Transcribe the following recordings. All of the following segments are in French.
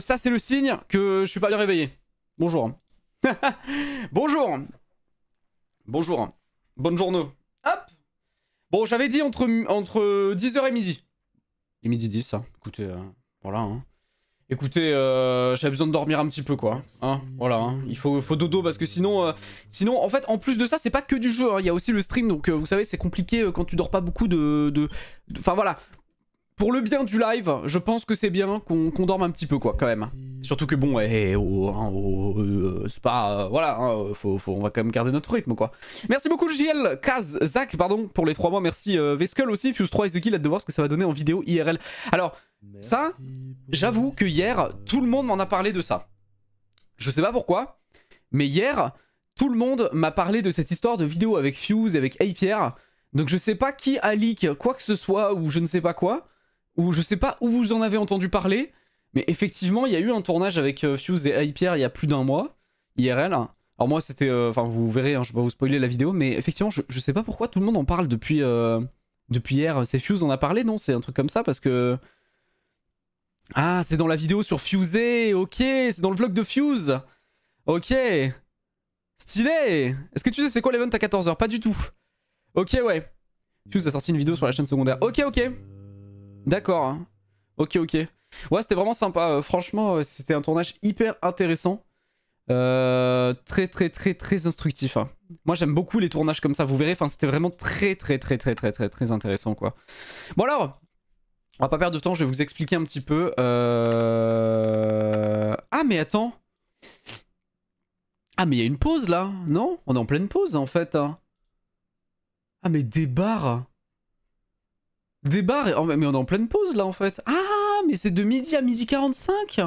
ça c'est le signe que je suis pas bien réveillé. Bonjour. Bonjour. Bonjour. Bonne journée. Hop. Bon, j'avais dit entre 10h et midi. Et midi 10, hein. Écoutez, voilà. Hein. Écoutez, j'avais besoin de dormir un petit peu, quoi. Hein, voilà, hein. Il faut dodo parce que sinon... sinon, en fait, en plus de ça, c'est pas que du jeu. Hein. Il y a aussi le stream, donc vous savez, c'est compliqué quand tu dors pas beaucoup de... Enfin, voilà. Pour le bien du live, je pense que c'est bien qu'on dorme un petit peu, quoi, quand même. Surtout que bon, c'est pas... voilà, hein, on va quand même garder notre rythme, quoi. Merci beaucoup, JL, Kaz, Zach, pardon, pour les 3 mois. Merci, Veskull aussi, Fuse3 et The Guild, hâte de voir ce que ça va donner en vidéo IRL. Alors, ça, j'avoue que hier, tout le monde m'en a parlé de ça. Je sais pas pourquoi, mais hier, tout le monde m'a parlé de cette histoire de vidéo avec Fuse, avec Apierre. Donc je sais pas qui a leak quoi que ce soit, ou je ne sais pas quoi. Ou je sais pas où vous en avez entendu parler, mais effectivement, il y a eu un tournage avec Fuse et Hyper il y a plus d'1 mois, IRL. Alors moi, c'était... Enfin, vous verrez, hein, je vais pas vous spoiler la vidéo, mais effectivement, je sais pas pourquoi tout le monde en parle depuis hier. C'est Fuse en a parlé, non? C'est un truc comme ça, parce que... Ah, c'est dans la vidéo sur Fuse, ok, c'est dans le vlog de Fuse. Ok. Stylé. Est-ce que tu sais c'est quoi l'event à 14h? Pas du tout. Ok, ouais. Fuse a sorti une vidéo sur la chaîne secondaire. Ok, ok. D'accord. Ok, ok. Ouais, c'était vraiment sympa. Franchement, c'était un tournage hyper intéressant. Très, très, très, très instructif. Hein. Moi, j'aime beaucoup les tournages comme ça. Vous verrez, enfin, c'était vraiment très, très, très, très, très, très, très intéressant, quoi. Bon alors, on va pas perdre de temps. Je vais vous expliquer un petit peu. Ah, mais attends. Ah, mais il y a une pause, là. Non? On est en pleine pause, en fait. Hein. Ah, mais des barres. Des barres, oh, mais on est en pleine pause là en fait. Ah, mais c'est de midi à midi 45.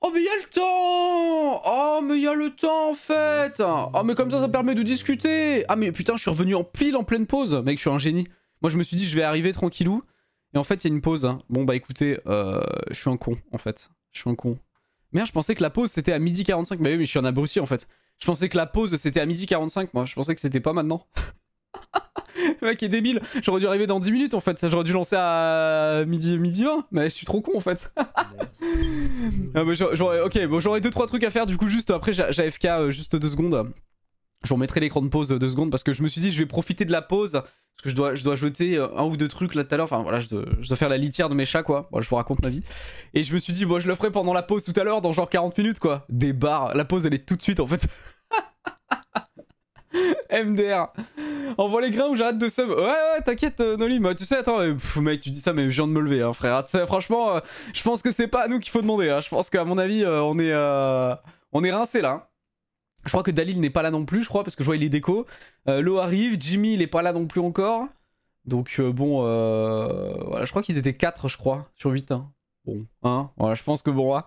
Oh, mais il y a le temps. Oh, mais il y a le temps en fait. Oh, mais comme ça permet de discuter. Ah, mais putain, je suis revenu en pile en pleine pause. Mec, je suis un génie. Moi, je me suis dit, je vais arriver tranquillou. Et en fait, il y a une pause. Bon, bah écoutez, je suis un con en fait. Je suis un con. Merde, je pensais que la pause c'était à midi 45. Mais oui, mais je suis un abruti en fait. Je pensais que la pause c'était à midi 45. Moi, je pensais que c'était pas maintenant. Le mec est débile, j'aurais dû arriver dans 10 minutes en fait, j'aurais dû lancer à midi 20, mais je suis trop con en fait. Ah, mais ok, bon, j'aurais 2-3 trucs à faire du coup juste après j'AFK juste 2 secondes. Je vous remettrai l'écran de pause 2 secondes parce que je me suis dit je vais profiter de la pause, parce que je dois jeter un ou deux trucs là tout à l'heure, enfin voilà je dois faire la litière de mes chats quoi, bon, je vous raconte ma vie. Et je me suis dit bon je le ferai pendant la pause tout à l'heure dans genre 40 minutes quoi, des barres, la pause elle est tout de suite en fait. MDR. Envoie les grains ou j'arrête de sub. Ouais ouais t'inquiète Noli, mais tu sais attends mec tu dis ça mais je viens de me lever hein, frère. Tu sais, franchement je pense que c'est pas à nous qu'il faut demander hein. Je pense qu'à mon avis on est rincé là hein. Je crois que Dalil n'est pas là non plus je crois parce que je vois il est déco. Lo arrive, Jimmy il est pas là non plus encore. Donc bon voilà, je crois qu'ils étaient 4 je crois sur 8 hein. Bon, hein, voilà, je pense que bon, hein.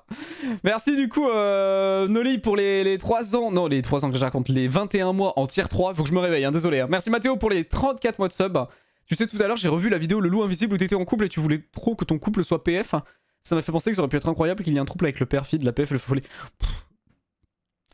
Merci du coup, Noli, pour les 3 ans, non, les 3 ans que je raconte, les 21 mois en tier 3, faut que je me réveille, hein, désolé. Hein. Merci Mathéo pour les 34 mois de sub. Tu sais, tout à l'heure, j'ai revu la vidéo Le Loup Invisible où t'étais en couple et tu voulais trop que ton couple soit PF. Ça m'a fait penser que ça aurait pu être incroyable qu'il y ait un trouble avec le perfide, la PF, le folie.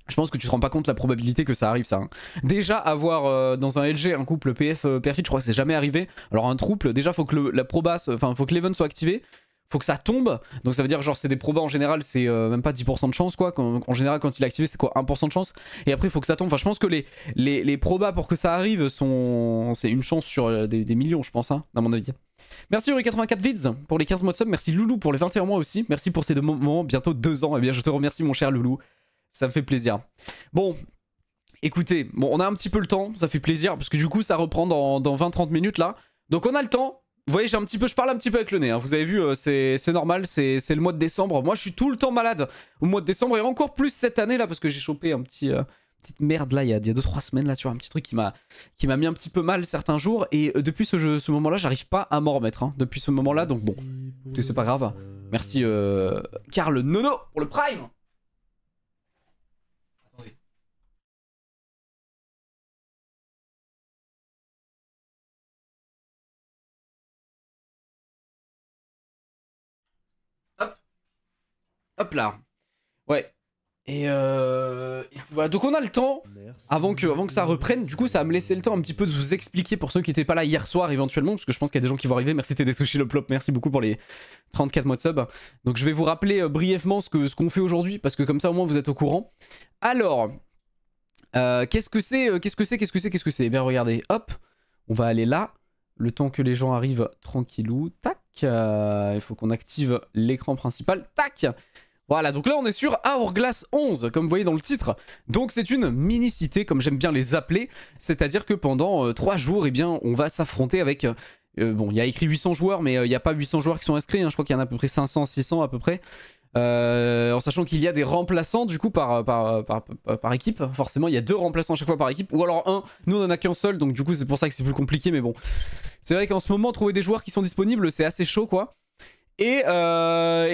Je pense que tu te rends pas compte la probabilité que ça arrive ça. Hein. Déjà avoir dans un LG un couple PF perfide, je crois que c'est jamais arrivé. Alors un trouble, déjà faut que la proba, enfin faut que l'event soit activé. Faut que ça tombe, donc ça veut dire genre c'est des probas en général c'est même pas 10% de chance quoi, en général quand il est activé c'est quoi 1% de chance, et après il faut que ça tombe, enfin je pense que les probas pour que ça arrive sont, c'est une chance sur des millions je pense hein, à mon avis. Merci Yuri84Vids pour les 15 mois de sub, merci Loulou pour les 21 mois aussi, merci pour ces 2 moments, bientôt 2 ans, et eh bien je te remercie mon cher Loulou, ça me fait plaisir. Bon, écoutez, bon on a un petit peu le temps, ça fait plaisir, parce que du coup ça reprend dans 20-30 minutes là, donc on a le temps. Vous voyez, j'ai un petit peu, je parle un petit peu avec le nez, hein. Vous avez vu, c'est normal, c'est le mois de décembre. Moi, je suis tout le temps malade au mois de décembre et encore plus cette année là parce que j'ai chopé un petit petite merde là il y a 2-3 semaines là sur un petit truc qui m'a mis un petit peu mal certains jours et depuis ce moment-là, j'arrive pas à m'en remettre. Hein, depuis ce moment-là, donc bon, c'est pas grave. Merci Carl Nono pour le Prime. Hop là. Ouais. Et voilà, donc on a le temps avant que ça reprenne. Du coup ça va me laisser le temps un petit peu de vous expliquer pour ceux qui n'étaient pas là hier soir éventuellement, parce que je pense qu'il y a des gens qui vont arriver. Merci Cité des Sushi le plop, merci beaucoup pour les 34 mois de sub. Donc je vais vous rappeler brièvement ce qu'on fait aujourd'hui, parce que comme ça au moins vous êtes au courant. Alors qu'est-ce que c'est Eh bien regardez, hop, on va aller là, le temps que les gens arrivent tranquillou. Tac, il faut qu'on active l'écran principal. Tac. Voilà, donc là on est sur Hourglass 11, comme vous voyez dans le titre. Donc c'est une mini-cité, comme j'aime bien les appeler. C'est-à-dire que pendant 3 jours, eh bien, on va s'affronter avec... bon, il y a écrit 800 joueurs, mais il n'y a pas 800 joueurs qui sont inscrits. Hein. Je crois qu'il y en a à peu près 500, 600 à peu près. En sachant qu'il y a des remplaçants du coup par équipe. Forcément, il y a 2 remplaçants à chaque fois par équipe. Ou alors un, nous on en a qu'un seul, donc du coup c'est pour ça que c'est plus compliqué. Mais bon, c'est vrai qu'en ce moment, trouver des joueurs qui sont disponibles, c'est assez chaud quoi. Et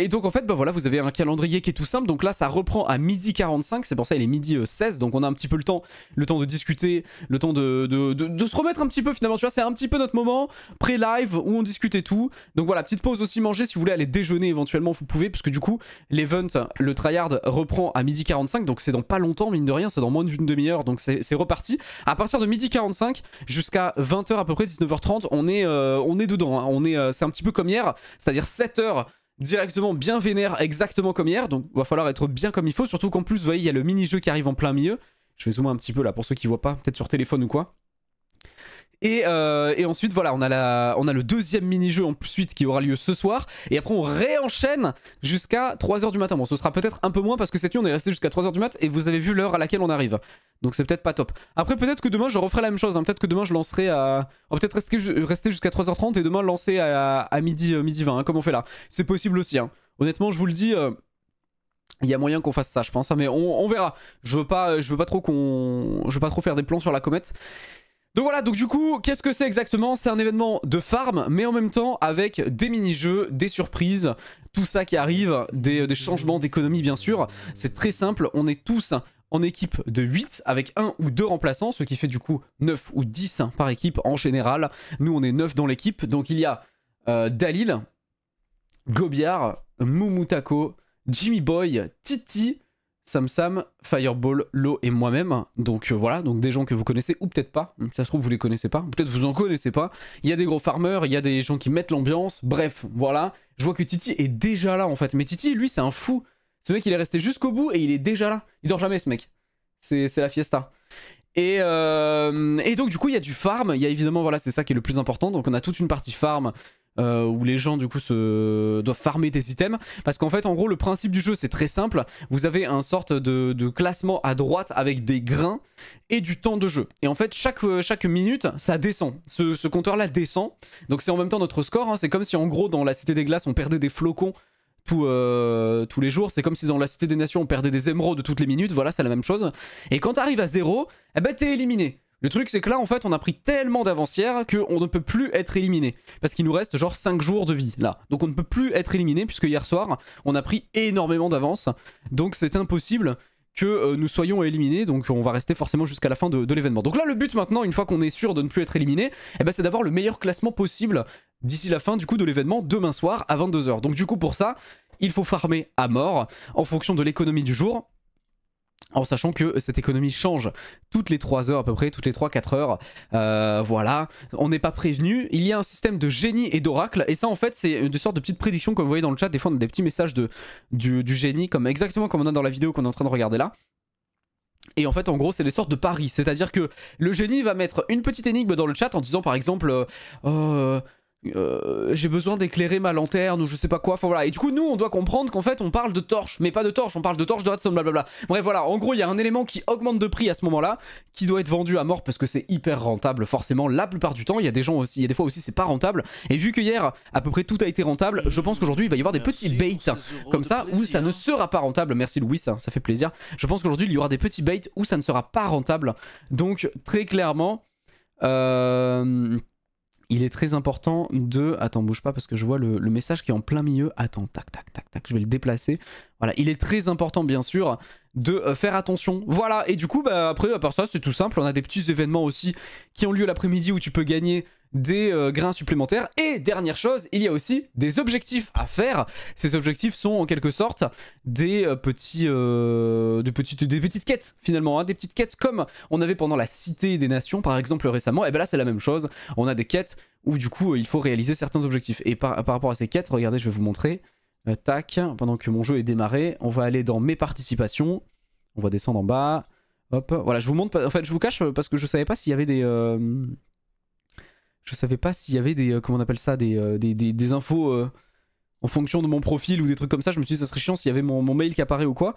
donc en fait bah voilà, vous avez un calendrier qui est tout simple. Donc là ça reprend à 12h45, c'est pour ça il est 12h16. Donc on a un petit peu le temps de discuter, le temps de se remettre un petit peu finalement. Tu vois, c'est un petit peu notre moment pré-live où on discute et tout. Donc voilà, petite pause aussi manger. Si vous voulez aller déjeuner éventuellement vous pouvez, parce que du coup l'event, le tryhard reprend à 12h45. Donc c'est dans pas longtemps mine de rien, c'est dans moins d'une demi-heure. Donc c'est reparti à partir de 12h45 jusqu'à 20h à peu près, 19h30. On est dedans hein. C'est un petit peu comme hier, c'est-à-dire 7h directement bien vénère, exactement comme hier. Donc va falloir être bien comme il faut, surtout qu'en plus vous voyez il y a le mini-jeu qui arrive en plein milieu. Je vais zoomer un petit peu là pour ceux qui voient pas, peut-être sur téléphone ou quoi. Et ensuite voilà, on a le deuxième mini-jeu ensuite qui aura lieu ce soir. Et après on réenchaîne jusqu'à 3h du matin. Bon ce sera peut-être un peu moins parce que cette nuit on est resté jusqu'à 3h du matin et vous avez vu l'heure à laquelle on arrive. Donc c'est peut-être pas top. Après peut-être que demain je referai la même chose hein. Peut-être que demain je lancerai à... On va peut-être rester jusqu'à 3h30 et demain lancer à midi 20 hein, comme on fait là. C'est possible aussi hein. Honnêtement je vous le dis... Il y a moyen qu'on fasse ça je pense hein, mais on verra. Je veux pas trop faire des plans sur la comète. Donc voilà, donc du coup, qu'est-ce que c'est exactement? C'est un événement de farm, mais en même temps avec des mini-jeux, des surprises, tout ça qui arrive, des changements d'économie bien sûr. C'est très simple, on est tous en équipe de 8 avec 1 ou 2 remplaçants, ce qui fait du coup 9 ou 10 par équipe en général. Nous on est 9 dans l'équipe, donc il y a Dalil, Gobiard, Mumutako, Jimmy Boy, Titi, Samsam, Fireball, Lo et moi-même. Donc voilà, donc des gens que vous connaissez ou peut-être pas. Ça se trouve vous les connaissez pas, peut-être vous en connaissez pas. Il y a des gros farmers, il y a des gens qui mettent l'ambiance. Bref, voilà. Je vois que Titi est déjà là en fait. Mais Titi lui c'est un fou. Ce mec il est resté jusqu'au bout et il est déjà là. Il dort jamais ce mec. C'est la fiesta. Et donc du coup il y a du farm. Il y a évidemment, voilà, c'est ça qui est le plus important. Donc on a toute une partie farm. Où les gens du coup doivent farmer des items. Parce qu'en fait en gros le principe du jeu c'est très simple. Vous avez un sorte de classement à droite avec des grains et du temps de jeu. Et en fait chaque minute ça descend. Ce compteur là descend. Donc c'est en même temps notre score hein. C'est comme si en gros dans la Cité des Glaces on perdait des flocons tous les jours. C'est comme si dans la Cité des Nations on perdait des émeraudes toutes les minutes. Voilà, c'est la même chose. Et quand t'arrives à 0, eh ben t'es éliminé. Le truc c'est que là en fait on a pris tellement d'avance hier qu'on ne peut plus être éliminé. Parce qu'il nous reste genre 5 jours de vie là. Donc on ne peut plus être éliminé puisque hier soir on a pris énormément d'avance. Donc c'est impossible que nous soyons éliminés. Donc on va rester forcément jusqu'à la fin de l'événement. Donc là le but maintenant, une fois qu'on est sûr de ne plus être éliminé, eh ben, c'est d'avoir le meilleur classement possible d'ici la fin du coup de l'événement demain soir à 22h. Donc du coup pour ça il faut farmer à mort en fonction de l'économie du jour. En sachant que cette économie change toutes les 3 heures à peu près, toutes les 3-4 heures. Voilà, on n'est pas prévenu. Il y a un système de génie et d'oracle. Et ça en fait c'est une sorte de petite prédiction comme vous voyez dans le chat. Des fois on a des petits messages du génie, exactement comme on a dans la vidéo qu'on est en train de regarder là. Et en fait en gros c'est des sortes de paris. C'est-à-dire que le génie va mettre une petite énigme dans le chat en disant par exemple... j'ai besoin d'éclairer ma lanterne ou je sais pas quoi, enfin voilà. Et du coup nous on doit comprendre qu'en fait on parle de torche, mais pas de torche, on parle de torche de Redstone, blablabla. Bref voilà, en gros il y a un élément qui augmente de prix à ce moment là, qui doit être vendu à mort parce que c'est hyper rentable forcément la plupart du temps. Il y a des gens aussi, il y a des fois aussi c'est pas rentable. Et vu que hier à peu près tout a été rentable, je pense qu'aujourd'hui il va y avoir des petits baits comme ça où ça ne sera pas rentable. Merci Louis, ça fait plaisir. Je pense qu'aujourd'hui il y aura des petits baits où ça ne sera pas rentable. Donc très clairement... il est très important de... Attends, bouge pas parce que je vois le message qui est en plein milieu. Attends, tac, tac, tac, tac, je vais le déplacer. Voilà, il est très important bien sûr de faire attention. Voilà, et du coup, bah, après, à part ça, c'est tout simple. On a des petits événements aussi qui ont lieu l'après-midi où tu peux gagner des grains supplémentaires. Et dernière chose, il y a aussi des objectifs à faire. Ces objectifs sont en quelque sorte des petites quêtes finalement, hein, des petites quêtes comme on avait pendant la Cité des Nations par exemple récemment. Et ben là c'est la même chose, on a des quêtes où du coup il faut réaliser certains objectifs. Et par rapport à ces quêtes, regardez, je vais vous montrer, tac, pendant que mon jeu est démarré, on va aller dans mes participations, on va descendre en bas, hop, voilà, je vous montre, en fait je vous cache parce que je savais pas s'il y avait des... Je savais pas s'il y avait des, comment on appelle ça, des infos en fonction de mon profil ou des trucs comme ça. Je me suis dit ça serait chiant s'il y avait mon mail qui apparaît ou quoi.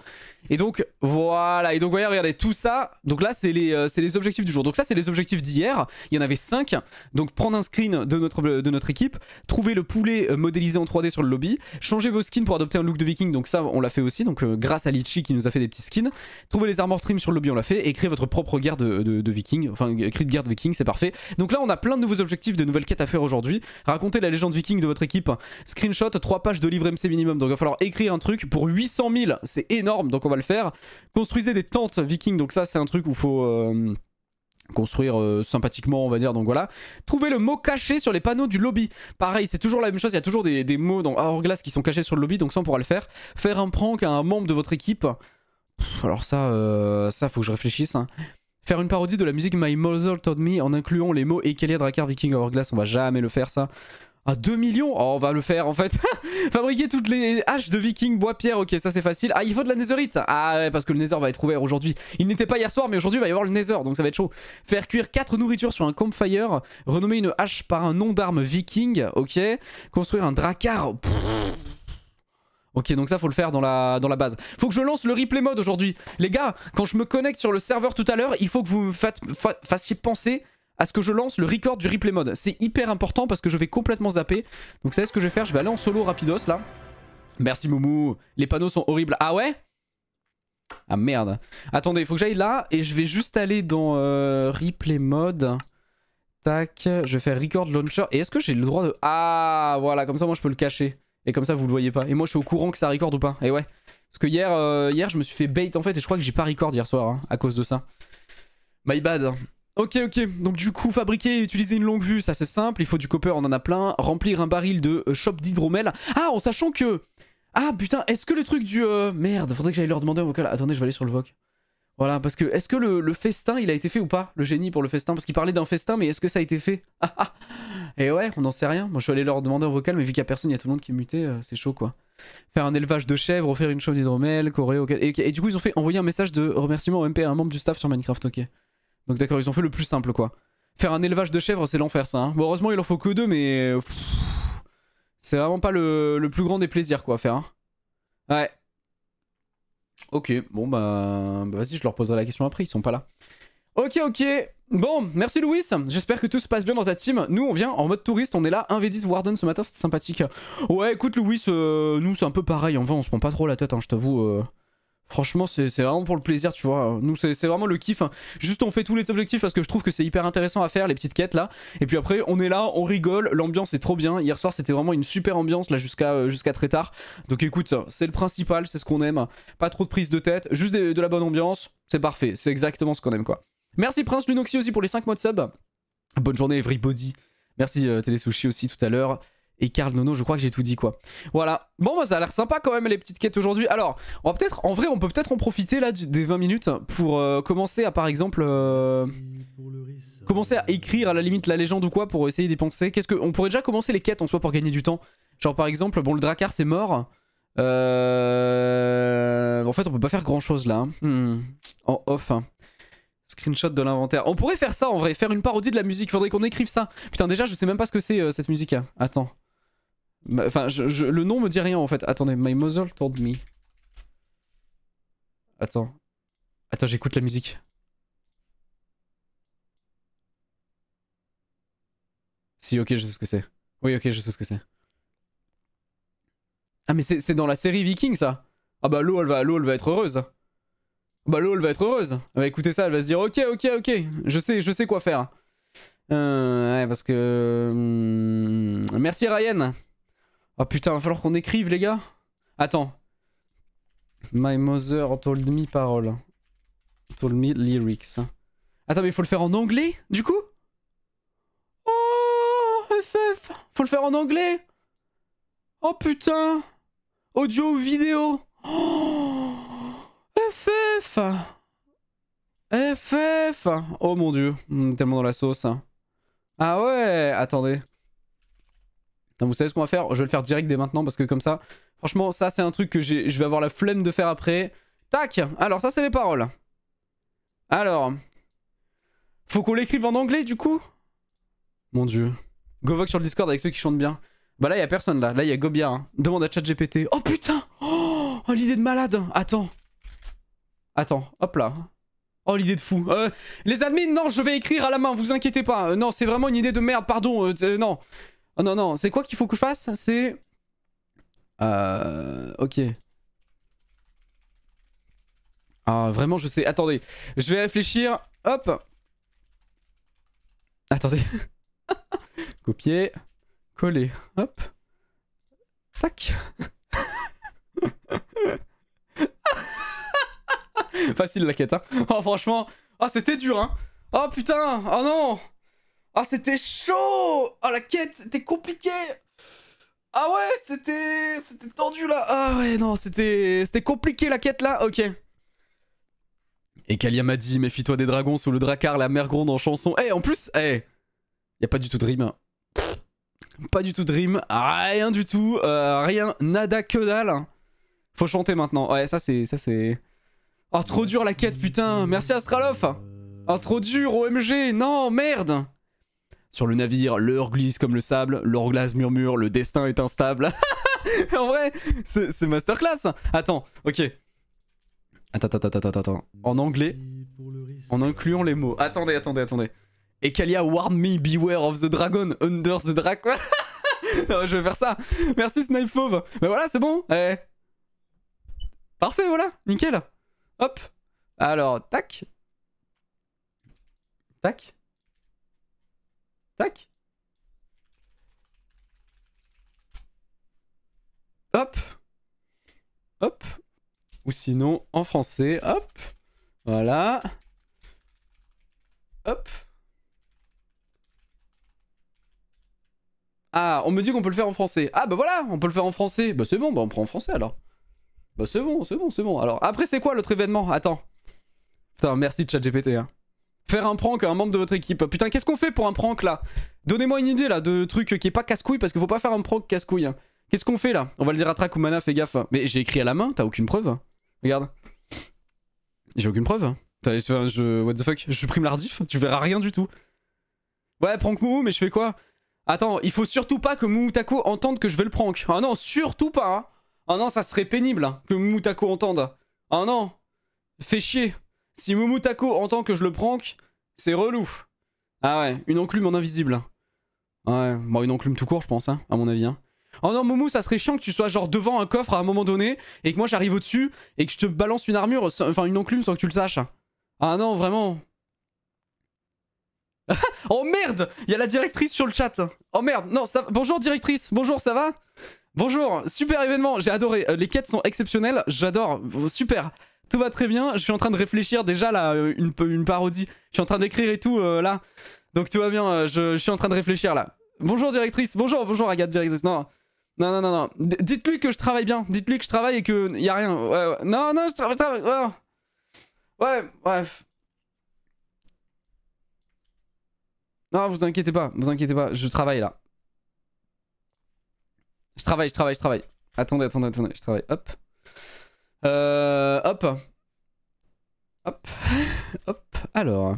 Et donc voilà, et donc voyez, regardez tout ça. Donc là c'est les objectifs du jour. Donc ça c'est les objectifs d'hier, il y en avait 5. Donc prendre un screen de notre équipe, trouver le poulet modélisé en 3D sur le lobby, changer vos skins pour adopter un look de viking, donc ça on l'a fait aussi, donc grâce à Litchi qui nous a fait des petits skins, trouver les armor trim sur le lobby on l'a fait, et créer votre propre guerre de viking, enfin cri de guerre de viking, c'est parfait. Donc là on a plein de nouveaux objectifs, de nouvelles quêtes à faire aujourd'hui. Raconter la légende viking de votre équipe, screenshot, 3 pages de livre MC minimum, donc il va falloir écrire un truc pour 800 000, c'est énorme, donc on va le faire. Construisez des tentes vikings, donc ça c'est un truc où il faut construire sympathiquement on va dire, donc voilà. Trouvez le mot caché sur les panneaux du lobby, pareil c'est toujours la même chose, il y a toujours des mots dans Hourglass qui sont cachés sur le lobby, donc ça on pourra le faire. Faire un prank à un membre de votre équipe, alors ça, ça faut que je réfléchisse, hein. Faire une parodie de la musique My Mother Told Me en incluant les mots Ekalia, Dracar, Viking, Hourglass, on va jamais le faire ça. Ah, 2 millions, oh, on va le faire en fait. Fabriquer toutes les haches de vikings, bois, pierre, ok ça c'est facile. Ah il faut de la netherite. Ah ouais parce que le nether va être ouvert aujourd'hui. Il n'était pas hier soir mais aujourd'hui il va y avoir le nether donc ça va être chaud. Faire cuire 4 nourritures sur un campfire. Renommer une hache par un nom d'arme viking, ok. Construire un dracar. Ok donc ça faut le faire dans la base. Faut que je lance le replay mode aujourd'hui. Les gars, quand je me connecte sur le serveur tout à l'heure, il faut que vous me fassiez penser à ce que je lance le record du replay mode. C'est hyper important parce que je vais complètement zapper. Donc vous savez ce que je vais faire, je vais aller en solo rapidos là. Merci Moumou. Les panneaux sont horribles. Ah ouais? Ah merde. Attendez, il faut que j'aille là et je vais juste aller dans replay mode. Tac, je vais faire record launcher. Et est-ce que j'ai le droit de... Ah voilà, comme ça moi je peux le cacher. Et comme ça vous le voyez pas. Et moi je suis au courant que ça record ou pas. Et ouais. Parce que hier, hier je me suis fait bait en fait et je crois que j'ai pas record hier soir hein, à cause de ça. My bad. Ok ok, donc du coup fabriquer et utiliser une longue vue, ça c'est simple, il faut du copper, on en a plein, remplir un baril de chope d'hydromel, ah en sachant que... Ah putain, est-ce que le truc du... Merde, faudrait que j'aille leur demander un vocal, attendez je vais aller sur le voc. Voilà, parce que est-ce que le festin il a été fait ou pas, le génie pour le festin, parce qu'il parlait d'un festin mais est-ce que ça a été fait? Ah ah. Et ouais, on n'en sait rien, moi je suis allé leur demander un vocal mais vu qu'il y a personne, il y a tout le monde qui est muté, c'est chaud quoi. Faire un élevage de chèvres, offrir une chope d'hydromel, corée... Okay. Et du coup ils ont fait envoyer un message de remerciement au MP à un membre du staff sur Minecraft, ok. Donc d'accord, ils ont fait le plus simple quoi. Faire un élevage de chèvres, c'est l'enfer ça. Hein. Bon, heureusement, il en faut que 2, mais... C'est vraiment pas le plus grand des plaisirs quoi à faire. Hein. Ouais. Ok, bon bah vas-y, je leur poserai la question après, ils sont pas là. Ok, ok. Bon, merci Louis, j'espère que tout se passe bien dans ta team. Nous on vient en mode touriste, on est là, 1v10 Warden ce matin, c'était sympathique. Ouais, écoute Louis, nous c'est un peu pareil, en vrai on se prend pas trop la tête, hein, je t'avoue... Franchement c'est vraiment pour le plaisir tu vois, nous c'est vraiment le kiff, juste on fait tous les objectifs parce que je trouve que c'est hyper intéressant à faire les petites quêtes là, et puis après on est là, on rigole, l'ambiance est trop bien, hier soir c'était vraiment une super ambiance là jusqu'à très tard, donc écoute c'est le principal, c'est ce qu'on aime, pas trop de prise de tête, juste de la bonne ambiance, c'est parfait, c'est exactement ce qu'on aime quoi. Merci Prince Lunoxy aussi pour les 5 mois de sub, bonne journée everybody, merci Télésushi aussi tout à l'heure. Et Carl Nono, je crois que j'ai tout dit quoi. Voilà. Bon, bah, ça a l'air sympa quand même les petites quêtes aujourd'hui. Alors, on va peut-être, en vrai, on peut peut-être en profiter là des 20 minutes pour commencer à par exemple commencer à écrire à la limite la légende ou quoi pour essayer d'y penser. Qu'est-ce que on pourrait déjà commencer les quêtes en soi pour gagner du temps. Genre par exemple, bon le Dracar c'est mort. En fait, on peut pas faire grand-chose là. Hein. En off. Hein. Screenshot de l'inventaire. On pourrait faire ça en vrai, faire une parodie de la musique. Faudrait qu'on écrive ça. Putain, déjà, je sais même pas ce que c'est cette musique. Hein. Attends. Enfin, le nom me dit rien en fait. Attendez, My Mother Told Me. Attends. Attends, j'écoute la musique. Si, ok, je sais ce que c'est. Oui, ok, je sais ce que c'est. Ah, mais c'est dans la série Viking ça. Ah bah, l'eau, elle va être heureuse. Bah, l'eau, elle va être heureuse. Elle va écouter ça, elle va se dire ok, ok, ok. Je sais quoi faire. Ouais, parce que... Merci Ryan. Oh putain, va falloir qu'on écrive les gars. Attends. My mother told me parole. Told me lyrics. Attends, mais il faut le faire en anglais, du coup? Oh CTF? Faut le faire en anglais? Oh putain! Audio ou vidéo? Oh FF! FF! Oh mon dieu, tellement dans la sauce. Ah ouais, attendez. Vous savez ce qu'on va faire? Je vais le faire direct dès maintenant parce que comme ça, franchement, ça c'est un truc que je vais avoir la flemme de faire après. Tac! Alors ça c'est les paroles. Alors... Faut qu'on l'écrive en anglais du coup? Mon dieu. Govox sur le Discord avec ceux qui chantent bien. Bah là, il y a personne là. Là, il y a Gobia. Hein. Demande à ChatGPT. Oh putain! Oh, oh l'idée de malade! Attends. Attends, hop là. Oh l'idée de fou. Les admins, non, je vais écrire à la main, vous inquiétez pas. Non, c'est vraiment une idée de merde, pardon. Non. Oh, non, non, c'est quoi qu'il faut que je fasse? C'est... Ok. Ah, vraiment, je sais. Attendez. Je vais réfléchir. Hop. Attendez. Copier. Coller. Hop. Tac. Facile la quête, hein. Oh, franchement. Oh, c'était dur, hein. Oh, putain. Oh, non. Oh, c'était chaud. Oh, la quête, c'était compliqué. Ah ouais, c'était... C'était tendu, là. Ah ouais, non, c'était... C'était compliqué, la quête, là. Ok. Ekalia m'a dit, méfie-toi des dragons sous le Dracar, la mer gronde en chanson. Eh, hey, en plus, eh, hey, y a pas du tout de rime. Pas du tout de rime, rien du tout, rien, nada que dalle. Faut chanter maintenant, ouais, ça c'est... Oh, trop dur la quête, putain, merci Astralof. Oh, trop dur, OMG, non, merde. Sur le navire, l'heure glisse comme le sable, l'hourglass murmure, le destin est instable. En vrai, c'est masterclass. Attends, ok. Attends. En anglais, en incluant les mots. Attendez. Ekalia, warn me, beware of the dragon, under the dragon. Non, je vais faire ça. Merci Snipefauve. Mais voilà, c'est bon. Eh. Parfait, voilà. Nickel. Hop. Alors, tac. Tac. Tac. Hop. Hop. Ou sinon, en français, hop. Voilà. Hop. Ah, on me dit qu'on peut le faire en français. Ah bah voilà, on peut le faire en français. Bah c'est bon, bah on prend en français alors. Bah c'est bon. Alors après c'est quoi l'autre événement? Attends. Putain, merci ChatGPT. Hein. Faire un prank à un membre de votre équipe. Putain, qu'est-ce qu'on fait pour un prank là? Donnez-moi une idée là de truc qui est pas casse-couille parce qu'il faut pas faire un prank casse-couille. Hein. Qu'est-ce qu'on fait là? On va le dire à Trac ou Mana, fais gaffe. Mais j'ai écrit à la main, t'as aucune preuve. Regarde. J'ai aucune preuve. What the fuck? Je supprime l'ardif, tu verras rien du tout. Ouais, prank Moumou, mais je fais quoi? Attends, il faut surtout pas que Moumutako entende que je vais le prank. Ah non, surtout pas. Hein. Ah non, ça serait pénible hein, que Moumutako entende. Ah non, fais chier. Si Moumutako entend que je le prank, c'est relou. Ah ouais, une enclume en invisible. Ouais, bon, une enclume tout court, je pense, hein, à mon avis. Hein. Oh non, Moumou, ça serait chiant que tu sois genre devant un coffre à un moment donné et que moi j'arrive au-dessus et que je te balance une armure, enfin une enclume sans que tu le saches. Ah non, vraiment. Oh merde, il y a la directrice sur le chat. Oh merde, non, ça... Bonjour directrice, bonjour, ça va? Bonjour, super événement, j'ai adoré. Les quêtes sont exceptionnelles, j'adore, super. Tout va très bien, je suis en train de réfléchir déjà là, une parodie. Je suis en train d'écrire et tout là. Donc tout va bien, je suis en train de réfléchir là. Bonjour directrice, bonjour Agathe directrice, non. Dites-lui que je travaille bien, dites-lui que je travaille et que y a rien. Ouais. Non, je travaille. Ouais, bref. Non, vous inquiétez pas, je travaille là. Je travaille. Attendez, je travaille. Hop. Alors.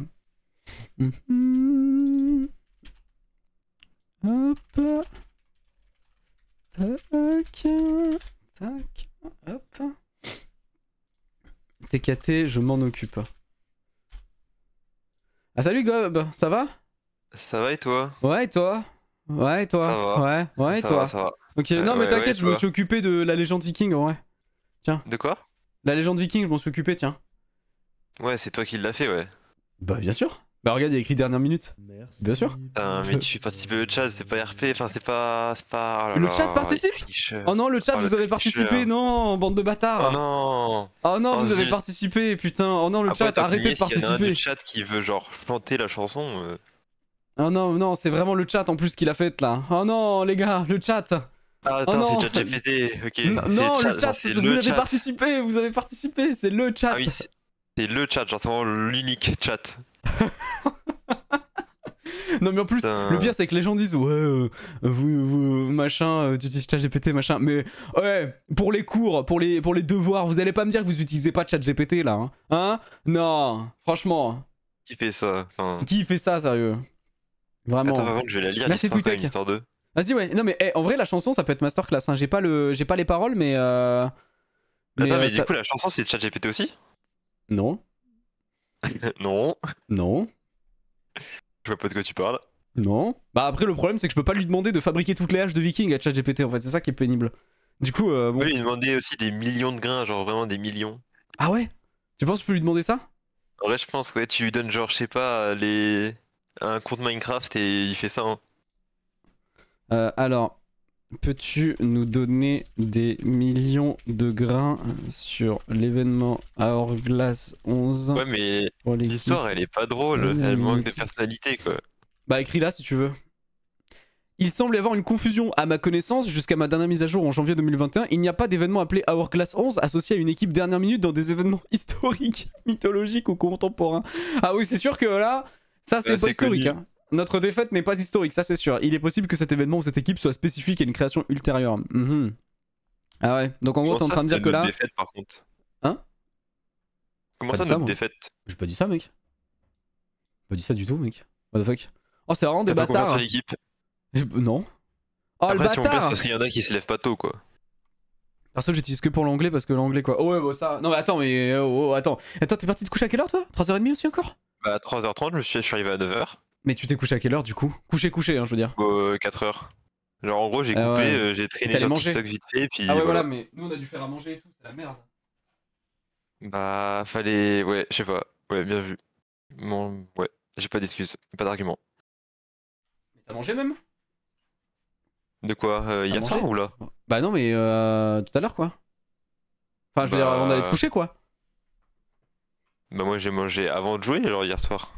Hop. Tac. Hop. TKT, je m'en occupe. Ah salut Gob, ça va? Ça va et toi? Ouais, et toi? Ouais, et toi? Ça va. Ouais, et toi? Ça va. Ok, non mais t'inquiète, je me suis occupé de la légende viking en vrai. Tiens. De quoi? La légende viking, je m'en suis occupé, tiens. Ouais, c'est toi qui l'as fait, ouais. Bah bien sûr. Bah regarde, il y a écrit dernière minute. Merci. Bien sûr. Mais tu participes au chat, c'est pas RP, enfin c'est pas... Oh là, le chat participe? Oh non, le chat, vous avez participé, non, bande de bâtards. Oh non, vous avez participé, putain. Oh non, le chat, arrêtez de participer. Il y a un chat qui veut genre planter la chanson... Oh non, non, c'est vraiment le chat en plus qui l'a fait là. Oh non, les gars, le chat. Ah attends, oh c'est ChatGPT, ok. Non, le chat, genre, vous avez participé, c'est le chat. Ah oui, c'est le chat, genre c'est vraiment l'unique chat. Non mais en plus, le pire c'est que les gens disent ouais, vous machin, tu utilises ChatGPT machin, mais ouais, pour les cours, pour les devoirs, vous allez pas me dire que vous utilisez pas ChatGPT là, hein, non, franchement. Qui fait ça enfin... Qui fait ça, sérieux? Vraiment. Attends, vraiment, je vais la lire. Merci Twitter. Vas-y ouais, non mais hey, en vrai la chanson ça peut être masterclass, hein. J'ai pas, pas les paroles mais... Attends, mais du coup la chanson c'est ChatGPT aussi? Non. Non. Non. Je vois pas de quoi tu parles. Non. Bah après le problème c'est que je peux pas lui demander de fabriquer toutes les haches de Viking à ChatGPT en fait, c'est ça qui est pénible. Du coup... bon... lui demander aussi des millions de grains, genre vraiment des millions. Ah ouais? Tu penses que je peux lui demander ça? En vrai je pense ouais, tu lui donnes genre je sais pas, les... un compte Minecraft et il fait ça hein. Alors, peux-tu nous donner des millions de grains sur l'événement Hourglass 11? Ouais mais l'histoire elle est pas drôle, elle manque de personnalité quoi. Bah écris-la si tu veux. Il semble y avoir une confusion à ma connaissance jusqu'à ma dernière mise à jour en janvier 2021. Il n'y a pas d'événement appelé Hourglass 11 associé à une équipe dernière minute dans des événements historiques, mythologiques ou contemporains. Ah oui c'est sûr que là, ça c'est pas historique hein. Notre défaite n'est pas historique, ça c'est sûr. Il est possible que cet événement ou cette équipe soit spécifique à une création ultérieure. Mmh. Ah ouais, donc en gros t'es en train de dire que là... Défaite, par contre. Hein? Comment ça notre défaite? J'ai pas dit ça mec. J'ai pas dit ça du tout mec. What the fuck? Oh c'est vraiment des bâtards. Non. Oh le bâtard! Si on place, parce qu'il y en a qui se lèvent pas tôt quoi. Perso j'utilise que pour l'anglais parce que l'anglais quoi. Oh ouais bah ça... Non mais attends mais... Oh, attends, t'es parti te coucher à quelle heure toi? 3h30 aussi encore? Bah 3h30 je suis arrivé à 9h. Mais tu t'es couché à quelle heure du coup? Couché hein, je veux dire. 4h. Genre en gros j'ai coupé, ouais. J'ai traîné sur TikTok vite fait puis... Ah ouais voilà mais nous on a dû faire à manger et tout, c'est la merde. Bah fallait... Ouais je sais pas, ouais bien vu. Bon, ouais j'ai pas d'excuses, pas d'argument. Mais t'as mangé même? De quoi hier soir ou là? Bah non mais tout à l'heure quoi. Enfin je veux dire avant d'aller te coucher quoi. Bah moi j'ai mangé avant de jouer genre hier soir.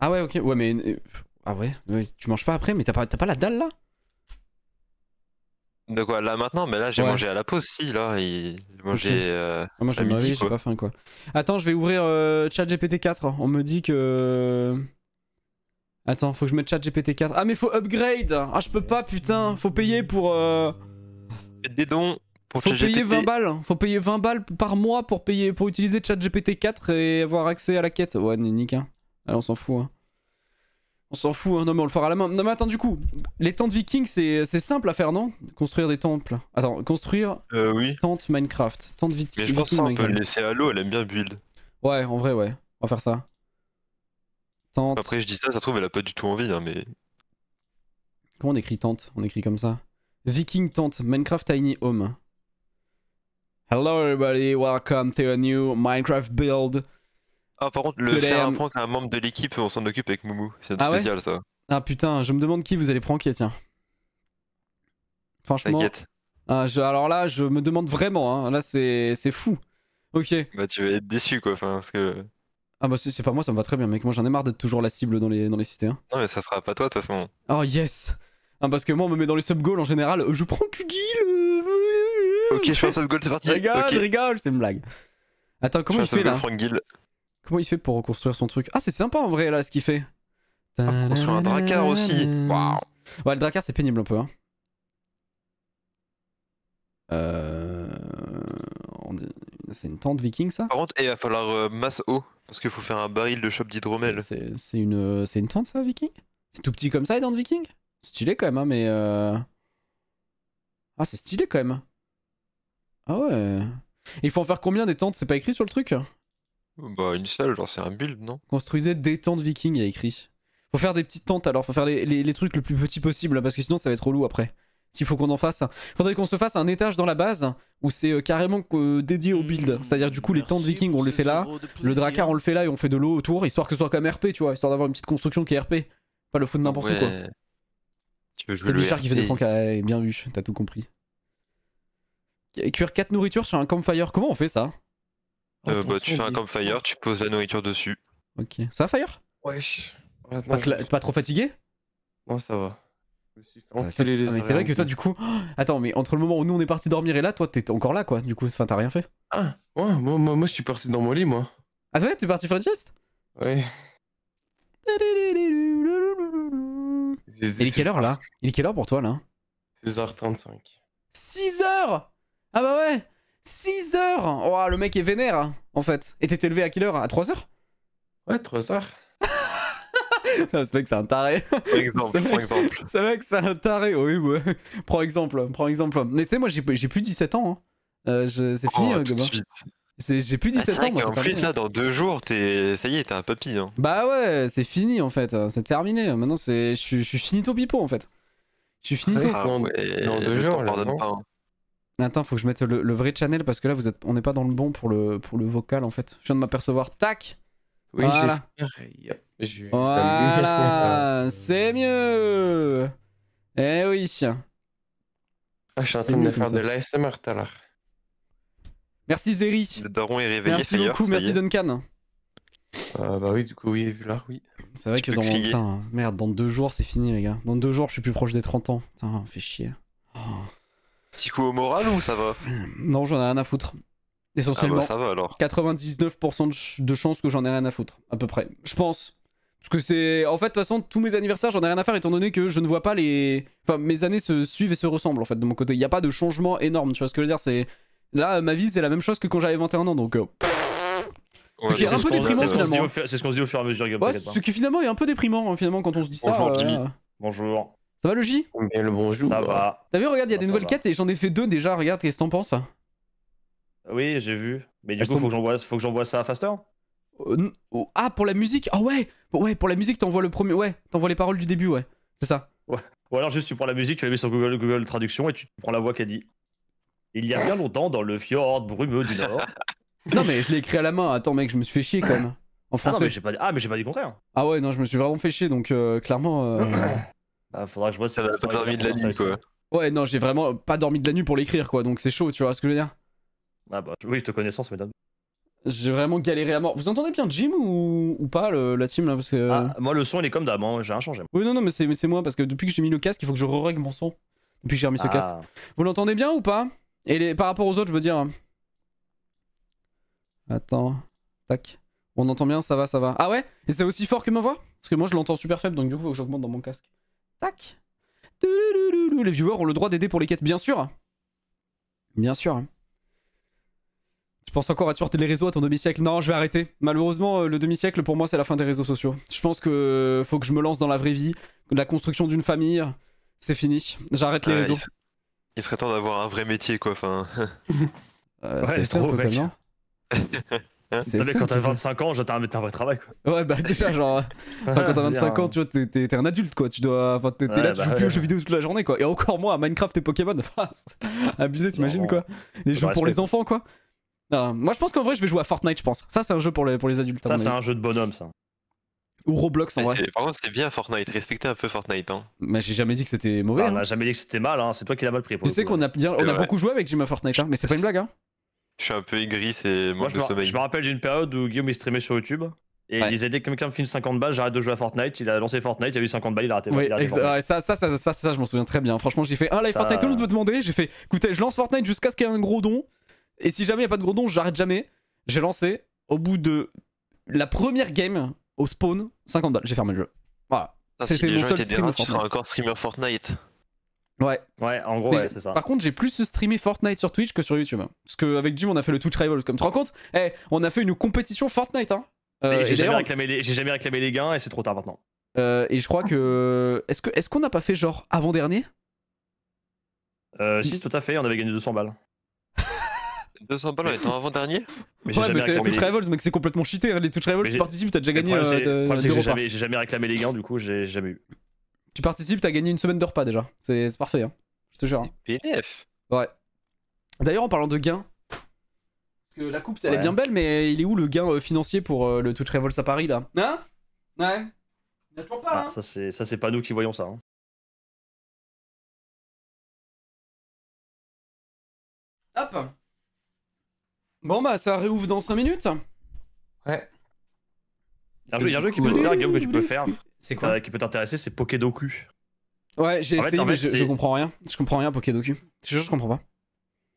Ah ouais ok, ouais mais... Ah ouais, ouais. Tu manges pas après mais t'as pas la dalle là? De quoi? Là maintenant? Mais là j'ai mangé à la pause si là, j'ai mangé moi je me réveille, j'ai pas faim quoi. Attends je vais ouvrir ChatGPT 4, on me dit que... Attends faut que je mette ChatGPT 4, ah mais faut upgrade! Ah je peux pas putain, faut payer pour... Faites des dons pour ChatGPT. Faut payer 20 balles, faut payer 20 balles par mois pour utiliser ChatGPT 4 et avoir accès à la quête. Ouais nique hein. Alors on s'en fout hein. On s'en fout hein, non mais on le fera à la main. Non mais attends du coup, les tentes vikings c'est simple à faire non? Construire des temples. Attends, construire oui. Tente Minecraft. Tente vikings. Mais je pense qu'on peut le laisser à l'eau, elle aime bien build. Ouais en vrai ouais, on va faire ça. Tente. Après je dis ça, ça se trouve elle a pas du tout envie hein mais... Comment on écrit tente? On écrit comme ça. Viking tente, Minecraft tiny home. Hello everybody, welcome to a new Minecraft build. Ah par contre le faire prank à un membre de l'équipe on s'en occupe avec Moumou, c'est spécial ça. Ah putain je me demande qui vous allez pranker tiens. Franchement. T'inquiète. Ah, alors là je me demande vraiment hein, là c'est fou. Ok. Bah tu vas être déçu quoi enfin parce que... Ah bah c'est pas moi ça me va très bien mec, moi j'en ai marre d'être toujours la cible dans les cités hein. Non mais ça sera pas toi de toute façon. Oh yes hein, parce que moi on me met dans les sub-goals en général, je prends QG le... Ok je fais un sub-goal c'est parti. Rigole okay. Rigole c'est une blague. Attends comment je fais là? Comment il fait pour reconstruire son truc? Ah c'est sympa en vrai là ce qu'il fait. Ah, faut construire un Dracar aussi. Waouh. Ouais le Dracar c'est pénible un peu hein. C'est une tente viking ça? Par contre il va falloir masse eau. Parce qu'il faut faire un baril de chope d'hydromel. C'est une tente ça viking? C'est tout petit comme ça les tentes viking? Stylé quand même hein mais Ah c'est stylé quand même. Ah ouais. Il faut en faire combien des tentes? C'est pas écrit sur le truc? Bah une seule, genre c'est un build non? Construisez des tentes vikings, il y a écrit. Faut faire des petites tentes alors, faut faire les trucs le plus petit possible parce que sinon ça va être relou après. S'il faut qu'on en fasse, faudrait qu'on se fasse un étage dans la base où c'est carrément dédié au build. C'est-à-dire du coup les tentes vikings on les fait là, le dracar on le fait là et on fait de l'eau autour, histoire que ce soit quand même RP tu vois, histoire d'avoir une petite construction qui est RP. Pas le fou de n'importe quoi. C'est Bichard qui fait des pranks, bien vu, t'as tout compris. Cuire 4 nourritures sur un campfire, comment on fait ça? Bah tu fais un campfire, tu poses la nourriture dessus. Ok, ça va Fire? Wesh. Maintenant, pas trop fatigué? Non, ça va. C'est vrai que toi, du coup. Attends, mais entre le moment où nous on est parti dormir et là, toi t'es encore là quoi, du coup, enfin t'as rien fait? Ah, ouais, moi je suis parti dans mon lit, moi. Ah, c'est vrai, t'es parti faire une sieste? Ouais. Il est quelle heure là? Il est quelle heure pour toi là? 6h35. 6h? Ah bah ouais! 6h! Oh, le mec est vénère hein, en fait. Et t'es levé à quelle heure? À 3h? Ouais, 3h. C'est vrai que c'est un taré. Par exemple. C'est vrai que c'est un taré, oui, ouais. Prends exemple. Mais tu sais, moi j'ai plus 17 ans. Hein. C'est fini, j'ai plus 17 ans. En plus, là, dans 2 jours, ça y est, t'es un papy. Hein. Bah ouais, c'est fini en fait. C'est terminé. Maintenant, je suis finito pipo en fait. Je suis finito. Dans 2 jours, on pardonne pas. Attends, faut que je mette le vrai channel parce que là, on n'est pas dans le bon pour le vocal en fait. Je viens de m'apercevoir. Tac! Oui, voilà. Voilà, c'est mieux. Eh oui. Ah, je suis en train de faire de l'ASMR tout à l'heure. Merci Zeri. Le daron est réveillé. Merci beaucoup, merci Duncan. Bah oui, du coup, oui, vu là, oui. C'est vrai que dans... Putain, merde, dans 2 jours, c'est fini, les gars. Dans 2 jours, je suis plus proche des 30 ans. Putain, on fait chier. Oh. Petit coup au moral ou ça va? Non, j'en ai rien à foutre. Essentiellement, ça va, alors. 99% de chances que j'en ai rien à foutre, à peu près. Je pense. Parce que c'est... En fait, de toute façon, tous mes anniversaires, j'en ai rien à faire, étant donné que je ne vois pas les... Enfin, mes années se suivent et se ressemblent, en fait, de mon côté. Il n'y a pas de changement énorme, tu vois ce que je veux dire, c'est... Là, ma vie, c'est la même chose que quand j'avais 21 ans, donc... Ouais, c'est un peu déprimant, finalement. C'est ce qu'on se dit au fur et à mesure. Ouais, ce qui, finalement, est un peu déprimant, hein, finalement, quand on se dit ça. Bonjour, Jimmy. Bonjour. Ça va, le J? Et le bonjour. Ça va. T'as vu, regarde, il y a des nouvelles quêtes et j'en ai fait 2 déjà, regarde, qu'est-ce que t'en penses? Oui, j'ai vu. Mais du coup, faut que j'envoie ça à Faster. Ah, pour la musique. Ah ouais. Ouais, pour la musique, t'envoies le premier. Ouais, t'envoies les paroles du début, ouais. C'est ça. Ouais. Ou alors juste, tu prends la musique, tu la mets sur Google Traduction et tu prends la voix qu'a dit. Il y a bien longtemps, dans le fjord brumeux du Nord. Non, mais je l'ai écrit à la main. Attends, mec, je me suis fait chier quand même. En français. Ah, mais j'ai pas dit contraire. Ah ouais, non, je me suis vraiment fait chier, donc clairement. Bah, faudra que je vois si ça va pas dormi de la nuit, quoi. Ouais, non, j'ai vraiment pas dormi de la nuit pour l'écrire, quoi. Donc c'est chaud, tu vois ce que je veux dire. Ah bah oui, je te connais sans, mesdames. J'ai vraiment galéré à mort. Vous entendez bien Jim ou pas la team là parce que... Ah, moi le son il est comme d'hab, hein. J'ai rien changé. Oui non mais c'est moi parce que depuis que j'ai mis le casque il faut que je re-règle mon son. Depuis que j'ai remis ce casque. Vous l'entendez bien ou pas? Et par rapport aux autres je veux dire... Attends, tac. On entend bien, ça va. Ah ouais? Et c'est aussi fort que ma voix? Parce que moi je l'entends super faible donc du coup faut que j'augmente dans mon casque. Tac. Les viewers ont le droit d'aider pour les quêtes, bien sûr. Bien sûr. Tu penses encore à tuer les réseaux à ton demi-siècle? Non, je vais arrêter. Malheureusement, le demi-siècle, pour moi, c'est la fin des réseaux sociaux. Je pense que faut que je me lance dans la vraie vie. La construction d'une famille, c'est fini. J'arrête les réseaux. Il serait temps d'avoir un vrai métier, quoi. Enfin... ouais, c'est trop, mec. Quand t'as 25 ans, t'as un vrai travail, quoi. Ouais, bah déjà, genre... quand t'as 25 ans, tu vois, t'es un adulte, quoi. Tu dois... Enfin, t'es là, tu joues plus aux jeux vidéo toute la journée, quoi. Et encore moins à Minecraft et Pokémon. Abusé, t'imagines, quoi. Les jeux pour les enfants, quoi. Non, moi je pense qu'en vrai je vais jouer à Fortnite, je pense. Ça c'est un jeu pour les adultes. Ça c'est un jeu de bonhomme ça. Ou Roblox en vrai. Par contre c'est bien Fortnite, respectez un peu Fortnite. Hein. Mais j'ai jamais dit que c'était mauvais. Bah, on a jamais dit que c'était mal, hein. C'est toi qui l'as mal pris. Tu sais qu'on a beaucoup joué avec Jim à Fortnite, hein. Mais c'est pas une blague. Hein. Je suis un peu aigri, c'est manque de sommeil. Je me rappelle d'une période où Guillaume il streamait sur YouTube. Et il disait dès que quelqu'un me filme 50 balles, j'arrête de jouer à Fortnite. Il a lancé Fortnite, il a eu 50 balles, il a raté. Oui, ça je m'en souviens très bien. Franchement j'ai fait un live Fortnite, tout le monde me demandait. J'ai fait écoutez, je lance Fortnite jusqu'à ce qu'il y ait un gros don. Et si jamais il n'y a pas de gros don, j'arrête jamais. J'ai lancé, au bout de la première game, au spawn, 50 balles. J'ai fermé le jeu. Voilà. C'était mon seul stream. Tu seras encore streamer Fortnite. Ouais. Ouais, en gros, ouais, c'est ça. Par contre, j'ai plus streamé Fortnite sur Twitch que sur YouTube. Hein. Parce qu'avec Jim, on a fait le Twitch Rivals. Comme tu te rends compte, on a fait une compétition Fortnite. Hein. J'ai jamais réclamé les gains et c'est trop tard maintenant. Et je crois que. Est-ce qu'on n'a pas fait genre avant-dernier? Si, tout à fait. On avait gagné 200 balles. 200 balles en étant avant-dernier? Ouais, mais c'est les Twitch Rivals, mec, c'est complètement cheaté. Les Twitch Rivals, tu participes, t'as déjà gagné. Le problème, c'est que j'ai jamais réclamé les gains, du coup, j'ai jamais eu. Tu participes, t'as gagné une semaine de repas déjà. C'est parfait, hein. Je te jure. Hein. PDF. Ouais. D'ailleurs, en parlant de gains, parce que la coupe, elle est bien belle, mais il est où le gain financier pour le Twitch Rivals à Paris, là? Hein? Ouais. Il y a toujours pas, hein. Ça, c'est pas nous qui voyons ça, hein. Hop. Bon bah ça réouvre dans 5 minutes. Ouais. Il y a un jeu qui peut faire, Guillaume, que tu peux faire. C'est quoi qui peut t'intéresser, c'est Pokédoku. Ouais, j'ai essayé, mais je comprends rien. Je comprends rien à Pokédoku. Je comprends pas.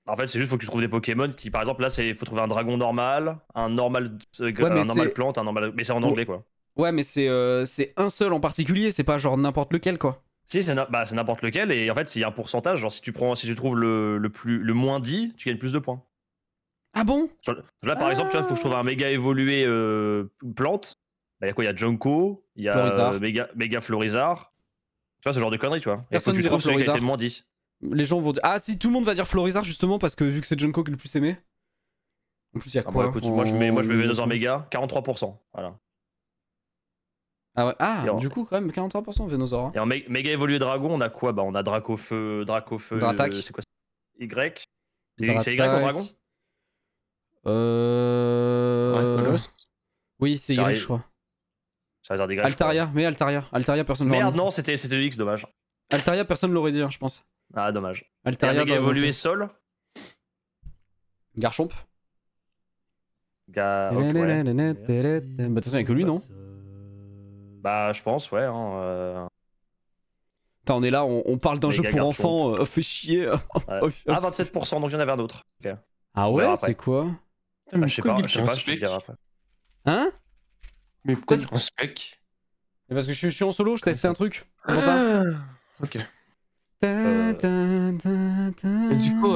En fait, c'est juste faut que tu trouves des Pokémon qui, par exemple, là, il faut trouver un dragon normal, un normal, un normal plante, un normal. Mais c'est en anglais, quoi. Ouais, mais c'est un seul en particulier, c'est pas genre n'importe lequel, quoi. Si, c'est n'importe lequel, et en fait, il y a un pourcentage. Genre, si tu trouves le moins dit, tu gagnes plus de points. Ah bon? Là, par exemple, tu vois, faut que je trouve un méga évolué plante. Bah, il y a quoi? Il y a Junko, il y a méga Florizard. Tu vois, ce genre de conneries, tu vois. Et personne ne dira Florizard. Celui qui a été le moins dit. Les gens vont dire. Ah, si, tout le monde va dire Florizard, justement, parce que vu que c'est Junko qui est le plus aimé. En plus, il y a quoi? Ah, bah, écoute, moi, je mets Venusaur méga, 43%. Voilà. Ah ouais, du coup quand même 43% Venusaur. Hein. Et en méga évolué dragon, on a quoi? Bah on a Dracofeu, c'est quoi? Y. C'est Y en dragon? Ouais, oui, c'est Y je crois. Altaria, mais Altaria personne l'aurait dit. Merde non, c'était le X, dommage. Altaria personne l'aurait dit, je pense. Ah dommage. Altaria méga évolué Sol. Garchomp. Bah attention, il n'y a que lui non? Bah, je pense, ouais. On est là, on parle d'un jeu pour enfants, fait chier. Ouais. Ah, 27%, donc il y en avait un autre. Okay. Ah ouais, c'est quoi? Bah, je sais pas, je te dirai après. Hein? Mais pourquoi tu en spec? Parce que je suis en solo, je testais un truc. Comment ça? Ok. Et du coup,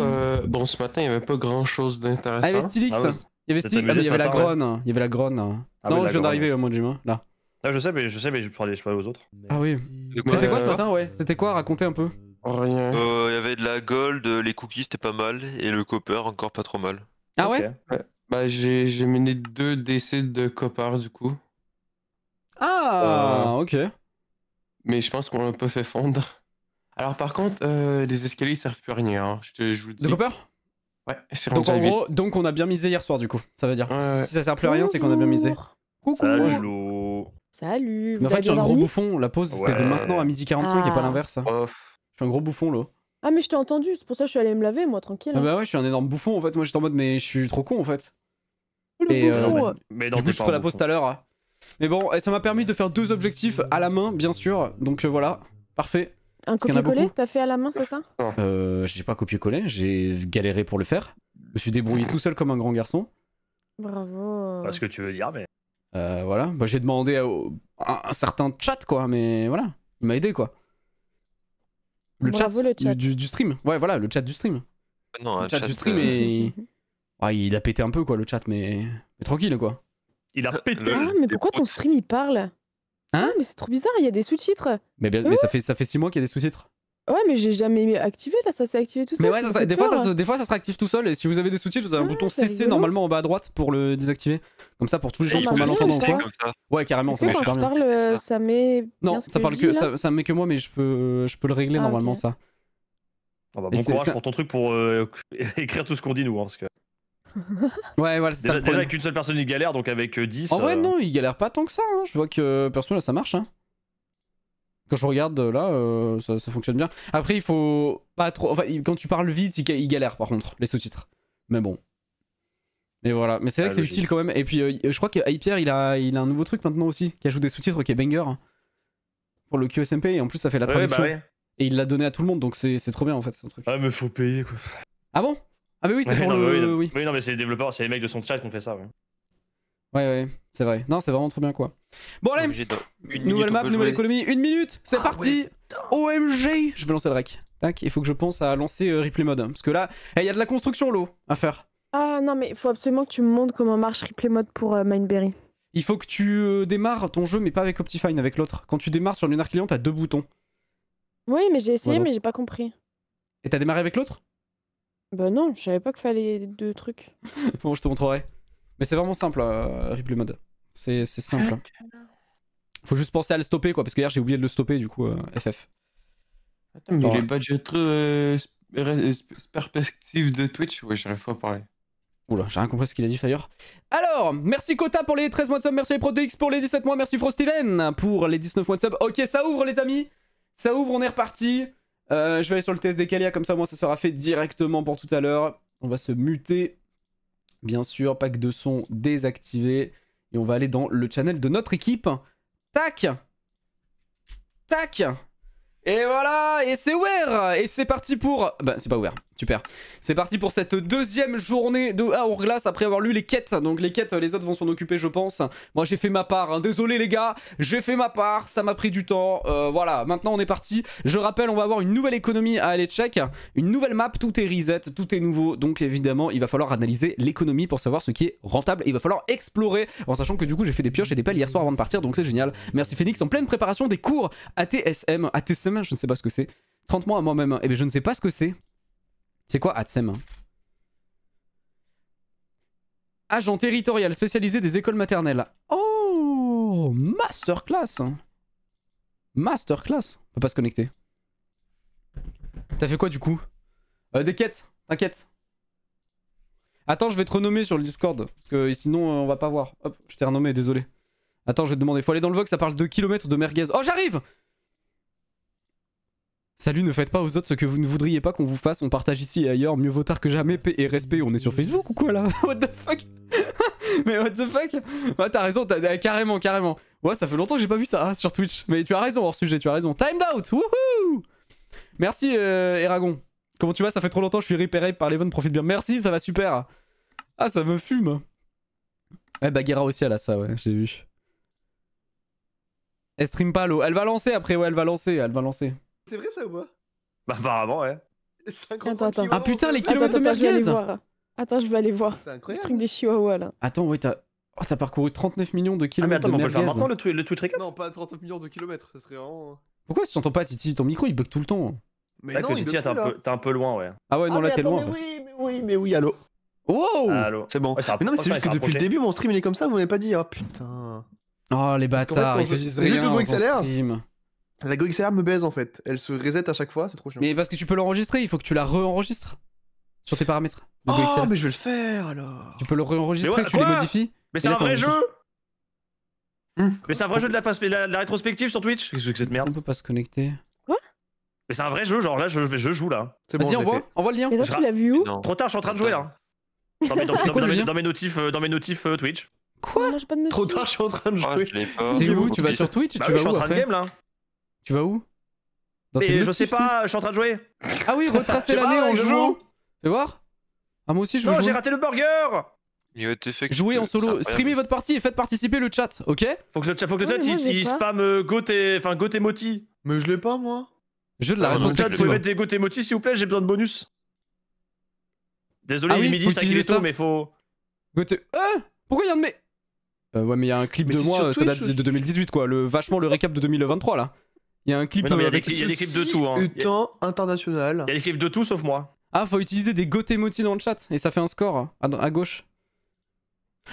bon, ce matin, il n'y avait pas grand chose d'intéressant. Ah, il y avait Stylix. Il y avait Stylix, il y avait la Gronne. Il y avait la Gronne. Non, je viens d'arriver, moi, Jim, là. Ah, je sais mais je parlais aux autres. Ah oui. C'était quoi ce matin? Ouais. C'était quoi? Racontez un peu. Rien. Il y avait de la gold, les cookies c'était pas mal et le copper encore pas trop mal. Ah okay. Ouais. Bah j'ai mené 2 décès de copper du coup. Ah ok. Mais je pense qu'on l'a pas fait fondre. Alors par contre les escaliers ils servent plus à rien. Hein. Je vous dis. De copper? Ouais. Donc en gros donc on a bien misé hier soir du coup. Ça veut dire si ça sert plus à rien c'est qu'on a bien misé. Coucou. Salut. Mais en fait, je suis un gros bouffon. La pause, c'était de maintenant à 12h45 et pas l'inverse. Je suis un gros bouffon, là. Ah, mais je t'ai entendu. C'est pour ça que je suis allé me laver, moi, tranquille. Hein. Ah bah ouais, je suis un énorme bouffon, en fait. Moi, j'étais en mode, mais je suis trop con, en fait. Mais du coup, je ferai la pause tout à l'heure. Mais bon, et ça m'a permis de faire 2 objectifs à la main, bien sûr. Donc voilà, parfait. Un copier-coller, t'as fait à la main, c'est ça? J'ai pas copier-coller, j'ai galéré pour le faire. Je me suis débrouillé tout seul comme un grand garçon. Bravo. Pas ce que tu veux dire, mais... voilà, bah, j'ai demandé à un certain chat quoi, mais voilà, il m'a aidé quoi. Le bravo, chat du stream, ouais voilà, le chat du stream. Non, le chat du stream et... ouais, il a pété un peu quoi le chat, mais tranquille quoi. Il a pété. Ah mais pourquoi ton stream il parle? Hein? Ah, mais c'est trop bizarre, il y a des sous-titres. Mais ça fait 6 mois qu'il y a des sous-titres. Ouais mais j'ai jamais activé là, ça s'est activé tout seul. Mais ouais, des fois ça se réactive tout seul et si vous avez des sous-titres vous avez un bouton CC normalement en bas à droite pour le désactiver. Comme ça pour tous les gens qui sont malentendants quoi. Ouais carrément. Est-ce que quand je parle ça met... Non ça parle que ça met que moi mais je peux le régler normalement ça. Bon courage pour ton truc pour écrire tout ce qu'on dit nous parce que... Ouais voilà c'est ça. Déjà avec une seule personne il galère donc avec 10. En vrai non il galère pas tant que ça, je vois que perso là ça marche. Quand je regarde là, ça fonctionne bien. Après, il faut pas trop. Enfin, quand tu parles vite, il galère par contre, les sous-titres. Mais bon. Mais voilà. Mais c'est vrai que c'est utile quand même. Et puis, je crois que Hyper, il a un nouveau truc maintenant aussi, qui ajoute des sous-titres, qui est banger. Pour le QSMP, et en plus, ça fait la traduction. Ouais. Et il l'a donné à tout le monde, donc c'est trop bien en fait, ce truc. Ah, mais faut payer quoi. Ah bon? Ah, mais oui, c'est pour le. Oui, non, mais c'est les développeurs, c'est les mecs de son chat qui ont fait ça. Ouais, c'est vrai. Non, c'est vraiment trop bien quoi. Bon allez, nouvelle map, nouvelle économie, 1 minute, c'est parti. Ouais, OMG, je vais lancer le rec. Tac, il faut que je pense à lancer replay mode. Parce que là, il y a de la construction l'eau à faire. Ah non mais il faut absolument que tu me montres comment marche replay mode pour Mineberry. Il faut que tu démarres ton jeu mais pas avec Optifine, avec l'autre. Quand tu démarres sur le lunar client, t'as 2 boutons. Oui mais j'ai essayé mais j'ai pas compris. Et t'as démarré avec l'autre? Bah non, je savais pas qu'il fallait 2 trucs. Bon je te montrerai. Mais c'est vraiment simple, replay mode. C'est simple. Faut juste penser à le stopper quoi, parce que hier j'ai oublié de le stopper du coup, FF. Attends, mais les budgets perspectives de Twitch, ouais, j'arrive pas à parler. Oula, j'ai rien compris ce qu'il a dit, Fire. Alors, merci Kota pour les 13 mois de sub, merci les ProDX pour les 17 mois, merci Frosteven pour les 19 mois de sub. Ok, ça ouvre les amis, ça ouvre, on est reparti. Je vais aller sur le test d'Ekalia, comme ça moi ça sera fait directement pour tout à l'heure. On va se muter. Bien sûr, pack de son désactivé. Et on va aller dans le channel de notre équipe. Tac! Tac. Et voilà, et c'est ouvert. Et c'est parti pour... Bah c'est pas ouvert, super. C'est parti pour cette deuxième journée de Hourglass après avoir lu les quêtes. Donc les quêtes, les autres vont s'en occuper je pense. Moi j'ai fait ma part, hein. Désolé les gars, j'ai fait ma part, ça m'a pris du temps. Voilà, maintenant on est parti. Je rappelle, on va avoir une nouvelle économie à aller check. Une nouvelle map, tout est reset, tout est nouveau. Donc évidemment, il va falloir analyser l'économie pour savoir ce qui est rentable. Et il va falloir explorer, en sachant que du coup j'ai fait des pioches et des pelles hier soir avant de partir, donc c'est génial. Merci Phoenix, en pleine préparation des cours ATSM. ATSM, je ne sais pas ce que c'est. 30 mois à moi-même. Eh bien, je ne sais pas ce que c'est. C'est quoi ATSEM? Agent territorial spécialisé des écoles maternelles. Oh, masterclass. Masterclass. On peut pas se connecter. T'as fait quoi du coup? Des quêtes, t'inquiète. Attends, je vais te renommer sur le Discord. Parce que sinon, on va pas voir. Hop, je t'ai renommé, désolé. Attends, je vais te demander. Faut aller dans le Vox, ça parle de kilomètres de merguez. Oh, j'arrive! Salut, ne faites pas aux autres ce que vous ne voudriez pas qu'on vous fasse, on partage ici et ailleurs, mieux vaut tard que jamais, paix et respect, on est sur Facebook ou quoi là? What the fuck? Mais what the fuck? Ouais, t'as raison, carrément, carrément. Ouais, ça fait longtemps que j'ai pas vu ça hein, sur Twitch. Mais tu as raison hors sujet, tu as raison. Timed out! Wouhou! Merci Eragon. Comment tu vas? Ça fait trop longtemps, je suis repéré par les bonnes, profite bien. Merci, ça va super. Ah, ça me fume. Ouais, bah Guerra aussi, elle a ça, ouais, j'ai vu. Elle stream pas l'eau. Elle va lancer après, ouais, elle va lancer, elle va lancer. C'est vrai ça ou pas? Bah apparemment ouais. Attends. Ah putain les kilomètres de merguez. Attends je vais aller voir. C'est incroyable. Le truc des chihuahuas là. Attends ouais t'as... Oh, t'as parcouru 39 millions de kilomètres. Ah mais attends on peut le faire maintenant le Twitch récap? Non pas 39 millions de kilomètres, ça serait vraiment... Pourquoi tu t'entends pas Titi? Ton micro il bug tout le temps. C'est vrai que Titi t'es un peu loin ouais. Ah ouais non là t'es loin. Mais oui allô. Wow. C'est bon. Non mais c'est juste que depuis le début mon stream il est comme ça, vous m'avez pas dit. Oh putain. Oh les bâtards ils te disent rien en stream. La Go XLR me baise en fait, elle se reset à chaque fois, c'est trop chiant. Mais parce que tu peux l'enregistrer, il faut que tu la re-enregistres sur tes paramètres. Oh XLR. Mais je vais le faire alors. Tu peux le re-enregistrer, ouais, tu les modifies. Mais c'est un vrai jeu. Mais c'est un vrai jeu de la rétrospective sur Twitch. Qu'est-ce que c'est de merde? On peut pas se connecter. Quoi? Mais c'est un vrai jeu, genre là je joue là. Vas-y envoie le lien. Mais toi tu l'as vu où? Trop tard, je suis en train de jouer là. Dans mes notifs Twitch. Quoi? Trop tard, je suis en train de jouer. C'est où? Tu vas sur Twitch? Tu vas en train de game là. Tu vas où? Mais je sais pas, je suis en train de jouer. Ah oui, retracer l'année en jouant. Tu vas voir? Ah moi aussi je veux. Non, j'ai raté le burger. Jouez en solo, streamez votre partie et faites participer le chat, ok? Faut que le chat il spam Gotemoti. Mais je l'ai pas moi. Je l'ai. Dans le chat, vous pouvez mettre des Gotemoti s'il vous plaît, j'ai besoin de bonus. Désolé, il est midi, 5 est tôt, mais faut. Pourquoi il y a un de mes. Ouais, mais il y a un clip de moi, ça date de 2018 quoi, vachement le récap de 2023 là. Il y a un clip. Il y a des clips de tout. Temps international. Il y a des clips de tout sauf moi. Ah, faut utiliser des gotemoti dans le chat et ça fait un score à gauche.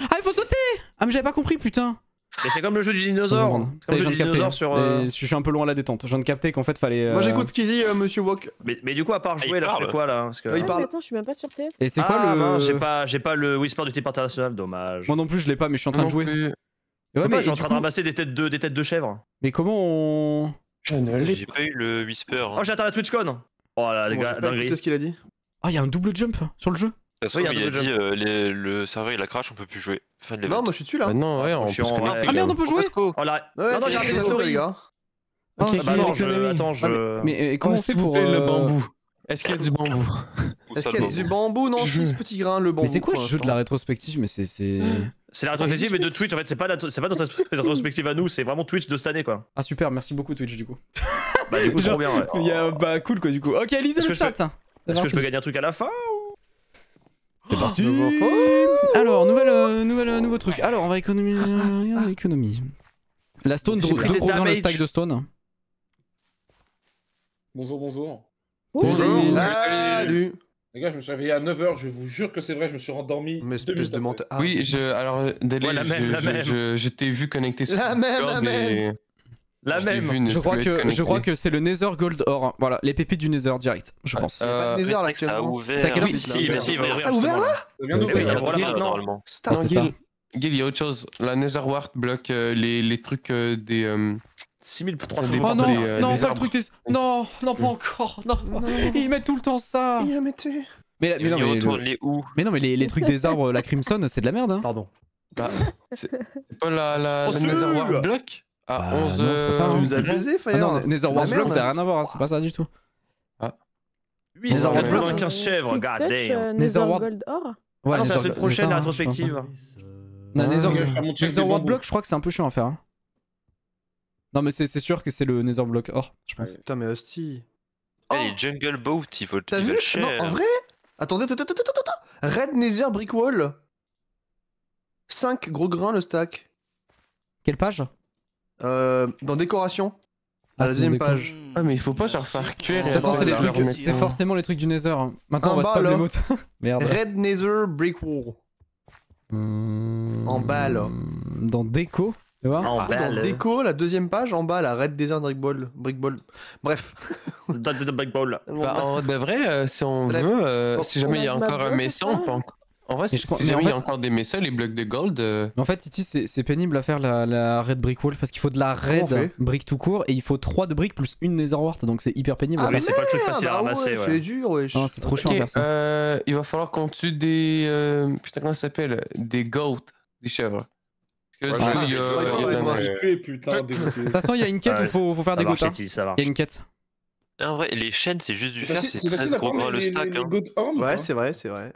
Ah, il faut sauter. Ah, mais j'avais pas compris, putain. Mais c'est comme le jeu du dinosaure. Comme le jeu du dinosaure sur. Je suis un peu loin à la détente. Je viens de capter qu'en fait fallait. Moi j'écoute ce qu'il dit, monsieur Wok. Mais du coup, à part jouer, là, c'est quoi là? Parce que. Il parle. Attends, je suis même pas sur TF. Et c'est quoi le. J'ai pas le whisper du type international, dommage. Moi non plus, je l'ai pas, mais je suis en train de jouer. Ouais, mais je suis en train de ramasser des têtes de chèvres. Mais comment on. J'ai pas eu le whisper. Hein. Oh, j'attends la TwitchCon. Oh là, les gars, dinguerie. Qu'est-ce qu'il a dit? Ah, il y a un double jump sur le jeu. De toute façon, il a dit le serveur il a crash, on peut plus jouer. Fin de non, moi je suis dessus là. Bah non, ouais, on peut se connecter. Ah merde, on peut jouer. Oh là, ouais, non, j'ai raté les stories, les gars. Okay, bah non, attends, je. Mais comment c'est pour le bambou? Est-ce qu'il y a du bambou? Est-ce qu'il y a du bambou? Non, c'est ce petit grain, le bambou. Mais c'est quoi le jeu de la rétrospective? Mais c'est. C'est la rétrospective mais de Twitch en fait, c'est pas notre rétrospective à nous, c'est vraiment Twitch de cette année quoi. Ah super, merci beaucoup Twitch du coup. Bah du coup trop bien ouais. Bah cool quoi du coup. Ok, lisez le chat. Est-ce que je peux gagner un truc à la fin ou... C'est parti. Alors nouveau truc. Alors on va économiser. La stone, le stack de stone. Bonjour. Salut. Les gars, je me suis réveillé à 9h, je vous jure que c'est vrai, je me suis rendormi. Mais espèce de menteur. Ah. Oui, alors, Délé, je t'ai vu connecté sur Discord. La même. Je crois que c'est le Nether Gold Or. Voilà, les pépites du Nether direct, je pense. Nether là, ça a ouvert. Ça a ouvert là? Normalement. Gil, il y a autre chose. La Nether Wart bloque les trucs des. 6300. Oh non, non, pas le truc des... Non, pas encore. Non. Ils mettent tout le temps ça. Ils mettaient. Mais non, mais les trucs des arbres, la Crimson, c'est de la merde. Hein. Pardon. C'est pas la Nether Wart Block. À 11 h tu nous as baisé, Fire. Ah non, Nether Wart Block, ça n'a rien à voir, hein, c'est pas ça du tout. Ah. 8 Nether Wart 15 chèvres, goddamn. Nether Wart Gold Or. Ouais, non, c'est la semaine prochaine, la rétrospective. Nether Wart Block, je crois que c'est un peu chiant à faire. Non, mais c'est sûr que c'est le Nether Block Or, je pense. Putain, mais hostie. Hey, Jungle Boat, il faut le cher. En vrai? Attendez, Red Nether Brick Wall. 5 gros grains le stack. Quelle page? Dans décoration. À la deuxième page. Ah mais il faut pas genre faire cuire. De toute façon c'est forcément les trucs du Nether. Maintenant on va spam les mots. Merde. Red Nether Brick Wall. En bas là. Dans déco. Tu vois? En bas dans déco la deuxième page en bas la Red Nether Brick Wall. Bref. Brick Wall. De vrai si on veut, si jamais il y a encore un méchant on peut encore. En vrai, si jamais il y a encore des messels, les blocs de gold. En fait, Titi, c'est pénible à faire la red brick wall parce qu'il faut de la red brick tout court et il faut 3 de briques plus une nether wart donc c'est hyper pénible. Ah, mais c'est pas le truc facile à ramasser. Ouais. C'est dur, ouais. Non, c'est trop chiant à faire ça. Il va falloir qu'on tue des. Putain, comment ça s'appelle? Des goats, des chèvres. De toute façon, il y a une quête où il faut faire des goats. Il y a une quête. En vrai, les chaînes, c'est juste du fer, c'est 13 gros grains le stack. Ouais, c'est vrai, c'est vrai.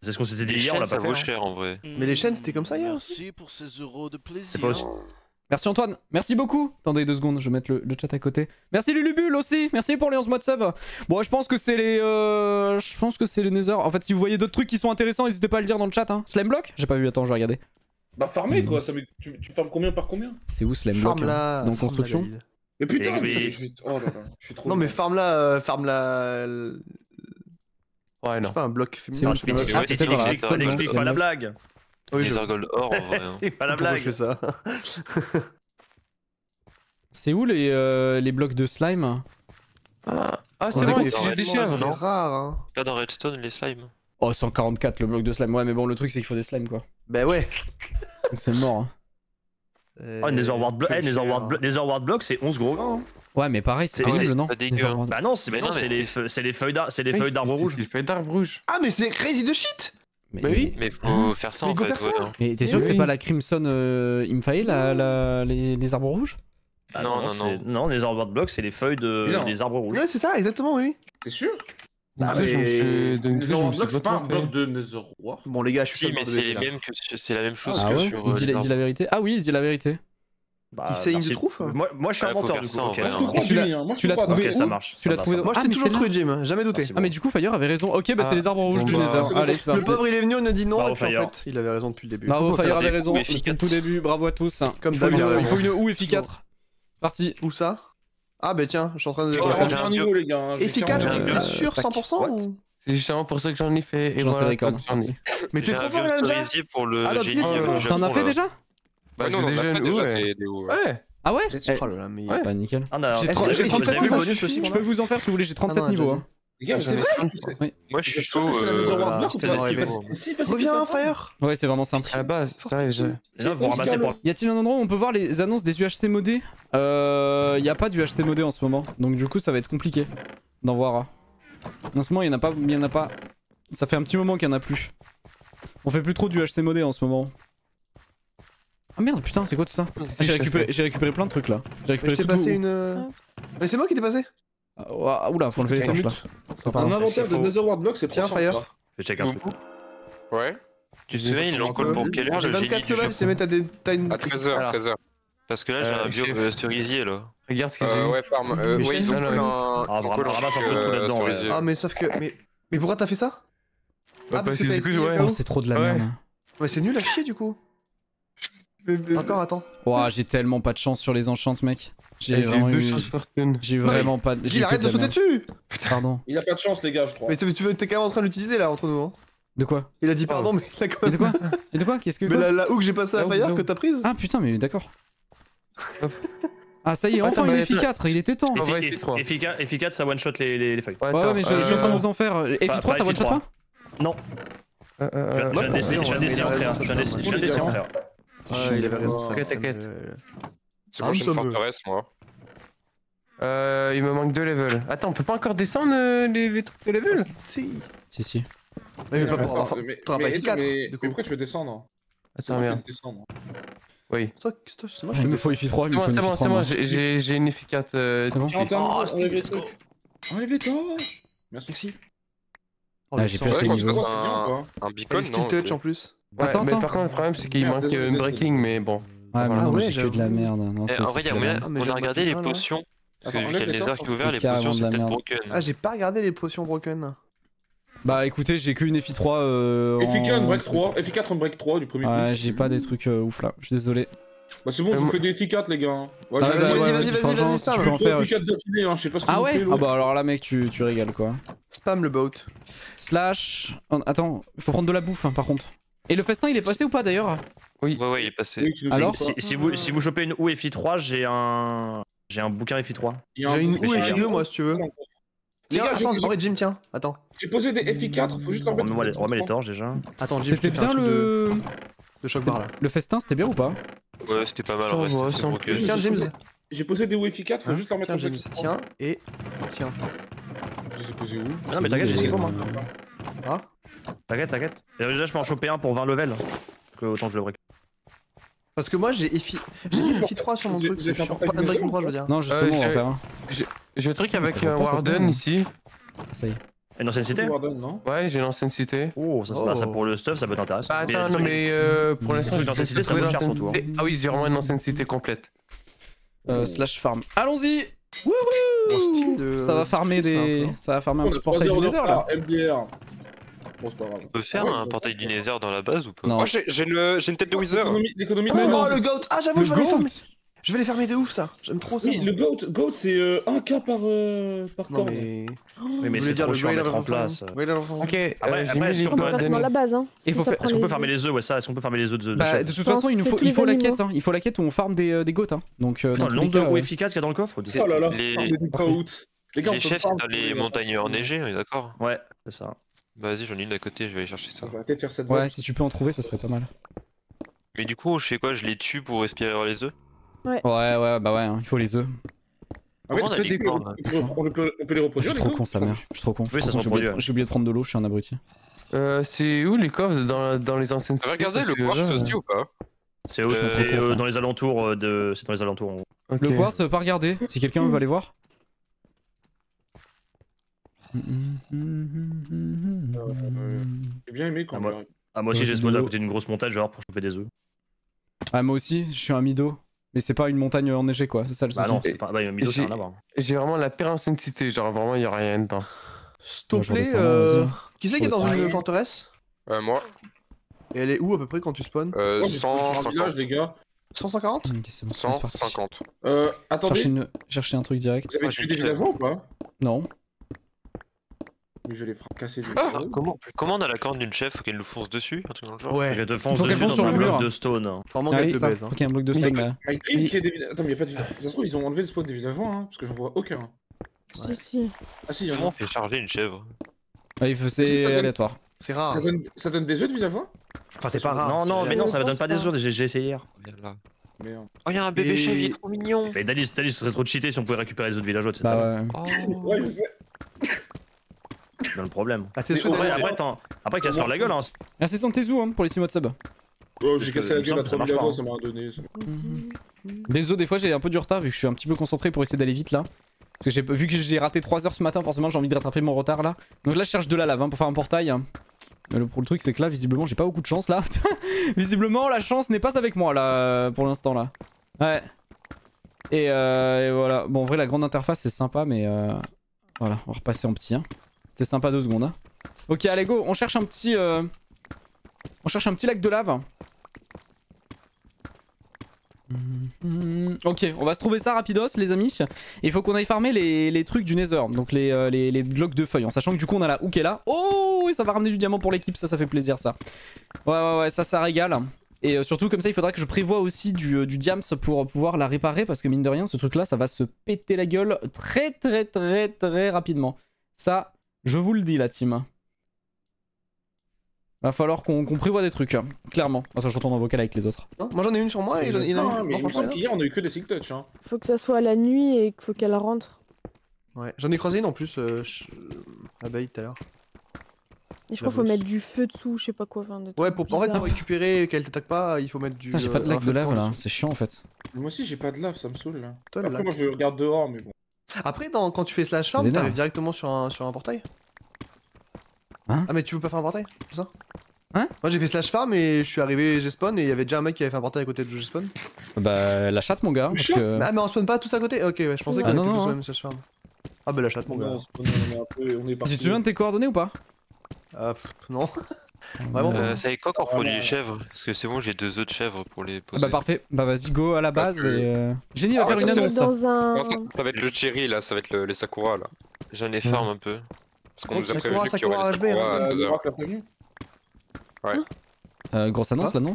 C'est ce qu'on s'était dit hier, on l'a pas vaut cher en vrai. Mais les chaînes c'était comme ça hier aussi. Merci pour ces euros de plaisir. Merci Antoine, merci beaucoup. Attendez 2 secondes, je vais mettre le chat à côté. Merci Lulubul aussi, merci pour les 11 mois de sub. Bon je pense que c'est les... je pense que c'est les Nether. En fait si vous voyez d'autres trucs qui sont intéressants, n'hésitez pas à le dire dans le chat. Hein. Slamblock ? J'ai pas vu, attends je vais regarder. Bah farmer quoi, ça, mais tu farmes combien par combien ? C'est où Slamblock hein. C'est dans construction la... Mais putain mais... Oh là là, je suis trop... Non mais farme là, farme la... Ouais, non. C'est pas un bloc féminin. Explique pas la blague. Nether Gold Or en vrai. Pas la blague. C'est où les blocs de slime? Ah, c'est bon, c'est des chèvres, non? Pas dans Redstone les slimes. Oh, 144 le bloc de slime. Ouais, mais bon, le truc c'est qu'il faut des slimes quoi. Bah ouais. Donc c'est mort. Oh, Nether Wart Block c'est 11 gros grands. Ouais mais pareil c'est horrible non genre... Bah non c'est les feuilles d'arbre rouge. Les feuilles d'arbre rouge. Ah mais c'est crazy de shit. Mais oui. Mais faut faire ça en fait. Mais t'es sûr que c'est pas la Crimson Imfae les arbres rouges? Non non non. Non les arbres blocs c'est les feuilles des arbres rouges. Ouais c'est ça exactement oui. T'es sûr? Bah mais c'est pas un bloc de Nether Wart. Bon les gars je suis sûr. Si mais c'est la même chose que sur... Il dit la vérité. Ah oui il dit la vérité. Bah, il sait, il se trouve. Moi je suis un menteur du coup. Okay. Tu l'as trouvé. Ça marche. Tu l'as trouvé. Moi je t'ai toujours trouvé, Jim. Jamais douté. Ah, mais du coup, Fire avait raison. Ok, bah c'est les arbres rouges du Nether. Le pauvre il est venu, on a dit non. En fait, il avait raison depuis le début. Bravo, Fire avait raison depuis le tout début. Bravo à tous. Comme ça, il faut une ou efficace. Parti. Où ça? Ah, bah tiens, je suis en train de. J'ai un niveau, les gars. Efficace, t'es sûr 100%? C'est justement pour ça que j'en ai fait. Et j'en sais d'accord. Mais t'es trop fort, là, déjà. T'en as fait déjà? Bah non, déjà des hauts. Ouais. Ah ouais. Ouais. Bah nickel. J'ai 37 niveaux. Je peux vous en faire si vous voulez, j'ai 37 niveaux. Les gars, c'est vrai. Moi je suis chaud. Reviens Fire. Ouais, c'est vraiment simple. À la base, y a-t-il un endroit où on peut voir les annonces des UHC modés? Y a pas d'UHC modé en ce moment. Donc du coup, ça va être compliqué d'en voir. En ce moment, il y en a pas. Ça fait un petit moment qu'il y en a plus. On fait plus trop d'UHC modé en ce moment. Ah merde putain c'est quoi tout ça? J'ai récupéré plein de trucs là. J'ai récupéré tout. Passé une... Mais c'est moi qui t'ai passé. Oula faut enlever les torches là. Un inventaire de Nether Wart Block c'est trop Fire. Je check un peu. Ouais. Tu te souviens ils l'ont call pour quelle heure le génie du Japon? À 13h. Parce que là j'ai un vieux cerisier là. Regarde ce que j'ai. Ouais farm. Ouais ils ont un... Ah vraiment. Ah mais sauf que... Mais pourquoi t'as fait ça? Ah parce que t'as essayé. Oh c'est trop de la merde. Ouais c'est nul à chier du coup. Encore attends. Ouah j'ai tellement pas de chance sur les enchantes mec. J'ai vraiment eu... J'ai vraiment pas de... Gilles arrête de sauter dessus. Pardon. Il a pas de chance les gars je crois. Mais t'es quand même en train de l'utiliser là entre nous hein. De quoi? Il a dit pardon mais il a quand même... Et de quoi? Qu'est-ce que... Mais la hook j'ai passé à Fire que t'as prise. Ah putain mais d'accord. Ah ça y est enfin il est efficace, il était temps. Efficace ça one shot les feuilles. Ouais mais je suis en train de vous en faire. F3 ça one shot pas? Non. Je viens d'essayer en frère. Il avait raison, ça. C'est bon, j'ai une forteresse, moi. Il me manque 2 levels. Attends, on peut pas encore descendre les trucs de level? Si. Mais t'auras pas fait 4. Mais pourquoi tu veux descendre? Attends, merde. Oui. Il me faut FI3. C'est bon, c'est bon, j'ai une efficace. C'est bon. Enlève les trucs. Enlève les temps. Merci. Ah, j'ai placé les niveaux. Un beacon, non. Skill touch en plus. Attends, mais par contre, le problème, c'est qu'il manque une breaking, mais bon. Ouais, mais non, j'ai que de la merde. En vrai, on a regardé les potions. Parce que vu qu'il y a le laser qui est ouvert, les potions sont peut-être broken. Ah, j'ai pas regardé les potions broken. Bah écoutez, j'ai qu'une FI3 FI4 en break 3, FI4 en break 3 du premier coup. Ouais, j'ai pas des trucs ouf là, je suis désolé. Bah c'est bon, on fait des FI4 les gars. Vas-y, ça. Je peux en faire FI4 d'affilée, hein, je sais pas ce que tu fais. Ah ouais. Ah bah alors là mec, tu régales quoi. Spam le boat. Slash. Attends, faut prendre de la bouffe par contre. Et le festin il est passé ou pas d'ailleurs? Oui. Ouais, il est passé. Alors si vous chopez une OU FI3, j'ai un bouquin FI3. J'ai une OU FI2 moi si tu veux. Tiens, attends, Jim, tiens, attends. J'ai posé des FI4, faut juste leur mettre. On remet les torches déjà. Attends, Jim, c'était bien le. De choc bar là. Le festin, c'était bien ou pas? Ouais, c'était pas mal en vrai. Tiens, James. J'ai posé des FI4, faut juste leur mettre en James. Tiens, et. Tiens. Je les ai posés où? Non, mais t'inquiète, j'ai ce qu'il faut moi. Ah? T'inquiète. Déjà, je peux en choper un pour 20 levels. Autant que je le break. Parce que moi, j'ai FI3 sur mon truc. Pas de break 3, je veux dire. Non, justement, on va faire un. J'ai le truc avec Warden ici. Ça y est. Une ancienne cité ? Ouais, j'ai une ancienne cité. Oh, ça pour le stuff, ça peut t'intéresser. Ah, attends, non, mais pour l'instant, j'ai une ancienne cité, ça vaut cher surtout. Ah oui, j'ai vraiment une ancienne cité complète. Slash farm. Allons-y ! Wouhou ! Ça va farmer des. Ça va farmer un petit portail du Nether là. MDR. Bon, c'est pas grave. On peut faire un portail du Nether dans la base ou pas ? Non, j'ai une tête de Wither. L'économie de Nether. Oh, le goat ! Ah, j'avoue, je vais les farmer. Je vais les fermer de ouf ça, j'aime trop ça. Oui, le goat c'est 1K par corps. Mais... Oui mais c'est trop chiant à mettre en place. Ok, après on peut faire dans la base hein. Est-ce qu'on peut farmer les œufs ouais ça, est-ce qu'on peut farmer les œufs de chèvre? De toute façon il faut la quête hein, il faut la quête où on farme des goats hein. Donc le nombre de goats efficaces qu'il y a dans le coffre. Oh là là, les chefs c'est dans les montagnes enneigées, on est d'accord? Ouais, c'est ça. Vas-y j'en ai une à côté, je vais aller chercher ça. Ouais si tu peux en trouver ça serait pas mal. Mais du coup je sais quoi, je les tue pour respirer les œufs? Ouais, bah ouais, hein, il faut les œufs. Ah ouais, on peut les reproduire. Je suis trop con, sa mère. Je suis trop con. Oui, j'ai oublié de prendre de l'eau, je suis un abruti. C'est où les coffres dans les anciennes cités? Regardez le quartz aussi ou pas? C'est dans les alentours de. C'est dans les alentours en gros. Okay. Le quartz, pas regarder. Si quelqu'un veut aller voir. J'ai bien aimé quand même. Ah, moi aussi, j'ai ce mode à côté d'une grosse montagne, genre pour choper des œufs. Ah, moi aussi, je suis un mido. Mais c'est pas une montagne enneigée quoi, c'est ça le souci. Ah non, c'est pas un mido, c'est un avant. J'ai vraiment la pire ancienne cité, genre vraiment il y a rien dedans. S'il te plaît, qui c'est qui est dans une forteresse? Moi. Et elle est où à peu près quand tu spawns? 150 les gars. 150? 150. Attendez. Cherchez un truc direct. Vous avez tué des villageois ou pas? Non. Mais je les fracassais. Comment on a la corne d'une chef? Faut qu'elle nous fonce dessus? Un truc dans le genre. Ouais, faut qu'elle fonce sur le bloc de stone. Faut qu'il y ait un bloc de stone. Attends, mais y'a pas de villageois. Ça se trouve, ils ont enlevé le spawn des villageois, hein, parce que j'en vois aucun. Si, si. Ah, si, comment on fait charger une chèvre? C'est aléatoire. C'est rare. Ça donne des œufs de villageois? Enfin, c'est pas rare. Non, mais non, ça donne pas des œufs, j'ai essayé hier. Oh y'a un bébé chèvre, il est trop mignon. Mais Dalis, serait trop cheaté si on pouvait récupérer les œufs de villageois, tu sais. Ouais, je sais. C'est le problème. Après casse leur la gueule hein. Ah c'est sans tes zoos hein pour les 6 mois de sub. Oh j'ai cassé la gueule à 3 villageois, ça m'a donné. Désolé des fois j'ai un peu du retard vu que je suis un petit peu concentré pour essayer d'aller vite là. Parce que vu que j'ai raté 3 heures ce matin forcément j'ai envie de rattraper mon retard là. Donc là je cherche de la lave hein, pour faire un portail. Le truc c'est que là visiblement j'ai pas beaucoup de chance là. Visiblement la chance n'est pas avec moi là pour l'instant là. Ouais. Et voilà. Bon en vrai la grande interface c'est sympa mais voilà on va repasser en petit hein. C'était sympa 2 secondes. Hein. Ok, allez go, on cherche un petit, lac de lave. Ok, on va se trouver ça rapidos, les amis. Il faut qu'on aille farmer les trucs du Nether, donc les blocs de feuilles, en sachant que du coup on a la hook qui est là. Oh, et ça va ramener du diamant pour l'équipe, ça fait plaisir ça. Ouais, ça régale. Et surtout comme ça il faudra que je prévoie aussi du diams pour pouvoir la réparer parce que mine de rien ce truc là ça va se péter la gueule très rapidement. Ça. Je vous le dis la team. Va falloir qu'on prévoit des trucs, clairement. Parce que je retourne en vocal avec les autres. Moi j'en ai une sur moi et j'en ai une. Mais franchement qu'hier on a eu que des sick touch. Hein. Faut que ça soit à la nuit et qu'il faut qu'elle rentre. Ouais, j'en ai croisé une en plus, abeille tout à l'heure. Et je crois qu'il faut mettre du feu dessous, je sais pas quoi. Enfin, ouais, pour en fait, non, récupérer qu'elle t'attaque pas, il faut mettre du. J'ai pas de lac de lave là, c'est chiant en fait. Moi aussi j'ai pas de lave, ça me saoule là. Toi, après, moi je regarde dehors, mais bon. Après, quand tu fais slash farm, t'arrives directement sur un portail. Hein? Ah, mais tu veux pas faire un portail, c'est ça? Hein? Moi j'ai fait slash farm et je suis arrivé, j'ai spawn et il y avait déjà un mec qui avait fait un portail à côté de spawn. Bah, la chatte, mon gars. Parce que... Ah, mais on spawn pas tous à côté? Ok, ouais, je pensais qu'on était tous au même slash farm. Ah, bah la chatte, mon gars. Tu te souviens de tes coordonnées ou pas? Non. Vraiment, ça est quoi qu'on reproduit les chèvres? Parce que c'est bon, j'ai 2 œufs de chèvres pour les poser. Bah parfait, bah vas-y go à la base et... Jenny va faire une annonce. Ça va être le cherry là, ça va être les sakura là. J'en ai farm un peu. Parce qu'on nous a prévenu qu'il y aurait les sakura. Ouais. Grosse annonce là non?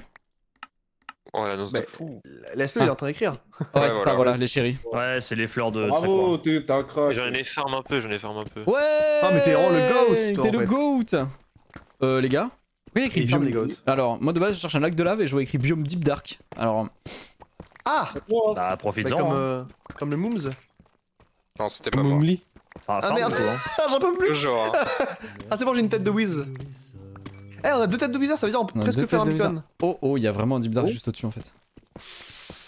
Oh l'annonce de fou. Laisse-le, il est en train d'écrire. Ouais c'est ça, voilà, les cherry. Ouais c'est les fleurs de... Bravo, t'es un crack. J'en ai farm un peu, j'en ai farm un peu. Ouais. Ah mais t'es le goat. T'es le goat. Les gars, oui, écrit biome. Alors, moi de base, je cherche un lac de lave et je vois écrit biome Deep Dark. Alors. Ah! Bah, profite-en. Comme le Mooms. Non, c'était pas moi. Ah merde, j'en peux plus! Toujours. Ah, c'est bon, j'ai une tête de Wiz. Eh, on a 2 têtes de Wizard, ça veut dire on peut presque faire un beacon. Oh, oh, il y a vraiment un Deep Dark juste au-dessus en fait.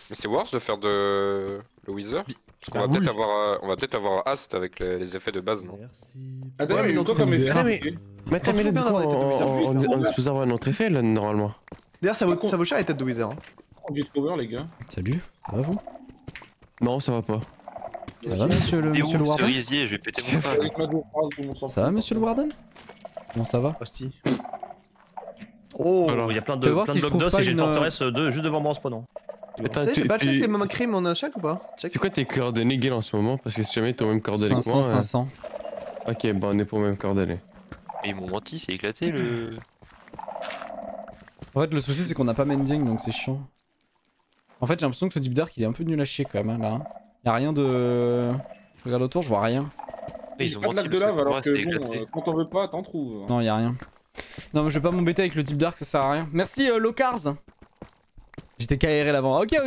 Mais c'est worse de faire de. Le Wizard? Parce qu'on va peut-être avoir Ast avec les effets de base, non? Ah, d'accord, mais non, toi, comme effet. Mais t'as mis le bouton on est supposé avoir un autre effet là normalement. D'ailleurs ça vaut cher les têtes de wizard. Du trouver les gars. Salut, ça va vous? Non ça va pas. Ça va monsieur le Warden? Je vais péter mon pain. Ça va monsieur le Warden? Comment ça va? Hostie. Oh alors il y a plein de blocs d'os et j'ai une forteresse juste devant moi en spawnant. Attends, j'ai pas checké les crimes en un chaque ou pas? C'est quoi tes coordonnées Gale en ce moment? Parce que si jamais t'es au même coordonnées que moi. 500. Ok bah on est pour même coordonnées. Ils m'ont menti, c'est éclaté le... En fait le souci c'est qu'on a pas mending donc c'est chiant. En fait j'ai l'impression que ce Deep Dark il est un peu nul à chier quand même hein, là. Y'a rien de... Je regarde autour, je vois rien. Ils ont pas de lac de lave alors que bon, quand on veut pas t'en trouves. Non y'a rien. Non mais je vais pas m'embêter avec le Deep Dark, ça sert à rien. Merci Locars. J'étais KRL avant, ok.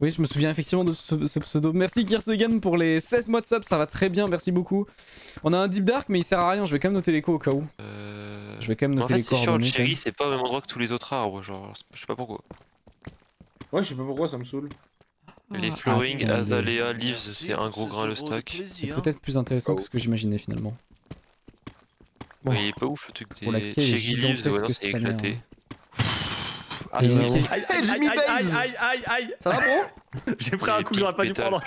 Oui je me souviens effectivement de ce pseudo. Merci Kirsegan pour les 16 mois de sub, ça va très bien, merci beaucoup. On a un Deep Dark mais il sert à rien, je vais quand même noter l'écho au cas où. Je vais quand même noter l'écho. En fait c'est chiant, le cherry c'est pas au même endroit que tous les autres arbres, genre je sais pas pourquoi. Ouais je sais pas pourquoi ça me saoule. Les flowering, azalea, leaves c'est un gros grain le stack. C'est peut-être plus intéressant que ce que j'imaginais finalement. Bon. Ouais, il est pas ouf le truc des cherry leaves, ouais non c'est éclaté. Aïe aïe aïe aïe. Ça va bro? J'ai pris un coup que j'aurais pas dû prendre.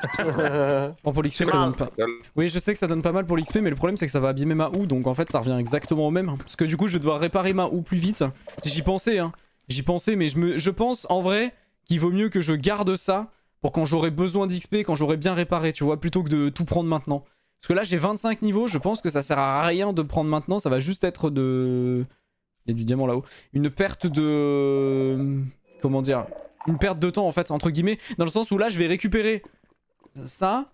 Bon pour l'XP ça donne pas. Oui je sais que ça donne pas mal pour l'XP mais le problème c'est que ça va abîmer ma houe donc en fait ça revient exactement au même. Parce que du coup je vais devoir réparer ma houe plus vite. Si j'y pensais hein. J'y pensais mais je pense en vrai qu'il vaut mieux que je garde ça pour quand j'aurai besoin d'XP, quand j'aurai bien réparé tu vois, plutôt que de tout prendre maintenant. Parce que là j'ai 25 niveaux, je pense que ça sert à rien de prendre maintenant, ça va juste être de... Il y a du diamant là-haut. Une perte de... Comment dire? Une perte de temps en fait, entre guillemets. Dans le sens où là, je vais récupérer ça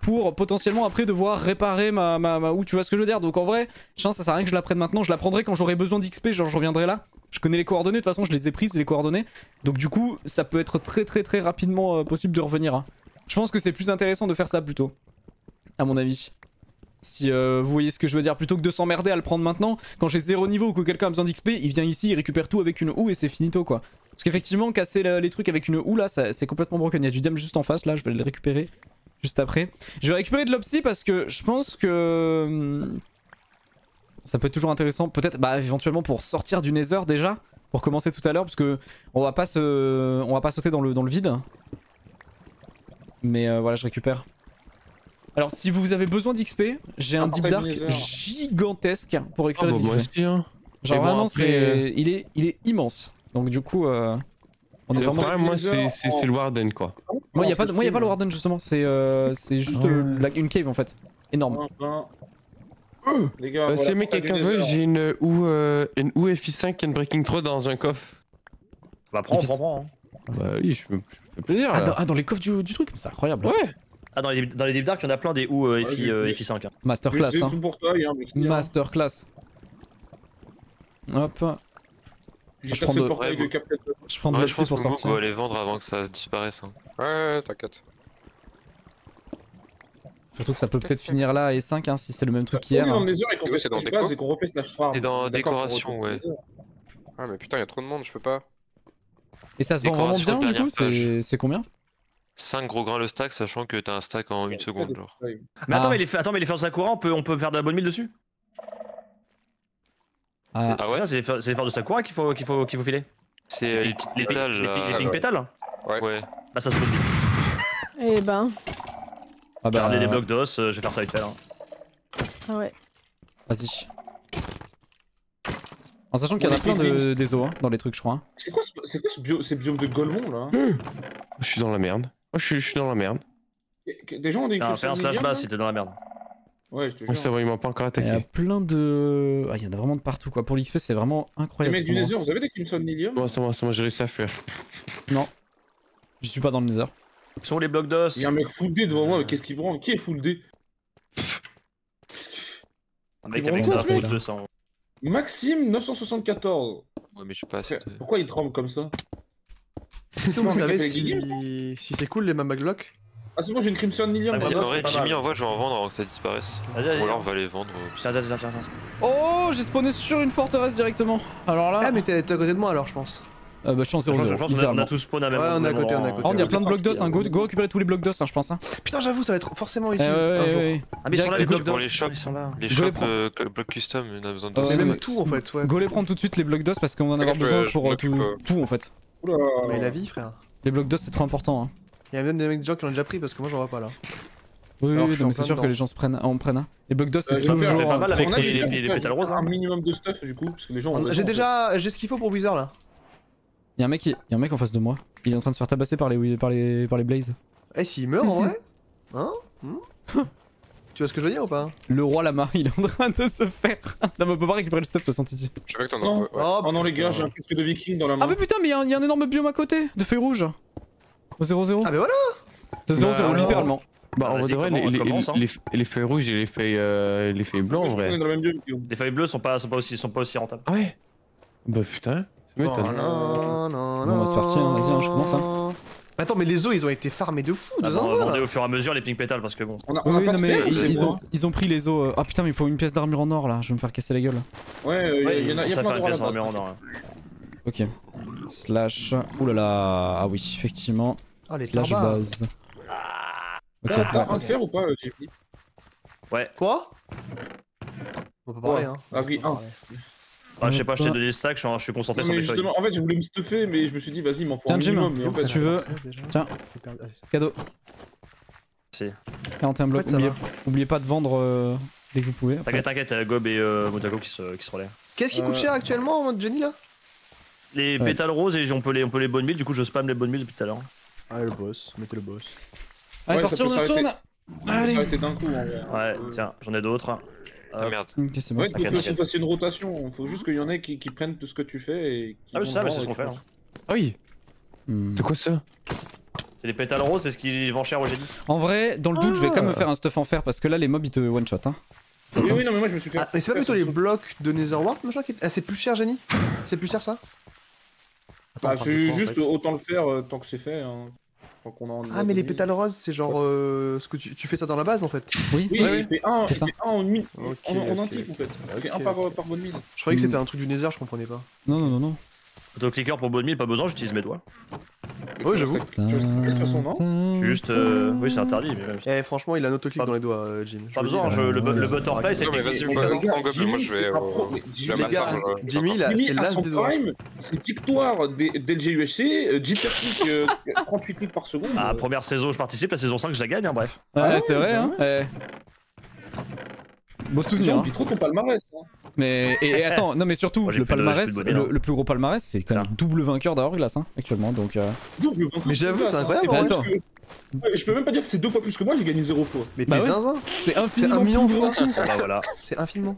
pour potentiellement après devoir réparer ma houe. Tu vois ce que je veux dire? Donc en vrai, ça sert à rien que je la prenne maintenant. Je la prendrai quand j'aurai besoin d'XP, genre je reviendrai là. Je connais les coordonnées, de toute façon je les ai prises, les coordonnées. Donc du coup, ça peut être très rapidement possible de revenir. Hein. Je pense que c'est plus intéressant de faire ça plutôt, à mon avis. Si vous voyez ce que je veux dire, plutôt que de s'emmerder à le prendre maintenant, quand j'ai 0 niveau ou que quelqu'un a besoin d'XP, il vient ici, il récupère tout avec une houe et c'est finito quoi. Parce qu'effectivement, casser les trucs avec une houe là, c'est complètement broken. Il y a du diam juste en face là, je vais le récupérer juste après. Je vais récupérer de l'opsy parce que je pense que ça peut être toujours intéressant, peut-être éventuellement pour sortir du Nether déjà, pour commencer tout à l'heure, parce que on va pas sauter dans le vide. Mais voilà, je récupère. Alors si vous avez besoin d'XP, j'ai un Deep Dark gigantesque pour récupérer l'XP. Genre vraiment il est immense. Donc du coup on est vraiment... Moi c'est le Warden quoi. Moi il n'y a pas le Warden justement, c'est juste une cave en fait. Énorme. Les gars, si jamais quelqu'un veut, j'ai une OU FI5 and Breaking 3 dans un coffre. Bah prends. Bah oui, je me fais plaisir. Ah dans les coffres du truc, c'est incroyable. Ouais. Ah dans les Deep Dark, il y en a plein des ou FI5. Masterclass hein. Tout pour toi, masterclass. Hop. Je prends de l'opsy pour sortir. On va les vendre avant que ça disparaisse. Hein. Ouais, t'inquiète. Surtout que ça peut peut-être finir là à E5 hein, si c'est le même truc qu'hier. Hein. C'est qu'on refait sa farm. C'est dans décoration, ouais. Ah mais putain, y'a trop de monde, je peux pas. Et ça se vend vraiment bien du coup, c'est combien? 5 gros grains le stack, sachant que t'as un stack en 1 seconde genre. Mais attends, mais les forces à courant, on peut faire de la bonne mille dessus? Ah ouais, c'est les fards de Sakura qu'il faut filer. C'est les petites pétales là. Les pink pétales? Ouais. Bah ça se produit. Eh ben. Ah bah. J'ai des blocs d'os, je vais faire ça vite fait là. Ah ouais. Vas-y. En sachant qu'il y en a plein des os hein, dans les trucs, je crois. Hein. C'est quoi ces biomes de Golemon là? Je suis dans la merde. Oh, je suis dans la merde. Des gens ont des QSMP. Ah, fais un slash bas si t'es dans la merde. Ouais, je te jure. Ça va, il m'a pas encore attaqué. Il y a plein de. Ah, il y en a vraiment de partout quoi. Pour l'XP, c'est vraiment incroyable. Mais du Nether, vous avez des Crimson Nilium? Ouais, c'est moi, j'ai réussi à fuir. Non. Je suis pas dans le Nether. Sur les blocs d'os. Il y a un mec full D devant moi, mais qu'est-ce qu'il branle? Qui est full D? Un mec avec un full 200. Maxime 974. Ouais, mais je sais pas. Pourquoi il tremble comme ça? Vous savez si c'est cool les Mama Glock? Ah c'est bon, j'ai une Crimson Nilium. En vrai Jimmy envoie, je vais en vendre avant que ça disparaisse. Ou alors on va les vendre. Tiens. Oh, j'ai spawné sur une forteresse directement. Alors là. Ah mais t'es à côté de moi alors je pense. Bah je suis en 0-0. Je pense qu'on a tous spawn à même. Ouais on est à côté, on est à côté. Il y a plein de blocs d'os, go récupérer tous les blocs d'os je pense. Putain j'avoue ça va être forcément utile. Ah mais ils sont là les blocs d'os. Les shops, blocs custom, on a besoin de tous. Même tout en fait ouais. Go les prendre tout de suite les blocs d'os parce qu'on en a besoin pour tout en fait. Oula. Mais la vie frère. Les blocs d'os c'est trop important hein. Il y a même des gens qui l'ont déjà pris parce que moi j'en vois pas là. Oui, alors, non, mais c'est sûr dedans. Que les gens en prennent. Les bugs d'os c'est toujours pas mal avec les pétales roses là. Un minimum de stuff du coup parce que les gens. J'ai ce qu'il faut pour Wizard là. Y'a un mec en face de moi. Il est en train de se faire tabasser par les blazes. Eh s'il meurt en vrai. Hein? Tu vois ce que je veux dire ou pas? Le roi lama il est en train de se faire. Non mais on peut pas récupérer le stuff de toute façon Titi. Je sais pas que t'en as. Oh non les gars j'ai un casque de viking dans la main. Ah mais putain mais y'a un énorme biome à côté de feuilles rouges. Au 0-0. Ah bah voilà. De 0-0 littéralement. Bah en vrai les feuilles rouges et les feuilles blancs en vrai. Les feuilles bleues sont pas aussi rentables. Ah ouais. Bah putain. Non non c'est parti, vas-y je commence hein. Attends mais les os ils ont été farmés de fou. On va vendre au fur et à mesure les pink pétales parce que bon. Ils ont pris les os. Ah putain mais il faut une pièce d'armure en or là, je vais me faire casser la gueule. Ouais y'en a plein de pièces d'armure en or. Ok. Slash. Oulala. Ah oui effectivement. Ah les slash base. Ok, t'as un sphère ou pas JP? Ouais. Quoi? On peut pas parler hein. Ah oui, un. Ah je sais pas, je t'ai donné les stacks, je suis concentré sur les choses. En fait je voulais me stuffer mais je me suis dit vas-y il m'en faut un minimum. Si tu veux, tiens, cadeau. Si. 41 blocs, oubliez pas de vendre dès que vous pouvez. T'inquiète, Gob et Motako qui se relaient. Qu'est-ce qui coûte cher actuellement en mode Jenny là? Les pétales roses et on peut les bonnes milles, du coup je spam les bonnes milles depuis tout à l'heure. Ah le boss, mettez le boss. Allez, parti, on retourne! Allez! Ouais, tiens, j'en ai d'autres. Ah merde. C'est bon. Ouais, faut que tu fasses une rotation, faut juste qu'il y en ait qui prennent tout ce que tu fais et. Ah, mais c'est ça, c'est ce qu'on fait. Ah oui! C'est quoi ça? C'est les pétales roses, c'est ce qui vend cher au génie. En vrai, dans le doute, je vais quand même me faire un stuff en fer parce que là, les mobs ils te one shot. Hein. Oui, non, mais moi je me suis fait. Mais c'est pas plutôt les blocs de Nether Wart machin qui. Ah, c'est plus cher, génie? C'est plus cher ça? Bah, c'est juste autant le faire tant que c'est fait. Ah mais les pétales roses c'est genre ce que tu fais ça dans la base en fait. Oui il fait un en mille, en antique en fait. Il fait un par bonne mille. Je croyais que c'était un truc du Nether, je comprenais pas. Non. Autoclicker pour bonne mille, pas besoin, j'utilise mes doigts. Ouais j'avoue. De toute façon non. Juste oui c'est interdit. Eh franchement il a un autoclick dans les doigts Jim. Pas besoin, le butterfly c'est. Non mais vas-y moi je vais. Jimmy là c'est l'as des doigts. C'est victoire d'LGUHC, Jitterclick 38 clics par seconde. Ah première saison je participe, la saison 5 je la gagne hein bref. Ouais c'est vrai hein. Beau souvenir. J'oublie trop ton palmarès. Mais et attends, non mais surtout le palmarès, le plus gros palmarès, c'est quand même double vainqueur d'Hourglass hein, actuellement donc. Double vainqueur. Mais j'avoue c'est incroyable. Attends. Je peux même pas dire que c'est 2 fois plus que moi, j'ai gagné 0 fois. Mais t'es zinzin. C'est infiniment plus grand que nous. Bah voilà. C'est infiniment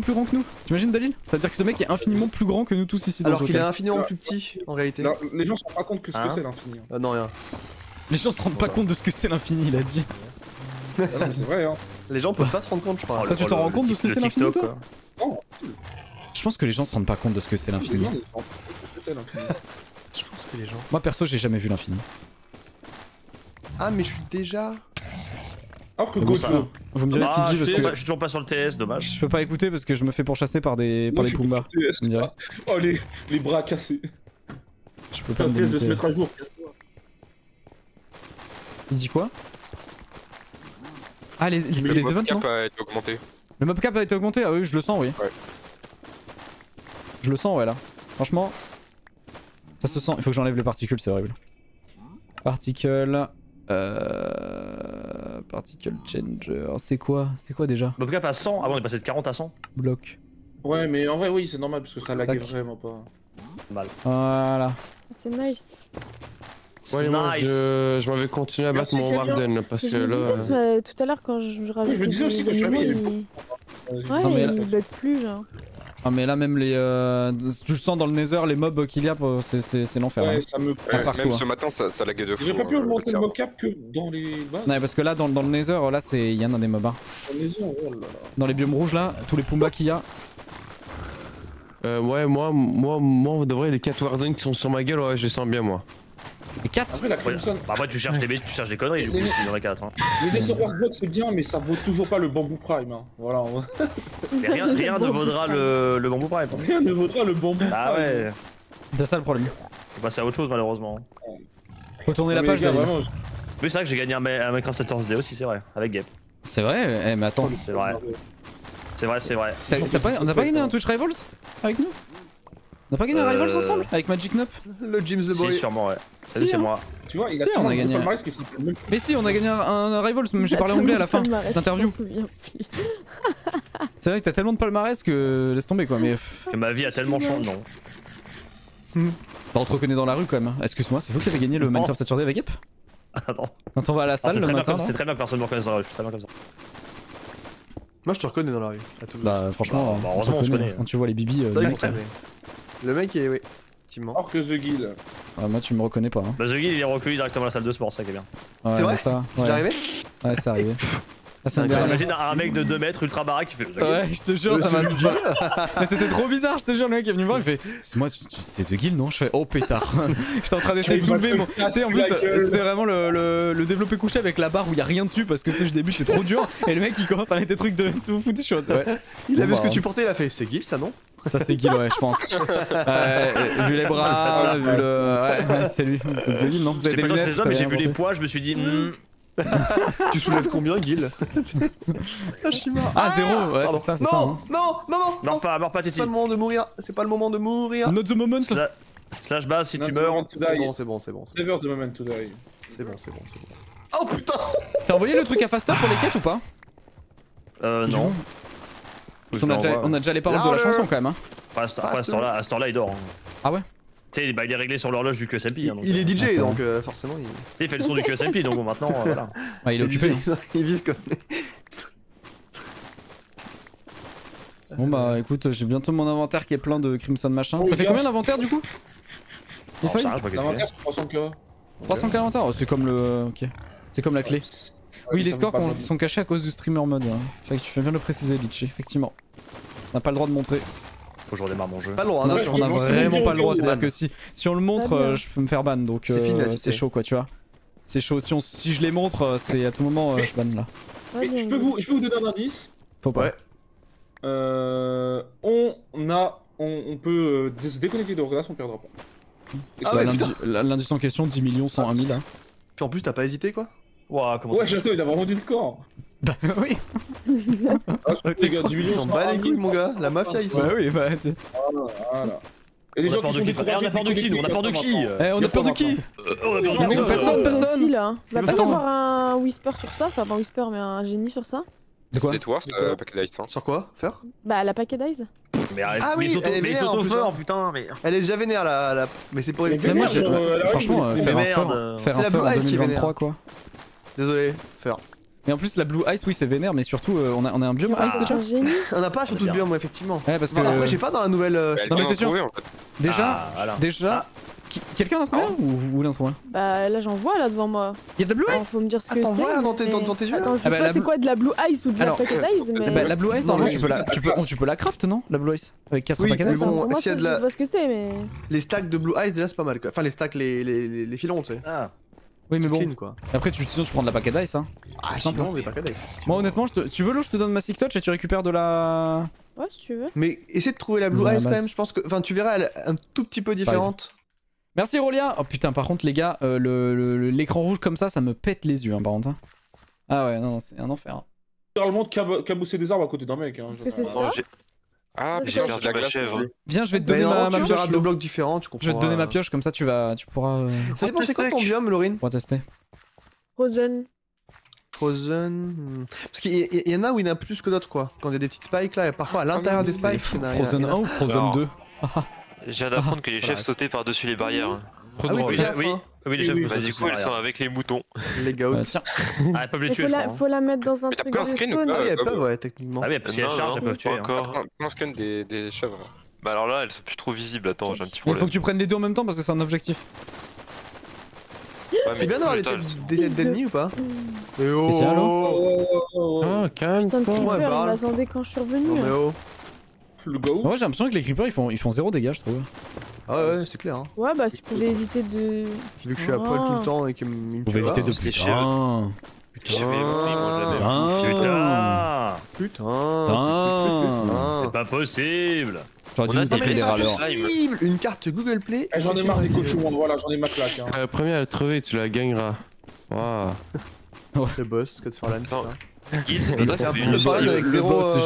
plus grand que nous. T'imagines Dalil? C'est-à-dire que ce mec est infiniment plus grand que nous tous ici. Alors qu'il est infiniment plus petit en réalité. Les gens se rendent pas compte que ce que c'est l'infini. Ah non rien. Les gens se rendent pas compte de ce que c'est l'infini, il a dit. Non mais c'est vrai hein. Les gens peuvent pas se rendre compte je crois. Toi tu t'en rends compte de ce que c'est l'infini toi? Non. Je pense que les gens se rendent pas compte de ce que c'est l'infini. Je pense que les gens... Moi perso j'ai jamais vu l'infini. Ah mais je suis déjà... Alors que Goku, vous me direz ce qu'il dit, parce que je suis toujours pas sur le TS, dommage. Je peux pas écouter parce que je me fais pourchasser par des Pumbas. Oh les bras cassés. Je peux pas. TS de se mettre à jour, casse-toi. Il dit quoi? Ah les events. Le mob cap a été augmenté. Le mob cap a été augmenté, ah oui je le sens oui. Ouais. Je le sens ouais là. Franchement, ça se sent. Il faut que j'enlève les particules, c'est horrible. Particules. Particle changer. C'est quoi? C'est quoi déjà? Mob cap à 100. Avant on est passé de 40 à 100. Bloc. Ouais mais en vrai oui c'est normal parce que ça laguait vraiment pas. Mal. Voilà. C'est nice. Ouais, moi, nice. Je m'avais continué à battre mon Warden parce que là. Je me disais tout à l'heure quand je rajoutais. Je me disais aussi que je l'avais. Ouais, il ne bug plus, genre. Ah, mais là, même les. Je sens dans le Nether les mobs qu'il y a, c'est l'enfer. Ouais, hein. Ça me partout, même ce matin, ça laguait de fou. J'ai pas pu augmenter le mocap que dans les. Ouais, parce que là, dans le Nether, là, il y en a des mobs. Dans les biomes rouges, là, tous les Pumbas qu'il y a. Ouais, moi, de vrai, les 4 Warden qui sont sur ma gueule, ouais, je les sens bien, moi. Les 4 après la Crimson. Bah moi tu cherches les bêtes, tu cherches des conneries du coup il y en a 4 hein. Les Nether Wart c'est bien mais ça vaut toujours pas le bambou prime hein. Voilà. Mais rien ne vaudra le bambou prime. Rien ne vaudra le bambou prime. Ah ouais. C'est ça le problème. On est passé à autre chose malheureusement. Faut tourner la page là. Vraiment. Mais c'est vrai que j'ai gagné un Minecraft 14D aussi c'est vrai, avec Gap. C'est vrai, eh mais attends. C'est vrai. C'est vrai. On a pas gagné un Twitch Rivals avec nous? On a pas gagné un Rivals ensemble avec Magic Nop? Le James the Boy. Si, sûrement, ouais. Salut, c'est moi. Tu vois, il a on a gagné. Mais si, on a gagné un Rivals, même j'ai parlé anglais à la fin d'interview. C'est vrai que t'as tellement de palmarès que laisse tomber quoi. Mais que ma vie a tellement changé, non. Bah, on te reconnaît dans la rue quand même. Excuse-moi, c'est vous qui avez gagné le Minecraft Saturday avec Yep? Ah non. Quand on va à la salle le matin. C'est très bien que personne me reconnaisse dans la rue, je suis très bien comme ça. Moi je te reconnais dans la rue. Bah, franchement, heureusement on se connaît. Quand tu vois les bibis. Le mec est, oui, effectivement. Or que The Guild. Ah, moi, tu me reconnais pas. Hein. Bah, The Guild il est recueilli directement à la salle de sport, ça qui est bien. Ouais, c'est vrai ça, ouais. Arrivé. Ouais, c'est arrivé. Ah, j'imagine un mec de 2 mètres ultra baraque qui fait. Ouais, je te jure, ça m'a mis ça. Mais c'était trop bizarre, je te jure, le mec est venu voir, il fait. C'est moi, c'est The Guild, non? Je fais. Oh pétard. J'étais en train d'essayer de soulever mon. Tu sais, en plus, c'était vraiment le développé couché avec la barre où il y a rien dessus parce que tu sais, je débute, c'est trop dur. Et le mec il commence à mettre des trucs de tout foutu. Il a vu ce que tu portais, il a fait. C'est Guild ça, non? Ça c'est Guil ouais je pense. Vu les bras, vu le... Ouais c'est lui, c'est The Guil non? Vous avez des lunettes, ça, mais j'ai vu les poids, je me suis dit... Tu soulèves combien Guil? Ah je suis mort. Ah zéro, ouais c'est ça, c'est ça. Non, non. Mort pas, Titi. C'est pas le moment de mourir, c'est pas le moment de mourir. Not the moment. Slash base si tu meurs. C'est bon, c'est bon. Never the moment to die. C'est bon. Oh putain. T'as envoyé le truc à Faster pour les quêtes ou pas? Non. On a déjà les paroles de la chanson quand même hein. À ce temps là il dort hein. Ah ouais. Tu sais bah, il est réglé sur l'horloge du QSMP hein, donc, il est DJ donc forcément il... il fait le son du QSMP donc bon, maintenant voilà. Ouais il est occupé DJ, hein. Il vit comme... Bon bah écoute j'ai bientôt mon inventaire qui est plein de Crimson machin. Oh, ça fait combien d'inventaire du coup? L'inventaire c'est 300k. 340 heures, c'est comme le... ok. C'est comme la clé. Oui, les scores sont cachés à cause du streamer mode. Hein. Fait que tu fais bien le préciser, Litchi, effectivement. On n'a pas le droit de montrer. Faut que je redémarre mon jeu. Pas le droit, non, on a vraiment pas le droit. C'est-à-dire que si on le montre, je peux me faire ban. Donc c'est chaud, quoi, tu vois. C'est chaud. Si je les montre, c'est à tout moment, je banne là. Je peux vous donner un indice. Faut pas. On peut se déconnecter de Hourglass, on perdra pas. L'indice en question, 10 millions, 101 000. Puis en plus, t'as pas hésité, quoi. Wow, ouais, Chateau, il a vraiment dit le score! Bah oui! Ah, les gars, ils s'en bat les couilles, mon gars! La mafia ici! Ouais, oui, bah. Voilà. Et les gens qui sont découverts, on a peur de qui? On a peur de qui? On a peur de qui? On a peur de personne! Va pas avoir un whisper sur ça, enfin, pas un whisper, mais un génie sur ça? C'était toi, la paquet d'ice. Sur quoi? Faire? Bah, la paquet d'ice. Mais ah oui, elle est auto-fort, putain, mais. Elle est déjà vénère, la. Mais c'est pour les vénères. Franchement, faire un fort en 2023, quoi. Désolé, faire. Mais en plus la Blue Ice, oui c'est vénère, mais surtout on a un biome Ice déjà. On a pas surtout de biome effectivement. Ouais parce que j'ai pas dans la nouvelle. Dans les sessions. Déjà, quelqu'un en trouve un ou vous voulez en trouver un? Bah là j'en vois là devant moi. Y'a de la Blue Ice? Faut me dire ce que c'est. Attends vois dans tes yeux. Attends je sais pas c'est quoi de la Blue Ice ou de la Packet Ice mais. Bah la Blue Ice normalement tu peux la craft non? La Blue Ice avec 4 Packet Ice. Bon si y'a de la. Les stacks de Blue Ice déjà c'est pas mal quoi. Enfin les stacks les filons tu sais. Oui mais bon, clean, quoi. Après sinon tu prends de la pack d'ice hein. Ah sinon mais pack d'ice. Moi honnêtement, tu veux l'eau, je te donne ma sick touch et tu récupères de la... Ouais si tu veux. Mais essaie de trouver la blue ice quand même, je pense que... Enfin tu verras, elle est un tout petit peu différente. Merci Rolia. Oh putain par contre les gars, l'écran rouge comme ça, ça me pète les yeux hein, par contre. Hein. Ah ouais, non, c'est un enfer. Littéralement cabousser des arbres à côté d'un mec. Hein, ah mais j'ai perdu la chèvre. Viens je vais te donner ma pioche. Deux blocs différents, tu comprends. Je vais te donner ma pioche comme ça tu pourras... Ça dépend c'est quoi ton biome Laurine? On va tester. Frozen. Frozen... Parce qu'il y en a où il y en a plus que d'autres quoi. Quand il y a des petites spikes là, parfois à l'intérieur des spikes... Frozen 1 ou Frozen 2? J'ai hâte d'apprendre que les chefs sautaient par dessus les barrières. Oui les chefs, du coup elles sont avec les moutons. Les goats. Tiens, elles peuvent les tuer. Faut la mettre dans un truc de spawn. Ah oui elles peuvent ouais techniquement. Ah oui parce qu'elles chargent elles peuvent tuer. Comment scan des chèvres? Bah alors là elles sont plus trop visibles, attends j'ai un petit problème. Il faut que tu prennes les deux en même temps parce que c'est un objectif. C'est bien d'avoir les têtes d'ennemis ou pas? Mais oh calme-toi. On l'attendait quand je suis revenu. Ouais, j'ai l'impression que les creepers ils font zéro dégâts je trouve. Ah ouais c'est clair hein. Ouais bah si vous pouvez éviter de... Vu que je suis à poil tout le temps et que... Vous pouvez éviter de... Putain. C'est pas possible. J'aurais dû nous appeler les râleurs. Une carte Google Play. J'en ai marre des cochons, voilà j'en ai ma claque. La première à le trouver tu la gagneras. Waouh. Le boss, Scott Farland putain. Le boss,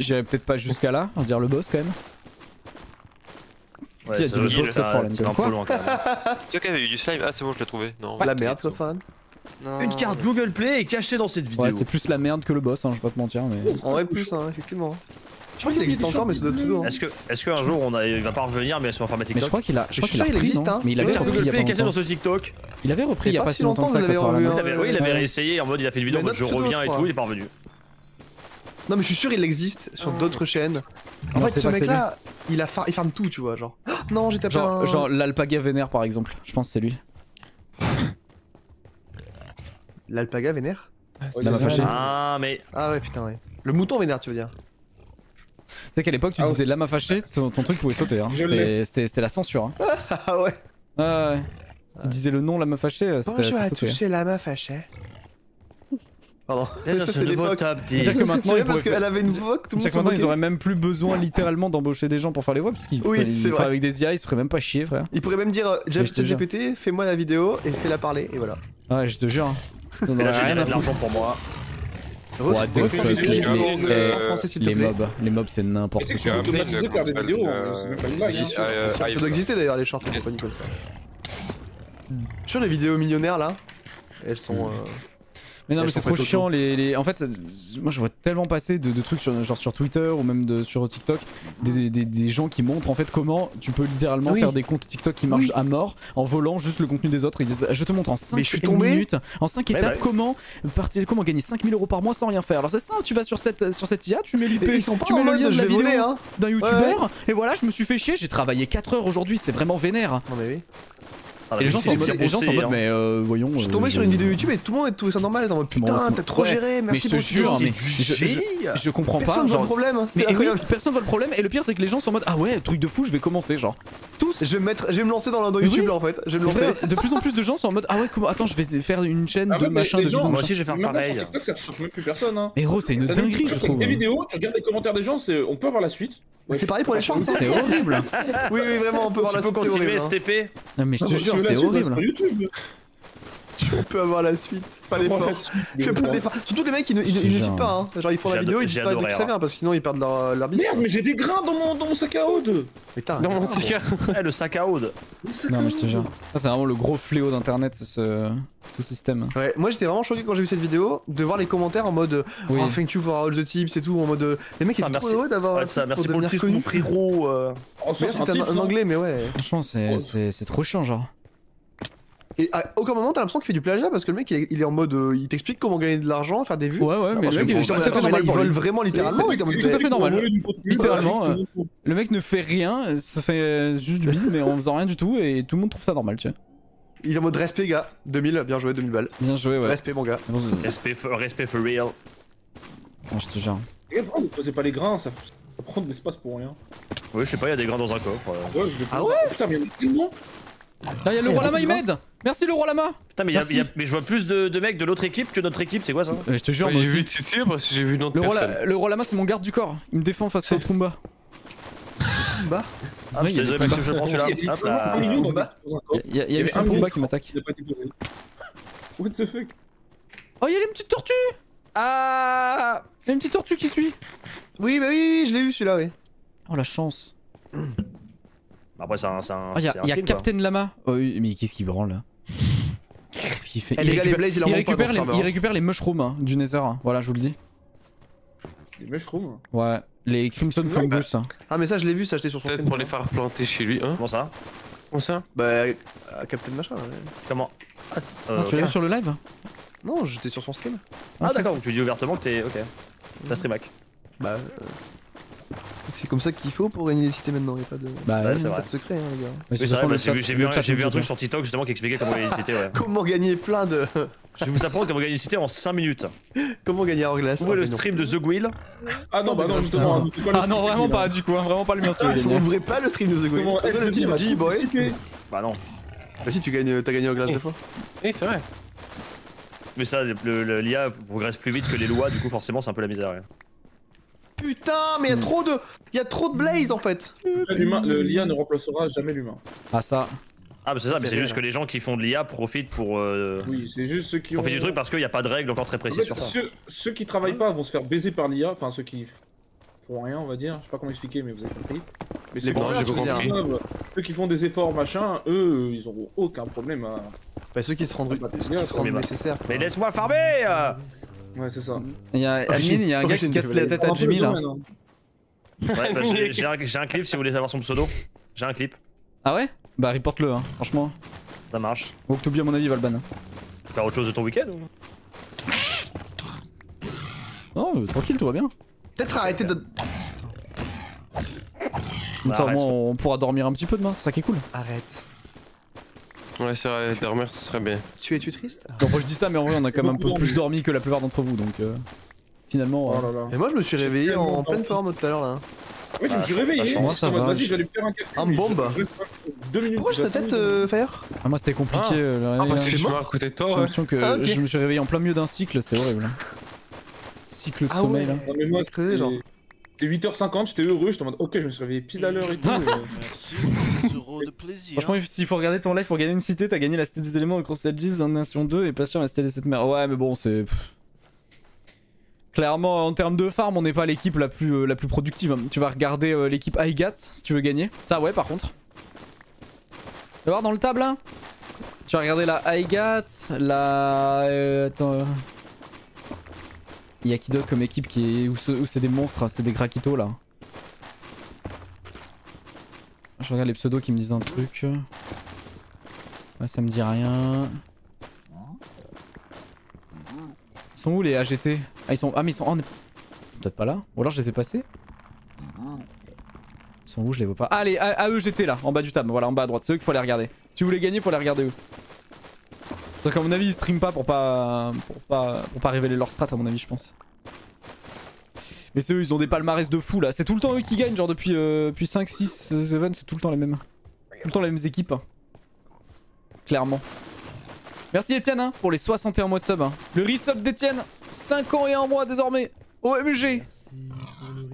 j'irai peut-être pas jusqu'à là, on va dire le boss quand même. Ouais, c'est le boss Scott Farland. Quoi ? C'est qui avait eu du slime ? Ah c'est bon je l'ai trouvé. Non. La merde Scott Farland. Une carte Google Play est cachée dans cette vidéo. Ouais c'est plus la merde que le boss, hein, je vais pas te mentir mais... En vrai plus hein, effectivement. Je crois qu'il existe encore mais c'est d'autres pseudos. Est-ce qu'un jour il va pas revenir mais sur un TikTok ? Mais je crois qu'il a existe hein. Mais il avait repris il y a pas longtemps. Il avait repris il y a pas si longtemps que ça. Oui il avait réessayé en mode il a fait une vidéo en mode je reviens et tout, il est pas revenu. Non mais je suis sûr il existe sur d'autres chaînes. En fait ce mec là il farme tout tu vois genre. Non j'ai tapé un... Genre l'alpaga vénère par exemple, je pense c'est lui. L'alpaga vénère ? Ah mais... Ah ouais putain ouais. Le mouton vénère tu veux dire ? Tu sais qu'à l'époque tu disais lama fâchée, ton truc pouvait sauter hein. C'était la censure hein. Ah ouais. Ouais. Tu disais le nom lama fâchée, c'était la censure. Bonjour à tous, c'est lama fâchée. Pardon. Ça c'est l'époque. C'est-à-dire que maintenant ils auraient même plus besoin littéralement d'embaucher des gens pour faire les voix parce qu'ils feraient avec des IA, ils se feraient même pas chier frère. Ils pourraient même dire ChatGPT, fais-moi la vidéo et fais-la parler et voilà. Ouais je te jure. On a rien à l'argent pour moi. Les mobs c'est n'importe quoi. Automatisé faire des vidéos, c'est même pas une blague. Ça doit exister d'ailleurs les shorts téléphoniques comme ça. Sur les vidéos millionnaires là, elles sont... Mais non mais c'est trop chiant les... En fait moi je vois tellement passer de trucs sur, genre sur Twitter ou même sur TikTok des gens qui montrent en fait comment tu peux littéralement faire des comptes TikTok qui marchent à mort en volant juste le contenu des autres. Ils disent je te montre en 5 minutes, en 5 étapes comment gagner 5000 € par mois sans rien faire. Alors c'est ça, tu vas sur cette IA, tu mets l'IP, tu mets le lien de la vidéo hein. D'un youtubeur et voilà je me suis fait chier, j'ai travaillé 4 heures aujourd'hui, c'est vraiment vénère. Non mais oui. Et les gens sont en mode mais voyons. Je suis tombé sur une vidéo YouTube et tout le monde trouvait ça normal, en mode putain t'as trop géré, merci pour tout. Mais je comprends pas. Personne voit le problème. Mais personne voit le problème et le pire c'est que les gens sont en mode ah ouais truc de fou je vais commencer genre. Tous. Je vais me lancer dans YouTube là en fait. Je vais me lancer. De plus en plus de gens sont en mode ah ouais comment attends je vais faire une chaîne de machin de vidéo. Moi aussi je vais faire pareil. Ça touche même plus personne hein. Mais gros c'est une dinguerie je trouve. Des vidéos tu regardes les commentaires des gens c'est on peut avoir la suite. C'est pareil pour les shorts, c'est horrible. Oui oui vraiment on peut avoir la suite. Tu peux continuer STP. Non mais je te jure c'est horrible. On peut avoir la suite, pas l'effort. Surtout les mecs ils ne suivent pas hein. Genre ils font la vidéo ils disent pas de qui ça vient parce que sinon ils perdent leur bise. Merde mais j'ai des grains dans mon sac à ode. Dans mon sac à... le sac à ode. Non mais je te jure. Ça c'est vraiment le gros fléau d'internet ce système. Ouais moi j'étais vraiment choqué quand j'ai vu cette vidéo de voir les commentaires en mode thank you for all the tips et tout en mode les mecs ils sont trop heureux d'avoir merci pour le titre mon frérot. C'est un anglais mais ouais. Franchement c'est trop chiant genre. Et à aucun moment t'as l'impression qu'il fait du plagiat parce que le mec il est en mode il t'explique comment gagner de l'argent, faire des vues. Ouais ouais mais le mec ils veulent vraiment littéralement. Tout à fait normal. Littéralement le mec ne fait rien, se fait juste du bise mais en faisant rien du tout et tout le monde trouve ça normal tu vois. Il est en mode respect gars, 2000, bien joué 2000 balles. Bien joué ouais. Respect mon gars. Respect for real. Je te jure. Vous posez pas les grains, ça prend de l'espace pour rien. Oui je sais pas, y'a des grains dans un coffre. Ah ouais putain mais il y a tellement. Là y'a le roi lama il m'aide. Merci le roi lama. Putain mais, je vois plus de mecs de l'autre équipe que notre équipe, c'est quoi ça? Je te jure, j'ai vu Titi parce que j'ai vu notre personne. Le roi lama c'est mon garde du corps, il me défend face au Trumba. Trumba? Ah je te disais pas que je prends celui-là. Il y avait un Trumba qui m'attaque. What the fuck? Oh y'a une petite tortue. Ah, y'a une petite tortue qui suit. Oui bah oui, je l'ai eu celui-là oui. Oh la chance. Après c'est un... Y'a Captain Lama. Mais qu'est-ce qu'il branle là? Qu'est-ce qu'il fait? Il récupère les mushrooms hein, du Nether, hein. Voilà je vous le dis. Les mushrooms? Ouais, les Crimson Fungus. Hein. Ah mais ça je l'ai vu, ça j'étais sur son... Peut-être pour les faire planter chez lui hein. Comment ça? Comment ça? Bah Captain Machin. Comment? Tu l'as vu sur le live? Non j'étais sur son stream. Ah d'accord, donc tu dis ouvertement t'es... Ok. T'as streamac. Bah... C'est comme ça qu'il faut pour gagner les cités maintenant, y'a pas de, pas de secret hein, les gars. Oui, c'est vrai, bah, j'ai vu un truc sur TikTok justement qui expliquait comment gagner les cités. Ouais. Comment gagner plein de... Je vais vous apprendre comment gagner les cités en 5 minutes. Comment gagner Hourglass. Ouvrez le stream de The Gwill. Ah non, bah non, justement. Ah non, vraiment pas du coup, vraiment pas le mien. Ouvrez pas le stream de The Gwill. Ouvrez le stream de J-Boy. Bah non. Bah si, t'as gagné Hourglass 2 fois. Eh, c'est vrai. Mais ça, l'IA progresse plus vite que les lois, du coup forcément c'est un peu la misère. Putain mais y'a trop de blaze en fait. L'IA ne remplacera jamais l'humain. Ah ça. Ah bah c'est ça, mais c'est juste que les gens qui font de l'IA profitent pour... Oui c'est juste ceux qui profitent du truc parce qu'il n'y a pas de règles encore très précises en fait, sur ça. Ceux qui travaillent pas vont se faire baiser par l'IA, enfin ceux qui font rien on va dire, je sais pas comment expliquer mais vous avez compris. Mais ceux, ceux qui font des efforts machin, eux ils auront aucun problème à... Bah ceux qui se rendent nécessaires. Mais laisse-moi farmer. Ouais c'est ça. Y'a un gars qui casse la tête à Jimmy là. Ouais bah j'ai un clip si vous voulez savoir son pseudo. J'ai un clip. Ah ouais? Bah reporte le hein, franchement. Ça marche. Octobie à mon avis va le ban. Faire autre chose de ton week-end ou... Non tranquille tout va bien. Peut-être arrêter de... Comme ça on pourra dormir un petit peu demain, c'est ça qui est cool. Arrête. Ouais c'est vrai, dormir ce serait bien. Es-tu triste? Non moi je dis ça mais en vrai on a quand même un peu plus dormi que la plupart d'entre vous donc finalement... Oh là là. Et moi je me suis réveillé en pleine forme tout à l'heure là. Ouais je me suis réveillé, vas-y je vais aller faire un café. Un bombe. 2 minutes. Pourquoi j'ai ta tête Fire? Ah moi c'était compliqué le réveil. Ah parce que je suis mort à côté de toi. J'ai l'impression que je me suis réveillé en plein milieu d'un cycle, c'était horrible. Cycle de sommeil là. Non mais moi c'était 8h50, j'étais heureux, j'étais en mode ok je me suis réveillé pile à l'heure et tout. Merci. De plaisir. Franchement, s'il faut regarder ton live pour gagner une cité, t'as gagné la cité des éléments en Cross Edges, en Nation 2 et pas sûr la cité des 7 mers. Ouais, mais bon, c'est. Clairement, en termes de farm, on n'est pas l'équipe la plus productive. Tu vas regarder l'équipe IGAT si tu veux gagner. Ça, ouais, par contre. Tu vas voir dans le table là. Tu vas regarder la IGAT, la. Attends. Il y a qui d'autre comme équipe qui est. Où c'est des monstres, c'est des Graquitos là. Je regarde les pseudos qui me disent un truc. Ouais, ça me dit rien. Ils sont où les AGT? Ah ils sont... Ah mais ils sont... Oh, peut-être pas là. Ou alors je les ai passés. Ils sont où? Je les vois pas. Ah les AEGT là, en bas du table. Voilà, en bas à droite. C'est eux qu'il faut aller regarder. Si vous voulez gagner, faut aller regarder eux. Donc à mon avis ils streament pas pour pas révéler leur strat à mon avis je pense. Mais c'est eux, ils ont des palmarès de fou là. C'est tout le temps eux qui gagnent, genre depuis, 5, 6, 7, c'est tout le temps les mêmes. Tout le temps les mêmes équipes. Hein. Clairement. Merci Etienne hein, pour les 61 mois de sub. Hein. Le resub d'Etienne, 5 ans et 1 mois désormais. OMG.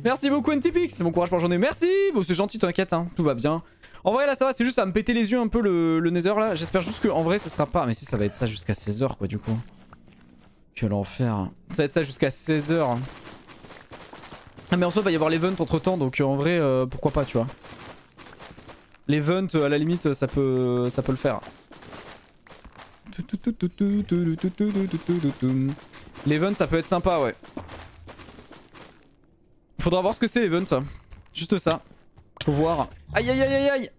Merci beaucoup NTPX, bon courage pour la journée. Merci, bon, c'est gentil, t'inquiète, hein, tout va bien. En vrai là ça va, c'est juste à me péter les yeux un peu le Nether là. J'espère juste que en vrai ça sera pas... Mais si ça va être ça jusqu'à 16h quoi du coup. Que l'enfer. Ça va être ça jusqu'à 16h. Ah mais en soi il va y avoir l'event entre temps donc en vrai pourquoi pas tu vois. L'event à la limite ça peut le faire. L'event ça peut être sympa ouais. Faudra voir ce que c'est l'event. Juste ça. Faut voir. Aïe aïe aïe aïe aïe.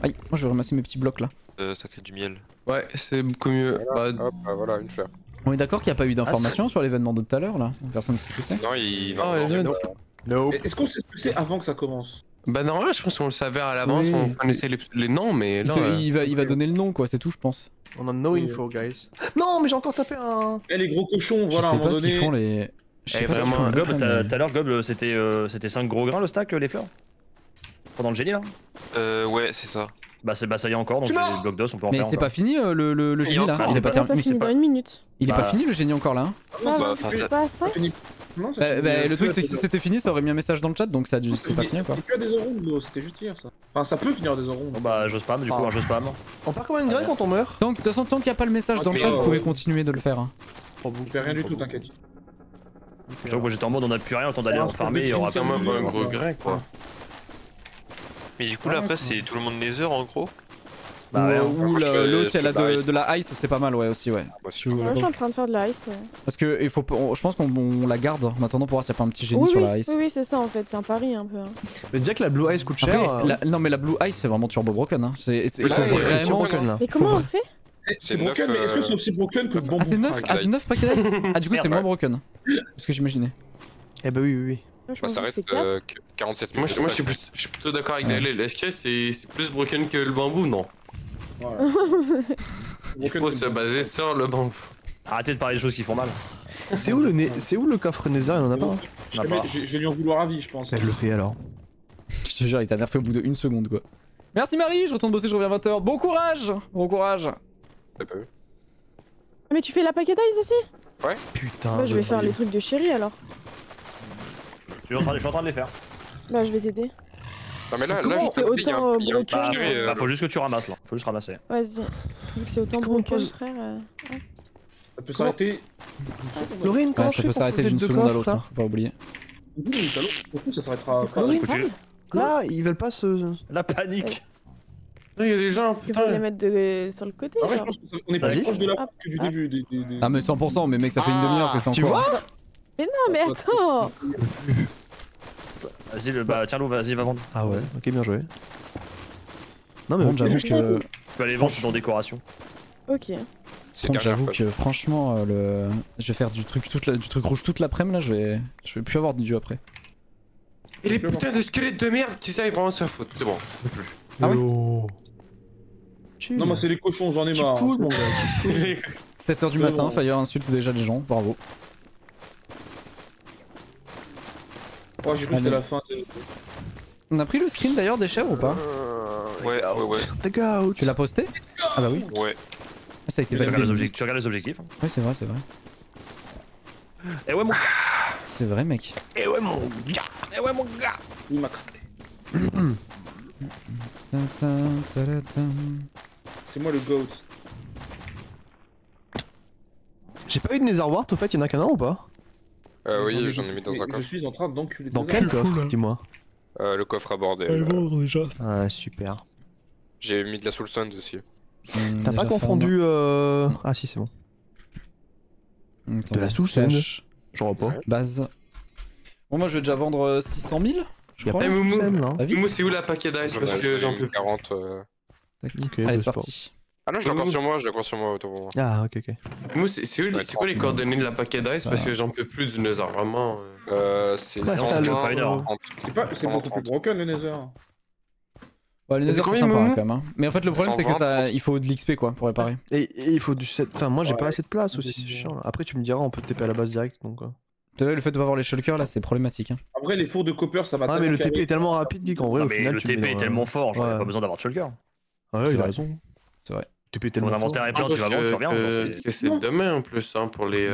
Aïe moi je vais ramasser mes petits blocs là. Ça crée du miel. Ouais c'est beaucoup mieux. Voilà, bah, hop, voilà une fleur. On est d'accord qu'il n'y a pas eu d'informations sur l'événement de tout à l'heure là? Personne ne sait ce que c'est? Non, il va Est-ce qu'on sait ce que c'est avant que ça commence? Bah normalement je pense qu'on le savait à l'avance, oui. On connaissait les noms mais là... Il va donner le nom quoi, c'est tout je pense. On a no info guys. Non mais j'ai encore tapé un... Eh les gros cochons, voilà à un moment donné... Je sais pas ce qu'ils font les... Eh vraiment, Gob, tout à l'heure Gob c'était 5 gros grains le stack les fleurs? Pendant le génie là? Ouais c'est ça. Bah ça y est encore, donc les blocs d'os on peut en faire. Mais c'est pas fini le génie là. Ça finit dans 1 minute. Il est pas fini le génie encore là. Ah c'est pas ça. Le truc c'est que si c'était fini ça aurait mis un message dans le chat donc ça c'est pas fini quoi. Il y a des orons, c'était juste hier ça. Enfin ça peut finir des orons. Bah je spam du coup, je spam. On part comme une grève quand on meurt. Donc de toute façon tant qu'il n'y a pas le message dans le chat vous pouvez continuer de le faire. On ne fait rien du tout t'inquiète. Moi j'étais en mode on n'a plus rien, autant d'aller en farmer et on aura même un gros grec quoi. Mais du coup là après c'est tout le monde Nether en gros. Bah ouais, ou l'eau si elle a de la ice c'est pas mal ouais aussi ouais. Moi je suis en train de faire de la ice ouais. Parce que il faut, je pense qu'on la garde maintenant pour voir s'il n'y a pas un petit génie sur la ice. Oui c'est ça en fait, c'est un pari un peu. Mais déjà que la blue ice coûte cher. Après, non mais la blue ice c'est vraiment turbo broken hein. Il faut vraiment... Mais comment on fait? C'est broken mais est-ce que c'est aussi broken que le bambou? Ah c'est 9? Ah c'est 9 paquets d'ice? Ah du coup c'est moins broken. Parce que j'imaginais. Eh bah oui. Bah, ça reste 47 minutes. Moi je suis plutôt d'accord avec Daniel. Est-ce que c'est plus broken que le bambou? Non. Voilà. Il faut se baser sur le bambou. Arrêtez de parler des choses qui font mal. C'est où, le coffre Nether? Il en a pas. Je lui en vouloir à vie je pense. Je le fais alors. Je te jure il t'a nerfé au bout de 1 seconde quoi. Merci Marie, je retourne bosser, je reviens 20h. Bon courage. Bon courage. T'as pas vu? Mais tu fais la paquet d'ice aussi? Ouais. Putain. Bah, je vais faire les trucs de Cherry alors. Je suis en train de les faire. Bah je vais t'aider. Non mais là je sais autant bah faut juste que tu ramasses là, faut juste ramasser. Vas-y, vu que c'est autant broken frère... Ça peut s'arrêter... Laurine comment je fais pour poser le 2 coffres là? Faut pas oublier. Du coup ça s'arrêtera pas. Là ils veulent pas se... La panique. Il y a des gens, putain. Est-ce qu'il faut les mettre sur le côté? Ah ouais je pense qu'on est plus proche de la fin que du début des... Ah mais 100% mais mec ça fait une demi-heure que c'est encore... Tu vois? Mais non mais attends. Vas-y tiens l'eau, vas-y va vendre. Ah ouais, ok bien joué. Non mais bon j'avoue que... Tu peux aller vendre dans décoration. Ok. J'avoue que franchement je vais faire du truc rouge toute l'après-midi là, je vais plus avoir de dieu après. Et les putains de squelettes de merde qui savent vraiment sa faute, c'est bon, je peux plus. Ah ouais. Non mais c'est les cochons, j'en ai marre. 7h du matin, Fire insulte déjà les gens, bravo. Oh j'ai cru que c'était la fin. On a pris le screen d'ailleurs des chèvres ou pas? Ouais. Tu l'as posté? Ah bah oui. Ouais. Ça a été validé. Tu regardes les objectifs. Ouais c'est vrai, c'est vrai. Eh ouais mon gars. C'est vrai mec. Eh ouais mon gars. Eh ouais mon gars. Il m'a craté. C'est moi le GOAT. J'ai pas eu de Nether Wart au fait, y'en a qu'un ou pas? Oui, j'en ai mis dans un coffre. Je suis en train d'enculer. Dans quel coffre, dis-moi? Le coffre à bordel. Déjà. Ah, super. J'ai mis de la Soul Sand aussi. T'as pas confondu Ah si, c'est bon. De la Soul Sand? J'en vois pas. Base. Bon, moi je vais déjà vendre 600 000, je crois. Moumou, c'est où la paquet d'ice? Parce que j'en peux 40. Allez, c'est parti. Ah non, je la compte sur moi, autour de moi. Ah, ok. Moi, c'est quoi les coordonnées de la paquet d'ice? Parce que j'en peux plus du Nether, vraiment. C'est 120. C'est beaucoup plus broken le Nether. Ouais, le Nether c'est sympa quand même. Mais en fait, le problème c'est que ça, il faut de l'XP quoi pour réparer. Et il faut du 7. Enfin, moi j'ai pas assez de place aussi, c'est chiant là. Après, tu me diras, on peut TP à la base direct donc. Tu vois, le fait de pas avoir les shulkers là c'est problématique. En vrai, les fours de copper ça va. Ah, mais le TP est tellement rapide, Geek, en vrai, au final. Le TP est tellement fort, j'en ai pas besoin d'avoir de shulker. Ah, il a raison. C'est vrai. Ton inventaire est plein, tu vas vendre, tu reviens. C'est demain en plus hein, pour les...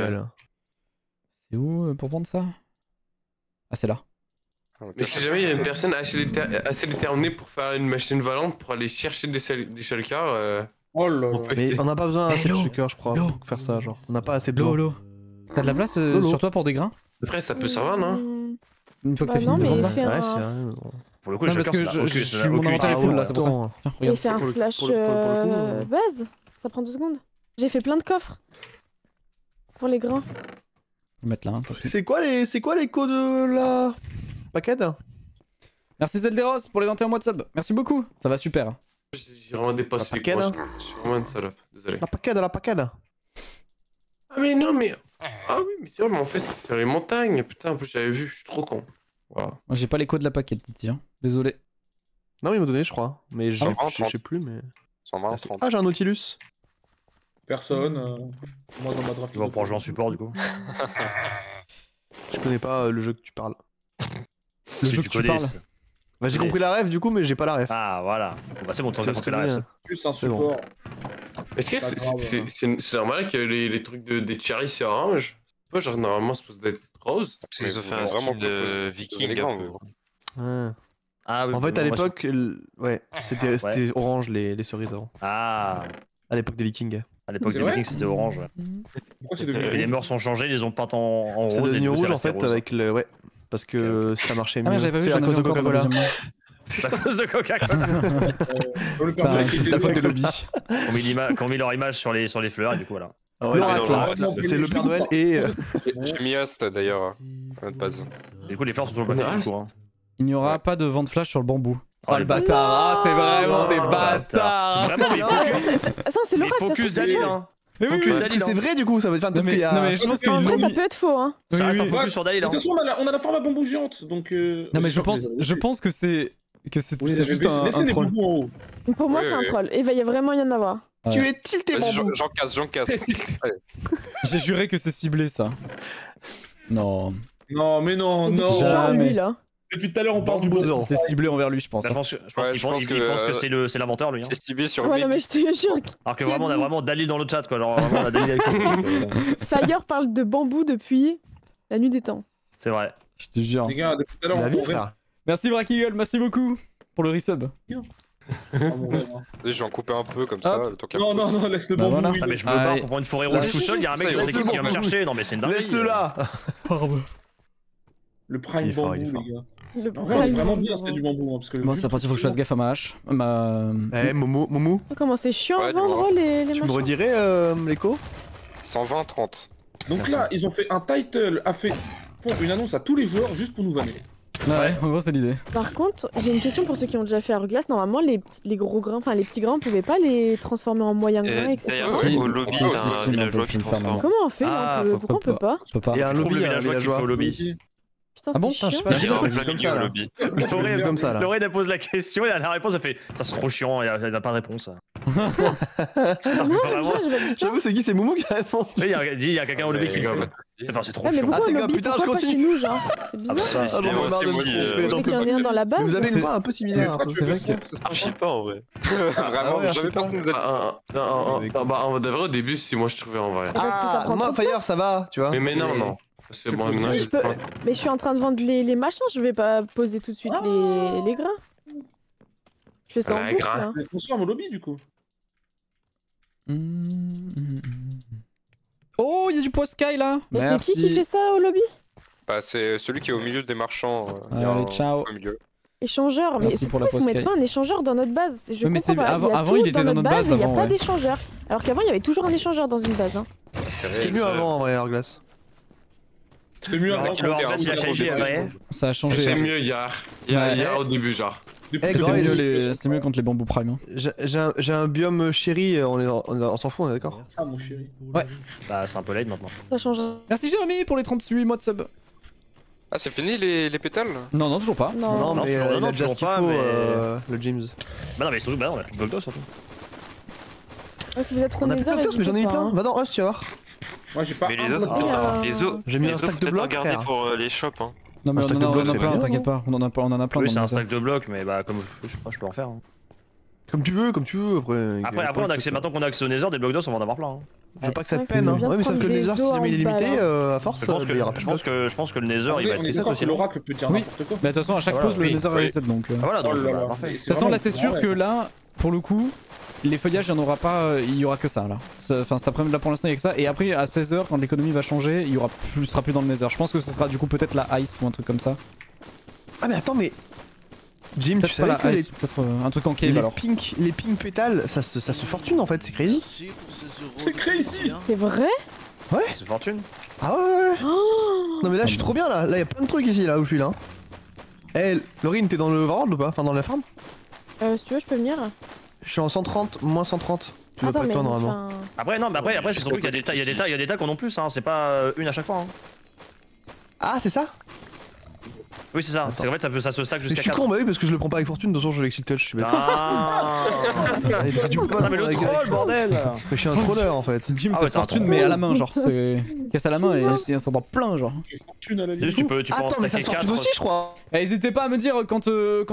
C'est où pour vendre ça? Ah c'est là. Mais si jamais il y a une personne assez déterminée pour faire une machine valente pour aller chercher des shulkers... Oh là là. Mais on n'a pas besoin assez de shulkers je crois pour faire ça genre. On n'a pas assez de l'eau. T'as de la place sur toi pour des grains? Après ça peut servir non? Une fois que t'as fini de vendre là. Ouais c'est vrai. Pour le coup, parce que je suis mon téléphone là, c'est pour ça. J'ai fait un slash base, ça prend 2 secondes. J'ai fait plein de coffres pour les grains. Mettre là. C'est quoi les codes de la paquette? Merci Zelderos pour les 21 mois de sub. Merci beaucoup, ça va super. J'ai vraiment dépassé les codes. Je suis vraiment une salope, désolé. La paquette. Ah mais non mais ah oui mais c'est vrai, mais en fait c'est sur les montagnes. Putain, en plus j'avais vu, je suis trop con. Voilà. Moi j'ai pas les codes de la paquette Titi hein. Désolé. Non il m'a donné je crois. Mais je sais plus mais... 120, 30. Ah j'ai un Nautilus. Personne moi dans ma draft. Tu vas pouvoir jouer en support du coup. Je connais pas le jeu que tu parles. Le jeu que tu parles. Bah, j'ai compris la ref du coup, mais j'ai pas la ref. Ah voilà. Bah, c'est bon, t'as compris la ref. Plus un support. Est-ce que c'est normal que les trucs des Cherry c'est orange? C'est pas normalement c'est supposé être rose. Ils ont fait un vraiment de Viking. Ah, oui, en fait, à l'époque, ouais, c'était orange les cerises avant. Ah. À l'époque des Vikings. À l'époque des Vikings, c'était orange. Ouais. Pourquoi c'est devenu? Les mœurs ont changé, ils les ont peintes en rose. C'est devenu rouge en fait avec le, ouais, parce que ça marchait mieux. C'est à cause de Coca-Cola. C'est à cause de Coca-Cola. La faute des lobbies. Qu'on met leur image sur les fleurs et du coup voilà. C'est le Père Noël et. J'ai mis Host d'ailleurs. Du coup, les fleurs sont toujours bonnes. Il n'y aura pas de vent de flash sur le bambou. Oh le bâtard, ah c'est vraiment des bâtards. Vraiment mais focus d'Alil hein. C'est vrai du coup ça va être un mais je pense que en vrai ça peut être faux hein. Ça reste un focus sur Dalil. De toute façon on a la forme à bambou géante donc. Non mais je pense que c'est juste un troll. Pour moi c'est un troll et il va y vraiment y en avoir. Tu es tilté bambou. J'en casse. J'ai juré que c'est ciblé ça. Non. Non mais non. Jamais. Depuis tout à l'heure, on parle du bousin. C'est ciblé envers lui, je pense. Hein. Je pense que c'est l'inventeur, lui. Hein. C'est ciblé sur lui. Ouais, non, mais je te jure. Alors que vraiment, on a vraiment Dalil dans le chat, quoi. Genre, on a Dalil avec Fire parle de bambou depuis la nuit des temps. C'est vrai. Je te jure. Les gars, depuis tout à l'heure, on parle. Merci, Brakigle, merci beaucoup pour le resub. J'en coupais un peu comme ça. Non, laisse le bambou. Voilà. Ah, mais je me barre pour prendre une forêt rouge tout seul. Il y a un mec qui vient me chercher. Non, mais c'est une dinguerie. Laisse-le là. Le prime bambou, les gars. Le non, on est vraiment bien ce qu'il y a du bambou. Hein, parce que moi, c'est à partir il faut que je fasse gaffe à ma hache. Momo. Comment c'est chiant à vendre les Tu me redirais l'écho 120-30. Donc merci. Là, ils ont fait un title, font une annonce à tous les joueurs juste pour nous vanner. Ouais, en gros, c'est l'idée. Par contre, j'ai une question pour ceux qui ont déjà fait Hourglass. Normalement, les gros grains, enfin les petits grains, on pouvait pas les transformer en moyens grains, etc. Oui, au lobby, c'est un villageois qui transforme. Comment on fait? Pourquoi on peut pas? Il y a un lobby, un villageois au lobby. Putain, ah bon, je sais pas. L'oreille comme ça là. L'oreille elle pose la question et la réponse elle fait ça c'est trop chiant, elle n'a pas de réponse. J'avoue c'est qui, c'est Moumou qui a répondu. Il y a quelqu'un au lobby qui gomme. Enfin c'est trop chiant. Ah c'est grave putain je continue. C'est bizarre. Ah bon on est dans la base. Vous avez une voix un peu similaire. C'est vrai que ça marche pas en vrai. Vraiment jamais personne nous a dit ça. Bah en vrai au début si moi je trouvais en vrai. Ah non Fire ça va tu vois. Mais non. Bon, mais je suis en train de vendre les machins, je vais pas poser tout de suite les grains. Je fais ça en boucle. Hein. On transforme au lobby du coup. Oh, il y a du poiscaille là. Mais c'est qui fait ça au lobby? Bah c'est celui qui est au milieu des marchands. Allez, ciao. Au milieu. Échangeur, mais c'est pourquoi vous mettez pas un échangeur dans notre base? Je comprends pas. Avant il était dans notre base, il n'y a pas d'échangeur. Alors qu'avant il y avait toujours un échangeur dans une base. C'était mieux avant en vrai, Hourglass. C'était mieux avant qu'il a changé, ça a changé. C'était mieux hier au début, genre. C'était mieux contre les bambous prime. J'ai un biome chéri, on s'en fout, on est d'accord? Ah mon chéri. Ouais. Bah c'est un peu late maintenant. Ça change. Merci Jérémy pour les 38 mois de sub. Ah c'est fini les pétales? Non, toujours pas. Non, mais il a toujours pas, mais... Le James. Bah non, mais surtout, on a plus de Bogdos surtout. Ah si vous êtes trop désert, mais j'en ai mis plein. Va dans Host, tu vas voir. Moi j'ai pas mais les autres, j'ai mis un stack de blocs pour les shops hein. Non mais on en a plein, t'inquiète pas, on en a plein. Oui c'est un stack de blocs mais bah comme je peux en faire hein. Comme tu veux après on accès, maintenant qu'on a accès au Nether, des blocs d'os on va en avoir plein hein. Je veux pas que ça te peine hein. Ouais mais sauf que le Nether si jamais il est limité à force je pense que le Nether il va être reset aussi. L'oracle peut dire n'importe quoi. Mais de toute façon à chaque pause le Nether est reset donc. Voilà donc parfait. De toute façon là c'est sûr que là pour le coup les feuillages, il n'y en aura pas, il n'y aura que ça là. Enfin cet après-midi là pour l'instant il n'y a que ça. Et après à 16h quand l'économie va changer, il y aura plus, sera plus dans le Nether. Je pense que ce sera du coup peut-être la ice ou un truc comme ça. Ah mais attends mais... Jim, tu savais que les... peut-être un truc en cave alors. Les pink pétales, ça se fortune en fait, c'est crazy. C'est crazy. C'est vrai? Ouais. Ça se fortune. Ah ouais. Oh non mais là je suis trop bien là, il y a plein de trucs ici là où je suis là. Eh Laurine t'es dans le Warden ou pas? Enfin dans la farm? Si tu veux je peux venir. Je suis en 130, moins 130. Tu veux pas te prendre vraiment. Après, non, mais après c'est surtout qu'il y a des tas qu'on en plus, hein. C'est pas une à chaque fois. Hein. Ah, c'est ça? Oui, c'est ça. En fait, ça se stack jusqu'à 4. Je suis con, bah oui, parce que je le prends pas avec fortune. De toute façon, je l'excite, je suis bête. Ah. Non mais le troll, bordel. Je suis un troller en fait. Jim, ça se fortune mais à la main, genre. Casse à la main et ça dans plein, genre. Tu peux en stacker 4. Attends, aussi, je crois. N'hésitez pas à me dire quand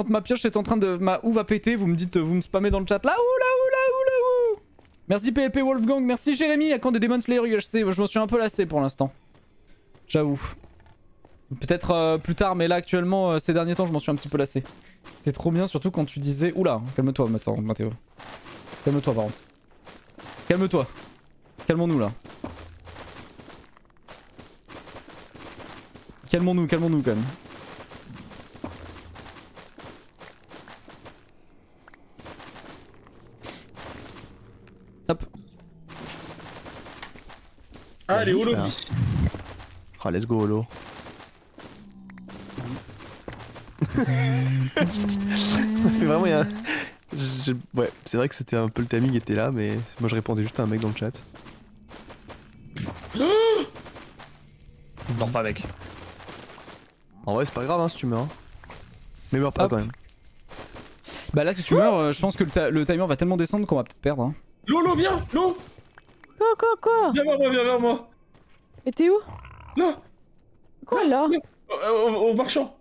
ma pioche est en train de... Ma ouve va péter, vous me dites, vous me spammez dans le chat. Là où. Merci PEP Wolfgang, merci Jérémy. À quand des Demon Slayer UHC? Je m'en suis un peu lassé pour l'instant. J'avoue. Peut-être plus tard, mais là actuellement, ces derniers temps, je m'en suis un petit peu lassé. C'était trop bien, surtout quand tu disais... Oula, calme-toi, Mathéo. Calme-toi, par contre. Calme-toi. Calmons-nous, là. Calmons-nous, quand même. Hop. Allez, holo. Ah, let's go, holo. Vraiment, il y a... Ouais, c'est vrai que c'était un peu le timing était là, mais moi je répondais juste à un mec dans le chat. Meurs pas, mec. En vrai, c'est pas grave hein, si tu meurs. Mais meurs pas quand même. Bah là, si tu meurs, je pense que le timer va tellement descendre qu'on va peut-être perdre. Hein. Lolo, viens, non. Quoi Viens vers moi. Mais t'es où? Non. Quoi là? Au marchand.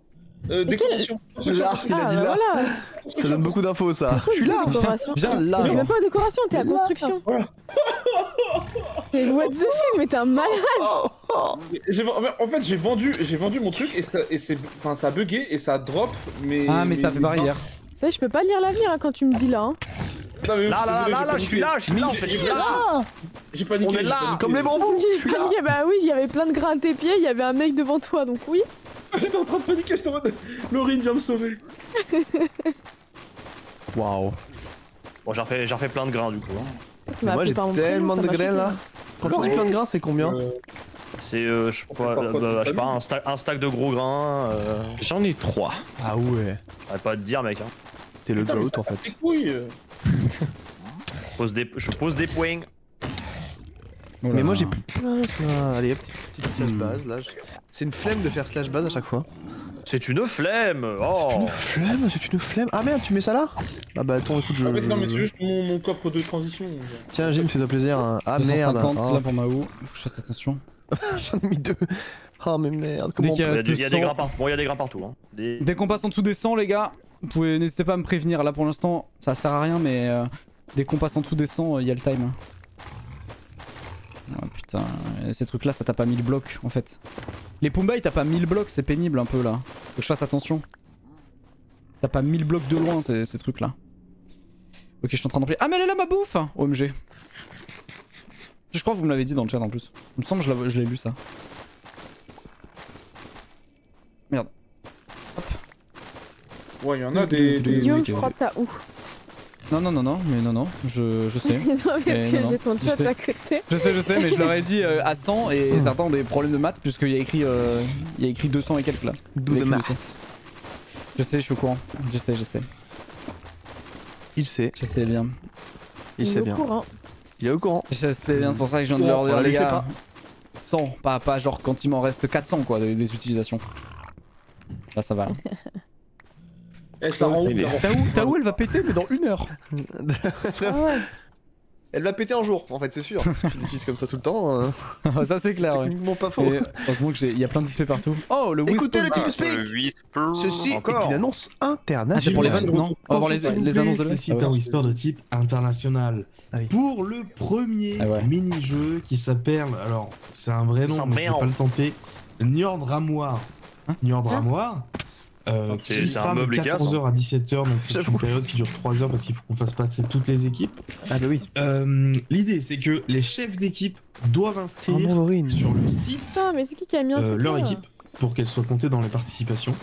Décoration. Il a dit là. Ça donne beaucoup d'infos ça. Je suis là. Viens là. Tu n'es même pas en décoration, t'es à construction. Voilà. Et what the fuck, mais t'es un malade. En fait j'ai vendu mon truc et ça a bugué et ça drop mais... Ah mais ça fait barrière. Ça je peux pas lire l'avenir hein, quand tu me dis là. Hein. Non, mais je suis là, je suis là. J'ai paniqué. On est là, comme les bambous. J'ai paniqué, bah oui, il y avait plein de grains à tes pieds, il y avait un mec devant toi donc oui. J'étais en train de paniquer, j'étais en mode Laurine vient me sauver. Waouh. Bon, j'en fais plein de grains du coup. Hein. Moi j'ai tellement de grains là. Quand tu dis plein de grains, c'est combien? C'est je sais pas, un stack de gros grains. J'en ai 3. Ah ouais. J'arrête pas à te dire, mec. Hein. T'es le goat en fait. Je pose des poings. Oh mais moi j'ai plus de place là. Allez hop, petite slash base là. C'est une flemme de faire slash base à chaque fois. C'est une flemme. Oh. C'est une flemme. Ah merde, tu mets ça là? Ah bah attends, écoute, je... En fait non mais c'est juste mon coffre de transition. Tiens Jim, fais-toi plaisir. Ah 250, merde. Là pour Mao. Faut que je fasse attention. J'en ai mis 2. Oh mais merde, comment on peut... Il y a des grains partout. Bon, il y a des grains partout hein. Dès qu'on passe en dessous des 100 les gars, vous pouvez, n'hésitez pas à me prévenir. Là pour l'instant ça sert à rien mais dès qu'on passe en dessous des 100, il y a le time. Oh putain, ces trucs là ça tape à 1000 blocs en fait. Les Pumba ils tapent à 1000 blocs, c'est pénible un peu là. Faut que je fasse attention. Tapent à 1000 blocs de loin ces trucs là. Ok, je suis en train d'empiler. Ah mais elle est là ma bouffe! OMG. Je crois que vous me l'avez dit dans le chat en plus. Il me semble que je l'ai lu ça. Merde. Hop. Ouais, y'en a des... Guillaume, je crois que t'as où? Non, je sais. Non, parce que j'ai ton chat à côté. Je sais, mais je leur ai dit à 100 et certains ont des problèmes de maths puisqu'il y a écrit 200 et quelques là. De maths. Je sais, je suis au courant. Je sais. Il sait. Je sais bien. Il sait bien. Il est au courant. Je sais bien, c'est pour ça que je viens de leur dire les gars. 100, pas genre quand il m'en reste 400 quoi, des utilisations. Là ça va là. Eh, ça rend ouf, t'as où elle va péter mais dans 1 heure. Elle va péter un jour en fait c'est sûr. Tu l'utilises comme ça tout le temps. Ça c'est clair. Techniquement pas faux. Heureusement que il y a plein de displays partout. Oh le Whisper. Écoutez le Whisper. Ceci est une annonce internationale. Ah, c'est pour les vannes non? Pour les annonces de l'année. Ceci est un Whisper de type international. Pour le premier mini-jeu qui s'appelle, alors c'est un vrai nom mais je vais pas le tenter, Njord Ramoir. Njord Ramoir. C'est un meuble de 14h à 17h, donc c'est une période qui dure 3 heures parce qu'il faut qu'on fasse passer toutes les équipes. Ah bah oui. L'idée c'est que les chefs d'équipe doivent inscrire sur le site leur équipe pour qu'elle soit comptée dans les participations.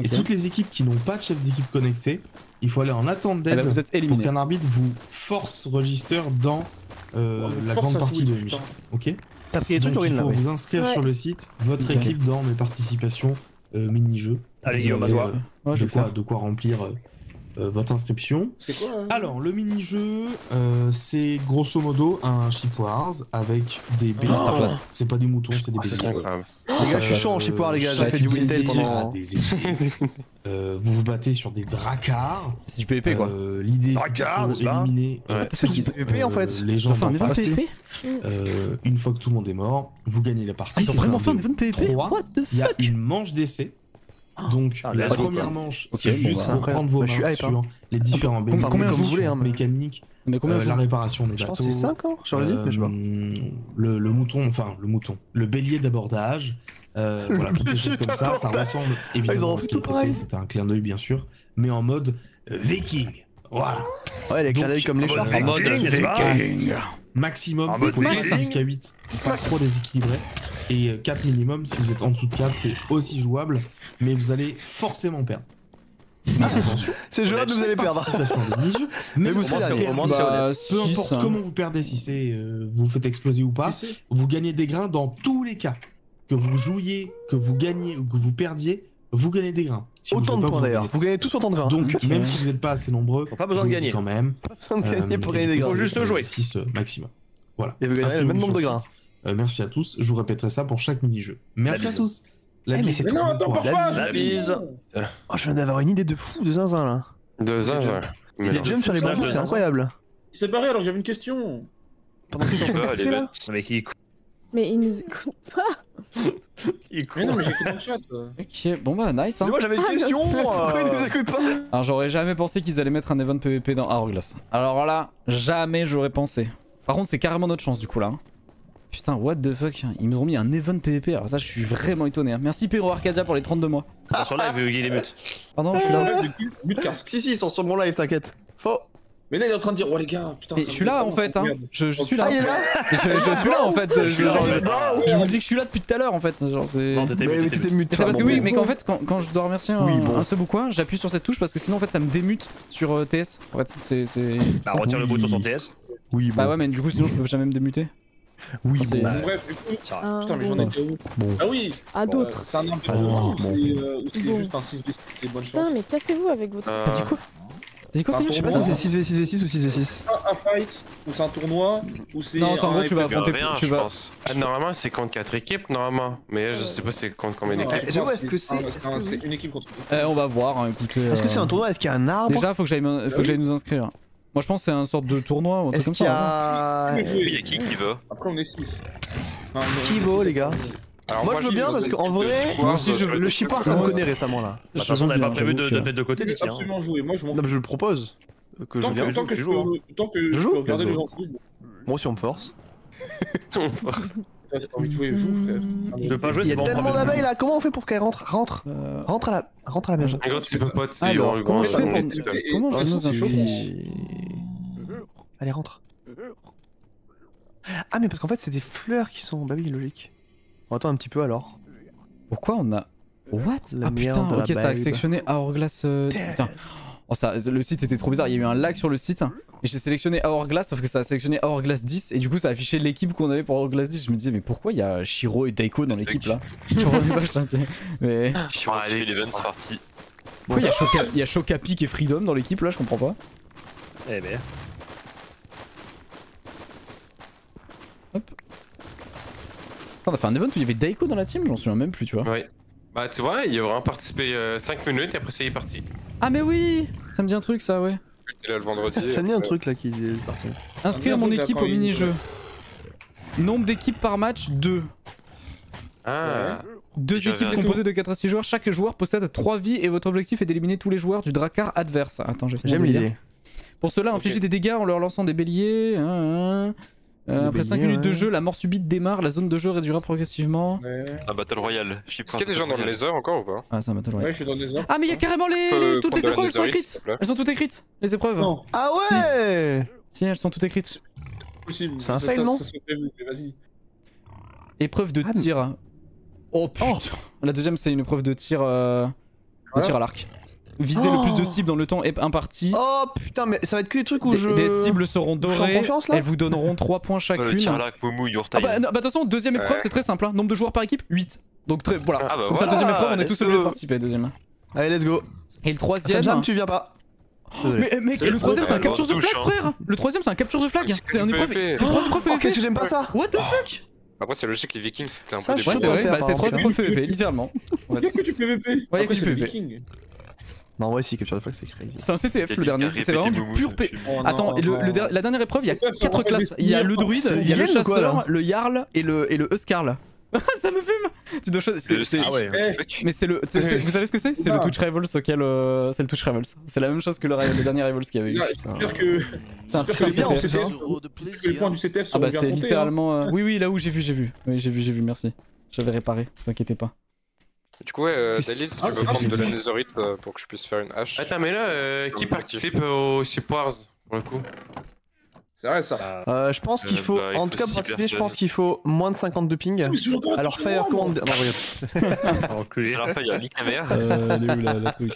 Okay. Et toutes les équipes qui n'ont pas de chef d'équipe connecté, il faut aller en attente d'aide pour qu'un arbitre vous force register dans la grande partie de l'émission. Ok. T'as pris les trucs donc, il faut vous inscrire sur le site, votre équipe dans mes participations mini-jeux. Allez, Guillaume, à toi. De quoi remplir votre inscription. C'est quoi hein? Alors, le mini-jeu, c'est grosso modo un Shipwars avec des bébés. Oh, c'est pas des moutons, c'est des bébés. Je suis chaud en Shipwars, les gars, j'ai fait du Wintel pendant... vous vous battez sur des Dracar. C'est du PvP quoi. L'idée c'est qu'il faut éliminer... C'est du PvP en fait. Les gens en face. Une fois que tout le monde est mort, vous gagnez la partie. Ils ont vraiment fait un event PvP. What the fuck. Il y a une manche d'essai. Donc la première manche, c'est juste pour prendre vos mains sur les différents mécaniques, la réparation des bateaux. Je pense que c'est 5 ans, j'en ai dit, mais je sais pas. Le mouton, enfin le mouton, le bélier d'abordage, voilà, toutes les choses comme ça, ça ressemble évidemment à ce qui était fait, c'était un clin d'œil bien sûr, mais en mode Viking. Voilà. Ouais, les clins d'œil comme les chars. En mode Viking. Maximum, c'est jusqu'à 8, pas trop déséquilibré. Et 4 minimum, si vous êtes en dessous de 4, c'est aussi jouable, mais vous allez forcément perdre. Attention, c'est jouable, vous allez perdre. Mais vous allez perdre. Peu importe comment vous perdez, si c'est vous faites exploser ou pas, vous gagnez des grains dans tous les cas. Que vous jouiez, que vous gagniez ou que vous perdiez, vous gagnez des grains. Si autant de points d'ailleurs, vous gagnez tous autant de grains. Donc même si vous n'êtes pas assez nombreux, pas besoin de gagner quand même. Pas besoin de gagner pour gagner des grains. Il faut juste jouer. 6 maximum. Voilà. Et vous gagnez le même nombre de grains. Merci à tous, je vous répéterai ça pour chaque mini-jeu. Merci à tous. La bise, c'est tout. Non, attends, pourquoi la bise. Oh, je viens d'avoir une idée de fou, de zinzin là. De zinzin. Les jumps sur les bambous, c'est incroyable. Il s'est barré alors que j'avais une question. Pendant qu'ils sont pas, les bêtes. Mais qui écoute. Mais ils nous écoutent pas. Ils courent. Mais non, mais j'écoute dans le chat. Ok, bon bah nice hein. Moi j'avais une question. Pourquoi ils nous écoutent pas? Alors j'aurais jamais pensé qu'ils allaient mettre un event PvP dans Hourglass. Alors là, jamais j'aurais pensé. Par contre, c'est carrément notre chance du coup là. Putain, what the fuck, ils nous ont mis un event PvP, alors ça je suis vraiment étonné. Merci Péro Arcadia pour les 32 mois. Ils sont sur live, il est mute. Pardon, je suis là. Si, si, ils sont sur mon live, t'inquiète. Faux. Mais là il est en train de dire, oh les gars, putain. Je suis là en fait, hein. Je suis là. Je suis là en fait. Je vous dis que je suis là depuis tout à l'heure en fait. Non, t'étais mute. C'est parce que oui, mais qu'en fait, quand je dois remercier un sub ou quoi, j'appuie sur cette touche parce que sinon en fait ça me démute sur TS. En fait, c'est. Bah, retire le bouton sur TS. Oui, bah ouais, mais du coup, sinon je peux jamais me démuter. Oui, bon, bref, du coup, putain, mais j'en étais où? Ah oui, à d'autres. C'est un peu ou c'est juste un 6v6, c'est bonne chance. Putain, mais cassez-vous avec votre. T'as dit quoi? Je sais pas si c'est 6v6 ou 6v6. Un fight, ou c'est un tournoi, ou c'est. Non, en gros, tu vas affronter. Tu vas. Normalement, c'est contre 4 équipes, normalement. Mais je sais pas, c'est contre combien d'équipes? Est-ce que c'est une équipe contre. On va voir, écoutez. Est-ce que c'est un tournoi? Est-ce qu'il y a un arbre? Déjà, faut que j'aille nous inscrire. Moi je pense que c'est un sorte de tournoi. Est-ce qu'il y a... Il y a qui veut? Après on est 6. Qui veut les gars? Alors moi je veux bien parce qu'en vrai, le Shipwars ça me connaît récemment là. De toute façon on n'avait pas prévu de mettre de côté. J'ai absolument joué, moi je m'en fous. Non mais je le propose. Tant que je joue, je joue. Regardez les gens jouer. Moi si on me force. On me force. Si t'as envie de jouer, joue frère. Je veux pas jouer, c'est bon. Il y a tellement d'abeilles là, comment on fait pour qu'elle rentre? Rentre à la maison. Regarde, tu peux pas, tu es grand. Comment je fais dans un show? Allez, rentre. Ah, mais parce qu'en fait, c'est des fleurs qui sont. Bah oui, logique. On attend un petit peu alors. Pourquoi on a. What? Ah putain, ok, ça a sélectionné Hourglass. Putain. Oh, ça, le site était trop bizarre, il y a eu un lag sur le site. Et j'ai sélectionné Hourglass, sauf que ça a sélectionné Hourglass 10 et du coup ça a affiché l'équipe qu'on avait pour Hourglass 10. Je me disais, mais pourquoi il y a Shiro et Daiko dans l'équipe là? Je revenais pas, je t'en disais. Mais. Shiro et Eleven, c'est parti. Pourquoi il y a Shokapik et Freedom dans l'équipe là? Je comprends pas. Eh ben. Hop. On a fait un event où il y avait Daiko dans la team, j'en souviens même plus, tu vois. Ouais. Bah tu vois, il a vraiment participé 5 minutes et après c'est parti. Ah mais oui, ça me dit un truc ça, ouais. Là, le vendredi, ça me dit un truc là qui est parti. Inscrire mon équipe au mini-jeu. Nombre d'équipes par match 2. Ah. Deux équipes composées de 4 à 6 joueurs, chaque joueur possède 3 vies et votre objectif est d'éliminer tous les joueurs du Drakkar adverse. Attends, j'aime l'idée. Pour cela, infliger des dégâts en leur lançant des béliers. Après 5 minutes de jeu, la mort subite démarre, la zone de jeu réduira progressivement. Un battle royale. Est-ce qu'il y a des gens dans le Nether encore ou pas? Ah, c'est un battle royale. Ouais, je suis dans le Nether. Ah, mais il y a carrément toutes les épreuves, elles sont écrites. Elles sont toutes écrites, les épreuves. Non. Ah ouais. Si, elles sont toutes écrites. C'est un fail, non? Épreuve de tir. Oh putain. La deuxième, c'est une épreuve de tir à l'arc. Viser le plus de cibles dans le temps imparti. Oh putain, mais ça va être que des trucs où des cibles seront dorées, elles vous donneront 3 points chacune. Le tir à l'arc, Moumou, Yurtaï. Ah bah de toute façon, deuxième épreuve, c'est très simple, hein. Nombre de joueurs par équipe, 8. Donc très, voilà. Ah bah, comme ça, deuxième épreuve, on est tous obligés de participer, deuxième. Allez, let's go. Et le troisième... Sam, tu viens pas. Mais mec, le troisième c'est un capture the flag, frère. Le troisième c'est un capture the flag. C'est un épreuve. Qu'est-ce que j'aime pas ça. What the fuck. Après c'est logique, les Vikings c'était un peu des c'est 3 épreuves PVP, littéralement. Y'a que du PVP. Ouais, y'a que du PVP. Non, ouais, si, capture the flag c'est crazy. C'est un CTF le dernier, c'est vraiment du pur P. Attends, la dernière épreuve, y'a 4 classes. Y'a le druide, y'a le chasseur, le jarl et le huscarl. Ça me fume. Tu dois choisir. Ah ouais. Mais c'est le. Vous savez ce que c'est? C'est le Twitch Rivals auquel. C'est le Twitch Rivals. C'est la même chose que le dernier Rivals qu'il y avait eu. J'espère que. C'est un peu bien. Les points du CTF sont bien comptés. Ah bah c'est littéralement. Oui oui, là où j'ai vu Oui j'ai vu merci. J'avais réparé. Ne vous inquiétez pas. Du coup ouais, Dalit, tu peux prendre de la netherite pour que je puisse faire une hache. Attends mais là qui participe aux Shipwars pour le coup? C'est vrai ça. Je pense qu'il faut, en tout cas pour participer, je pense qu'il faut moins de 50 de ping. Alors faire comment... Non regarde. Alors faire, il y a nique la merde. Elle est où la truc?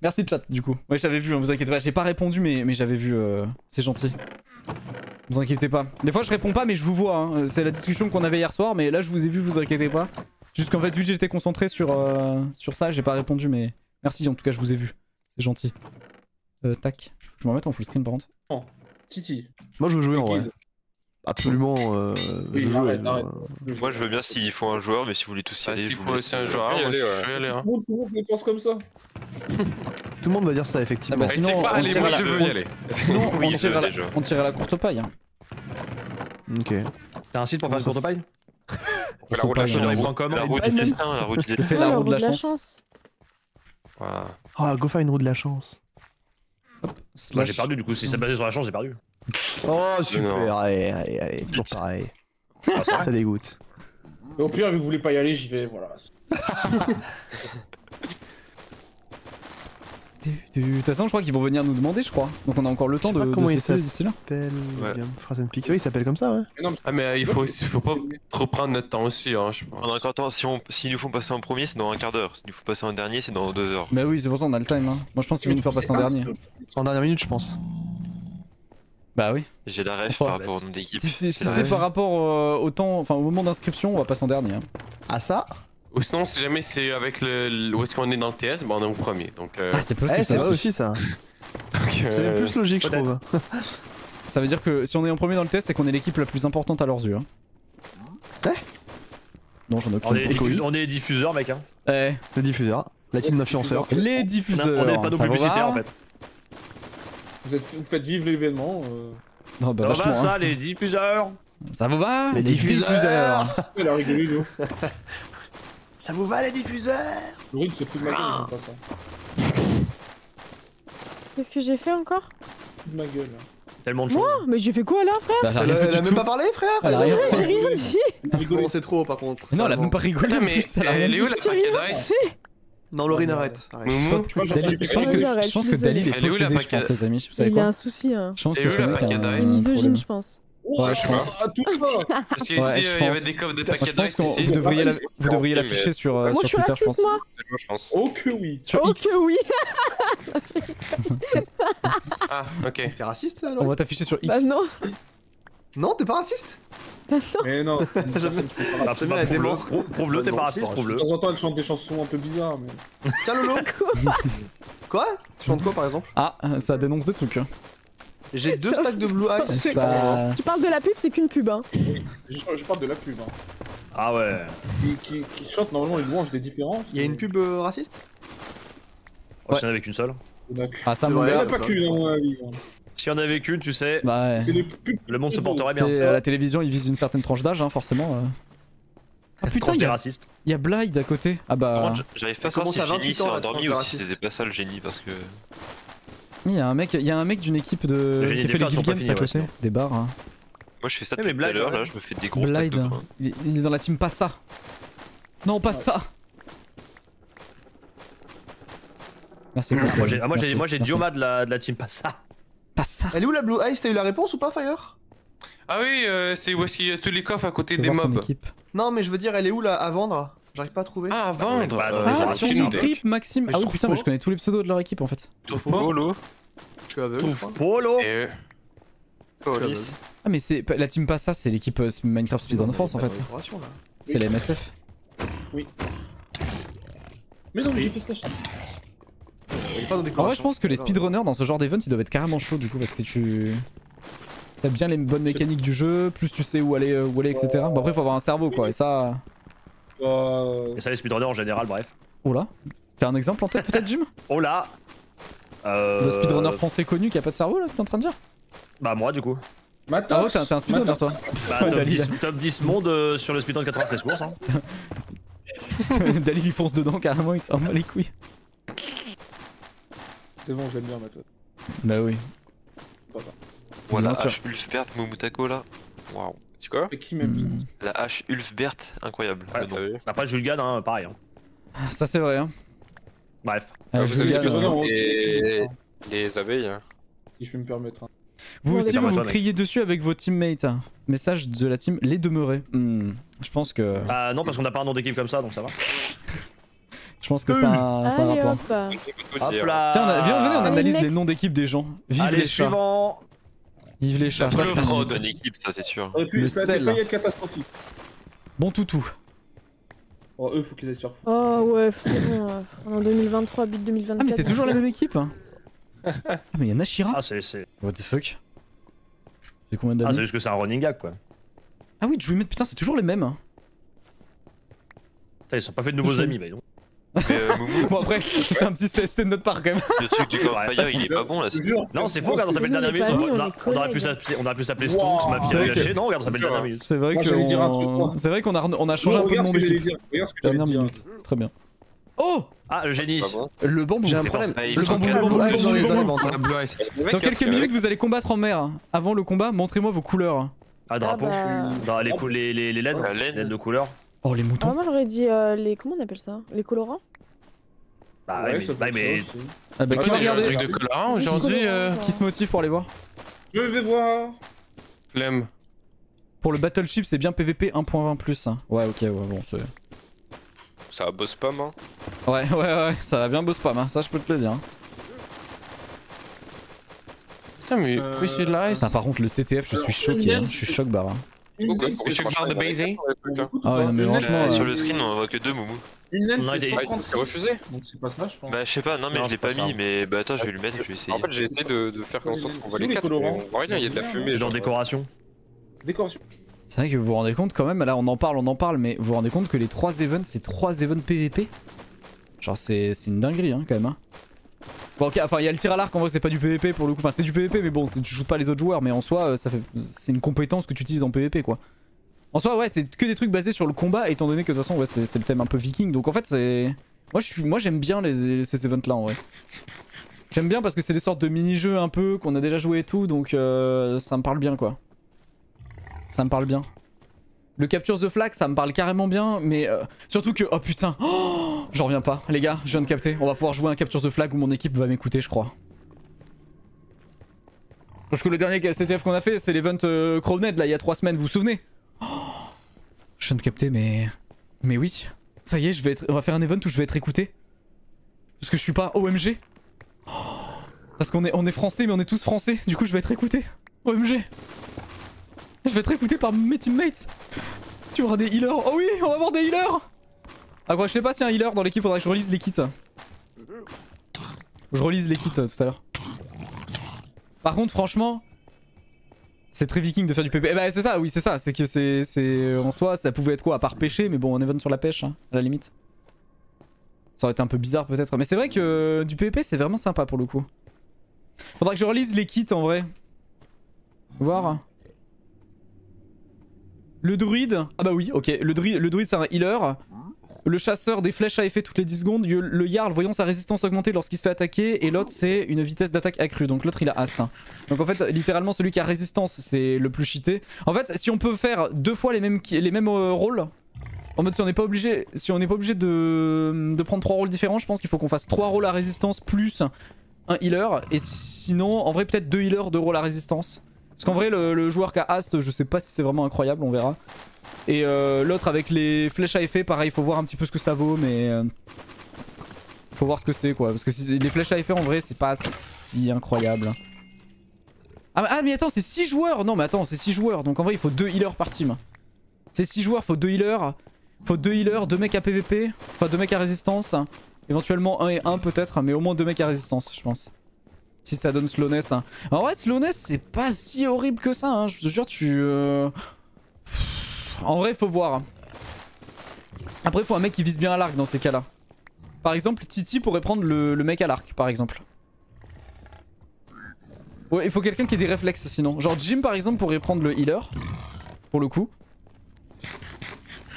Merci chat du coup. Ouais j'avais vu, hein, vous inquiétez pas, j'ai pas répondu mais j'avais vu, c'est gentil. Vous inquiétez pas. Des fois je réponds pas mais je vous vois, hein. C'est la discussion qu'on avait hier soir mais là je vous ai vu, vous inquiétez pas. Juste qu'en fait vu que j'étais concentré sur ça, j'ai pas répondu mais merci en tout cas je vous ai vu. C'est gentil. Tac, faut que je me remette en full screen par contre. Oh. Titi. Moi je veux jouer en vrai. Absolument. Oui, arrête, arrête. Moi je veux bien s'il faut un joueur, mais si vous voulez tous y aller. S'il faut aussi un joueur, je vais y aller. Tout le monde pense comme ça. Tout le monde va dire ça, effectivement. Sinon, on tire à la courte paille. Ok. T'as un site pour faire la courte paille? On fait la roue de la chance. Je fais la roue de la chance. Ah, go faire une roue de la chance. Moi j'ai perdu du coup, si c'est basé sur la chance j'ai perdu. Oh super, allez, allez, allez, toujours pareil. Ça dégoûte. Mais au pire vu que vous voulez pas y aller j'y vais, voilà. De toute façon je crois qu'ils vont venir nous demander je crois. Donc on a encore le temps de tester d'ici là. Oui il s'appelle comme ça ouais. Ah mais il faut pas trop prendre notre temps aussi hein. On a encore le temps, s'ils nous font passer en premier c'est dans un quart d'heure. S'ils nous font passer en dernier c'est dans 2 heures. Bah oui c'est pour ça on a le time hein. Moi je pense qu'ils vont nous faire passer en dernier. En dernière minute je pense. Bah oui. J'ai la ref par rapport au nom d'équipe. Si c'est par rapport au temps, enfin au moment d'inscription on va passer en dernier. Ah ça? Ou sinon, si jamais c'est avec le. Où est-ce qu'on est dans le TS, bah on est au premier. Donc, Ah, c'est possible, c'est vrai aussi ça. C'est plus logique, je trouve. Ça veut dire que si on est en premier dans le TS, c'est qu'on est l'équipe la plus importante à leurs yeux. Hein. Eh non, j'en ai aucune. On est les diffuseurs, mec. Hein. Eh. Les diffuseurs. La team d'influenceurs. Les diffuseurs. On est les panneaux publicitaires en fait. Vous faites vivre l'événement. Non, bah vachement, ça, hein. Les diffuseurs. Ça vous va? Les diffuseurs. Elle a rigolé, nous. Ça vous va les diffuseurs? Le rythme se fout de ma gueule, j'aime pas ça. Qu'est-ce que j'ai fait encore? De ma gueule. Tellement de choses. Moi? Mais j'ai fait quoi là, frère? Elle a même pas parlé, frère? Elle a rien dit. Rigolons, c'est trop par contre. Non, elle a même pas rigolé, mais elle est où la paquet d'Ice? Non, Laurine, arrête. Je pense que Dali est possédé, je pense, les amis. Il y a un souci, hein. Je pense que c'est un misogyne, je pense. Ouais, je pense. Parce qu'ici, il y avait des coffres de paquets d'ice ici. Vous devriez l'afficher sur Twitter, je pense. Moi, je suis raciste, moi. Oh que oui. Oh que oui. Ah, ok. T'es raciste, alors? On va t'afficher sur X. Bah non. Non, t'es pas raciste? Bah non. Mais non. Prouve-le, t'es pas raciste, prouve-le. De temps en temps, elle chante des chansons un peu bizarres, mais... Tiens, Lolo. Quoi? Tu chantes quoi, par exemple? Ah, ça dénonce des trucs, hein. J'ai 2 stacks de blue hacks. Ça... Si tu parles de la pub, c'est qu'une pub hein. Je parle de la pub hein. Ah ouais. Qui chante normalement, ils mangent des différences. Y'a une pub raciste? Oh, ouais. Si y'en avait qu'une seule. Ah ça m'en a pas qu'une dans la vie. Si y'en avait qu'une, tu sais. Bah ouais. Le monde se porterait bien. À la télévision, ils visent une certaine tranche d'âge hein, forcément. Ah putain, y'a Blyde à côté. Ah bah. J'arrive pas à savoir si le génie s'est endormi ou si c'était pas ça le génie parce que. Il y a un mec d'une équipe de qui fait les guild games à côté, des bars. Hein. Moi je fais ça depuis tout à l'heure, là je me fais des grosses têtes de pain. Il est dans la team pas ça. Non pas ça. Merci. Moi j'ai Dioma de la team pas ça. Pas ça. Elle est où la Blue Ice? T'as eu la réponse ou pas Fire? Ah oui, c'est où est-ce qu'il y a tous les coffres à côté des mobs. Non mais je veux dire elle est où là à vendre? J'arrive pas à trouver. Ah, à vendre. Ah, Trip, Maxime. Ah oui putain mais je connais tous les pseudos de leur équipe en fait. Polo. Tu aveugle. Polo. Ah mais c'est la team Passa, c'est l'équipe Minecraft Speedrun France en fait. C'est la MSF. Oui. Mais non mais j'ai fait slash. pas dans des collations. En vrai je pense que les speedrunners dans ce genre d'event ils doivent être carrément chauds du coup parce que tu... T'as bien les bonnes mécaniques du jeu, plus tu sais où aller etc. Bon après faut avoir un cerveau quoi et ça... Et ça les speedrunners en général bref. Oh là. T'as un exemple en tête peut-être Jim? Oh là de speedrunner français connu qui a pas de cerveau là t'es en train de dire? Bah moi du coup. Ah ouais t'es un speedrunner toi. Bah top 10 monde sur le speedrun 96 courses hein. Dalil il fonce dedans carrément, il s'en bat les couilles. C'est bon, je l'aime bien, Mato. Bah oui. Voilà, la hache Ulfbert Momutako là. Waouh. C'est quoi? Et qui m'aime? La hache Ulfbert, incroyable. Ouais, après, Julgan, hein, pareil. Hein. Ça, c'est vrai. Hein. Bref. Vous avez les abeilles. Hein. Si je peux me permettre. Hein. Vous aussi, vous vous criez dessus avec vos teammates. Message de la team, les demeurer. Hmm. Je pense que... Ah non, parce qu'on n'a pas un nom d'équipe comme ça, donc ça va. Je pense que ça a un rapport. Hop là. Tiens, venez, on analyse les noms d'équipe des gens. Vive les chats. Suivant. Vive les chats. Le fraude d'une équipe, ça c'est sûr. Le sel. Bon toutou. Oh, eux, faut qu'ils aient sur fou. Oh ouais, c'est bon. On est en 2023, but 2024. Ah mais c'est toujours la même équipe. Ah mais y'a Nashira. Ah c'est... What the fuck. C'est combien d'années? Ah c'est juste que c'est un running gag quoi. Ah oui, je vais mettre putain, c'est toujours les mêmes. Ça ils sont pas fait de nouveaux amis, bah non. Bon après, c'est un petit CSC de notre part quand même. Le truc du Corsair, il est pas bon là. Non, c'est faux, regarde, on s'appelle dernière minute. On aurait pu s'appeler Stonks, Mafia Lâché. Non, regarde, on s'appelle dernière minute. C'est vrai que c'est vrai qu'on a changé un peu de nom d'équipe. Dernière minute, c'est très bien. Oh! Ah le génie! Le bambou! J'ai un problème! Le bambou! Dans quelques minutes vous allez combattre en mer. Avant le combat, montrez-moi vos couleurs. Ah drapeau, les laines de couleur. Oh les moutons. Ah moi j'aurais dit les... comment on appelle ça? Les colorants? Bah ouais mais... Ah bah qui va regarder? Truc de colorants aujourd'hui? Qui se motive pour aller voir? Je vais voir! Flemme. Pour le battleship c'est bien PVP 1.20+. Ouais ok ouais bon c'est... Ça va beau spam hein. Ouais ouais ouais ça va bien beau spam hein, ça je peux te le dire. Putain mais oui c'est de la race. Par contre le CTF je suis choqué hein, je suis choc barre. Pourquoi je suis barre de baiser? Ah ouais mais franchement sur le screen on voit que deux moumous. Une laine c'est 136. C'est refusé. Donc c'est pas ça je pense. Bah je sais pas non mais je l'ai pas mis mais bah attends je vais le mettre et je vais essayer. En fait j'ai essayé de faire en sorte qu'on voit les quatre. On voit rien il y a de la fumée. C'est genre décoration. Décoration. C'est vrai que vous vous rendez compte quand même, là on en parle, mais vous vous rendez compte que les 3 events, c'est 3 events PVP? Genre c'est une dinguerie hein quand même hein. Bon ok, enfin il y a le tir à l'arc en vrai c'est pas du PVP pour le coup, enfin c'est du PVP mais bon tu joues pas les autres joueurs mais en soi ça fait c'est une compétence que tu utilises en PVP quoi. En soi ouais c'est que des trucs basés sur le combat étant donné que de toute façon ouais c'est le thème un peu viking donc en fait c'est... Moi j'aime bien ces events là en vrai. J'aime bien parce que c'est des sortes de mini-jeux un peu qu'on a déjà joué et tout donc ça me parle bien quoi. Ça me parle bien. Le capture the flag, ça me parle carrément bien, mais surtout que... Oh putain, oh j'en reviens pas. Les gars, je viens de capter. On va pouvoir jouer un capture the flag où mon équipe va m'écouter, je crois. Parce que le dernier CTF qu'on a fait, c'est l'event Crowned, là, il y a 3 semaines, vous vous souvenez? Oh je viens de capter, mais... Mais oui. Ça y est, on va faire un event où je vais être écouté. Parce que je suis pas OMG. Oh parce qu'on est français, mais on est tous français. Du coup, je vais être écouté. OMG. Je vais être écouté par mes teammates. Tu auras des healers. Oh oui, on va avoir des healers. Ah quoi, je sais pas s'il y a un healer dans l'équipe, faudrait que je relise les kits. Je relise les kits tout à l'heure. Par contre, franchement, c'est très viking de faire du PvP. Eh bah c'est ça, oui c'est ça, c'est que c'est en soi, ça pouvait être quoi à part pêcher, mais bon on event sur la pêche, hein, à la limite. Ça aurait été un peu bizarre peut-être, mais c'est vrai que du PvP c'est vraiment sympa pour le coup. Faudrait que je relise les kits en vrai. Voir. Le druide, ah bah oui, ok, le druide c'est un healer. Le chasseur des flèches à effet toutes les 10 secondes. Le Jarl, voyons sa résistance augmenter lorsqu'il se fait attaquer. Et l'autre c'est une vitesse d'attaque accrue, donc l'autre il a haste. Donc en fait, littéralement celui qui a résistance c'est le plus cheaté. En fait, si on peut faire 2 fois les mêmes rôles, en mode si on n'est pas obligé de prendre 3 rôles différents, je pense qu'il faut qu'on fasse 3 rôles à résistance plus un healer. Et sinon, en vrai peut-être 2 healers, 2 rôles à résistance. Parce qu'en vrai le joueur qui a haste, je sais pas si c'est vraiment incroyable, on verra. Et l'autre avec les flèches à effet, pareil, faut voir un petit peu ce que ça vaut, mais... Faut voir ce que c'est quoi, parce que les flèches à effet en vrai c'est pas si incroyable. Ah mais attends, c'est 6 joueurs, non mais attends, c'est 6 joueurs, donc en vrai il faut 2 healers par team. C'est 6 joueurs, faut 2 healers, 2 mecs à PVP, enfin 2 mecs à résistance, Éventuellement 1 et 1 peut-être, mais au moins 2 mecs à résistance, je pense. Si ça donne slowness. Hein. En vrai, slowness, c'est pas si horrible que ça. Hein. Je te jure, tu... En vrai, faut voir. Après, faut un mec qui vise bien à l'arc dans ces cas-là. Par exemple, Titi pourrait prendre le mec à l'arc, par exemple. Ouais, il faut quelqu'un qui ait des réflexes sinon. Genre Jim, par exemple, pourrait prendre le healer. Pour le coup.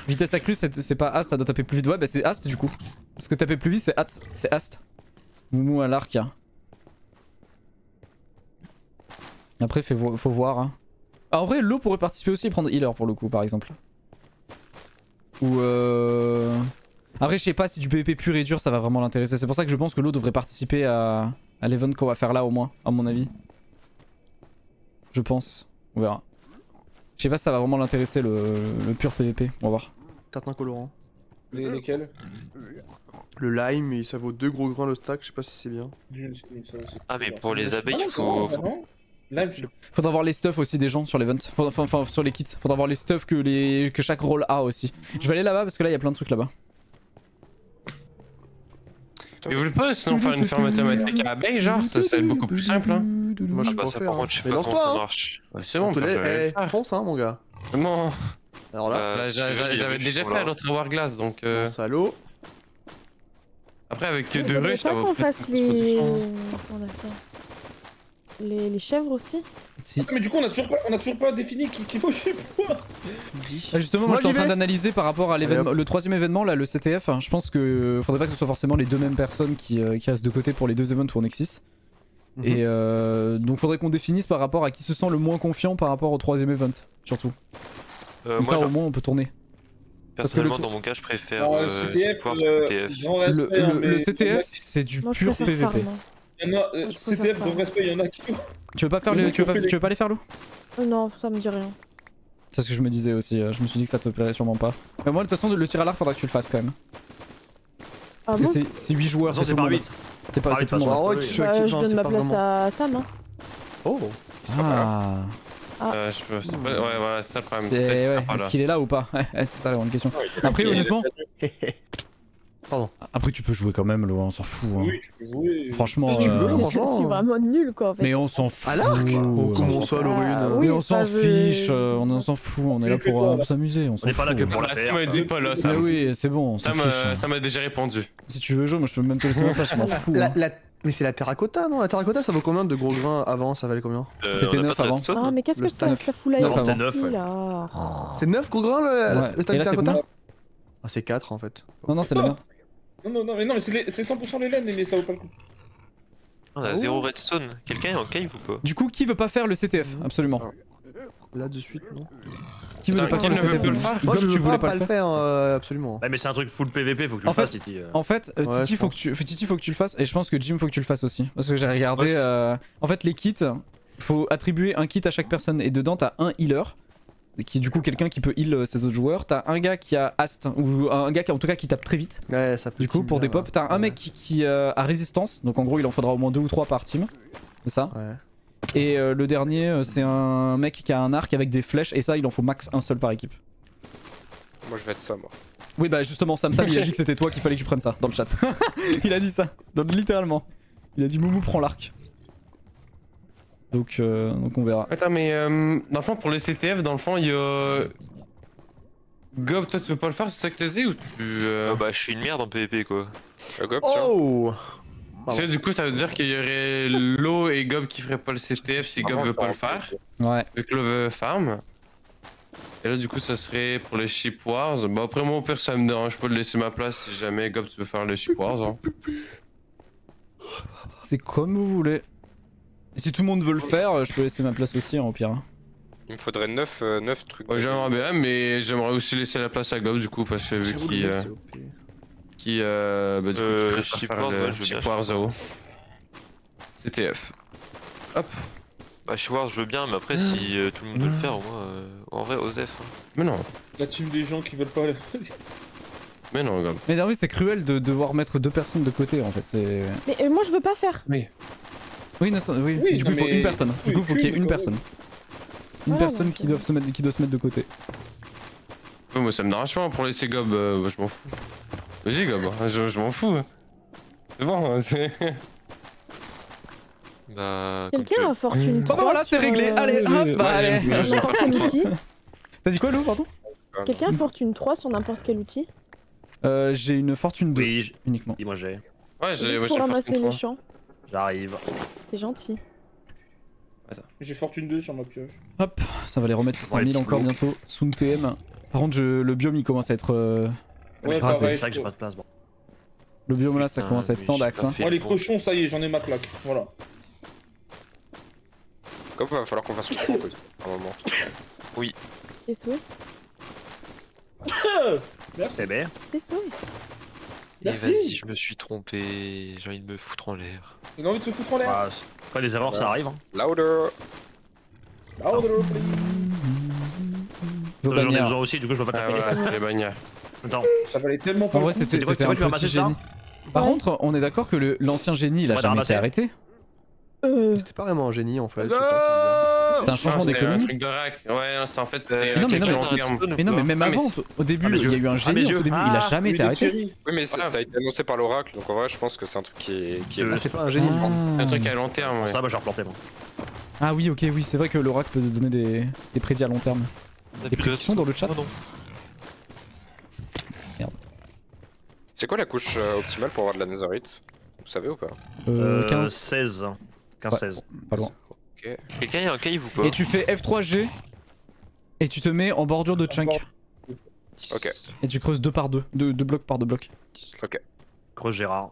Vitesse accrue, c'est pas Ast, ça doit taper plus vite. Ouais, bah c'est Ast du coup. Parce que taper plus vite, c'est Ast. C'est Ast. Moumou à l'arc. Hein. Après, faut voir. Hein. Ah, en vrai, l'eau pourrait participer aussi et prendre healer pour le coup, par exemple. Ou Après, je sais pas si du PvP pur et dur, ça va vraiment l'intéresser. C'est pour ça que je pense que l'eau devrait participer à l'event qu'on va faire là, au moins, à mon avis. Je pense. On verra. Je sais pas si ça va vraiment l'intéresser le pur PvP. On va voir. Certains colorants. Lesquels? Le lime, et ça vaut 2 gros grains le stack. Je sais pas si c'est bien. Ah, mais pour les abeilles, il faut. Faudra avoir les stuffs aussi des gens sur l'event. Enfin, sur les kits. Faudra avoir les stuffs que chaque rôle a aussi. Je vais aller là-bas parce que là, il y a plein de trucs là-bas. Mais vous voulez pas sinon faire une ferme mathématique à abeille genre, ça serait beaucoup plus simple hein. Moi je pense par contre je sais pas comment ça marche. Ouais, c'est bon, fonce hein mon gars. Comment? Alors là, j'avais déjà fait à l'autre Hourglass donc salaud. Après avec deux rushs ça va qu'on fasse les chèvres aussi. Si. Mais du coup on a toujours pas défini qu'il faut chez moi. Justement moi je suis en train d'analyser par rapport à le troisième événement là, le CTF. Hein, je pense que faudrait pas que ce soit forcément les deux mêmes personnes qui restent de côté pour les deux events pour Nexus. Mm-hmm. Et donc faudrait qu'on définisse par rapport à qui se sent le moins confiant par rapport au troisième event surtout. Comme moi, ça au moins on peut tourner. Personnellement dans mon cas je préfère le CTF c'est du pur PVP. CTF de respect, il y en a qui. Tu veux pas faire les... tu veux pas les faire l'eau? Non, ça me dit rien. C'est ce que je me disais aussi, je me suis dit que ça te plairait sûrement pas. Mais moi de toute façon le tir à l'arc faudra que tu le fasses quand même. Ah bon? C'est 8 joueurs, c'est pas 8. C'est pas 8. Je donne ma place à Sam hein. Oh. Ah. Je peux... Ouais voilà c'est ça le problème. Est-ce qu'il est là ou pas? C'est ça la grande question. Après honnêtement... Pardon. Après tu peux jouer quand même, on s'en fout. Hein. Oui, tu peux jouer. Franchement, si tu veux, franchement. Je suis vraiment nul quoi en fait. Mais on s'en fout. À l'arc oh, comment ça l'orune oui, mais on s'en fiche, on s'en fout, on est là pour s'amuser. On n'est pas là que pour la paix. Ça me dit pas là, ça. Mais oui, c'est bon. Ça m'a déjà répondu. Si tu veux jouer, moi je peux même te laisser ma place, je m'en fous. Mais c'est la terracotta non? La terracotta ça vaut combien de gros grains avant? Ça valait combien? C'était 9 avant. Ah mais qu'est-ce que ça fout là? C'est 9 gros grains le terracotta? Ah c'est 4 en fait. Non non c'est la merde. Non mais c'est 100% les laines mais ça vaut pas le coup. On a 0 redstone, quelqu'un est en cave ou pas? Du coup qui veut pas faire le CTF? Absolument. Là de suite non. Qui veut pas faire le CTF? Moi je voulais pas le faire absolument. Mais c'est un truc full PVP, faut que tu le fasses Titi. En fait Titi faut que tu le fasses et je pense que Jim faut que tu le fasses aussi. Parce que j'ai regardé en fait les kits, faut attribuer un kit à chaque personne et dedans t'as un healer. Qui est du coup quelqu'un qui peut heal ses autres joueurs. T'as un gars qui a Ast, ou un gars qui en tout cas qui tape très vite. Ouais, ça peut du coup pour des pops. T'as un mec qui a résistance, donc en gros il en faudra au moins 2 ou 3 par team. C'est ça ouais. Et le dernier c'est un mec qui a un arc avec des flèches et ça il en faut max un seul par équipe. Moi je vais être ça moi. Oui bah justement Sam il a dit que c'était toi qu'il fallait que tu prennes ça dans le chat. Il a dit ça, littéralement. Il a dit Moumou prends l'arc. Donc on verra. Attends mais dans le fond pour les CTF dans le fond il y a... Gob toi tu veux pas le faire c'est ça que t'as dit ou tu... Bah je suis une merde en PvP quoi. Gob, oh parce que du coup ça veut dire qu'il y aurait l'eau et Gob qui ferait pas le CTF si Gob veut pas le faire. Ouais. Vu que l'eau veut farm. Et là du coup ça serait pour les Shipwars. Bah après moi au pire ça me dérange pas de laisser ma place si jamais Gob tu veux faire les Shipwars hein. C'est comme vous voulez. Si tout le monde veut le faire, je peux laisser ma place aussi hein, au pire. Il me faudrait 9 trucs. Ouais, j'aimerais bien, mais j'aimerais aussi laisser la place à Gob du coup, parce que vu qu'il. Bah du coup, je préfère le Shipwars AO. CTF. Hop. Bah, Shipwars, je veux bien, mais après, si tout le monde veut le faire, moi, en vrai, Osef. Hein. Mais non. La team des gens qui veulent pas. Mais non, Gob. Mais non, oui, c'est cruel de devoir mettre 2 personnes de côté en fait. Mais moi, je veux pas faire. Oui. Oui, oui, du coup il faut une personne. Du coup il faut qu'il y ait une personne. Une personne qui doit se mettre de côté. Ouais, moi ça me dérange pas pour laisser Gob, je m'en fous. Vas-y Gob, je m'en fous. C'est bon, c'est... Bah... Quelqu'un a fortune 3. Oh voilà, c'est réglé, allez, hop, bah allez. T'as dit quoi, Lou, pardon? Quelqu'un a fortune 3 sur n'importe quel outil? J'ai une fortune 2, oui, uniquement. Et moi j'ai... Ouais, j'ai pour ramasser les champs. J'arrive. C'est gentil. J'ai fortune 2 sur ma pioche. Hop, ça va les remettre 500 000 encore bientôt. Soon TM. Par contre, le biome il commence à être... Ouais, c'est vrai que j'ai pas de place. Bon. Le biome là, ça commence à être tendax. Moi les cochons, ça y est, j'en ai ma plaque. Voilà. Comme va falloir qu'on fasse une propose à un moment. Oui. T'es souhait. Merci. C'est bien. T'es souhait. Merci. Vas-y, je me suis trompé. J'ai envie de me foutre en l'air. J'ai envie de se foutre en l'air. Bah, après les erreurs, ça arrive. Hein. Louder. Louder, please. J'en ai besoin aussi, du coup, je vais pas te faire les bagnages. Attends. Ça valait tellement pas. En vrai, c'était un petit génie. Par contre, on est d'accord que l'ancien génie, il a jamais été arrêté. C'était pas vraiment un génie en fait. C'était un changement d'économie. Ouais, en fait c'est. Mais non, mais même avant, au début il y a eu un génie, au début il a jamais été arrêté. Oui, mais ça a été annoncé par l'oracle, donc en vrai je pense que c'est un truc qui est. C'est pas un génie, un truc à long terme. Ça, bah j'ai replanté moi. Ah oui, ok, oui, c'est vrai que l'oracle peut donner des prédits à long terme. Des prédictions dans le chat. Merde. C'est quoi la couche optimale pour avoir de la netherite? Vous savez ou pas? 15. 16. 15-16. Ouais, pas loin. Okay. Quelqu'un y a un cave ou pas? Et tu fais F3G et tu te mets en bordure de chunk. Ok. Et tu creuses 2 blocs par 2 blocs. Ok. Creuse Gérard.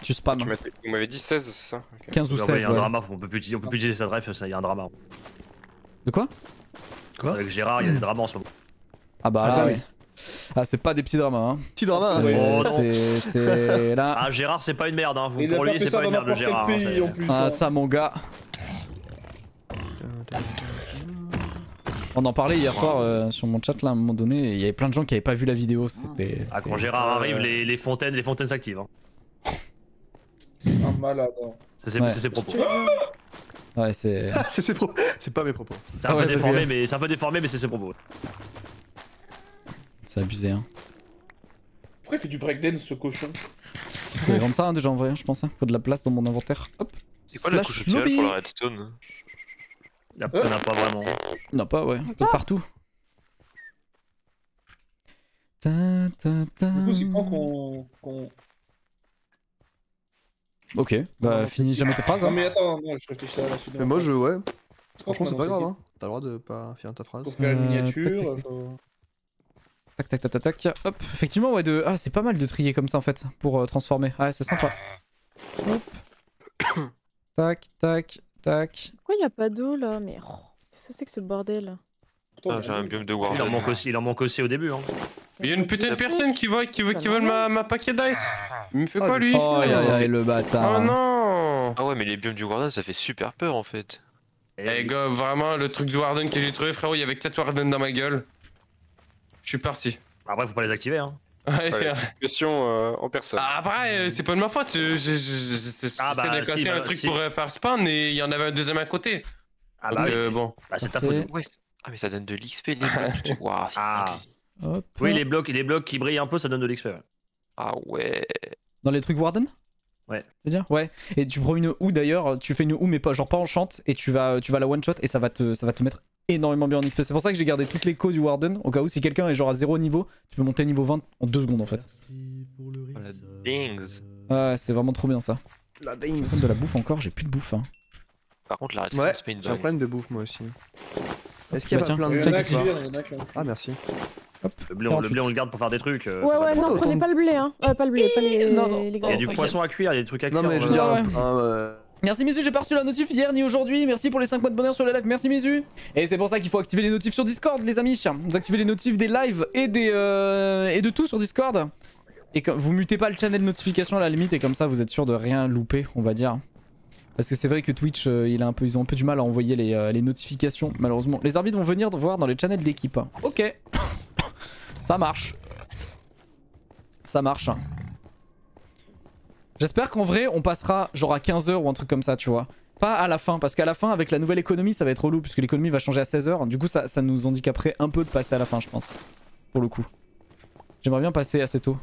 Tu spams. Ah, tu m'avais dit 16, c'est ça? Okay. 15 ou 16. Il y a un drama, on peut plus utiliser sa drive, il y a un drama. De quoi? Quoi? Avec Gérard, il y a des dramas en ce moment. Ah bah ça oui. Ah, c'est pas des petits dramas, hein. Petit drama, hein. Oh, c'est là. Ah, Gérard, c'est pas une merde, hein. Vous pour lui, c'est pas une merde, le Gérard. Hein, en plus, ah, hein. Ça, mon gars. On en parlait hier soir sur mon chat, là, à un moment donné. Il y avait plein de gens qui avaient pas vu la vidéo. C'était. Ah, quand Gérard arrive, les fontaines s'activent. Hein. C'est un malade. C'est ouais. Ses propos. Ouais, c'est. C'est pas mes propos. C'est un peu déformé, mais c'est ses propos. C'est abusé, hein. Pourquoi il fait du breakdance ce cochon? Faut vendre ça, hein, déjà en vrai, je pense. Hein. Faut de la place dans mon inventaire. Hop. C'est quoi la couche optimale pour la redstone? Y'en a pas vraiment. Y'en a pas, ouais. C'est partout. Ta, ta, ta. Du coup, c'est quand qu'on. Ok, bah finis jamais tes phrases. Hein. Non, mais attends, non, je réfléchis à la suite. Mais moi, je. Ouais. Franchement, c'est pas grave, hein. T'as le droit de pas finir ta phrase. Pour faire une miniature. Tac tac tac tac tac, hop, effectivement ouais de... Ah c'est pas mal de trier comme ça en fait, pour transformer, ah c'est sympa. Hop. Tac tac tac. Pourquoi y a pas d'eau là? Mais oh, qu'est-ce que c'est que ce bordel? Ah, j'ai un biome de Warden. Il en manque aussi au début hein. Il y a une putain de personne qui veut ma paquet d'ice. Il me fait quoi lui? Oh il le bâtard. Oh non. Ah ouais mais les biomes du Warden ça fait super peur en fait. Eh gars vraiment le truc du Warden que j'ai trouvé frérot, il y avait 4 Warden dans ma gueule. Je suis parti. Après, faut pas les activer, hein. Ouais, c'est une question en personne. Ah, après, c'est pas de ma faute. J'essaie de casser un truc pour faire spawn et il y en avait un deuxième à côté. Ah, bah, bon. Bah, c'est ta faute. Ouais, ah, mais ça donne de l'XP, les blocs. Waouh, c'est dingue. Oui, les blocs qui brillent un peu, ça donne de l'XP. Ouais. Ah, ouais. Dans les trucs Warden ? Ouais. Dire ouais. Et tu prends une ou d'ailleurs, tu fais une ou mais pas genre pas en chante et tu vas la one shot et ça va te mettre énormément bien en XP. C'est pour ça que j'ai gardé toutes les codes du Warden au cas où si quelqu'un est genre à 0 niveau, tu peux monter à niveau 20 en 2 secondes en fait. Ouais, c'est vraiment trop bien ça. La dingue. De la bouffe encore, j'ai plus de bouffe hein. Par contre la redstone c'est pas une dingue. J'ai un problème de bouffe moi aussi. Est-ce qu'il y a pas plein de trucs? Ah merci. Hop, le blé on le garde pour faire des trucs. Ouais non prenez pas le blé hein, pas le blé, pas les gars. Il y a du poisson à cuire, il y a des trucs à cuire. Non mais je veux dire merci Mizu, j'ai pas reçu la notif hier ni aujourd'hui, merci pour les 5 mois de bonheur sur les lives, merci Mizu. Et c'est pour ça qu'il faut activer les notifs sur Discord les amis, vous activez les notifs des lives et des et de tout sur Discord. Et quand, vous mutez pas le channel de notification à la limite et comme ça vous êtes sûr de rien louper on va dire. Parce que c'est vrai que Twitch, ils ont un peu du mal à envoyer les notifications malheureusement. Les arbitres vont venir voir dans les channels d'équipe. Ok. Ça marche. Ça marche. J'espère qu'en vrai on passera genre à 15h ou un truc comme ça tu vois. Pas à la fin parce qu'à la fin avec la nouvelle économie ça va être relou puisque l'économie va changer à 16h. Du coup ça nous handicaperait un peu de passer à la fin je pense. Pour le coup. J'aimerais bien passer assez tôt.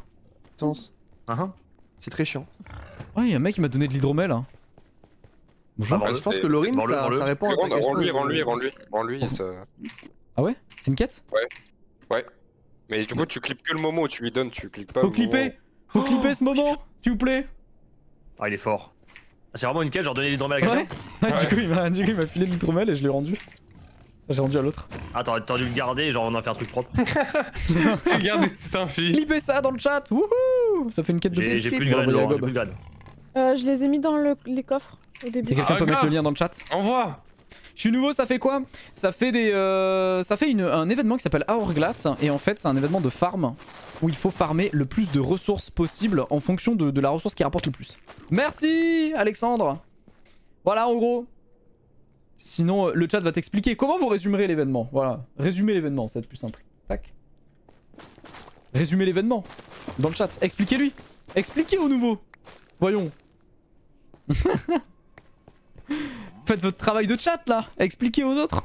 Sens. C'est très chiant. Ouais, y'a un mec qui m'a donné de l'hydromel. Hein. Bonjour. Ah, je pense que Laurine, ça répond à ta question. Rends-lui, ça... Ah ouais? C'est une quête? Ouais. Ouais. Mais du coup, tu clips que le moment où tu lui donnes, tu cliques pas. Faut clipper! Faut clipper ce moment, s'il vous plaît! Ah, il est fort. C'est vraiment une quête, genre donner l'hydromel à quelqu'un? Ouais, ouais. Du coup, il m'a filé de l'hydromel et je l'ai rendu. J'ai rendu à l'autre. Ah, t'aurais dû le garder, genre on en fait un truc propre. Tu gardes c'est un fil. Clipez ça dans le chat, wouhou! Ça fait une quête de plus. J'ai plus de grade. Je les ai mis dans les coffres au début. Si quelqu'un peut mettre le lien dans le chat. Envoie! Je suis nouveau, ça fait quoi? Ça fait des, ça fait un événement qui s'appelle Hourglass et en fait c'est un événement de farm où il faut farmer le plus de ressources possible en fonction de la ressource qui rapporte le plus. Merci Alexandre. Voilà en gros. Sinon le chat va t'expliquer comment vous résumerez l'événement. Voilà, résumer l'événement, ça va être plus simple. Tac. Résumer l'événement dans le chat. Expliquez-lui. Expliquez au nouveau. Voyons. Faites votre travail de chat là, expliquez aux autres.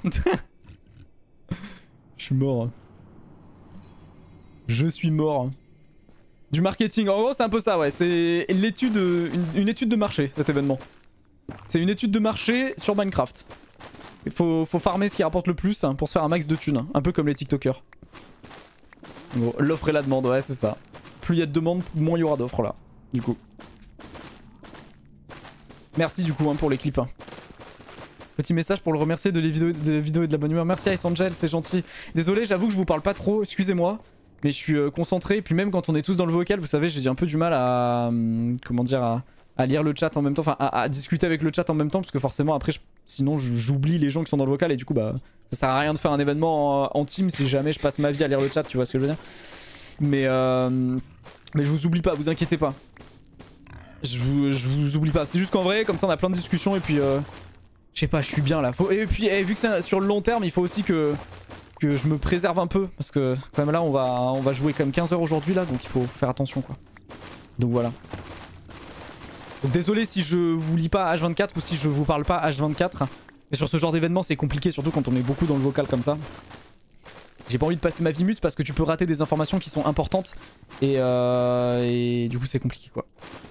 Je suis mort. Je suis mort. Du marketing, en gros c'est un peu ça ouais, c'est l'étude, une étude de marché cet événement. C'est une étude de marché sur Minecraft. Il faut farmer ce qui rapporte le plus hein, pour se faire un max de thunes, hein. Un peu comme les TikTokers. Bon, l'offre et la demande, ouais c'est ça. Plus il y a de demandes, moins il y aura d'offres là, du coup. Merci du coup hein, pour les clips. Hein. Petit message pour le remercier de la vidéo et de la bonne humeur. Merci Ice Angel, c'est gentil. Désolé, j'avoue que je vous parle pas trop, excusez-moi. Mais je suis concentré, et puis même quand on est tous dans le vocal, vous savez, j'ai un peu du mal à... Comment dire, à lire le chat en même temps, enfin à discuter avec le chat en même temps, parce que forcément après, sinon j'oublie les gens qui sont dans le vocal, et du coup bah... Ça sert à rien de faire un événement en team si jamais je passe ma vie à lire le chat, tu vois ce que je veux dire. Mais je vous oublie pas, vous inquiétez pas. Je vous oublie pas, c'est juste qu'en vrai, comme ça on a plein de discussions, et puis... Je sais pas, je suis bien là. Faut... Et puis vu que c'est sur le long terme, il faut aussi que je me préserve un peu. Parce que quand même là, on va jouer comme 15 heures aujourd'hui là, donc il faut faire attention quoi. Donc voilà. Donc désolé si je vous lis pas H24 ou si je vous parle pas H24. Mais sur ce genre d'événement, c'est compliqué, surtout quand on est beaucoup dans le vocal comme ça. J'ai pas envie de passer ma vie mute parce que tu peux rater des informations qui sont importantes et du coup c'est compliqué quoi.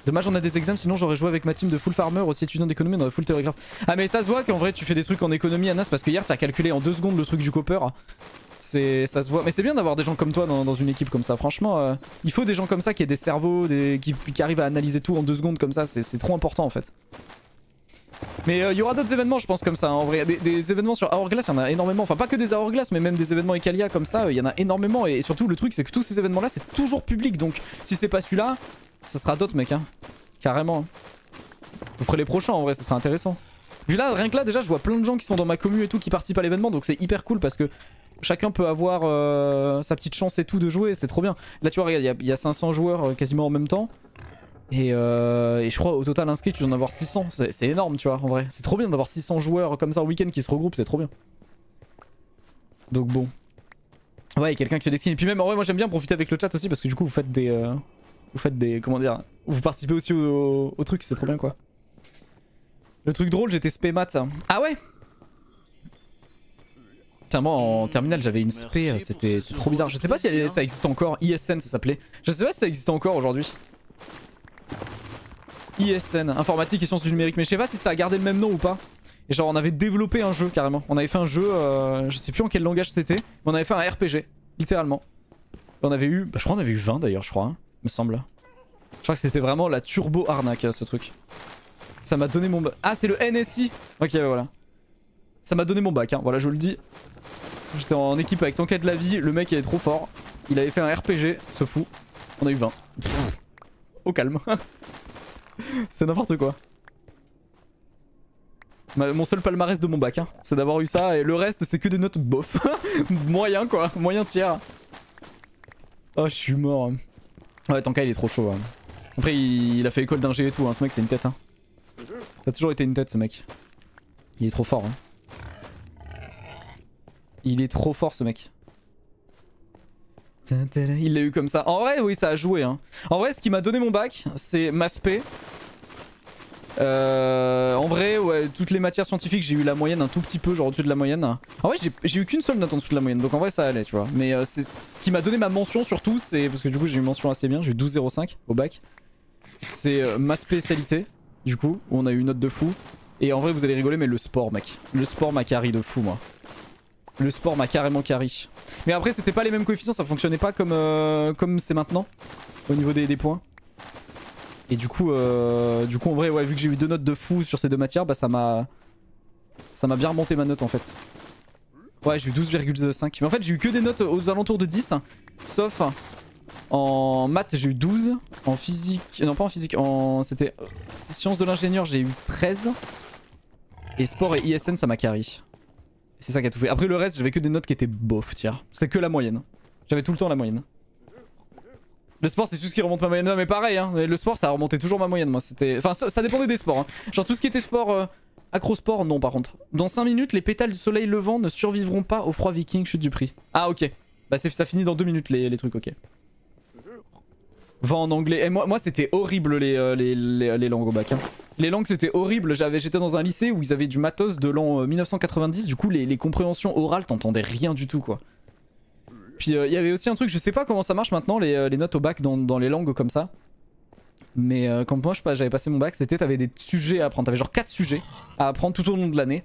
Dommage on a des examens sinon j'aurais joué avec ma team de full farmer aussi étudiant d'économie dans la full théorigraphe. Ah mais ça se voit qu'en vrai tu fais des trucs en économie Anas parce que hier t'as calculé en 2 secondes le truc du copper. Ça se voit mais c'est bien d'avoir des gens comme toi dans une équipe comme ça franchement il faut des gens comme ça qui aient des cerveaux, qui arrivent à analyser tout en 2 secondes comme ça c'est trop important en fait. Mais il y aura d'autres événements je pense comme ça hein, en vrai, des événements sur Hourglass il y en a énormément, enfin pas que des Hourglass mais même des événements Ekalia comme ça, il y en a énormément et surtout le truc c'est que tous ces événements là c'est toujours public donc si c'est pas celui-là, ça sera d'autres mecs hein, carrément. Hein. Vous ferez les prochains en vrai, ça sera intéressant. Puis là rien que là déjà je vois plein de gens qui sont dans ma commu et tout qui participent à l'événement donc c'est hyper cool parce que chacun peut avoir sa petite chance et tout de jouer, c'est trop bien. Là tu vois regarde, il y a 500 joueurs quasiment en même temps. Et je crois au total inscrit tu dois en avoir 600, c'est énorme tu vois en vrai. C'est trop bien d'avoir 600 joueurs comme ça au week-end qui se regroupent, c'est trop bien. Donc bon. Ouais quelqu'un qui fait des skins et puis même en vrai moi j'aime bien profiter avec le chat aussi parce que du coup vous faites des... vous faites des... comment dire... Vous participez aussi au truc, c'est trop bien quoi. Le truc drôle j'étais spé maths. Ah ouais. Tiens moi en terminale j'avais une spé, c'était trop bizarre. Je sais pas si ça existe encore, ISN ça s'appelait. Je sais pas si ça existe encore aujourd'hui. ISN, informatique et sciences du numérique, mais je sais pas si ça a gardé le même nom ou pas. Et genre on avait développé un jeu carrément, on avait fait un jeu, je sais plus en quel langage c'était, mais on avait fait un RPG, littéralement. Et on avait eu, bah, je crois on avait eu 20 d'ailleurs je crois, hein, me semble. Je crois que c'était vraiment la turbo arnaque ce truc. Ça m'a donné mon bac, ah c'est le NSI, ok voilà. Ça m'a donné mon bac, hein, voilà je vous le dis. J'étais en équipe avec Tanka de la vie, le mec il est trop fort, il avait fait un RPG, ce fou, on a eu 20. Pff, au calme. C'est n'importe quoi. Mon seul palmarès de mon bac, hein, c'est d'avoir eu ça et le reste c'est que des notes bof. Moyen quoi, moyen tiers. Oh je suis mort. Ouais Tanka il est trop chaud. Hein. Après il a fait école d'ingé et tout, hein. Ce mec c'est une tête. Hein. Ça a toujours été une tête ce mec. Il est trop fort. Hein. Il est trop fort ce mec. Il l'a eu comme ça. En vrai, oui, ça a joué. Hein. En vrai, ce qui m'a donné mon bac, c'est ma spé. En vrai, ouais, toutes les matières scientifiques, j'ai eu la moyenne un tout petit peu, genre au-dessus de la moyenne. En vrai, j'ai eu qu'une seule note en dessous de la moyenne, donc en vrai, ça allait, tu vois. Mais ce qui m'a donné ma mention surtout, c'est parce que du coup, j'ai eu une mention assez bien, j'ai eu 12,05 au bac. c'est ma spécialité, du coup, où on a eu une note de fou. Et en vrai, vous allez rigoler, mais le sport, mec. Le sport m'a carry de fou, moi. Le sport m'a carrément carry. Mais après, c'était pas les mêmes coefficients, ça fonctionnait pas comme comme c'est maintenant, au niveau des points. Et du coup, en vrai, ouais, vu que j'ai eu deux notes de fou sur ces deux matières, bah ça m'a bien remonté ma note, en fait. Ouais, j'ai eu 12,5. Mais en fait, j'ai eu que des notes aux alentours de 10, sauf en maths, j'ai eu 12. En physique, non pas en physique, c'était sciences de l'ingénieur, j'ai eu 13. Et sport et ISN, ça m'a carry. C'est ça qui a tout fait. Après le reste, j'avais que des notes qui étaient bof, tiens. C'est que la moyenne. J'avais tout le temps la moyenne. Le sport, c'est tout ce qui remonte ma moyenne. Non, mais pareil, hein. Le sport, ça remontait toujours ma moyenne, moi. C'était, enfin, ça dépendait des sports, hein. Genre tout ce qui était sport, acrosport, non par contre. Dans 5 minutes, les pétales du soleil levant ne survivront pas au froid viking, chute du prix. Ah ok. Bah ça finit dans 2 minutes les trucs, ok. Vent en anglais. Et moi c'était horrible les langues au bac, hein. Les langues c'était horrible. J'étais dans un lycée où ils avaient du matos de l'an 1990. Du coup les compréhensions orales, t'entendais rien du tout, quoi. Puis il y avait aussi un truc, je sais pas comment ça marche maintenant les notes au bac dans les langues comme ça. Mais quand moi j'avais passé mon bac, c'était t'avais des sujets à apprendre. T'avais genre 4 sujets à apprendre tout au long de l'année.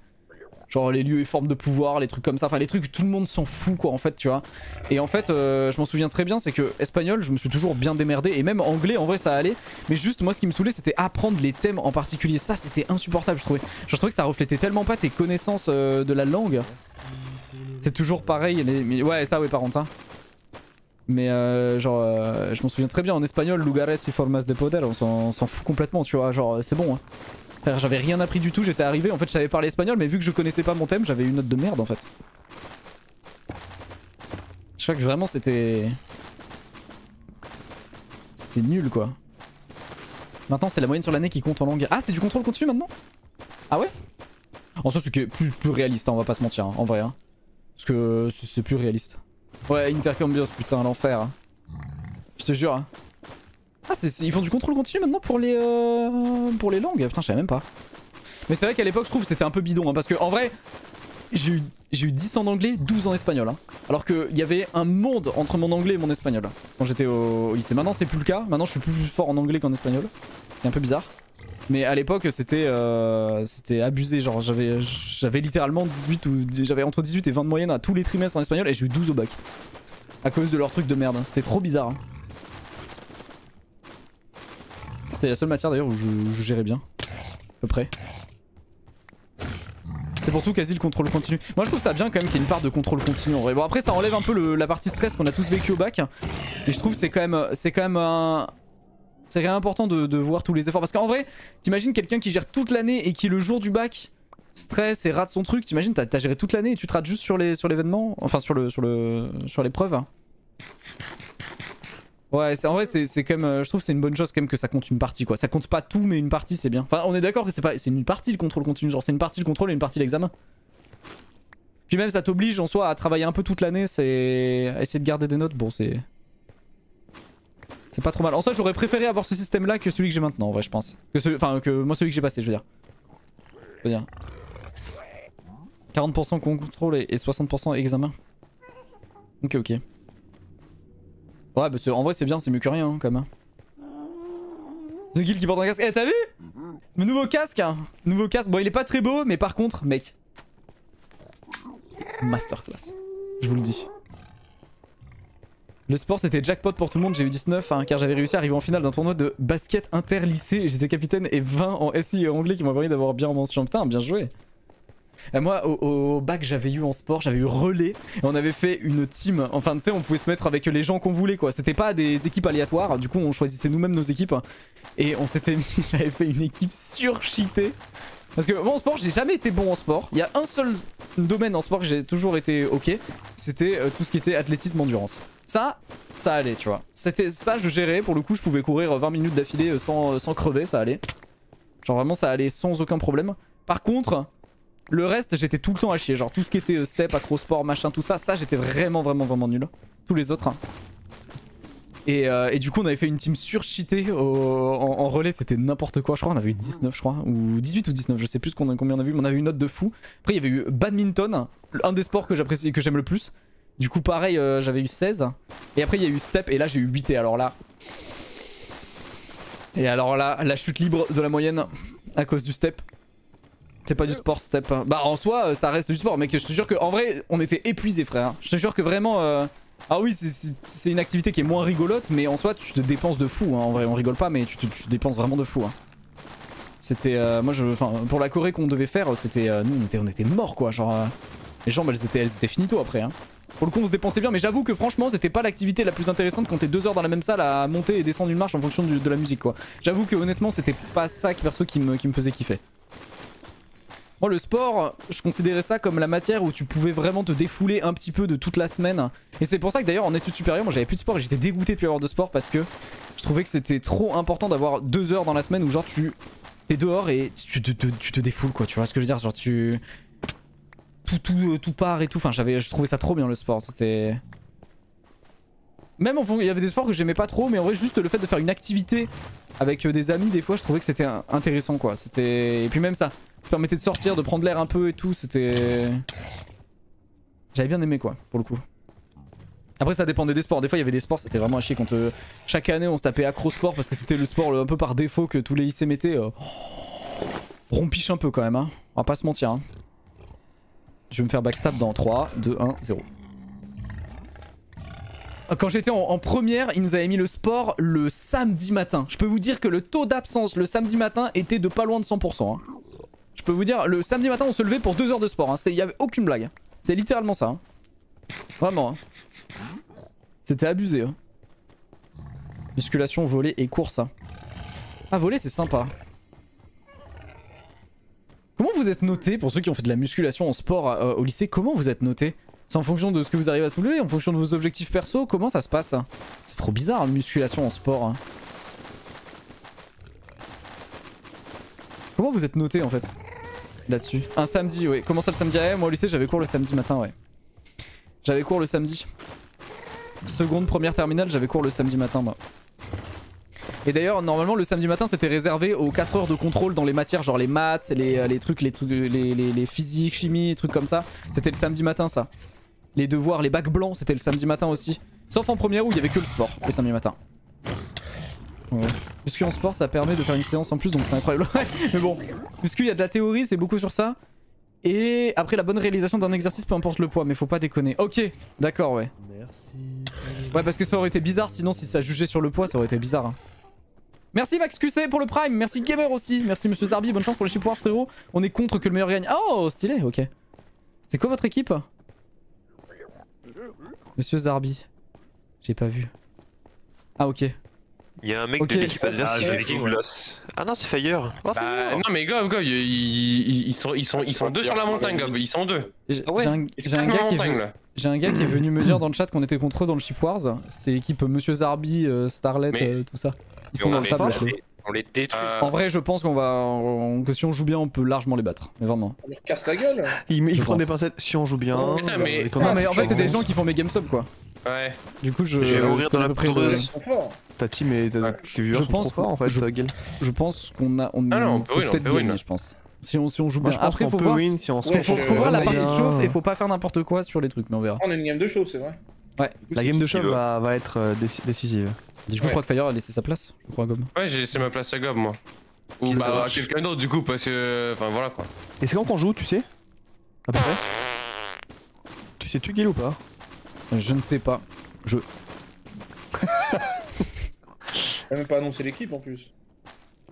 Genre les lieux et formes de pouvoir, les trucs comme ça. Enfin les trucs que tout le monde s'en fout, quoi, en fait, tu vois. Et en fait je m'en souviens très bien, c'est que espagnol je me suis toujours bien démerdé. Et même anglais en vrai ça allait. Mais juste moi ce qui me saoulait c'était apprendre les thèmes en particulier. Ça c'était insupportable, je trouvais. Genre je trouvais que ça reflétait tellement pas tes connaissances de la langue. C'est toujours pareil mais, ouais ça ouais par contre, hein. Mais genre je m'en souviens très bien en espagnol, lugares y formas de poder, on s'en fout complètement, tu vois, genre c'est bon, hein. J'avais rien appris du tout, j'étais arrivé, en fait je savais parler espagnol, mais vu que je connaissais pas mon thème, j'avais une note de merde, en fait. Je crois que vraiment c'était nul, quoi. Maintenant c'est la moyenne sur l'année qui compte en langue. Ah c'est du contrôle continu maintenant? Ah ouais? En soi c'est plus réaliste, hein, on va pas se mentir, hein, en vrai, hein. Parce que c'est plus réaliste. Ouais, intercambios, putain, l'enfer, hein. Je te jure, hein. Ah ils font du contrôle continu maintenant pour les langues, putain je savais même pas. Mais c'est vrai qu'à l'époque je trouve c'était un peu bidon, hein, parce que en vrai j'ai eu 10 en anglais, 12 en espagnol, hein. Alors qu'il y avait un monde entre mon anglais et mon espagnol, hein, quand j'étais au lycée. Maintenant c'est plus le cas, maintenant je suis plus fort en anglais qu'en espagnol. C'est un peu bizarre. Mais à l'époque c'était abusé, genre j'avais littéralement 18 ou j'avais entre 18 et 20 de moyenne à tous les trimestres en espagnol et j'ai eu 12 au bac. À cause de leur truc de merde, hein. C'était trop bizarre, hein. C'était la seule matière d'ailleurs où je gérais bien, à peu près. C'est pour tout quasi le contrôle continu. Moi je trouve ça bien quand même qu'il y ait une part de contrôle continu en vrai. Bon après ça enlève un peu la partie stress qu'on a tous vécu au bac. Et je trouve c'est quand même un... C'est important de voir tous les efforts. Parce qu'en vrai, t'imagines quelqu'un qui gère toute l'année et qui le jour du bac stresse et rate son truc. T'imagines t'as géré toute l'année et tu te rates juste sur l'événement, enfin sur l'épreuve. Ouais, en vrai, c'est quand même, je trouve que c'est une bonne chose quand même que ça compte une partie, quoi. Ça compte pas tout, mais une partie c'est bien. Enfin, on est d'accord que c'est une partie le contrôle continu, genre c'est une partie le contrôle et une partie l'examen. Puis même ça t'oblige en soi à travailler un peu toute l'année, c'est à essayer de garder des notes, bon c'est pas trop mal. En soi, j'aurais préféré avoir ce système-là que celui que j'ai maintenant, en vrai, je pense. Enfin, que moi celui que j'ai passé, je veux dire. 40% contrôle et 60% examen. Ok. Ouais, bah en vrai c'est bien, c'est mieux que rien, hein, quand même. The Guild qui porte un casque. Eh, t'as vu? Le nouveau casque, hein. Nouveau casque. Bon, il est pas très beau, mais par contre, mec. Masterclass. Je vous le dis. Le sport c'était jackpot pour tout le monde, j'ai eu 19, hein, car j'avais réussi à arriver en finale d'un tournoi de basket inter-lycée. J'étais capitaine et 20 en SI et anglais qui m'ont permis d'avoir bien en mention. Putain, bien joué. Moi au bac j'avais eu en sport, j'avais eu relais et on avait fait une team, enfin tu sais on pouvait se mettre avec les gens qu'on voulait, quoi, c'était pas des équipes aléatoires, du coup on choisissait nous-mêmes nos équipes et on s'était mis, j'avais fait une équipe surcheatée. Parce que moi en sport j'ai jamais été bon en sport, il y a un seul domaine en sport que j'ai toujours été ok, c'était tout ce qui était athlétisme endurance. Ça allait, tu vois, c'était ça je gérais, pour le coup je pouvais courir 20 minutes d'affilée sans crever, ça allait. Genre vraiment ça allait sans aucun problème. Par contre... Le reste j'étais tout le temps à chier, genre tout ce qui était step, acrosport, machin, tout ça, j'étais vraiment nul. Tous les autres. Et du coup on avait fait une team surcheatée en relais, c'était n'importe quoi, je crois on avait eu 19 je crois, ou 18 ou 19, je sais plus combien on a vu, mais on avait eu une note de fou. Après il y avait eu badminton, un des sports que j'apprécie, que j'aime le plus. Du coup pareil j'avais eu 16, et après il y a eu step, et là j'ai eu 8, et alors là... Et alors là, la chute libre de la moyenne à cause du step. C'est pas du sport step. Bah en soi, ça reste du sport, mec. Je te jure que en vrai, on était épuisés, frère. Je te jure que vraiment. Ah oui, c'est une activité qui est moins rigolote, mais en soi, tu te dépenses de fou. Hein. En vrai, on rigole pas, mais tu te dépenses vraiment de fou. Hein. C'était. Moi, pour la Corée qu'on devait faire, c'était. Nous, on était morts, quoi. Genre. Les jambes, elles étaient finito après. Hein. Pour le coup, on se dépensait bien, mais j'avoue que franchement, c'était pas l'activité la plus intéressante quand t'es 2 heures dans la même salle à monter et descendre une marche en fonction de la musique, quoi. J'avoue que honnêtement, c'était pas ça perso qui me faisait kiffer. Moi, le sport, je considérais ça comme la matière où tu pouvais vraiment te défouler un petit peu de toute la semaine. Et c'est pour ça que d'ailleurs, en études supérieures, moi j'avais plus de sport et j'étais dégoûté de plus avoir de sport parce que je trouvais que c'était trop important d'avoir 2 heures dans la semaine où genre t'es dehors et tu te défoules, quoi. Tu vois ce que je veux dire, genre tout part et tout. Enfin, je trouvais ça trop bien, le sport. C'était. Même en fond, il y avait des sports que j'aimais pas trop, mais en vrai, juste le fait de faire une activité avec des amis, des fois, je trouvais que c'était intéressant, quoi. C'était. Et puis même ça. Ça permettait de sortir, de prendre l'air un peu et tout, c'était... J'avais bien aimé, quoi, pour le coup. Après ça dépendait des sports, des fois il y avait des sports, c'était vraiment à chier quand... Chaque année on se tapait accro sport parce que c'était le sport un peu par défaut que tous les lycées mettaient. Rompiche un peu quand même, hein. On va pas se mentir, hein. Je vais me faire backstab dans 3, 2, 1, 0. Quand j'étais en première, ils nous avaient mis le sport le samedi matin. Je peux vous dire que le taux d'absence le samedi matin était de pas loin de 100%. Hein. Je peux vous dire, le samedi matin on se levait pour 2 heures de sport, hein. Il n'y avait aucune blague. C'est littéralement ça. Hein. Vraiment. Hein. C'était abusé. Hein. Musculation, volley et course. Hein. Ah, volley c'est sympa. Comment vous êtes noté, pour ceux qui ont fait de la musculation en sport au lycée, comment vous êtes noté? C'est en fonction de ce que vous arrivez à soulever, en fonction de vos objectifs perso, comment ça se passe? C'est trop bizarre, hein, musculation en sport. Hein. Comment vous êtes noté en fait? Là-dessus. Un samedi, ouais. Comment ça le samedi? Moi au lycée j'avais cours le samedi matin, ouais. J'avais cours le samedi. Seconde, première, terminale, j'avais cours le samedi matin, moi. Et d'ailleurs, normalement le samedi matin c'était réservé aux 4 heures de contrôle dans les matières, genre les maths, les physiques, chimie, les trucs comme ça. C'était le samedi matin, ça. Les devoirs, les bacs blancs, c'était le samedi matin aussi. Sauf en première où il y avait que le sport, le samedi matin. Ouais. Muscu en sport ça permet de faire une séance en plus donc c'est incroyable. Mais bon, muscu il y a de la théorie, c'est beaucoup sur ça. Et après la bonne réalisation d'un exercice peu importe le poids, mais faut pas déconner. Ok, d'accord, ouais. Merci. Ouais, parce que ça aurait été bizarre sinon, si ça jugeait sur le poids ça aurait été bizarre. Hein. Merci Max QC pour le prime, merci Gamer aussi, merci Monsieur Zarbi, bonne chance pour les Shipwars frérot. On est contre que le meilleur gagne. Oh stylé, ok. C'est quoi votre équipe? Monsieur Zarbi. J'ai pas vu. Ah ok. Y'a un mec de l'équipe adverse qui fait Viking Glass. Ah non, c'est Fire. Oh, bah, non, mais Gob, ils sont deux sur la montagne, Gob, ils sont deux. Ouais. J'ai un gars qui est venu me dire dans le chat qu'on était contre eux dans le Shipwars. C'est équipe Monsieur Zarbi, Starlet, tout ça. Ils sont dans le table. On les détruit. En vrai, je pense qu'on va. Que si on joue bien, on peut largement les battre. Mais vraiment. On leur casse la gueule. Ils font des pincettes. Si on joue bien. Non, mais en fait, c'est des gens qui font mes game subs, quoi. Ouais. Du coup, je vais ouvrir dans la poudreuse. Ta team est. Tes viewers sont trop forts en fait. Je pense qu'on a. Ah non, on peut win, je pense. Si on joue bien. Après, faut voir la partie de chauffe et faut pas faire n'importe quoi sur les trucs, mais on verra. On a une game de chauffe, c'est vrai. Ouais. La game de chauffe va être décisive. Du coup, je crois que Fire a laissé sa place. Je crois Gob. Ouais, j'ai laissé ma place à Gob, moi. Ou bah quelqu'un d'autre, du coup, parce que. Enfin voilà quoi. Et c'est quand qu'on joue, tu sais? À peu près. Tu sais, tu Gil ou pas? Je ne sais pas. T'as même pas annoncé l'équipe en plus.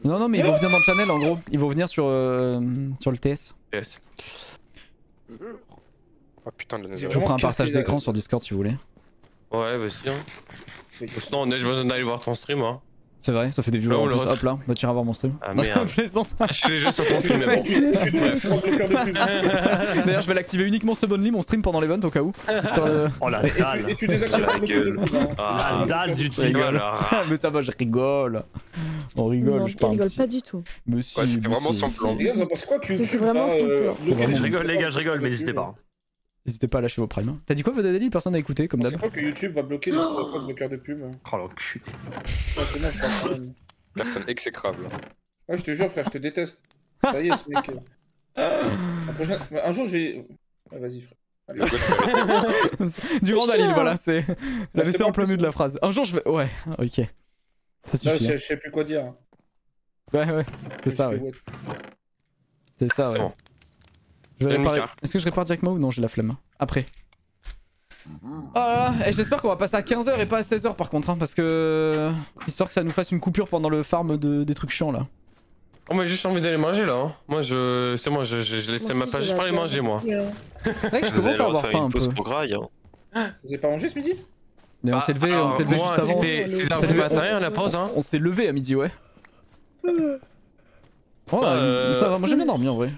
Non mais ils vont venir dans le channel en gros. Ils vont venir sur le TS. Yes. Oh putain de la. Je vous ferai un partage d'écran sur Discord si vous voulez. Ouais bah si hein. Sinon on a besoin d'aller voir ton stream hein. C'est vrai, ça fait des violons. Hop là, bah t'iras voir mon stream. Ah merde. Je suis déjà sur ton stream, mais bon. D'ailleurs, je vais l'activer uniquement ce bonly, mon stream pendant l'event au cas où. Oh la dalle. Et tu désactives la gueule. Ah la dalle du tigol. Mais ça va, je rigole. On rigole, je parle. On rigole pas du tout. Mais si. C'était vraiment son plan. Les gars, vous en pensez quoi? C'est vraiment son plan. Je rigole, les gars, je rigole, mais n'hésitez pas. N'hésitez pas à lâcher vos primes. T'as dit quoi Vodadeli? Personne n'a écouté comme d'hab. Je sais pas que YouTube va bloquer notre bloqueur de pub. Oh l'enculé. Personne exécrable. Ouais je te jure frère, je te déteste. Ça y est ce mec. Un jour j'ai... Ah, vas-y frère. Du Randalil, voilà c'est... La vaisselle en plein milieu de la phrase. Un jour je vais... Ouais ok. Ça suffit. Je sais plus quoi dire. Ouais, ouais, c'est ça, ouais. C'est ça, ouais. Réparer... Est-ce que je répare directement ou non? J'ai la flemme. Après. Oh là là, j'espère qu'on va passer à 15h et pas à 16h par contre, hein, parce que. Histoire que ça nous fasse une coupure pendant le farm de... des trucs chiants là. Oh, mais j'ai juste envie d'aller manger là. Hein. Moi, je. C'est moi, je laissais ma page. Je parlais manger moi. C'est vrai que je commence à avoir faim un peu. Vous avez pas mangé ce midi? Mais on s'est levé, on s'est levé juste avant. C'est la matin, la pause, hein. On s'est levé à midi, ouais. Oh, ça va, moi j'aime bien dormir en vrai.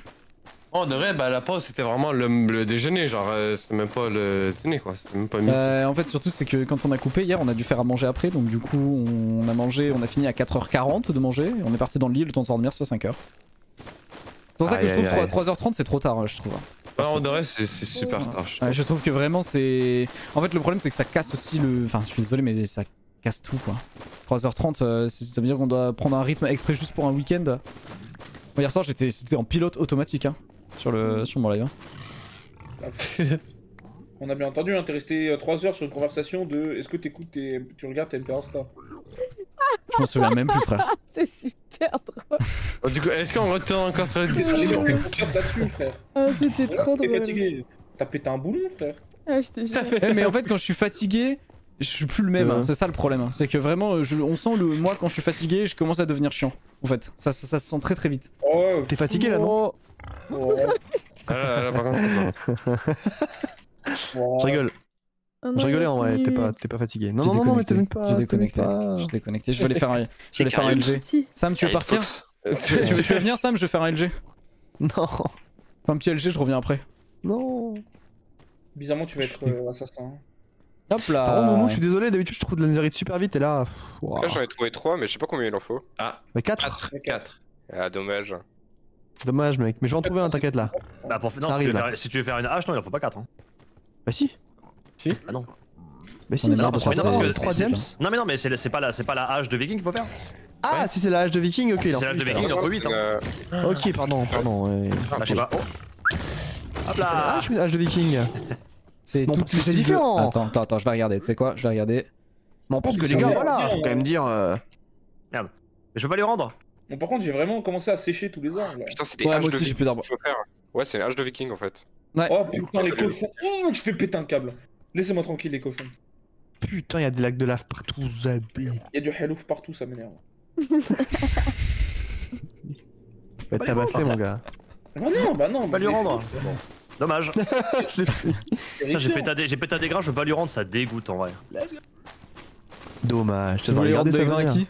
Oh, de vrai, bah la pause c'était vraiment le déjeuner, genre c'est même pas le dîner quoi, c'est même pas midi. En fait, surtout c'est que quand on a coupé hier, on a dû faire à manger après, donc du coup on a mangé, on a fini à 4h40 de manger, on est parti dans le lit, le temps de s'endormir, c'est pas 5h. C'est pour ça que je trouve 3h30 c'est trop tard, je trouve. Non, de vrai, c'est super tard. Je trouve que vraiment c'est. En fait, le problème c'est que ça casse aussi le. Enfin, je suis désolé, mais ça casse tout quoi. 3h30, ça veut dire qu'on doit prendre un rythme exprès juste pour un week-end. Bon, hier soir j'étais en pilote automatique, hein. Sur mon live. On a bien entendu, hein, t'es resté 3 heures sur une conversation de est-ce que t'écoutes, tu regardes tes parents là. Je m'en souviens même plus, frère. C'est super drôle. Oh, du coup, est-ce qu'on retourne encore sur la discussion? Là-dessus, frère. Ah, c'était trop drôle. T'es fatigué. T'as pété un boulon, frère. Ah, je te jure. Hey, mais en fait, quand je suis fatigué, je suis plus le même. Hein. C'est ça le problème. Hein. C'est que vraiment, on sent le moi quand je suis fatigué, je commence à devenir chiant. En fait, ça se sent très très vite. Oh, t'es fatigué là, non? Oh. Ah là, par contre, je rigole. Oh non, je rigolais en vrai, t'es pas fatigué. Non, non, mais t'es même pas. J'ai déconnecté. Je suis déconnecté. Je voulais faire un LG. Sam, tu veux partir? Tu veux venir, Sam? Je vais faire un LG. Non. Un petit LG, je reviens après. Non. Bizarrement, tu vas être assassin. Hop là. Par contre, Momo, je suis désolé, d'habitude, je trouve de la misérite super vite et là. Là, j'en ai trouvé 3, mais je sais pas combien il en faut. Ah, 4. Ah, dommage. Dommage mec, mais je vais en trouver un, t'inquiète là. Bah pour finir, si tu veux faire une hache, non il en faut pas 4 hein. Bah si. Si. Bah non. Mais si, non, mais non, mais c'est pas la hache de Viking qu'il faut faire. Ah si c'est la hache de Viking, ok. C'est la hache de Viking, il en faut 8 hein. Ok pardon, ouais. Ah je sais pas. Hop là. Ah je suis une hache de Viking. C'est différent. Attends, je vais regarder, tu sais quoi, je vais regarder. Mais on pense que les gars, voilà, faut quand même dire... Merde, mais je peux pas les rendre. Bon, par contre j'ai vraiment commencé à sécher tous les arbres là. Putain c'est des haches de viking qu'il faut faire. Ouais c'est hache de viking en fait. Ouais. Oh putain les cochons, je vais péter un câble. Laissez-moi tranquille les cochons. Putain y'a des lacs de lave partout, Zabi. Y'a du halouf partout, ça m'énerve. Bah tabasser mon gars. Bah non, bah lui rendre. Dommage. Je l'ai fait. Putain j'ai pété des grains, je veux pas lui rendre, ça dégoûte en vrai. Dommage, tu vas regarder ça à qui?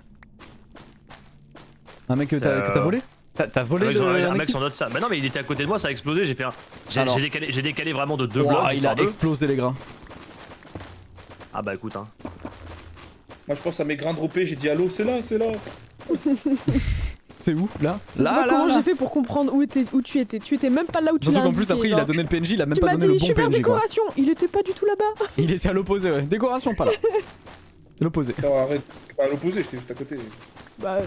Un mec que t'as volé? T'as volé un mec sur notre salle. Bah non mais il était à côté de moi, ça a explosé, j'ai fait un... J'ai décalé vraiment de 2 blocs. Ah il a explosé les grains. Ah bah écoute hein. Moi je pense à mes grains droppés, j'ai dit allô, c'est là. C'est où? Là? Là. Comment j'ai fait pour comprendre où tu étais? Tu étais même pas là où tu étais. Surtout qu'en plus après il a donné le PNJ, il a même pas donné le bon PNJ. Super décoration, il était pas du tout là-bas. Il était à l'opposé ouais, décoration pas là. L'opposé. Non arrête, pas à l'opposé, j'étais juste à côté. Bah...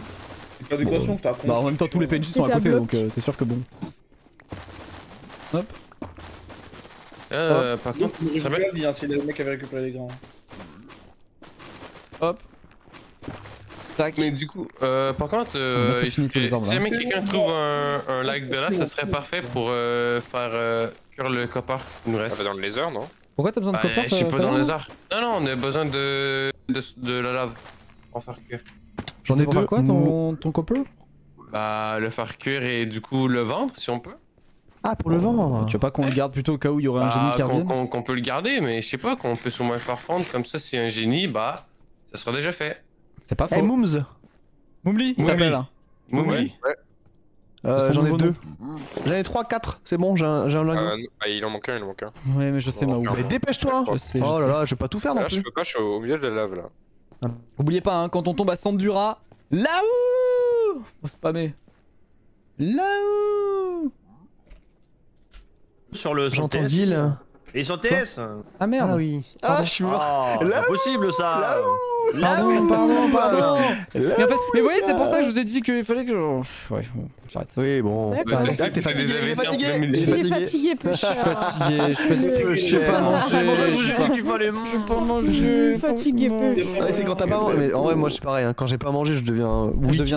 Pas d'équation, je t'ai raconté. Bah en même temps tous les PNJ sont à côté donc c'est sûr que bon. Hop. Par contre, ça va être bien si le mec avait récupéré les grains. Hop. Tac. Mais du coup, par contre, si jamais quelqu'un trouve un lac de lave, ça serait parfait pour faire cuire le copper qui nous reste. Dans le laser, non? Pourquoi t'as besoin de copper? Je suis pas dans le laser. Non, on a besoin de la lave pour faire cuire. J'en ai deux. Quoi ton copper? Bah le faire cuire et du coup le vendre si on peut. Ah pour le vendre. Tu veux pas qu'on le garde plutôt au cas où il y aurait un génie qui revienne? Qu'on peut le garder mais je sais pas, qu'on peut sûrement le faire vendre comme ça si un génie bah ça sera déjà fait. C'est pas faux. Hey Moumz. Moumli il s'appelle là. Moumli ouais. J'en ai deux. J'en ai 3, 4, c'est bon, j'ai un lingot. Ah il en manque un, Ouais mais je sais pas où. Mais dépêche-toi. Oh là là je vais pas tout faire non plus. Je peux pas, je suis au milieu de la lave là. Oubliez pas, hein, quand on tombe à Sandura, là-haut, on spammer. Là-haut. Sur le. J'entends Gilles. Et ils sont TS. Ah merde. Ah oui. Pardon. Ah je suis mort. Oh, c'est possible ça. Pardon. Mais vous voyez, c'est pour ça que je vous ai dit qu'il fallait que je... Ouais, j'arrête. Oui, bon. Je suis fatigué. Je sais pas manger. C'est quand t'as pas mangé. En vrai, moi je suis pareil. Quand j'ai pas mangé, je deviens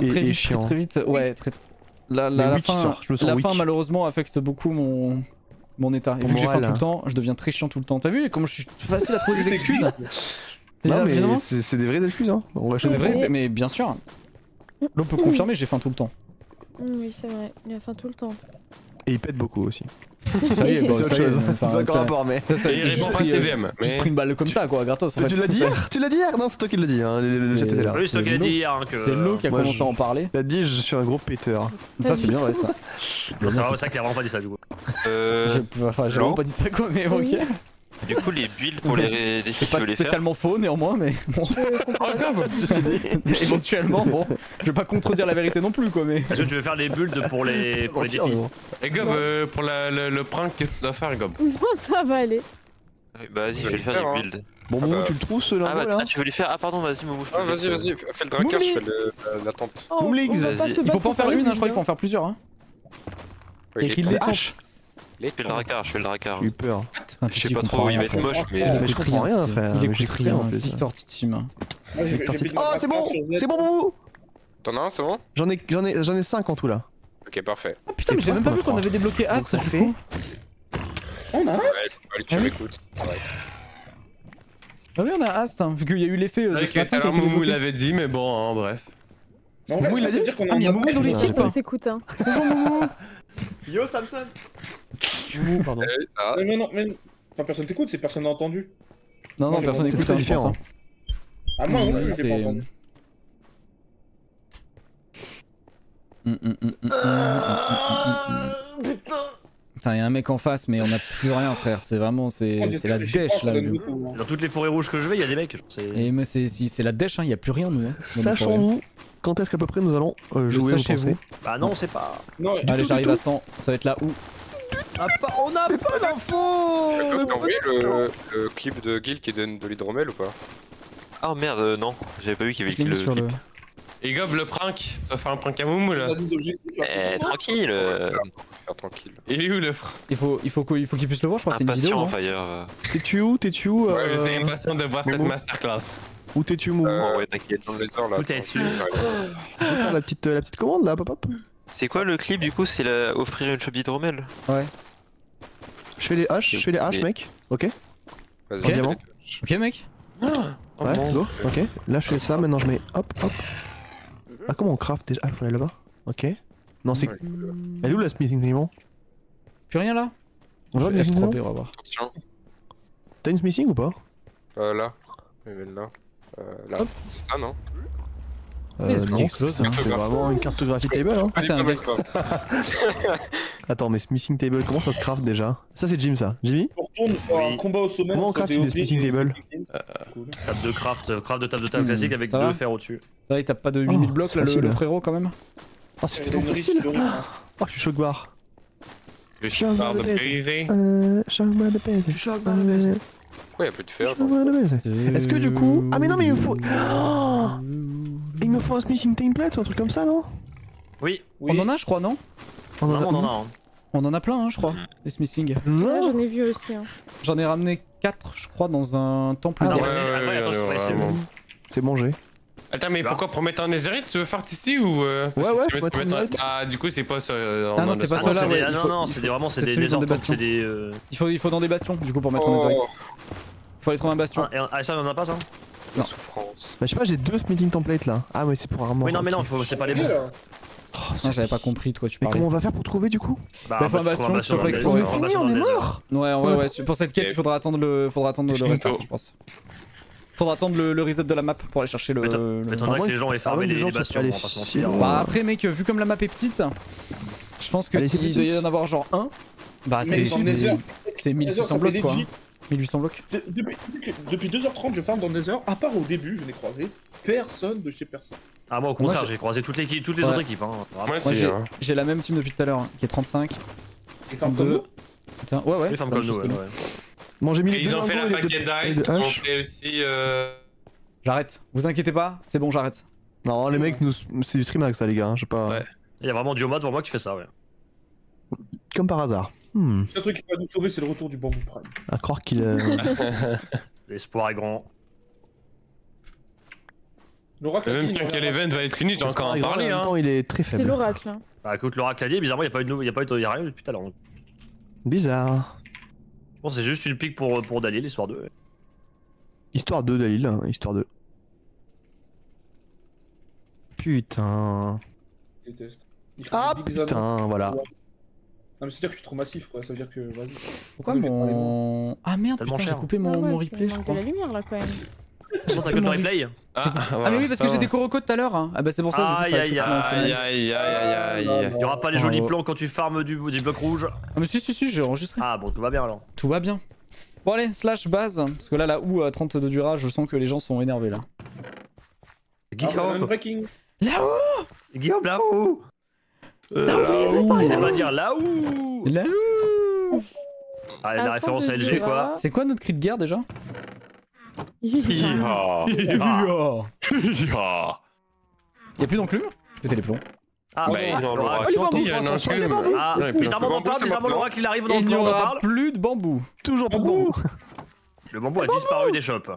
très chiant. Très vite. Ouais, très... La fin malheureusement affecte beaucoup mon état. Et vu que j'ai faim tout le temps, je deviens très chiant tout le temps. T'as vu comme je suis facile à trouver des excuses. Non mais c'est des vraies excuses hein. C'est des vraies, mais bien sûr. L'on peut confirmer, j'ai faim tout le temps. Oui c'est vrai, il a faim tout le temps. Et il pète beaucoup aussi. Ça y est, c'est autre chose. C'est encore un port mais... J'ai pris une balle comme ça quoi, gratos. Tu l'as dit hier. Non c'est toi qui l'as dit hein. Oui c'est toi qui l'as dit hier. C'est l'eau qui a commencé à en parler. T'as dit je suis un gros péteur. Ça c'est bien vrai ça. C'est ça qui a vraiment pas dit ça du coup. J'ai vraiment pas dit ça quoi mais ok. Du coup les builds pour les défis c'est pas spécialement faux néanmoins mais bon. Éventuellement bon, je vais pas contredire la vérité non plus quoi mais... Est-ce que tu veux faire les builds pour les défis? Et Gob pour le prank qu'est-ce que tu dois faire Gob? Ça va aller. Bah vas-y je vais faire les builds. Bon Momo tu le trouves ce là? Ah tu veux les faire? Ah pardon vas-y Momo. Ah vas-y fais le Dracar je fais la tente. Il faut pas en faire une je crois qu'il faut en faire plusieurs hein. Et qu'il les hache. Je fais le Dracar. J'ai eu peur. Je sais pas trop où il va être moche, mais je comprends rien, frère. Il écoute rien, Victor Titim. Oh, c'est bon pour vous. T'en as un, c'est bon? J'en ai 5 en tout là. Ok, parfait. Ah putain, mais j'ai même pas vu qu'on avait débloqué Ast, du coup. On a Ast? Ouais, tu m'écoutes. Ah oui, on a Ast, vu qu'il y a eu l'effet de ce matin. Alors, Moumou l'avait dit, mais bon, bref. Moumou il a dit qu'on a Moumou dans l'équipe. On s'écoute, hein. Bonjour Moumou. Yo Samson. Pardon. Non, mais... Enfin, personne t'écoute, c'est personne n'a entendu. Non, personne n'écoute, c'est différent. Ah non, oui, c'est pas entendu. Putain, y'a un mec en face, mais on a plus rien, frère. C'est vraiment, c'est la dèche là. Dans toutes les forêts rouges que je vais, y'a des mecs. Et mais c'est la dèche, hein, y'a plus rien, nous. Sachons-nous. Quand est-ce qu'à peu près nous allons jouer chez vous? Bah non, c'est pas... Non, allez, j'arrive à 100, ça va être là où... On n'a pas d'infos. T'as envoyé le clip de Gil qui donne de l'hydromel ou pas? Ah merde, non, j'avais pas vu qu'il y avait le clip. Et Gob, le prank, t'as fait un prank à Moumou là? Tranquille. Il est où le prank? Il faut qu'il puisse le voir, je crois que c'est une vidéo. Impatient fire. T'es-tu où? Ouais, c'est impatient de voir cette masterclass. Où t'es-tu Moumou? Ouais, t'inquiète, tout est dessus. On va faire la petite commande là, papa. C'est quoi le clip du coup? C'est offrir une chope d'hydromel. Ouais. Je fais les haches mec. Ok. Vas-y. Diamant. Ok mec. Ouais, go. Ok. Là je fais ça, maintenant je mets hop. Ah comment on craft déjà? Ah faut aller là-bas. Ok. Non c'est... Elle est où la smithing table? Plus rien là. On va voir. T'as une smithing ou pas? Là. Là. C'est ça non? Non, c'est vraiment une cartographie table hein. Ah c'est un best. Attends mais smithing table comment ça se craft déjà? Ça c'est Jim ça, Jimmy? On retourne un combat au sommet. Comment on craft une smithing table? Table de craft de table classique avec deux fers au dessus. Ça il tape pas de 8000 blocs là le frérot quand même. Oh c'était trop facile. Oh je suis choc barre. Le choc barre de baiser. Pourquoi y'a plus de fer? Est-ce que du coup... Ah mais non mais il faut... Il me faut un smithing template ou un truc comme ça non? Oui. On en a je crois non? Non. On en a plein hein je crois, des smithing. Ouais j'en ai vu aussi hein. J'en ai ramené 4 je crois dans un temple. C'est bon j'ai. Attends mais pourquoi pour mettre un netherite tu veux faire ici ou... Ouais, ah du coup c'est pas ça... Ah non c'est pas ça là. Non c'est vraiment c'est des... Il faut dans des bastions du coup pour mettre un netherite. Faut aller trouver un bastion. Ah ça on en a pas ça? Non. Souffrance. Bah je sais pas, j'ai 2 smithing templates là. Ah mais c'est pour armement. Oui non mais non, c'est pas les bons. Oh, j'avais pas compris toi tu parlais. Mais comment on va faire pour trouver du coup? Bah faut un bastion, s'il te plaît explorer. On est mort. Ouais, pour cette quête il faudra attendre le reset je pense. Faudra attendre le reset de la map pour aller chercher le... Mais t'en as que les gens aient farmé les bastions, on va pas se mentir. Bah après mec, vu comme la map est petite, je pense que s'il doit y en avoir genre 1, bah c'est 1600 blocs quoi. 1800 blocs. Depuis 2h30 je farm dans Nether, à part au début je n'ai croisé personne de chez personne. Ah moi au contraire j'ai croisé toutes les autres équipes hein. Moi j'ai la même team depuis tout à l'heure hein, qui est 35, 32. Putain, ouais. Bon, j'ai mis les ils ont fait la baguette d'Ice, ils ont fait aussi... J'arrête, vous inquiétez pas, c'est bon, j'arrête. Non, les mecs, c'est du streamhack ça, les gars, hein, je sais pas... Ouais. Il y a vraiment du Oma devant moi qui fait ça, ouais. Comme par hasard. Le seul truc qui va nous sauver, c'est le retour du Bamboo Prime. À croire qu'il... L'espoir est grand. L'oracle même temps quel event va être fini, j'ai encore en parler. Hein. Temps, il est très faible. C'est l'oracle. Hein. Bah écoute, l'oracle a dit, bizarrement, il n'y a pas eu de rien depuis tout à l'heure. Bizarre. Je pense que c'est juste une pique pour Dalil, histoire de. Histoire de Dalil, hein, histoire de. Putain. Ah putain, voilà. Non mais c'est-à-dire que je suis trop massif quoi, ça veut dire que vas-y. Pourquoi mon... Ah merde, putain, j'ai coupé mon replay, je crois. Il y a la lumière là quand même. T'as coupé ton replay ? Ah mais oui, parce que j'étais Coroco tout à l'heure, hein. Ah bah c'est pour ça que j'ai fait ça. Aïe aïe aïe aïe aïe. Il y aura pas les jolis plans quand tu farmes des blocs rouges. Ah mais si si si, j'ai enregistré. Ah bon, tout va bien alors. Tout va bien. Bon allez, slash base, parce que là la OU à 32 du rage, je sens que les gens sont énervés là. Guillaume là-haut. Guillaume là-haut. Là-haut. Je sais pas dire là-haut. Là-haut. Ah la référence à LG quoi. C'est quoi notre cri de guerre déjà? Y'a plus d'enclume? Péter les plombs. Ah bah il y a un enclume. Ah bizarrement on en parle, bizarrement l'oracle il arrive dans le on en parle. Il n'y aura plus de bambou. Toujours pas de bambou. Le bambou a disparu des shops.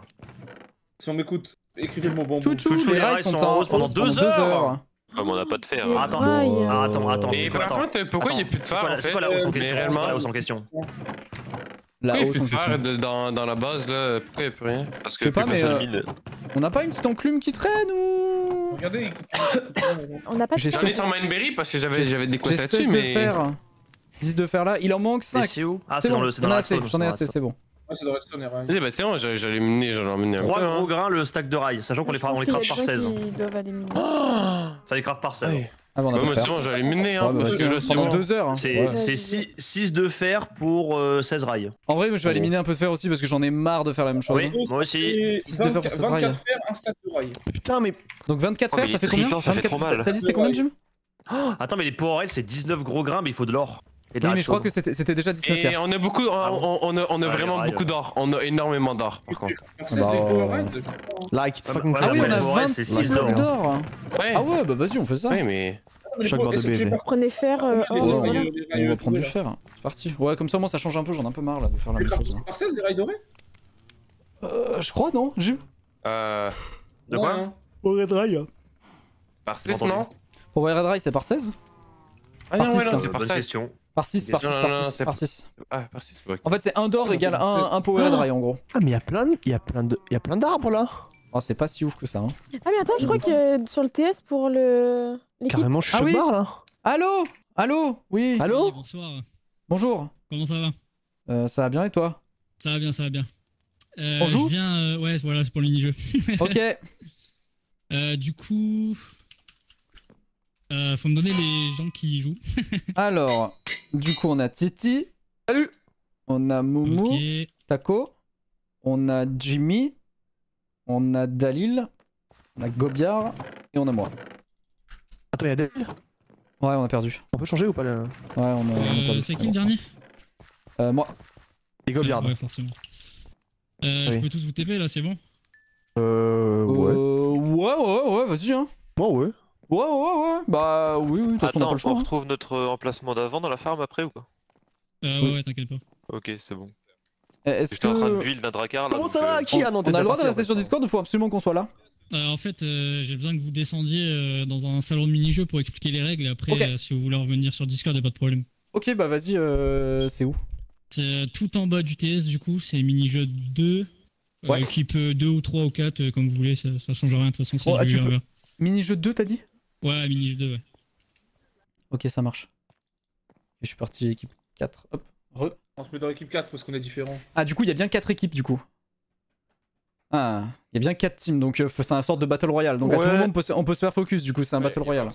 Si on m'écoute, écrivez le mot bambou. Chouchou les rails sont en rose pendant 2 heures. Comme on a pas de fer. Attends. Mais par contre pourquoi il n'y a plus de phare en fait? C'est quoi la hausse en question? Pourquoi il y a plus de phare dans la base là? Pourquoi il n'y a plus rien? Parce que plus personne mine. On n'a pas une petite enclume qui traîne ou... Regardez, on n'a pas de fer. J'en ai sur Mineberry parce que j'avais des coups là-dessus mais... 10 de fer là, il en manque 5. C'est où? Ah c'est dans le Redstone. J'en ai assez, c'est bon. Ah c'est dans le Redstone et rail. Vas-y bah c'est bon, j'allais miner, j'allais emmener un peu. 3 gros grains le stack de rail, sachant qu'on les craft par 16. Ça les craft par 16. Ah bon, moi c'est bon, j'allais miner hein, parce que là c'est bon. 2 heures. C'est 6 de fer pour 16 rails. En vrai, je vais aller miner un peu de fer aussi parce que j'en ai marre de faire la même chose. Oui, moi aussi. 6 de fer pour 16 rails. 24 fer, 1 stack de rail. Putain mais... Donc 24 fer, ça fait combien? Ça fait trop mal. T'as dit c'était combien Jim? Attends mais les power rails c'est 19 gros grains mais il faut de l'or. Oui mais je crois que c'était déjà 19 fer. Et on a beaucoup, on a vraiment beaucoup d'or, on a énormément d'or par contre. Like it's fucking cool. Ah oui on a 26 blocs d'or. Ah ouais bah vas-y on fait ça. Oui mais... Chaque barre de BG. Prenez fer, on va prendre du fer. C'est parti. Ouais comme ça moi ça change un peu, j'en ai un peu marre là de faire la même chose. Par 16 des rails dorés? Je crois non, Jim. De quoi? Pour Red Rail. Par 16 non? Pour Red Rail c'est par 16? Ah non ouais non c'est par 16. Par 6. Ah, par 6, ouais. En fait, c'est 1 d'or égale 1 power dry en gros. Ah, mais il y a plein d'arbres là. Oh, c'est pas si ouf que ça. Hein. Ah, mais attends, je crois que sur le TS pour le. Carrément, je suis au bar là. Allô? Allô? Oui. Allô? Bonsoir. Bonjour. Comment ça va? Ça va bien et toi? Ça va bien, ça va bien. Bonjour. Je viens. Ouais, voilà, c'est pour le mini-jeu. Ok. Du coup. Faut me donner les gens qui jouent. Alors, du coup, on a Titi. Salut. On a Moumou. Okay. Taco. On a Jimmy. On a Dalil. On a Gobiard. Et on a moi. Attends, il y a Dalil? Ouais, on a perdu. On peut changer ou pas le... Ouais, on a perdu. C'est qui le dernier? Moi. Et Gobiard. Ouais, forcément. Oui. Je peux tous vous TP là, c'est bon? Ouais. Ouais, vas-y, hein. Bon, ouais. Ouais, bah oui, de toute façon on a pas le choix. Attends, on retrouve notre emplacement d'avant dans la farm après ou quoi? Ouais, t'inquiète pas. Ok, c'est bon. J'étais en train de build d'un Dracar là. Comment ça va, Kian? On a le droit de rester sur Discord ou faut absolument qu'on soit là? En fait, j'ai besoin que vous descendiez dans un salon de mini-jeu pour expliquer les règles. Après, si vous voulez revenir sur Discord, y'a pas de problème. Ok, bah vas-y, c'est où? C'est tout en bas du TS du coup, c'est mini-jeu 2. Équipe 2 ou 3 ou 4, comme vous voulez, ça change rien de toute façon. Mini-jeu 2, t'as dit? Ouais, mini-jeu 2, ouais. Ok, ça marche. Et je suis parti équipe 4, hop, re. On se met dans l'équipe 4 parce qu'on est différents. Ah, du coup, il y a bien 4 équipes, du coup. Ah, il y a bien 4 teams, donc c'est une sorte de battle royale. Donc à tout moment, on peut se faire focus, du coup, c'est un battle royale.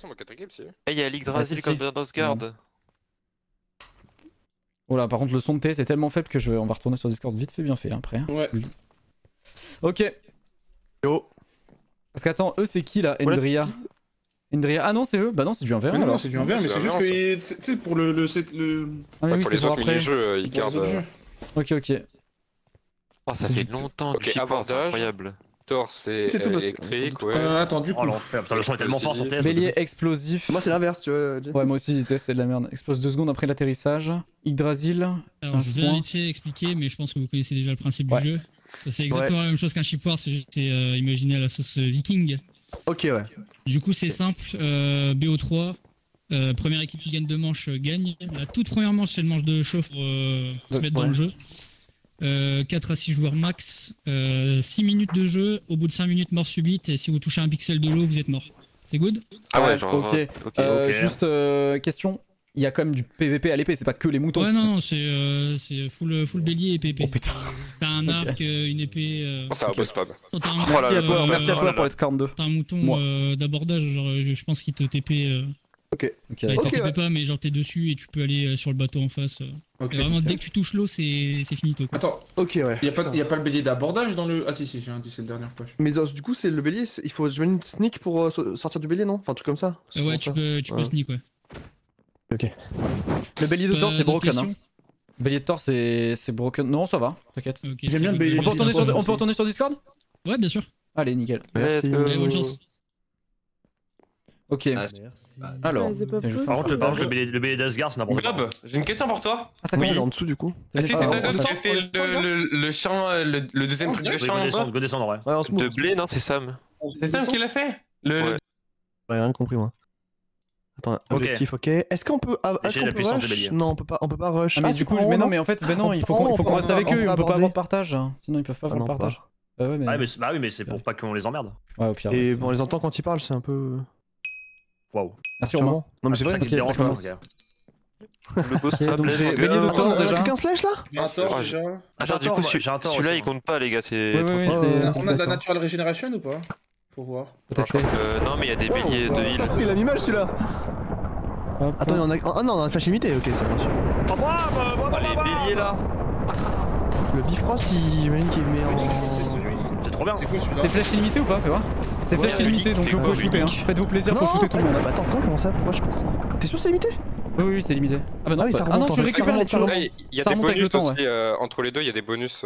Il y a Ligue Drasil comme dans Asgard. Oh là, par contre, le son de thé, c'est tellement faible que on va retourner sur Discord vite fait, bien fait, après. Ouais. Ok. Yo. Parce qu'attends, eux, c'est qui là? Endria? Ah non, c'est eux? Bah non, c'est du 1v1 alors. Non, c'est du 1v1, mais c'est juste que. Tu sais, pour les autres mini-jeux, ils gardent. Ok. Oh, ça fait longtemps que c'est incroyable. Torse et électrique, ouais. Attends, du coup. Le son est tellement fort sur TF. Bélier explosif. Moi, c'est l'inverse, tu vois. Ouais, moi aussi, c'est de la merde. Explose 2 secondes après l'atterrissage. Yggdrasil. Alors, je vais vite fait expliquer, mais je pense que vous connaissez déjà le principe du jeu. C'est exactement la même chose qu'un Shipwars, c'est juste imaginé à la sauce viking. Ok, ouais. Du coup, c'est simple. BO3. Première équipe qui gagne 2 manches gagne. La toute première manche, c'est le manche de chauffe pour se mettre dans le jeu. 4 à 6 joueurs max, 6 minutes de jeu, au bout de 5 minutes mort subite, et si vous touchez un pixel de l'eau, vous êtes mort. C'est good? Ah ouais, genre. Ok. Juste question, il y a quand même du PVP à l'épée, c'est pas que les moutons. Ouais, non, non, c'est full bélier et PVP. Oh putain. T'as un arc, une épée. Ça va pas spam. Merci à toi pour être 42. T'as un mouton d'abordage, genre je pense qu'il te TP. Ok. Bah, t'en pas, mais genre t'es dessus et tu peux aller sur le bateau en face. Vraiment, dès que tu touches l'eau, c'est fini tôt. Attends, y'a pas le bélier d'abordage dans le... Ah si, j'ai dit, c'est le dernier poche. Mais du coup, c'est le bélier, il faut jouer une sneak pour sortir du bélier, non? Enfin, un truc comme ça. Ouais, tu peux sneak, ouais. Ok. Le bélier de torse, c'est broken, hein. Bélier de torse, c'est broken. Non, ça va, t'inquiète. J'aime bien le bélier. On peut retourner sur Discord? Ouais, bien sûr. Allez, nickel. Merci. Bonne chance. Ok. Alors, par contre, le bélier d'Asgard, c'est n'importe quoi. Gob, j'ai une question pour toi. Ah, ça commence en dessous du coup. Ah, si, t'étais Gob, j'ai fait le champ, le deuxième truc de champ. De blé, non, c'est Sam. C'est Sam qui l'a fait. Ouais, rien compris moi. Attends, objectif, ok. Est-ce qu'on peut rush? Non, on peut pas rush. Mais du coup, non, mais en fait, il faut qu'on reste avec eux, on peut pas avoir de partage. Sinon, ils peuvent pas avoir de partage. Ah oui, mais c'est pour pas qu'on les emmerde. Ouais, au pire. Et on les entend quand ils parlent, c'est un peu. Waouh. Ah, sûrement. Non, mais c'est vrai, ça commence. J'ai aucun slash là? Attends, du coup, celui-là il compte pas, les gars. On a de la natural regeneration ou pas? Faut voir. Non, mais il y a des béliers de heal. Il a mis mal celui-là. Attends, il y en a. Ah non, on a un slash limité, ok, c'est bien sûr. Les béliers là. Le Bifrost, il imagine qu'il est meilleur. C'est trop bien. C'est flash illimité ou pas? Fais voir. C'est flash illimité, donc faut shooter, hein. Faites-vous plaisir pour shooter tout le monde. Attends, comment ça? Pourquoi je pense? T'es sûr c'est limité? Oui, c'est limité. Ah bah non, ça remonte. Ah non, tu récupères les trucs. Il y a des bonus aussi, entre les deux, il y a des bonus.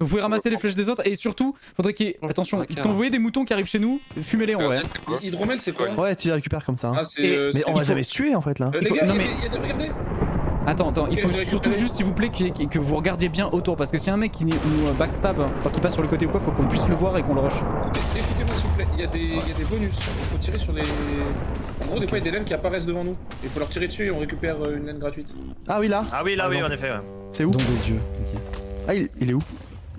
Vous pouvez ramasser les flèches des autres et surtout, faudrait qu'il y ait. Attention, quand vous voyez des moutons qui arrivent chez nous, fumez-les en vrai. Hydromel, c'est quoi? Ouais, tu les récupères comme ça. Mais on va jamais se tuer en fait là. Les gars, regardez. Attends, il faut surtout juste s'il vous plaît que vous regardiez bien autour parce que si y a un mec qui nous backstab, alors qu'il passe sur le côté ou quoi, faut qu'on puisse le voir et qu'on le rush. Évitez-moi s'il vous plaît, il y a des bonus, il faut tirer sur les... En gros des fois il y a des laines qui apparaissent devant nous, il faut leur tirer dessus et on récupère une laine gratuite. Ah oui là. Ah oui là, oui en effet. C'est où? Don des dieux, ok. Ah il est où?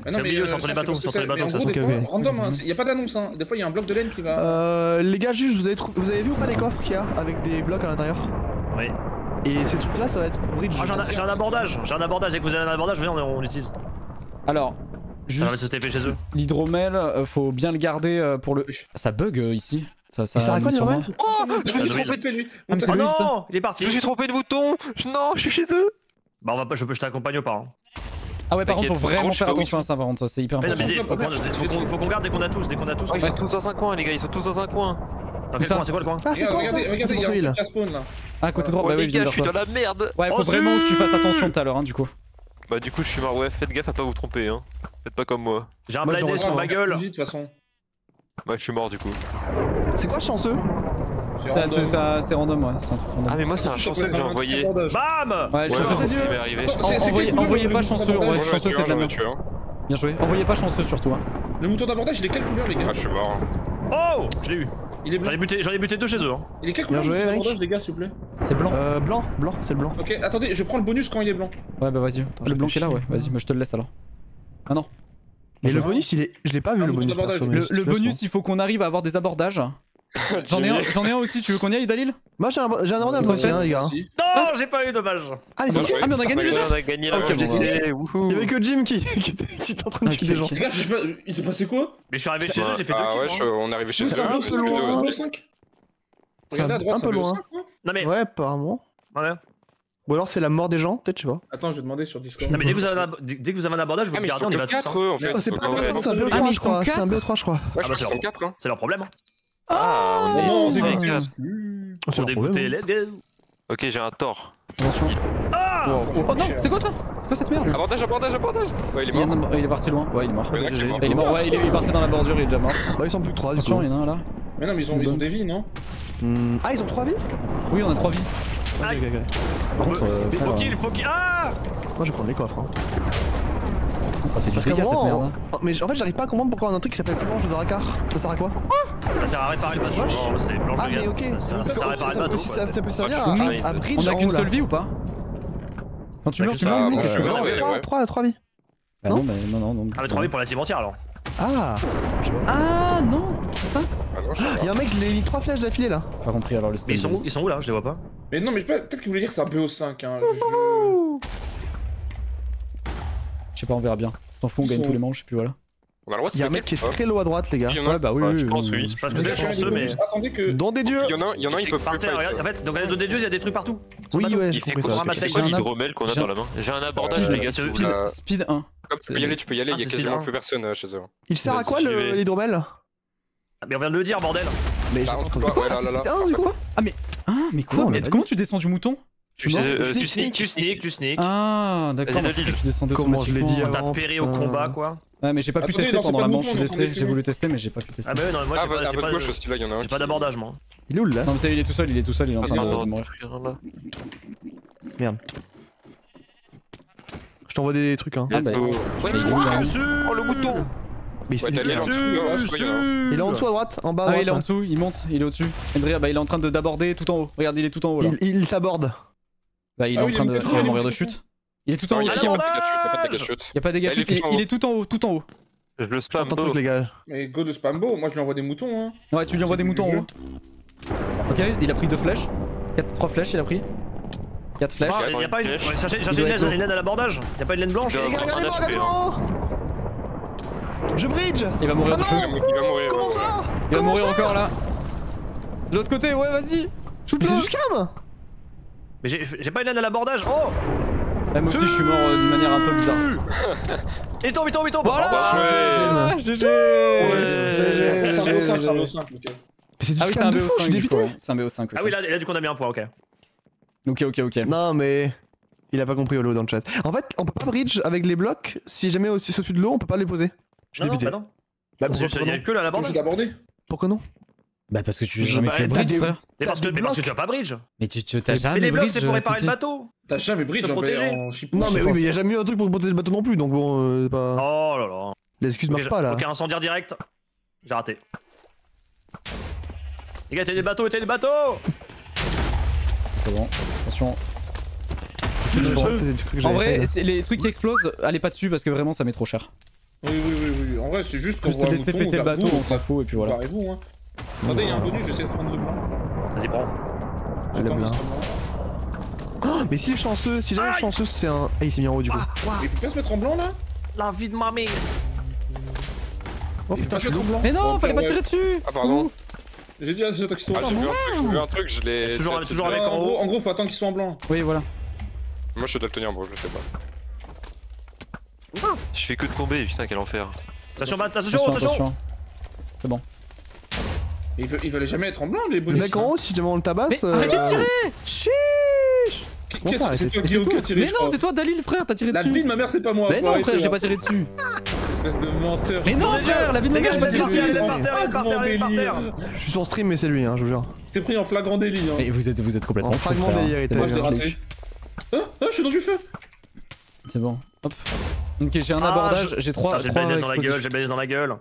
C'est au milieu, c'est entre les bâtons, c'est entre les bâtons. Random, il n'y a pas d'annonce, des fois il y a un bloc de laine qui va... Les gars juste, vous avez vu ou pas les coffres qu'il y a avec des blocs à l'intérieur? Oui. Et ces trucs là ça va être pour bridge. J'ai un abordage, dès que vous avez un abordage, venez on l'utilise. Alors, juste ça va se TP chez eux. L'hydromel, faut bien le garder pour le... Ça bug ici. Ça sert à quoi l'hydromel? Oh, je me suis trompé de menu. Oh non, il est parti. Je me suis trompé de bouton. Non, je suis chez eux. Bah on va pas, je t'accompagne ou pas. Ah ouais, par contre, faut vraiment faire attention à ça, par contre, c'est hyper important. Faut qu'on garde dès qu'on a tous, Ils sont tous dans un coin les gars, ils sont tous dans un coin. C'est quoi le coin? Ah c'est quoi ça? Regardez, il y a un spawn là. Ah côté droit, bah oui, je suis dans la merde. Ouais, faut vraiment que tu fasses attention tout à l'heure, hein, du coup. Bah du coup, je suis mort, ouais, faites gaffe à pas vous tromper, hein. Faites pas comme moi. J'ai un blindé sur ma gueule. Bah je suis mort du coup. C'est quoi chanceux? C'est random, ouais, c'est un truc random. Ah mais moi c'est un chanceux que j'ai envoyé. BAM! Ouais, chanceux. Envoyez pas chanceux, on va être chanceux, c'est de la merde. Bien joué, envoyez pas chanceux surtout, hein. Le mouton d'abordage, il est quelle couleur les gars? Ah je suis mort. Oh! Je l'ai eu. J'en ai buté 2 chez eux. Hein. Il est quel couleur le bandage les gars s'il vous plaît? C'est blanc. Blanc, c'est le blanc. Ok, attendez, je prends le bonus quand il est blanc. Ouais bah vas-y, le blanc est là, ouais, vas-y, moi je te le laisse alors. Ah non. Mais le bonus il est... Je l'ai pas vu le bonus. Le bonus il faut qu'on arrive à avoir des abordages. J'en ai un aussi, tu veux qu'on y aille Dalil? Moi j'ai un abordage les gars. Non j'ai pas eu, dommage. Ah mais on a gagné les deux. On a gagné la FGC. Il y avait que Jim qui était en train de tuer des gens. Les gars, il s'est passé quoi? Mais je suis arrivé chez eux, j'ai fait 2 kills. Ah ouais, on est arrivé chez eux. C'est un peu loin. C'est un peu loin. Non mais... Ouais apparemment. Ouais. Ou alors c'est la mort des gens, peut-être, je sais pas. Attends, je vais demander sur Discord. Non mais dès que vous avez un abordage, vous regardez, on est là tous. C'est pas un BO3 je crois, c'est un BO3 je crois. Ah bah c'est leur problème. Ah, on est dégoûté, let's go. Ok, j'ai un tort. Attention. Ah oh non, c'est quoi ça? quoi cette merde? Abordage, abordage, abordage. Ouais, il est mort. Il est parti loin. Ouais, il est mort. Il est mort. Ouais, il est parti dans la bordure, il est déjà mort. Bah, ils sont plus que 3 vies. Attention, il y en a un là. Mais non, mais ils ont des vies, non? Ah, ils ont 3 vies? Oui, on a 3 vies. Aïe, aïe, aïe. Par contre, faut qu'il, Ah! Moi, je vais prendre les coffres. Ça fait du dégât cette merde. Mais en fait j'arrive pas à comprendre pourquoi on a un truc qui s'appelle planche de Dracar. Ça sert à quoi? Ça sert à réparer le bateau. Ah mais ok. Ça sert à réparer le bateau. Ça peut servir à bridge. On a qu'une seule vie ou pas? Quand tu meurs, tu meurs. 3 vies. Non mais non. Ah mais 3 vies pour la cimentière alors. Ah non. Ça? Y'a un mec, je l'ai mis 3 flèches d'affilée là. Pas compris alors le style. Ils sont où là? Je les vois pas. Mais non mais peut-être que vous voulez dire que c'est un peu au 5 hein. Je sais pas, on verra bien. T'en fous, on gagne tous les manches et puis voilà. On a le droit de se faire. Y'a un mec qui est très low à droite, les gars. Ouais, bah oui, je pense, oui. Parce que c'est chanceux, mais. Attendez que. Dans des dieux. Y'en a un, il peut pas. En fait, donc dans des dieux, y'a des trucs partout. Oui, ouais, il fait quoi l'hydromel qu'on a dans la main? J'ai un abordage, les gars. Speed 1. Tu peux y aller, y'a quasiment plus personne chez eux. Il sert à quoi l'hydromel? Mais on vient de le dire, bordel. Mais j'ai quoi? Ah, mais. Ah, mais quoi? Mais comment tu descends du mouton? Tu sneak. Ah d'accord, tu descendais automatiquement. T'as péri au combat quoi. Ouais mais j'ai pas pu tester pendant la manche, j'ai voulu tester mais j'ai pas pu tester. Ah bah non, moi j'ai pas d'abordage moi. Il est où là? Non mais il est tout seul, il est en train de mourir. Merde. Je t'envoie des trucs hein. Ah bah. Oh le mouton. Mais il est en dessous à droite, en bas à droite. Ah il est en dessous, il monte, il est au-dessus. Endria bah il est en train de d'aborder tout en haut. Regarde, il est tout en haut là. Il s'aborde. Bah il est en train de mourir de chute. Il est tout en haut, y'a pas de dégâts de chute, il est tout en haut, Je le spambo les gars. Mais go de spambo, moi je lui envoie des moutons hein. Ouais tu lui envoies des moutons en haut. Ok, il a pris 2 flèches. 3 flèches il a pris. 4 flèches. Y'a pas une laine à l'abordage? Y'a pas une laine blanche? Je bridge! Il va mourir de feu. Il va mourir encore là. De l'autre côté, ouais vas-y. Shoot-le. C'est du scam. Mais j'ai pas une aide à l'abordage. Oh là, moi aussi je suis mort d'une manière un peu bizarre. Il tombe, il tombe. Voilà. GG. C'est un BO5, ok. C'est du scam de fou, je suis député. C'est un BO5. Ah oui là du coup on a mis un point, ok. Ok. Non mais... Il a pas compris Holo dans le chat. En fait on peut pas bridge avec les blocs, si jamais c'est au-dessus de l'eau on peut pas les poser. Je suis débuté. Non, bah non. Pourquoi non? Bah parce que tu jamais fait bridge frère. Mais parce que tu vas pas bridge. Mais tu t'as jamais bridge. Mais les blocs c'est pour réparer le bateau. T'as jamais bridge en chip. Non mais oui mais y'a jamais eu un truc pour protéger le bateau non plus donc bon pas... Oh là là. L'excuse marche pas là. Ok incendiaire direct. J'ai raté. Les gars t'as des bateaux. C'est bon, attention. En vrai, les trucs qui explosent, allez pas dessus parce que vraiment ça met trop cher. Oui. En vrai, c'est juste qu'on va laisser péter le bateau, on s'en fout et puis voilà. Attendez, y'a un bonus, j'essaie de prendre le blanc. Vas-y, prends. Je l'aime bien. Oh, mais si le chanceux, si jamais le chanceux, c'est un. Ah, il s'est mis en haut du coup. Il peut pas se mettre en blanc là? La vie de ma mère. Oh putain, je suis en blanc. Mais non, fallait pas tirer dessus. Ah, pardon. J'ai dit à ceux qui sont en blanc. J'ai vu un truc, je l'ai. Toujours avec en haut. En gros, faut attendre qu'ils soient en blanc. Oui, voilà. Moi je dois le tenir, bro, je sais pas. Ah je fais que de tomber, putain, quel enfer. Attention. C'est bon. Il fallait jamais être en blanc, les bonus. Le mec en haut, si jamais on le tabasse. Mais arrêtez de tirer. Chiche. Comment ça, arrêtez de tirer? Mais non, c'est toi, Dalil, frère, t'as tiré dessus. La vie de ma mère, c'est pas moi. Mais non, frère, j'ai pas tiré dessus. Espèce de menteur. Mais non, frère, la vie de ma mère, j'ai pas tiré dessus. Il est par terre. Je suis sur stream, mais c'est lui, hein, je vous jure. T'es pris en flagrant délire. Mais vous êtes complètement en flagrant délire, Ah, je suis dans du feu. C'est bon, hop. Ok, j'ai un abordage, j'ai 3. J'ai le balise dans la gueule,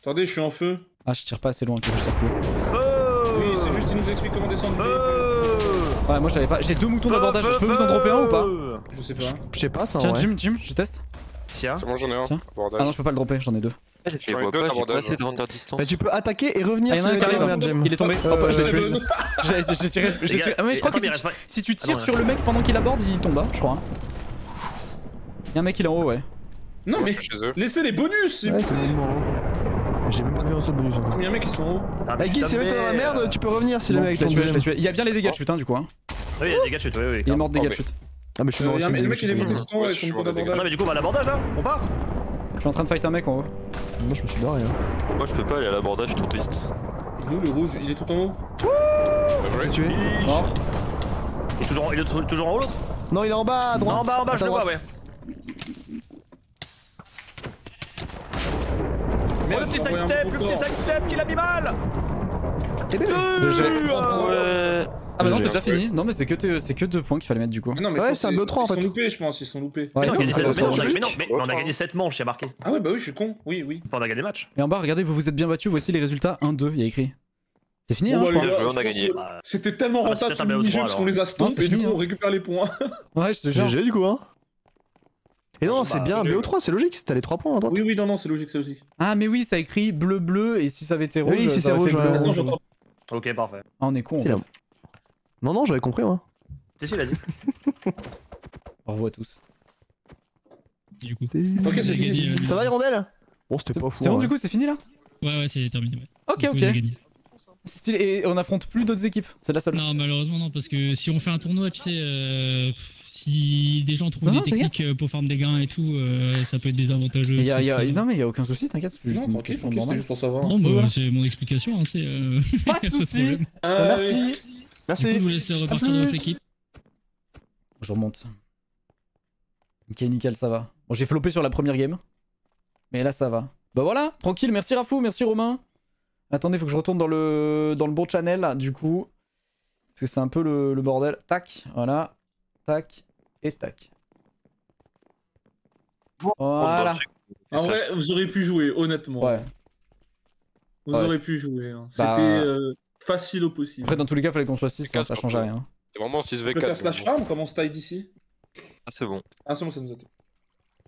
Attendez, je suis en feu. Ah, je tire pas assez loin, je tire plus. Oui, c'est juste, il nous explique comment descendre. Ouais, moi j'avais pas. J'ai 2 moutons d'abordage, je peux vous en dropper un ou pas? Je sais pas. Ça tiens, Jim, je teste. C'est bon, j'en ai un. Ah non, je peux pas le dropper, j'en ai 2. J'en ai 2 d'abordage. Bah, tu peux attaquer et revenir sur le terrain, Jim. Il est tombé, hop, je l'ai tué. J'ai tiré. Mais je crois que si tu tires sur le mec pendant qu'il aborde, il tombe, je crois. Y'a un mec, il est en haut, ouais. Non, mais laissez les bonus. Ouais, c'est bon. J'ai même pas vu un seul bonus. Il y a un mec qui sont en haut. Bah, Guy, si t'es dans la merde, tu peux revenir si le mec tombe. Il y a bien les dégâts de chute, du coup. Oui, il y a des dégâts de chute, oui. Il est mort de dégâts de chute. Ah, mais je suis dans le mec, il est mort. Non, mais du coup, on va à l'abordage là, on part. Je suis en train de fight un mec en haut. Moi je me suis barré hein. Moi je peux pas aller à l'abordage, je suis trop triste. Il est où le rouge? Il est tout en haut. Je l'ai tué. Mort. Il est toujours en haut l'autre? Non il est en bas à droite. En bas, je le vois ouais. Mais le petit sidestep qui l'a mis mal. Ah bah non, c'est déjà fini. Non mais c'est que 2 points qu'il fallait mettre du coup. Ouais, c'est un 2-3 en fait. Ils sont loupés, je pense, ils sont loupés. Mais non, mais on a gagné 7 manches, il y a marqué. Ah ouais, bah oui, je suis con. Oui, oui. On a gagné des matchs. Et en bas, regardez, vous vous êtes bien battus, voici les résultats 1-2, il y a écrit. C'est fini, hein, on a gagné. C'était tellement rentable ce mini-jeu parce qu'on les a stoppés et du coup on récupère les points. Ouais, je te jure. GG du coup, hein. Et non, c'est bien BO3, c'est logique, t'as les 3 points à droite. Oui, oui, non, non, c'est logique, c'est aussi. Ah, mais oui, ça a écrit bleu-bleu et si ça avait été rouge. Oui, si c'est rouge, ok, parfait. Ah, on est con. Non, non, j'avais compris, moi. C'est ce qu'il a dit. Au revoir à tous. Du coup, ça va, Hirondelle? Bon, c'était pas fou. C'est bon, du coup, c'est fini là? Ouais, ouais, c'est terminé. Ok, ok. Et on affronte plus d'autres équipes, c'est la seule. Non, malheureusement, non, parce que si on fait un tournoi, tu sais, si des gens trouvent des techniques pour farm des gains et tout, ça peut être désavantageux. Non, mais y'a aucun souci, t'inquiète, c'est juste pour savoir. Non, bah, c'est mon explication, tu sais. Pas de soucis. Merci. Merci. Du coup, je vous laisse repartir dans votre équipe. Je remonte. Ok, nickel, ça va. Bon, j'ai flopé sur la première game. Mais là, ça va. Bah voilà, tranquille. Merci Rafou, merci Romain. Attendez, faut que je retourne dans le bon channel, là, du coup. Parce que c'est un peu le bordel. Tac, voilà. Tac et tac. Voilà. En vrai, vous auriez pu jouer, honnêtement. Ouais. Vous auriez pu jouer. Hein. Bah... C'était... facile au possible. Après, dans tous les cas, fallait qu'on soit 6, ça change rien. C'est vraiment 6v4. On peut faire slash farm, comment on se taille d'ici? Ah, c'est bon. Ah, c'est bon, ça nous a été.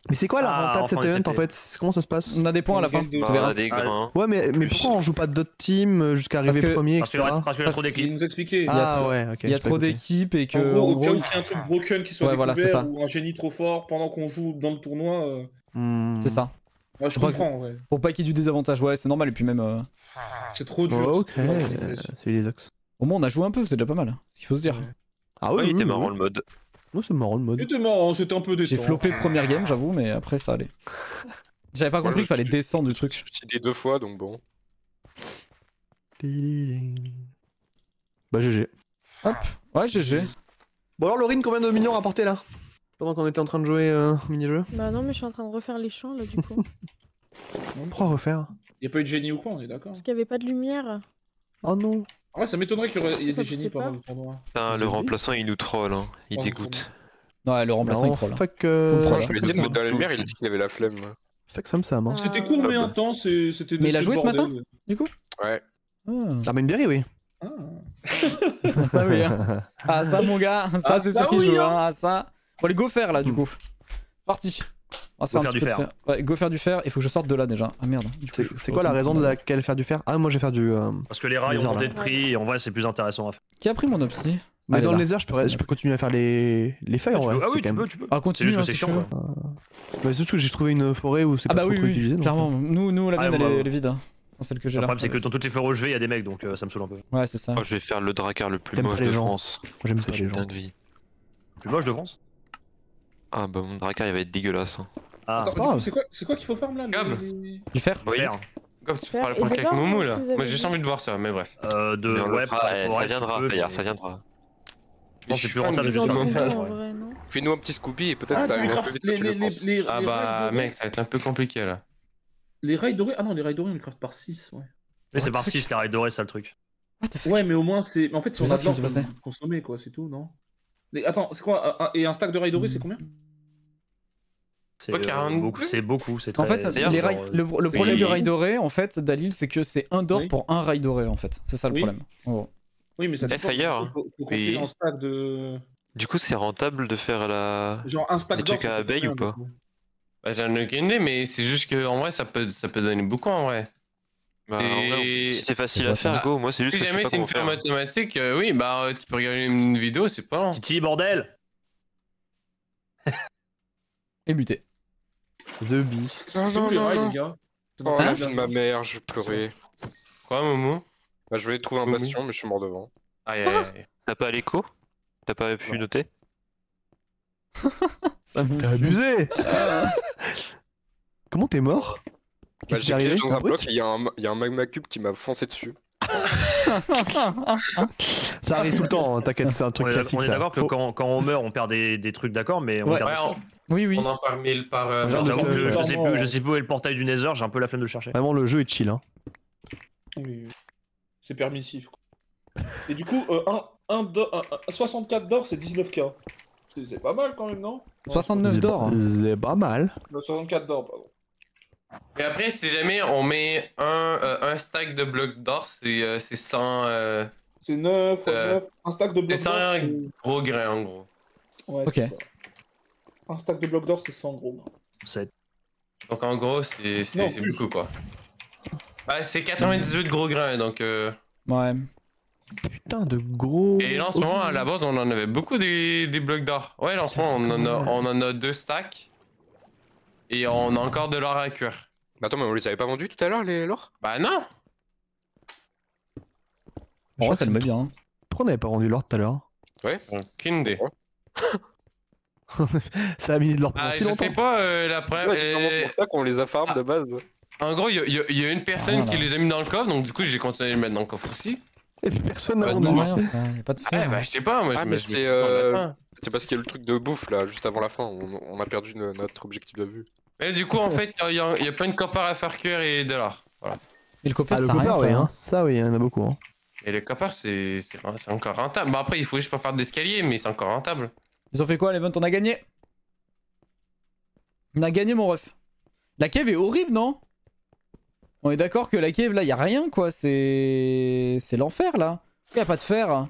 Mais c'est quoi l'avantage de cet event en fait? Comment ça se passe? On a des points à la fin. On a des grains. Ouais, mais pourquoi on joue pas d'autres teams jusqu'à arriver premier, etc.? Parce qu'il y a trop d'équipes. Ah, ouais, ok. Il y a trop d'équipes et que. En gros, il y a un truc broken qui soit découvert ou un génie trop fort pendant qu'on joue dans le tournoi. C'est ça. Ouais, je comprends, ouais. Pour pas qu'il y ait du désavantage, ouais, c'est normal, et puis même... C'est trop dur. Oh, ok, c'est les ox. Au moins, on a joué un peu, c'est déjà pas mal, ce qu'il faut se dire. Ah oui, il était marrant le mode. Non, c'est marrant le mode. Il était marrant, c'était un peu détente. J'ai flopé première game, j'avoue, mais après, ça allait. J'avais pas compris qu'il fallait descendre du truc. Je suis cheaté 2 fois, donc bon. Bah, GG. Hop, ouais, GG. Bon alors, Laurine, combien de millions rapportés là ? Pendant qu'on était en train de jouer au mini-jeu. Bah non, mais je suis en train de refaire les champs là du coup. Pourquoi refaire? Y'a pas eu de génie ou quoi, on est d'accord? Parce qu'il y avait pas de lumière. Oh non. Ouais, ça m'étonnerait qu'il y ait des génies pendant le tournoi. Putain, le remplaçant il nous troll, hein. Il dégoûte. Ouais, le remplaçant il troll. Je lui ai dit que dans la lumière il a dit qu'il avait la flemme. Fuck Sam, hein. C'était court mais intense et c'était de... Mais il a joué ce matin du coup? Ouais. Ah, Mineberry, oui. Ça oui, hein. Ah ça mon gars, ça c'est sûr qu'il joue, hein. Ah ça. Bon, allez, go faire là du coup. Parti. On va se faire un petit peu de fer. Ouais, go faire du fer. Il faut que je sorte de là déjà. Ah merde. C'est quoi la raison de laquelle faire du fer? Ah, moi je vais faire du. Parce que les rats ils ont monté de prix et en vrai c'est plus intéressant à faire. Qui a pris mon opsie? Mais allez, dans le Nether je peux continuer à faire les feuilles en vrai. Ah oui, tu peux. Ah, continue, c'est chiant quoi. Bah, surtout que j'ai trouvé une forêt où c'est pas trop utilisé. Clairement, nous la mienne elle est vide. Celle que j'ai là. Le problème c'est que dans toutes les forêts où je vais il y a des mecs donc ça me saoule un peu. Ouais, c'est ça. Je vais faire le Dracar le plus moche de France. J'aime pas les gens. Plus moche de France? Ah bah mon Dracar il va être dégueulasse. Ah, c'est quoi qu'il faut faire là? Du fer. Gob, tu peux faire le point avec Moumou là. Moi j'ai juste envie de voir ça, mais bref. Ouais, ça viendra, Fayard, ça viendra. Je pense que c'est plus rentable de juste mon fer. Fais-nous un petit Scooby et peut-être ça va être un peu vite. Ah bah mec, ça va être un peu compliqué là. Les rails dorés, ah non, les rails dorés on les craft par 6, ouais. Mais c'est par 6 les rails dorés, ça le truc. Ouais, mais au moins c'est. En fait, si on a de l'or, on peut consommer quoi, c'est tout, non? Attends, c'est quoi? Et un stack de rails dorés, c'est combien? C'est beaucoup, c'est très... En fait, le problème du rail doré, en fait, Dalil, c'est que c'est un d'or pour un rail doré, en fait. C'est ça le problème. Oui, mais ça fait compter un stack de... Du coup, c'est rentable de faire la... Genre un stack d'or, à abeilles ou pas? Bah, j'en ai aucune idée, mais c'est juste que en vrai, ça peut donner beaucoup, en vrai. Si c'est facile à faire, go, moi c'est juste... Si jamais c'est une ferme mathématique, oui, bah tu peux regarder une vidéo, c'est pas long. Titi, bordel. Et muté. The Beast. Non, les gars. Oh, la vie de ma mère, je pleurais. Quoi, Momo? Bah je voulais trouver un bastion, mais je suis mort devant. Aïe, aïe, aïe. T'as pas l'écho? T'as pas pu noter? T'as abusé. Comment t'es mort? Bah, j'ai piégé dans un bloc et il y a un magma cube qui m'a foncé dessus. Ça arrive tout le temps, hein, t'inquiète, c'est un truc classique. On est d'accord que quand on meurt, on perd des trucs, d'accord, mais on perd. Oui, oui. Pendant par mille, par... je sais plus où est le portail du Nether, j'ai un peu la flemme de le chercher. Vraiment, le jeu est chill. Hein. Oui, c'est permissif. Quoi. Et du coup, 64 d'or, c'est 19K. C'est pas mal quand même, non? 69 d'or. C'est pas mal. Le 64 d'or, pardon. Et après, si jamais on met un stack de blocs d'or, c'est 100... C'est 9 ou 9, un stack de blocs d'or. C'est 100 gros grains en gros. Ouais, okay. Ça. Un stack de blocs d'or, c'est 100 gros grains. 7. Donc en gros, c'est beaucoup quoi. Ah, c'est 98 gros grains donc. Ouais. Putain de gros. Et là en ce moment, à la base, on en avait beaucoup des blocs d'or. Ouais, là en ce moment, on en a 2 stacks. Et on a encore de l'or à cuire. Bah attends, mais on les avait pas vendus tout à l'heure, les l'or? Bah non! En vrai, ça me va bien. Hein. Pourquoi on n'avait pas vendu l'or tout à l'heure? Ouais, aucune idée. Ça a mis de l'or pendant si longtemps. Je sais pas, la première... Ouais, c'est pour ça qu'on les a farm de base. En gros, il y a une personne qui les a mis dans le coffre, donc du coup, j'ai continué à les mettre dans le coffre aussi. Et puis personne n'a vendu. Y'a pas de fer. Ah bah je sais pas, moi je sais parce qu'il y a le truc de bouffe là, juste avant la fin, on a perdu notre objectif de vue. Mais du coup, en fait, il y a plein de coppers à faire cuire et de l'or. Voilà. Et le copper, ça oui, il y en a beaucoup. Hein. Et le copper, c'est encore rentable. Bah après, il faut juste pas faire d'escalier, mais c'est encore rentable. Ils ont fait quoi, l'event? On a gagné. On a gagné, mon ref. La cave est horrible, non? On est d'accord que la cave, là, y a rien, quoi. C'est l'enfer, là. Y a pas de fer.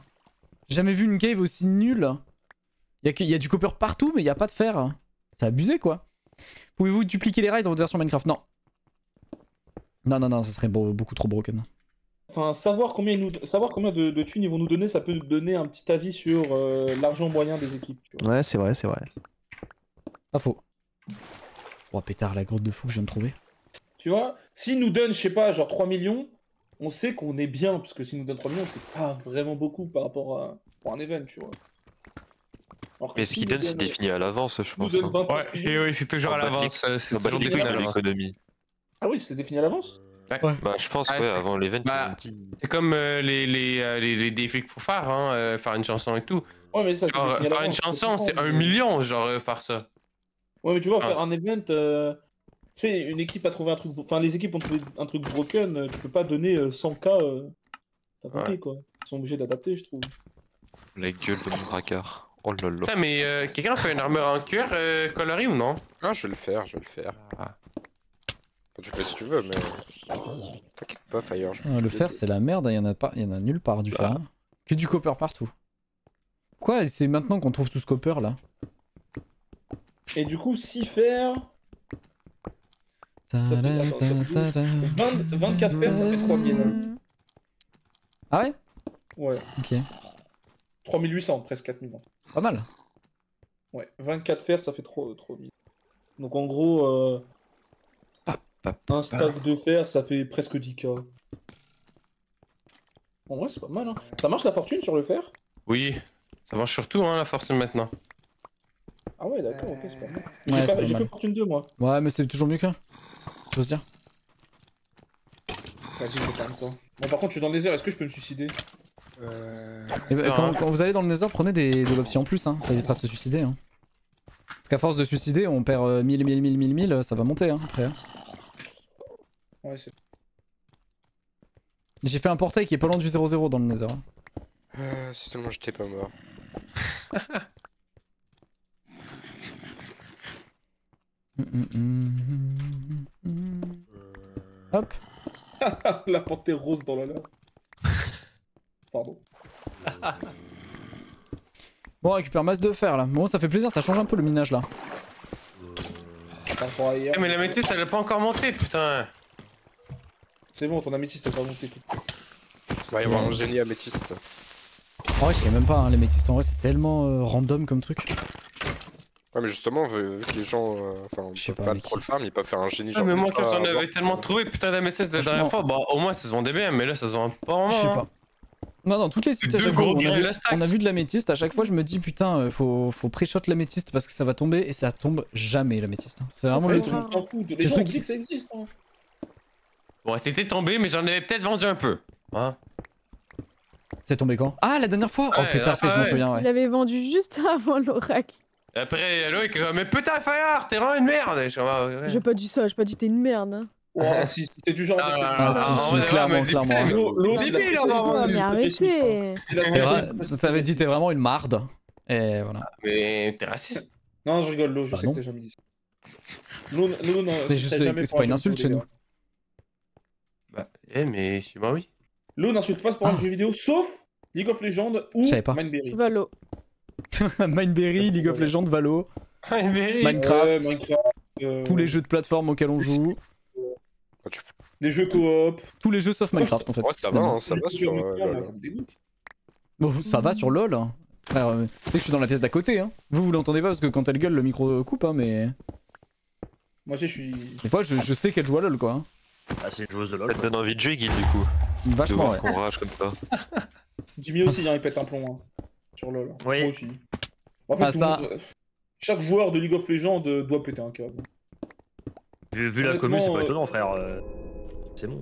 J'ai jamais vu une cave aussi nulle. Y a du copper partout, mais y a pas de fer. C'est abusé, quoi. Pouvez-vous dupliquer les rails dans votre version Minecraft? Non. Non, non, non, ça serait beaucoup trop broken. Enfin, savoir combien de thunes ils vont nous donner, ça peut nous donner un petit avis sur l'argent moyen des équipes. Tu vois. Ouais, c'est vrai, c'est vrai. Pas faux. Oh pétard, la grotte de fou que je viens de trouver. Tu vois, s'ils nous donnent, je sais pas, genre 3 millions, on sait qu'on est bien, parce que s'ils nous donnent 3 millions, c'est pas vraiment beaucoup par rapport à pour un event, tu vois. Mais ce qu'ils donnent, c'est défini à l'avance, je pense. Hein. Ouais, oui, c'est toujours à l'avance, c'est toujours défini à l'économie. Ah oui, c'est défini à l'avance. Ouais. Bah je pense ouais, avant l'event c'est comme les défis qu'il faut faire hein, faire une chanson et tout. Ouais mais ça genre, faire une chanson c'est 1 million genre faire ça. Ouais mais tu vois faire un event tu sais une équipe a trouvé un truc enfin les équipes ont trouvé un truc broken tu peux pas donner 100K t'as compris quoi. Ils sont obligés d'adapter je trouve. La gueule de mon Dracar. Oh lolo. Putain mais quelqu'un fait une armure en cuir colorée ou non? Ah je vais le faire, je vais le faire. Ah. Tu fais si tu veux, mais. T'inquiète pas, Fire. Le fer, c'est la merde, il y en a nulle part du fer. Que du copper partout. Quoi? C'est maintenant qu'on trouve tout ce copper là. Et du coup, 6 fers. 24 fers, ça fait 3 000. Ah ouais? Ouais. Ok. 3800, presque 4000. Pas mal. Ouais, 24 fers, ça fait 3000. Donc en gros. Un stack de fer, ça fait presque 10K. En vrai, c'est pas mal. Hein. Ça marche la fortune sur le fer? Oui, ça marche surtout hein, la fortune maintenant. Ah ouais, d'accord, ok, c'est pas mal. Ouais, j'ai que fortune 2 moi. Ouais, mais c'est toujours mieux qu'un. J'ose dire. Vas-y, je vais faire ça. Bon, par contre, je suis dans le Nether, est-ce que je peux me suicider? Quand vous allez dans le Nether, prenez de l'opti en plus, hein. Ça évitera de se suicider. Hein. Parce qu'à force de suicider, on perd 1000, ça va monter hein, après. Hein. Ouais, j'ai fait un portail qui est pas loin du 0-0 dans le Nether. Si seulement j'étais pas mort. Hop. La portée rose dans la lave. Pardon. Bon, on récupère masse de fer là. Bon, ça fait plaisir, ça change un peu le minage là. Ouais, mais l'améthyste elle a pas encore monté, putain. C'est bon, ton améthyste est pas monté. Il va y avoir un génie améthyste. En vrai, je sais même pas, hein, les méthystes en vrai, c'est tellement random comme truc. Ouais, mais justement, vu que les gens. Enfin, on peut pas trop le farm, ils peuvent faire un génie. Ah, mais moi, quand j'en avais tellement trouvé, putain d'améthyste la dernière fois, bah au moins, ça se vendait bien, mais là, ça se vend pas en main. Je sais pas. Non, dans toutes les cités, on a vu de l'améthyste. À chaque fois, je me dis, putain, faut pré-shot l'améthyste parce que ça va tomber et ça tombe jamais l'améthyste. C'est vraiment le truc. Les gens disent que ça existe. Bon, c'était tombé, mais j'en avais peut-être vendu un peu. Hein. C'est tombé quand? Ah, la dernière fois? Oh putain, je me souviens, ouais. Je l'avais vendu juste avant l'oracle. Après, l'autre, il est comme, mais putain, Fire, t'es vraiment une merde. Ouais. J'ai pas dit ça, j'ai pas dit t'es une merde. Hein. Oh, si t'es toujours là. Clairement. T'avais dit t'es vraiment une marde. Et voilà. Mais t'es raciste. Non, je rigole, Lo, je sais que t'as jamais dit ça. C'est pas une insulte chez nous. Bah, eh, mais chez moi, oui. Lo n'insulte pas pour un jeu vidéo, sauf League of Legends ou Mineberry. Valo. Mineberry, League of Legends, Valo. Minecraft. Tous les jeux de plateforme auxquels on joue. Les jeux coop. Tous les jeux sauf Minecraft en fait. Ouais, ça va sur LOL. Ça va sur LOL. Frère, je suis dans la pièce d'à côté. Hein. Vous l'entendez pas parce que quand elle gueule, le micro coupe, hein, mais. Moi je suis. Des fois, je sais qu'elle joue à LOL quoi. Ah, c'est une joueuse de LOL. Ça te donne envie de jouer, Guild, du coup. Vachement, ouais. Courage comme ça. Jimmy aussi, il pète un plomb. Hein, sur LOL. Oui. Moi aussi. En fait, chaque joueur de League of Legends doit péter un câble. Vu la commune, c'est pas étonnant, frère. C'est bon.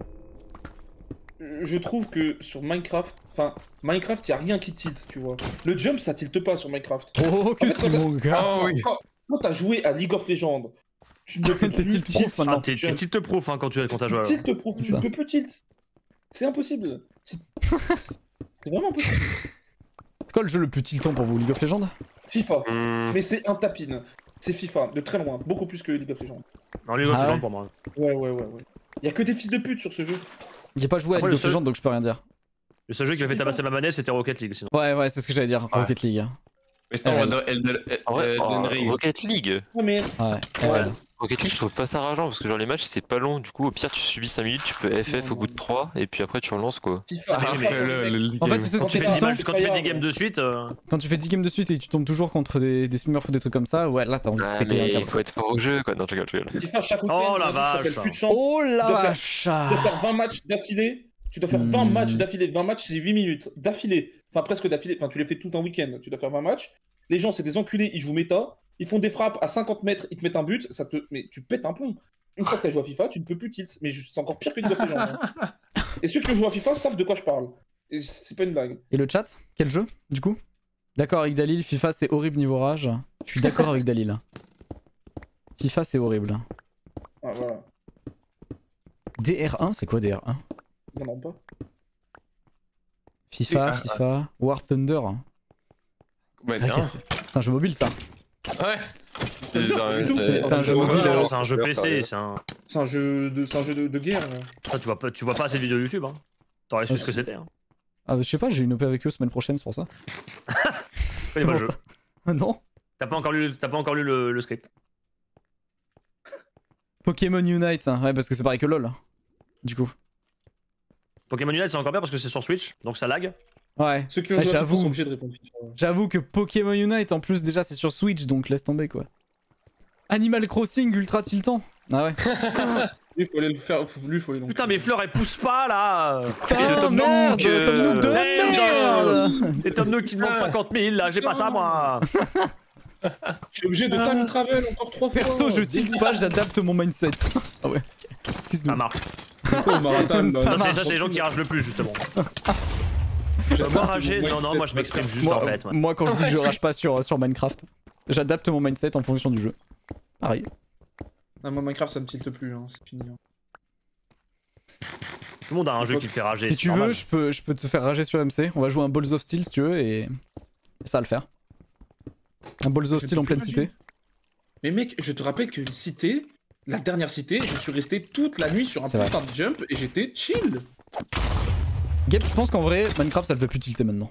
Je trouve que sur Minecraft, enfin, Minecraft, y a rien qui tilt, tu vois. Le jump, ça tilte pas sur Minecraft. Oh, que c'est mon gars! Quand t'as joué à League of Legends, tu ne peux plus tilt. T'es tilt proof quand tu as joué à Tilt proof, tu ne peux plus tilt. C'est impossible. C'est vraiment impossible. C'est quoi le jeu le plus tiltant pour vous, League of Legends? FIFA. Mais c'est un tapin. C'est FIFA, de très loin, beaucoup plus que League of Legends. Non, League of Legends pour moi. Ouais. Y'a que des fils de pute sur ce jeu. J'ai pas joué à League of Legends donc je peux rien dire. Le seul jeu qui m'a fait tabasser ma manette c'était Rocket League sinon. Ouais, c'est ce que j'allais dire, Rocket League. Mais c'était en mode Elden Ring. Rocket League. Ouais, Rocket League je trouve pas ça rageant parce que genre les matchs c'est pas long, du coup au pire tu subis 5 minutes, tu peux FF au bout de 3 et puis après tu relances quoi. En fait tu sais ce qui est tiltant, quand tu fais 10 games de suite. Quand tu fais 10 games de suite et tu tombes toujours contre des smurfs ou des trucs comme ça, ouais là t'as envie de péter un câble. Il faut être fort au jeu quoi, non je rigole. Oh la vache. Oh la vache. Tu dois faire 20 matchs d'affilée, 20 matchs c'est 8 minutes d'affilée, enfin presque d'affilée, enfin tu les fais tout un week-end, tu dois faire 20 matchs. Les gens c'est des enculés, ils jouent méta. Ils font des frappes à 50 mètres, ils te mettent un but, ça te... Mais tu pètes un plomb. Une fois que t'as joué à FIFA, tu ne peux plus tilt. Mais c'est encore pire que League of Legends. Hein. Et ceux qui jouent à FIFA savent de quoi je parle. Et c'est pas une blague. Et le chat? Quel jeu, du coup? D'accord avec Dalil, FIFA c'est horrible niveau rage. Je suis d'accord avec Dalil. FIFA c'est horrible. Ah voilà. DR1, c'est quoi DR1? Ils n'en ont pas. FIFA, War Thunder. Ouais, c'est un jeu mobile ça. Ouais. C'est un jeu mobile, c'est un jeu PC, c'est un jeu de guerre. Ah, tu vois pas assez de vidéos YouTube, hein. T'aurais su ce que c'était. Hein. Ah bah, je sais pas, j'ai une OP avec eux semaine prochaine, c'est pour ça. C'est pour ça. Non. T'as pas encore lu le script. Pokémon Unite, hein. Ouais parce que c'est pareil que LOL. Du coup. Pokémon Unite c'est encore bien parce que c'est sur Switch, donc ça lag. Ouais, j'avoue que Pokémon Unite en plus déjà c'est sur Switch donc laisse tomber quoi. Animal Crossing ultra tiltant. Ah ouais. Lui faut aller le faire, lui faut aller donc. Putain mes fleurs elles poussent pas là. Putain merde, Tom Nook de merde. C'est Tom Nook qui demande 50 000 là, j'ai pas ça moi. Je suis obligé de time travel encore 3 fois. Perso je tilte pas, j'adapte mon mindset. Ah ouais, excuse-nous. Ça marche. Ça c'est les gens qui ragent le plus justement. Moi rager, non, moi je m'exprime juste en fait. Moi quand je dis que je rage pas sur Minecraft, j'adapte mon mindset en fonction du jeu. Pareil. Ah, moi Minecraft ça me tilte plus, hein, c'est fini. Hein. Tout le monde a un jeu qui te fait rager. Si tu veux, je peux te faire rager sur MC. On va jouer un Balls of Steel si tu veux et ça va le faire. Un Balls of Steel en pleine cité. Mais mec, je te rappelle que cité, la dernière cité, je suis resté toute la nuit sur un putain de jump et j'étais chill. Gap, je pense qu'en vrai, Minecraft ça le fait plus tilter maintenant.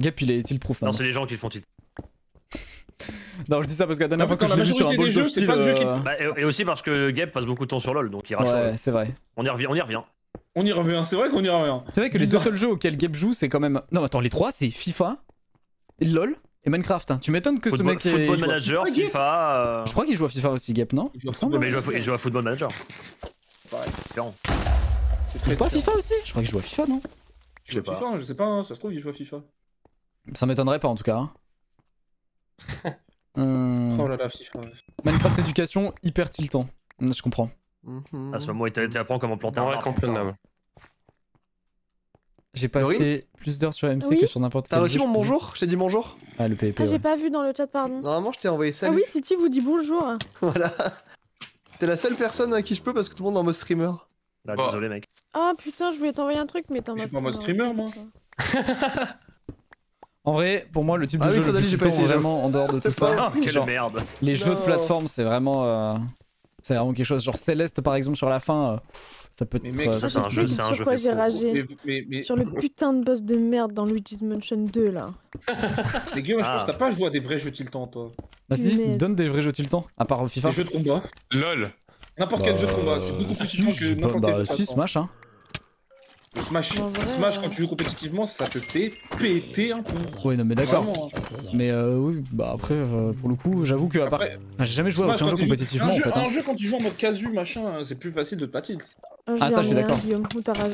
Gap il est tilt proof maintenant. Non, c'est les gens qui le font tilt. Non, je dis ça parce que la dernière fois que je l'ai vu sur un Balls of Steel. Et aussi parce que Gap passe beaucoup de temps sur LoL donc il rage. Ouais, c'est vrai. On y revient, c'est vrai qu'on y revient. C'est vrai que les deux seuls jeux auxquels Gap joue c'est quand même. Non, attends, les trois c'est FIFA, LoL et Minecraft. Hein. Tu m'étonnes que football, ce mec. Football Manager, FIFA. Je crois qu'il joue à FIFA aussi, Gap, non? Mais il joue à Football Manager. Ouais, c'est différent. Il joue pas à FIFA aussi? Je crois qu'il joue à FIFA, non? Je sais pas, hein, ça se trouve il joue à FIFA. Ça m'étonnerait pas en tout cas. Hein. Oh là là, FIFA. Minecraft éducation hyper tiltant. Je comprends. À ce moment, il t'apprend comment planter un arbre. J'ai passé plus d'heures sur MC que sur n'importe quel jeu. T'as reçu mon bonjour? Je t'ai dit bonjour. Ah, le PvP. Ah, j'ai pas vu dans le chat, pardon. Normalement, je t'ai envoyé salut. Ah oui, Titi vous dit bonjour. Voilà. T'es la seule personne à qui je peux parce que tout le monde est en mode streamer. Bah, désolé, mec. Ah putain, je voulais t'envoyer un truc, mais t'es en mode streamer, moi. En vrai, pour moi, le type de jeu le plus temps vraiment en dehors de tout ça. Quelle merde. Les jeux de plateforme, c'est vraiment. C'est vraiment quelque chose, genre Céleste par exemple sur la fin, ça peut être... Mais mec, ça c'est un jeu, c'est un jeu. J'ai ragé sur le putain de boss de merde dans Luigi's Mansion 2 là. Les gars, je pense que t'as pas joué à des vrais jeux tiltants toi. Vas-y, donne des vrais jeux tiltants, à part FIFA. Des jeux de combat. LOL. N'importe quel jeu de combat, c'est beaucoup plus chiant que n'importe quel jeu. Si, Smash hein. Smash quand tu joues compétitivement, ça te fait péter un coup. Ouais, non, mais d'accord. Mais oui, bah après, pour le coup, j'avoue que à part. J'ai jamais joué à aucun jeu compétitivement en fait. Un jeu quand tu joues en mode casu, machin, c'est plus facile de te patiner. Ah, ça, je suis d'accord. T'as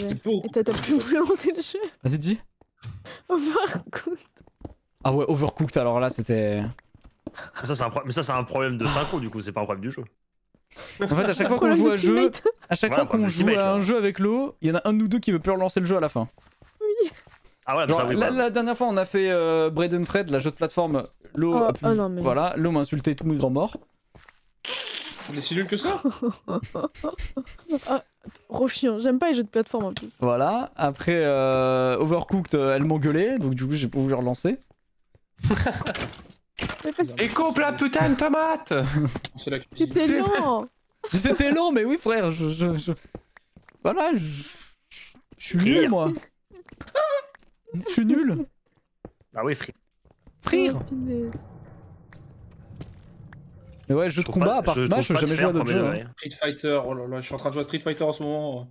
plus voulu lancer le jeu. Vas-y, dis. Overcooked. Ah ouais, Overcooked, alors là, c'était. Mais ça, c'est un problème de synchro du coup, c'est pas un problème du jeu. En fait, à chaque fois qu'on joue à un jeu, à chaque fois qu'on joue à un jeu avec l'eau, il y en a un ou deux qui veut plus relancer le jeu à la fin. Oui. Ah ouais, genre, la dernière fois, on a fait Bread and Fred, la jeu de plateforme. L'eau a pu, voilà, l'eau m'a insulté tous mes grands morts. Les cellules que ça. Rochiant, j'aime pas les jeux de plateforme en plus. Voilà. Après Overcooked, elle m'engueulait, donc du coup, j'ai pas voulu relancer. Éco plat putain de tomate. C'était lent. C'était lent mais oui frère, voilà, je suis nul moi. Je suis nul. Ah oui frère. Frire. Mais ouais, jeu de combat à part Smash, j'ai jamais joué à d'autres jeux. Street Fighter, oh là là, je suis en train de jouer à Street Fighter en ce moment.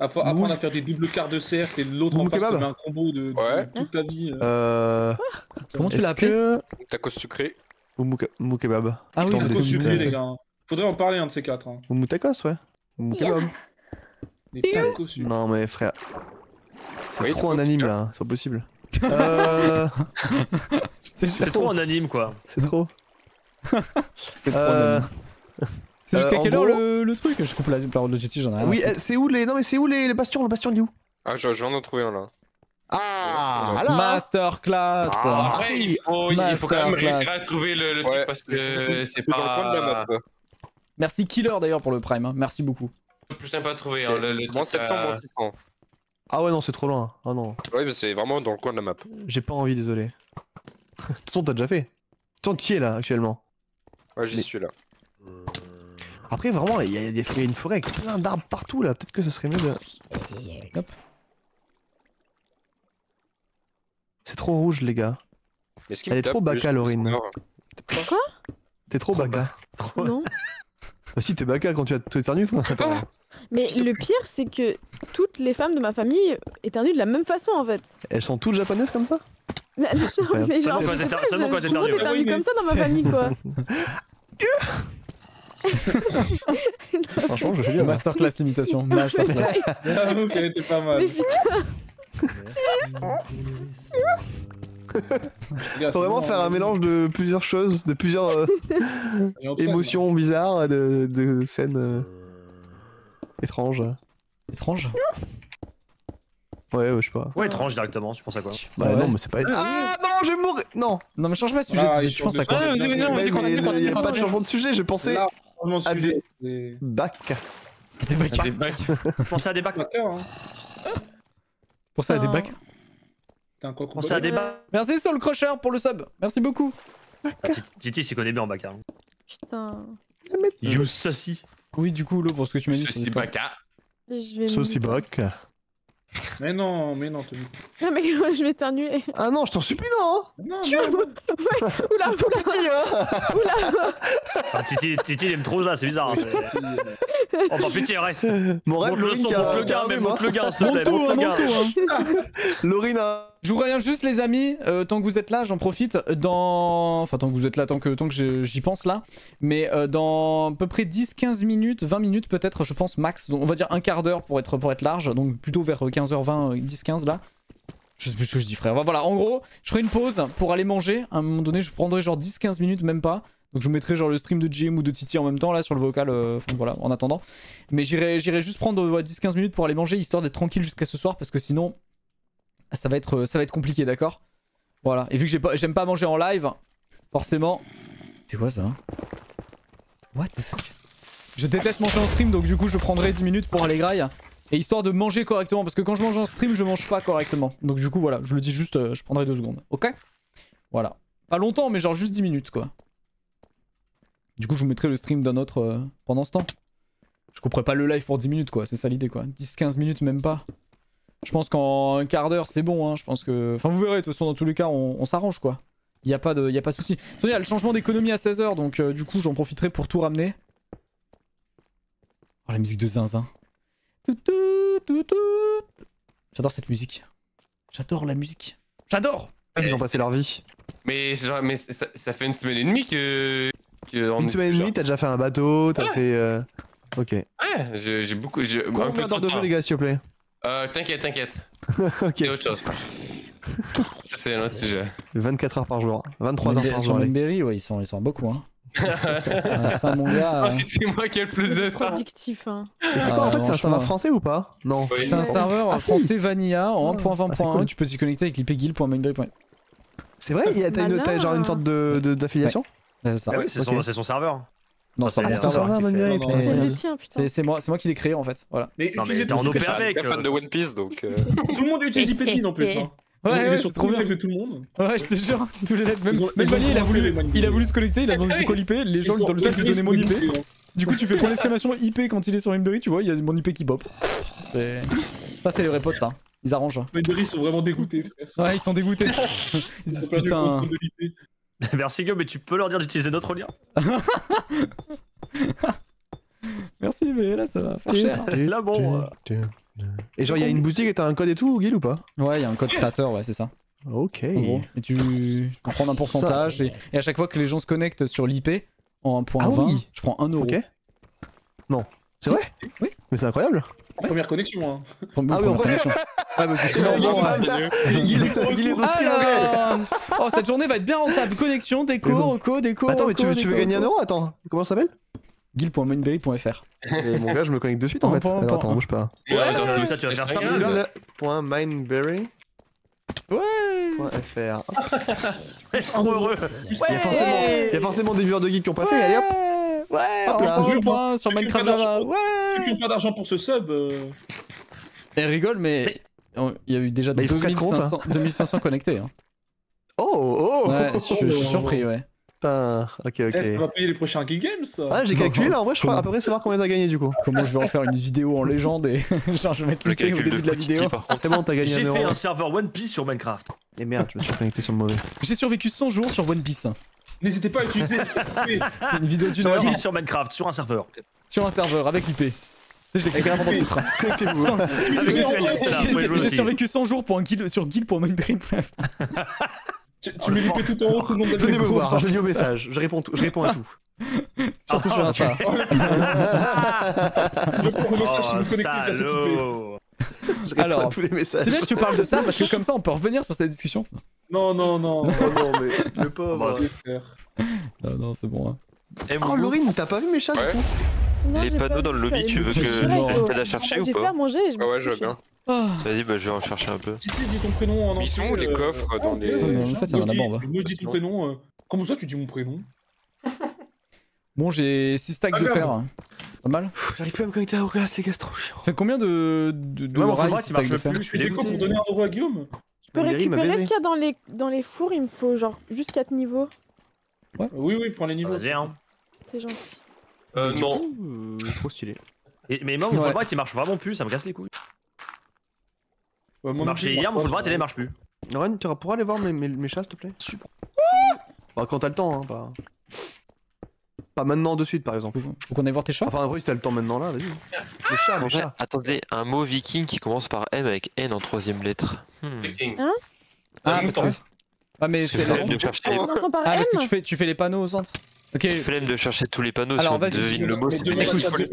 Apprendre à faire des doubles quarts de cercle et l'autre en face te met un combo de toute ta vie. Comment tu l'appelles? Tacos sucré ou moukebab? Ah oui, tacos sucré les gars. Faudrait en parler un de ces quatre. Ou moutacos ouais. Ou moukebab. Les tacos sucrés. Non mais frère. C'est trop un anime là, c'est pas possible. C'est trop un anime quoi. C'est trop. C'est trop un anime. C'est jusqu'à quelle heure le truc? Je coupe la parole de GT, j'en ai rien. Oui, c'est où les. Non, mais c'est où les bastions? Le bastion, il est où? Ah, je viens d'en trouver un là. Ah là. Masterclass. Après, il faut quand même réussir à trouver le truc parce que c'est pas dans le coin de la map. Merci Killer d'ailleurs pour le Prime, merci beaucoup. C'est plus sympa à trouver, hein. Moins 700, moins 600. Ah ouais, non, c'est trop loin. Ah non. Ouais, mais c'est vraiment dans le coin de la map. J'ai pas envie, désolé. Tonton, t'as déjà fait? Tonton, t'y es là actuellement? Ouais, j'y suis là. Après, vraiment, il y a une forêt avec plein d'arbres partout là. Peut-être que ce serait mieux de. Hop. C'est trop rouge, les gars. Mais elle est trop baka, Laurine. Quoi? T'es trop baka. Non. Bah, si, t'es baka quand tu éternues. Mais le pire, c'est que toutes les femmes de ma famille éternuent de la même façon en fait. Elles sont toutes japonaises comme ça? Mais genre, tout le monde éternue comme ça dans ma famille quoi. Franchement, je fais bien. Masterclass l'imitation. Masterclass. J'avoue qu'elle était pas mal. Mais putain. Faut vraiment faire un mélange de plusieurs choses, de plusieurs émotions bizarres, de scènes étranges. Étranges? Ouais, je sais pas. Ouais, étrange directement, tu penses à quoi? Bah non, mais c'est pas. Ah non, je vais mourir! Non! Non, mais change pas de sujet, tu penses à quoi? Ah, vas-y, vas-y, y'a pas de changement de sujet, j'ai pensé. À des bacs. Des bacs. Pensez à des bacs. Pensez à des bacs. Pensez à des bacs. Merci Soul Crusher pour le sub. Merci beaucoup. Titi s'y connaît bien en bac. Putain. You saucy. Oui, du coup, l'eau pour ce que tu m'as dit. Saucy baca. Saucy bac. Mais non, Tommy. Non, mais je vais t'ennuyer. Ah non, je t'en supplie, non! Non, non! Oula, oula! Titi, il me trouve là, c'est bizarre. Oh, par pitié, reste! Mon rêve, Laurine, le gars, mais monte le gars, s'il te plaît, monte le gars. Laurine, je vous reviens juste, les amis, tant que vous êtes là, j'en profite. Enfin, tant que vous êtes là, tant que j'y pense là. Mais dans à peu près 10, 15 minutes, 20 minutes peut-être, je pense, max. On va dire un quart d'heure pour être large, donc plutôt vers 15h20, 10-15 là. Je sais plus ce que je dis frère. Voilà, en gros, je ferai une pause pour aller manger. À un moment donné, je prendrai genre 10-15 minutes, même pas. Donc je vous mettrai genre le stream de GM ou de Titi en même temps là sur le vocal, enfin voilà, en attendant. Mais j'irai juste prendre 10-15 minutes pour aller manger, histoire d'être tranquille jusqu'à ce soir, parce que sinon, Ça va être compliqué, d'accord? Voilà. Et vu que j'aime pas manger en live, forcément... C'est quoi ça? What the fuck? Je déteste manger en stream, donc du coup je prendrai 10 minutes pour aller graille. Et histoire de manger correctement, parce que quand je mange en stream, je mange pas correctement. Donc du coup voilà, je le dis juste, je prendrai 2 secondes. Ok? Voilà. Pas longtemps, mais genre juste 10 minutes quoi. Du coup je vous mettrai le stream d'un autre pendant ce temps. Je couperai pas le live pour 10 minutes quoi, c'est ça l'idée quoi. 10-15 minutes même pas. Je pense qu'en un quart d'heure c'est bon hein, je pense que... Enfin vous verrez, de toute façon dans tous les cas on s'arrange quoi. Y a pas de soucis. Il y a le changement d'économie à 16 h, donc du coup j'en profiterai pour tout ramener. Oh la musique de zinzin. J'adore cette musique. J'adore la musique. J'adore. Ils ont passé leur vie. Mais, genre, mais ça fait une semaine et demie que... Une semaine et demie, t'as déjà fait un bateau, t'as fait... Ok. Ouais, j'ai beaucoup... Combien d'heures de jeu les gars s'il vous plaît? T'inquiète. Ok. C'est autre chose. C'est un autre sujet. 24 heures par jour. 23 heures par jour. Mineberry, ouais, ils sont beaucoup hein. Ça mon gars. C'est moi qui ai le plus de productif hein. C'est quoi en fait, c'est un serveur français ou pas? Non. C'est un serveur français vanilla en 1.20.1, tu peux t'y connecter avec l'IP guild.mineberry. C'est vrai, t'as genre une sorte d'affiliation. Ouais, c'est son serveur. Non, c'est mon serveur. C'est moi qui l'ai créé en fait. Voilà. Mais t'es en OP avec. Fan de One Piece donc. Tout le monde utilise IPT en plus. Ouais, c'est trop bien avec tout le monde. Ouais, je te jure, tous les lettres. Même Vanille, il a voulu se connecter, il a voulu se colliper. Les gens dans le chat lui donnaient mon IP. Du coup, tu fais 3 exclamations IP quand il est sur Mineberry, tu vois, il y a mon IP qui pop. Ça, c'est les vrais potes ça. Ils arrangent. Menhir sont vraiment dégoûtés frère. Ouais ils sont dégoûtés. Ils disent putain. Merci Guillaume, mais tu peux leur dire d'utiliser notre lien. Merci mais là ça va faire cher. Là bon. Et genre y'a une boutique et t'as un code et tout Guil ou pas? Ouais y'a un code créateur ouais c'est ça. Ok. Et tu peux prendre un pourcentage et à chaque fois que les gens se connectent sur l'IP en 1.20 je prends 1 euro. Ok. Non. C'est vrai? Oui. Mais c'est incroyable. Ouais. Première connexion, hein. Première connexion. Ah, bah, c'est il est dans ce qu'il a. Oh, cette journée va être bien rentable. Connexion, déco. Attends, mais tu veux gagner 1 euro? Attends, comment ça s'appelle? Guil.mineberry.fr. Et mon gars, je me connecte de suite en fait. Alors, attends, bouge pas. Ouais, genre, tu vas faire ça. Guil.mineberry. Ouais. .fr. Je suis trop heureux. Il y a forcément des viewers de Guil qui ont pas fait. Allez hop. Ouais, on joue point sur Minecraft Java. Ouais. Tu n'as pas d'argent pour ce sub. Elle rigole, mais il y a eu déjà 2500 connectés. Hein. Oh. Ouais, je suis surpris, ouais. Putain, ok. Est-ce qu'on va payer les prochains Guil Games? Ah, j'ai calculé là, en vrai, je crois à peu près savoir combien t'as gagné du coup. Comment je vais en faire une vidéo en légende et genre je vais mettre le calcul au début de la vidéo. C'est bon, t'as gagné. J'ai fait un serveur One Piece sur Minecraft. Et merde, je me suis connecté sur le mauvais. J'ai survécu 100 jours sur One Piece. N'hésitez pas à utiliser une vidéo d'une heure sur Minecraft, sur un serveur. Sur un serveur, avec IP. Je l'ai créé avant dans le titre. J'ai survécu 100 jours pour un kill, sur guild.mineberry. Tu mets l'IP tout en haut, tout le monde va venir me voir. Je lis au message, je réponds à tout. Surtout sur Insta. Je réponds au message si vous connectez à ce qui fait. Je réponds à tous les messages. C'est bien que tu parles de ça parce que comme ça on peut revenir sur cette discussion. Non, mais le pauvre. Non, c'est bon. Hein. Oh, Laurine, t'as pas vu mes chats du coup? Non, les panneaux dans le lobby, tu veux que t'aille la chercher ou pas? J'ai fait à manger et je me suis couché. Vas-y, bah je vais en chercher un peu. Dis ton prénom en anglais. Ils sont où les coffres dans les... En fait, il y en a là-bas en bas. Me dis ton prénom. Comment ça, tu dis mon prénom? Bon, j'ai 6 stacks de fer. Pas mal. J'arrive plus à me connecter à Hourglass, c'est trop chiant. Fait combien de rails 6 stacks de fer? Je suis déco pour donner 1 euro à Guillaume. Je peux récupérer ce qu'il y a dans les fours, il me faut genre juste 4 niveaux. Ouais. Oui, prends les niveaux. C'est gentil. Non. Trop stylé. Mais moi, mon full bright il marche vraiment plus, ça me casse les couilles. Ouais, il marchait hier, mon full bright il marche plus. Ren, tu pourras aller voir mes chats s'il te plaît? Super. Bah, quand t'as le temps, hein. Pas maintenant de suite par exemple. Faut qu'on aille voir tes chats? Enfin, après, si t'as le temps maintenant là, vas-y. Les chats, mon chat. Attendez, un mot viking qui commence par M avec N en 3ème lettre. Viking. Hein? Ah, mais c'est la flemme de chercher. Ah, parce que tu fais les panneaux au centre. Ok. Flemme de chercher tous les panneaux. Alors, vas-y. Devine le mot, c'est bien.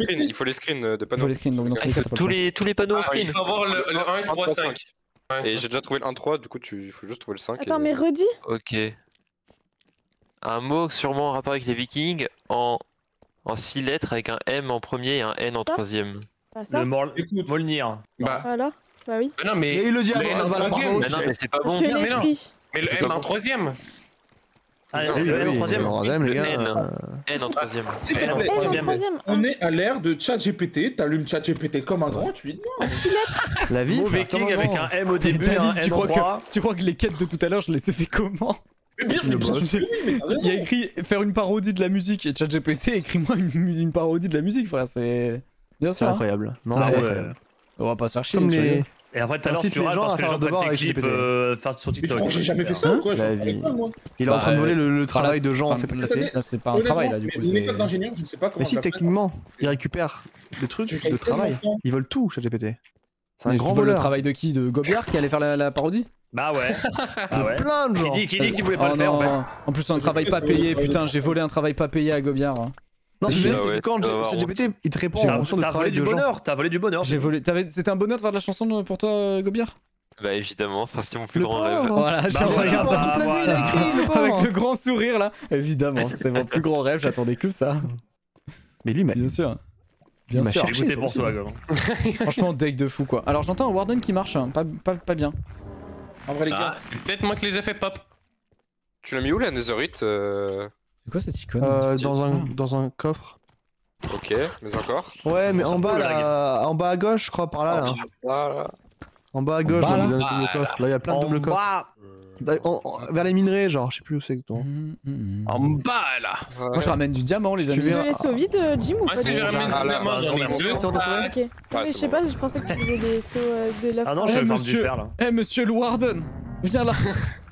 Il faut les screens de panneaux. Il faut les screens, donc tous les panneaux au screen. Il faut avoir le 1, 3, 5. Et j'ai déjà trouvé le 1, 3, du coup, il faut juste trouver le 5. Attends, mais redis. Ok. Un mot sûrement en rapport avec les vikings en 6 lettres avec un M en premier et un N en 3ème. Le Molnir. Bah alors Bah oui. Mais non, mais il y a eu le diamant, on va la barre. Mais non, mais c'est pas bon. Mais non. Mais le M en troisième. Ah, le troisième. N en troisième. On est à l'ère de ChatGPT. T'allumes ChatGPT comme un grand, tu lui demandes. La vie. Viking avec un M au début. Tu crois que les quêtes de tout à l'heure, je les ai fait comment? Il y a écrit faire une parodie de la musique et ChatGPT écris-moi une parodie de la musique, frère. C'est incroyable. Non, on va pas se faire chier. Et après tout à l'heure tu râles parce que les gens prennent tes clips sur TikTok. J'ai jamais fait ça ou quoi? Il est en train de voler le travail de gens. C'est pas un travail là du coup. Une école d'ingénieur, je ne sais pas comment. Mais si techniquement, ils récupèrent des trucs de travail. Ils volent tout, ChatGPT. C'est un grand voleur. Le travail de qui? De Gobert qui allait faire la parodie? Bah ouais, plein de gens. Qui dit qu'il voulait pas le faire en fait? En plus un travail pas payé, putain j'ai volé un travail pas payé à Gobillard. Non je veux dire c'est quand ChatGPT il te répond en fonction de travail de gens. T'as volé du bonheur. J'ai volé, c'était un bonheur de faire de la chanson pour toi Gobillard? Bah évidemment, enfin c'est mon plus grand rêve. Voilà, regarde ça, avec le grand sourire là. Évidemment c'était mon plus grand rêve, j'attendais que ça. Mais lui m'a... Bien sûr. Bien sûr. J'ai goûté pour toi Gobillard. Franchement deck de fou quoi. Alors j'entends un Warden qui marche, pas bien. En vrai, les gars, c'est peut-être moi qui les ai fait pop. Tu l'as mis où la Netherite? C'est quoi cette icône? Dans un coffre. Ok, mais encore? Ouais, mais en bas, là, en bas à gauche, je crois, par là. En bas à gauche, dans le double coffre. Là, il y a plein de double coffres. Vers les minerais, genre, je sais plus où c'est exactement. En bas là! Moi je ramène du diamant, les amis. Tu veux les sauts vides, Jim ou pas? Ah si, je ramène du diamant, j'en ai deux. Ok. Je sais pas, je pensais que tu faisais des sauts de la. Ah non, je vais faire du fer là. Eh monsieur le Warden, viens là!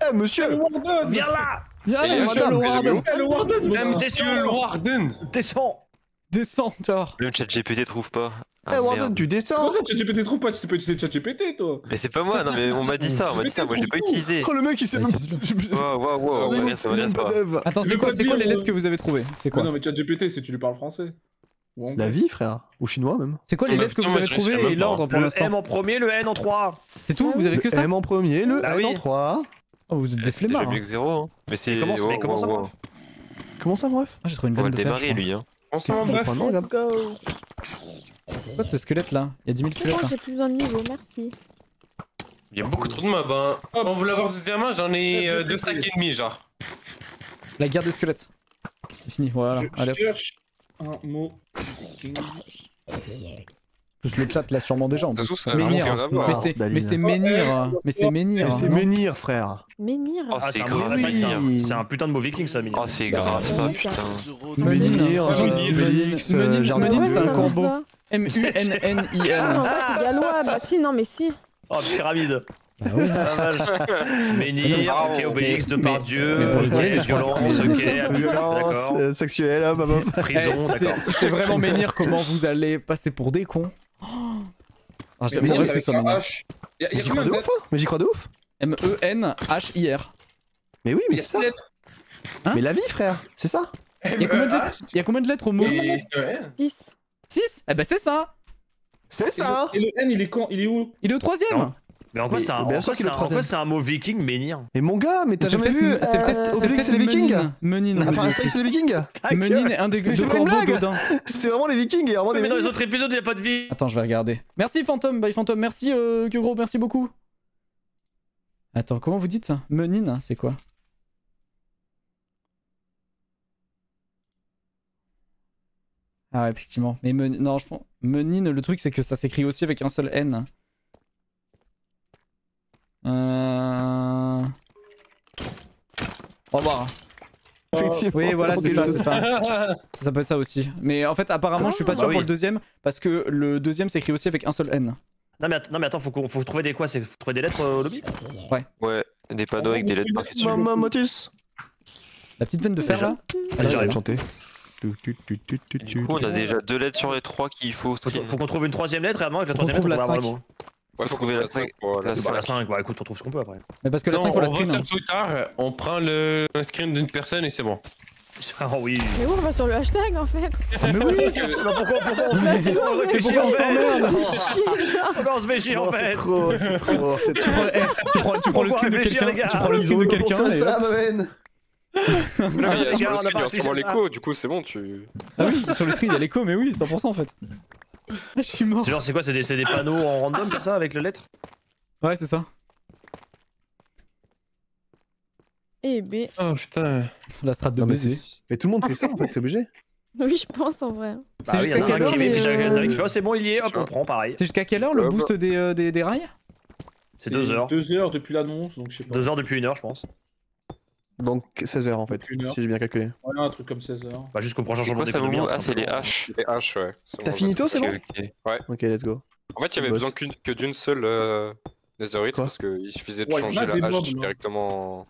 Eh monsieur le Warden, viens là! Viens là, monsieur le Warden! Eh le Warden! Monsieur le Warden! Descends! Descends, Thor! Le ChatGPT trouve pas. Eh hey, Warden, tu descends! Comment ça, ChatGPT trouve pas? Tu sais pas utiliser ChatGPT toi? Mais c'est pas moi, non mais on m'a dit ça, moi j'ai pas utilisé. Oh le mec il sait même pas. Waouh, on va ça, pas. Attends, c'est quoi les lettres que vous avez trouvées? C'est quoi? Non mais ChatGPT, c'est tu lui parles français. La vie frère, ou chinois même. C'est quoi les lettres que vous avez trouvées et l'ordre pour l'instant? M en premier, le N en 3. C'est tout? Vous avez que ça? M en premier, le N en 3. Oh vous êtes des flemmards. Mais c'est... Comment ça bref? Comment ça bref? Ah j'ai trouvé une bonne démarrer lui hein. On s'en va. Pourquoi ce squelette là? Il y a 10 000 squelettes. J'ai plus besoin de niveau, merci. Il y a beaucoup trop de mobs hein. On voulait avoir du diamant, j'en ai 2 sacs et demi genre. La guerre des squelettes. C'est fini, voilà. Je cherche un mot. Plus le chat là sûrement déjà en plus. Mais c'est Menhir. Mais c'est Menhir. Mais c'est Menhir frère. Menhir. Oh c'est grave. C'est un putain de beau viking ça Menhir. Oh c'est grave ça putain. Menhir. Menhir c'est un corbeau. M-U-N-N-I-N. Ah non c'est gallois. Bah si non mais si. Oh pyramide. Bah oui. Menhir, ok, Obélix, Depardieu, violence, ok, violence, sexuelle, prison, d'accord. Si c'est vraiment Menhir, comment vous allez passer pour des cons? Ah, j'ai Menhir avec un H. Mais j'y crois de ouf, M-E-N-H-I-R. Mais oui, mais c'est ça. Mais la vie, frère, c'est ça. Y'a combien de lettres au mot? 10. 6? Eh ben c'est ça. C'est ça. Et le N, il est quand? Il est où? Il est au 3ème. Mais en quoi c'est un mot viking, Menhir? Mais mon gars, mais t'as jamais vu? C'est peut-être c'est les vikings? Menhir. Enfin, c'est les vikings? Menhir est un des corbeaux d'Odin. C'est vraiment les vikings et vraiment des. Mais dans les autres épisodes, y'a pas de vie. Attends, je vais regarder. Merci Phantom, bye Phantom, merci que gros, merci beaucoup. Attends, comment vous dites ça? Menhir, c'est quoi? Ah ouais, effectivement. Mais non, je pense. Menhir, le truc, c'est que ça s'écrit aussi avec un seul N. Au revoir. Oui voilà c'est ça, ça s'appelle ça aussi. Mais en fait apparemment je suis pas sûr pour le deuxième. Parce que le deuxième s'écrit aussi avec un seul N. Non mais, attends faut trouver des quoi? Faut trouver des lettres au lobby? Ouais. Ouais des panneaux avec des lettres marquées dessus. Maman Motus. La petite veine de fer là. Allez j'arrive de chanter. Du coup on a déjà 2 lettres sur les 3 qu'il faut. Faut qu'on trouve une troisième lettre et avant avec la troisième lettre on trouve la 5. Ouais, faut trouver la 5. La 5, bah écoute, on trouve ce qu'on peut après. Mais parce que la 5, on la screen. On va sur Twitter, on prend le screen d'une personne et c'est bon. Ah oui. Mais où on va sur le hashtag en fait? Mais oui. Pourquoi on réfléchit en fait? Pourquoi on se méchie en fait? C'est trop, c'est trop. Tu prends le screen de quelqu'un, c'est ça ma veine. Non, mais sur le screen, il y a sûrement l'écho, du coup c'est bon, tu... Ah oui, sur le screen, il y a l'écho, mais oui, 100% en fait. Je suis mort. C'est genre, c'est quoi? C'est des panneaux en random comme ça avec les lettres? Ouais, c'est ça. Eh ben. Oh putain. La strat de baiser. Mais tout le monde fait ça en fait, c'est obligé. Oui, je pense en vrai. C'est bah, jusqu'à quelle heure c'est bon, il y est, hop, on prend pareil. C'est jusqu'à quelle heure le boost des rails? C'est 2 heures. 2 heures depuis l'annonce, donc je sais pas. 2 heures depuis 1 heure, je pense. Donc 16 h en fait, si j'ai bien calculé. Voilà, un truc comme 16 h. Bah jusqu'au prochain changement d'économie. Ah, c'est les H. Les H, ouais. T'as fini tôt, c'est bon? Ouais. Ok, let's go. En fait, il y avait besoin que d'une seule Netherite parce qu'il suffisait de changer la H directement.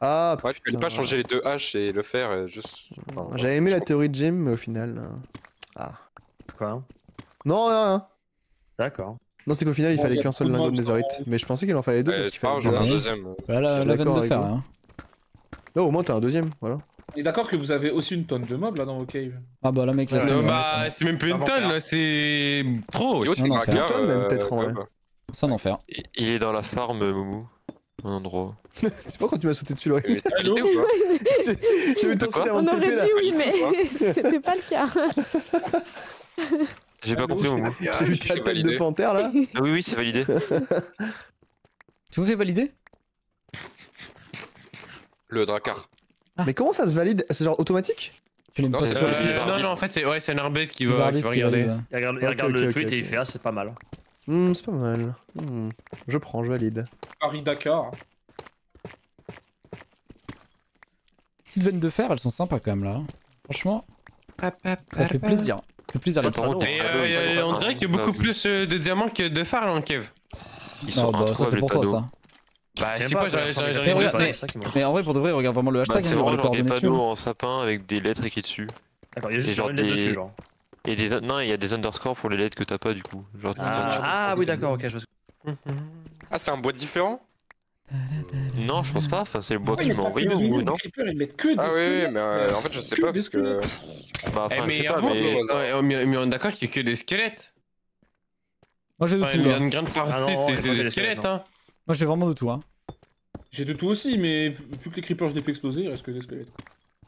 Ah, ouais, tu peux pas changer les 2 H et le faire juste. J'avais aimé la théorie de Jim, mais au final. Ah. Quoi? Non, non. D'accord. Non, c'est qu'au final il fallait qu'un seul lingot de Netherite. Mais je pensais qu'il en fallait 2 parce qu'il fallait. J'en ai un deuxième. Voilà, la veine de fer là. Non, au moins t'as un deuxième, voilà. Et d'accord que vous avez aussi une tonne de mobs là dans vos caves. Ah bah là, mec, là c'est même plus une tonne là, c'est trop. C'est une tonne même, peut-être en vrai. C'est un enfer. Il est dans la farm, Moumou. Un endroit. C'est pas quand tu m'as sauté dessus là. J'ai vu ton soutien. On aurait dit oui, mais c'était pas le cas. J'ai pas compris, Moumou. J'ai vu ta tête de panthère là. Ah oui, oui, c'est validé. Tu voudrais valider le Dracar? Mais comment ça se valide? C'est genre automatique? Non, non, en fait, c'est un arbitre qui va regarder. Il regarde le tweet et il fait ah, c'est pas mal. C'est pas mal. Je prends, je valide. Paris Dakar. Petites veines de fer, elles sont sympas quand même là. Franchement, ça fait plaisir. Ça fait plaisir les paroles. On dirait qu'il y a beaucoup plus de diamants que de fer là en cave. Ils sont introuvés, les panneaux. Bah, je sais pas, mais en vrai, pour de vrai, regarde vraiment le hashtag. C'est vraiment des panneaux en sapin avec des lettres écrites dessus. D'accord, il y a juste une lettre dessus, genre. Et des... Non, il y a des underscores pour les lettres que t'as pas du coup. Genre, ah oui d'accord, ok, je vois. Ah, c'est un boîte différent? Non, je pense pas, enfin c'est le boîte qui m'a envoyé ou non. Ah oui, mais en fait je sais pas parce que... Bah enfin je sais pas, mais on est d'accord qu'il y a que des squelettes. Moi j'ai de tout. Il y a une grande partie, c'est des squelettes hein. Moi j'ai vraiment de tout hein. J'ai de tout aussi, mais vu que les creepers je les fais exploser, il reste que des squelettes.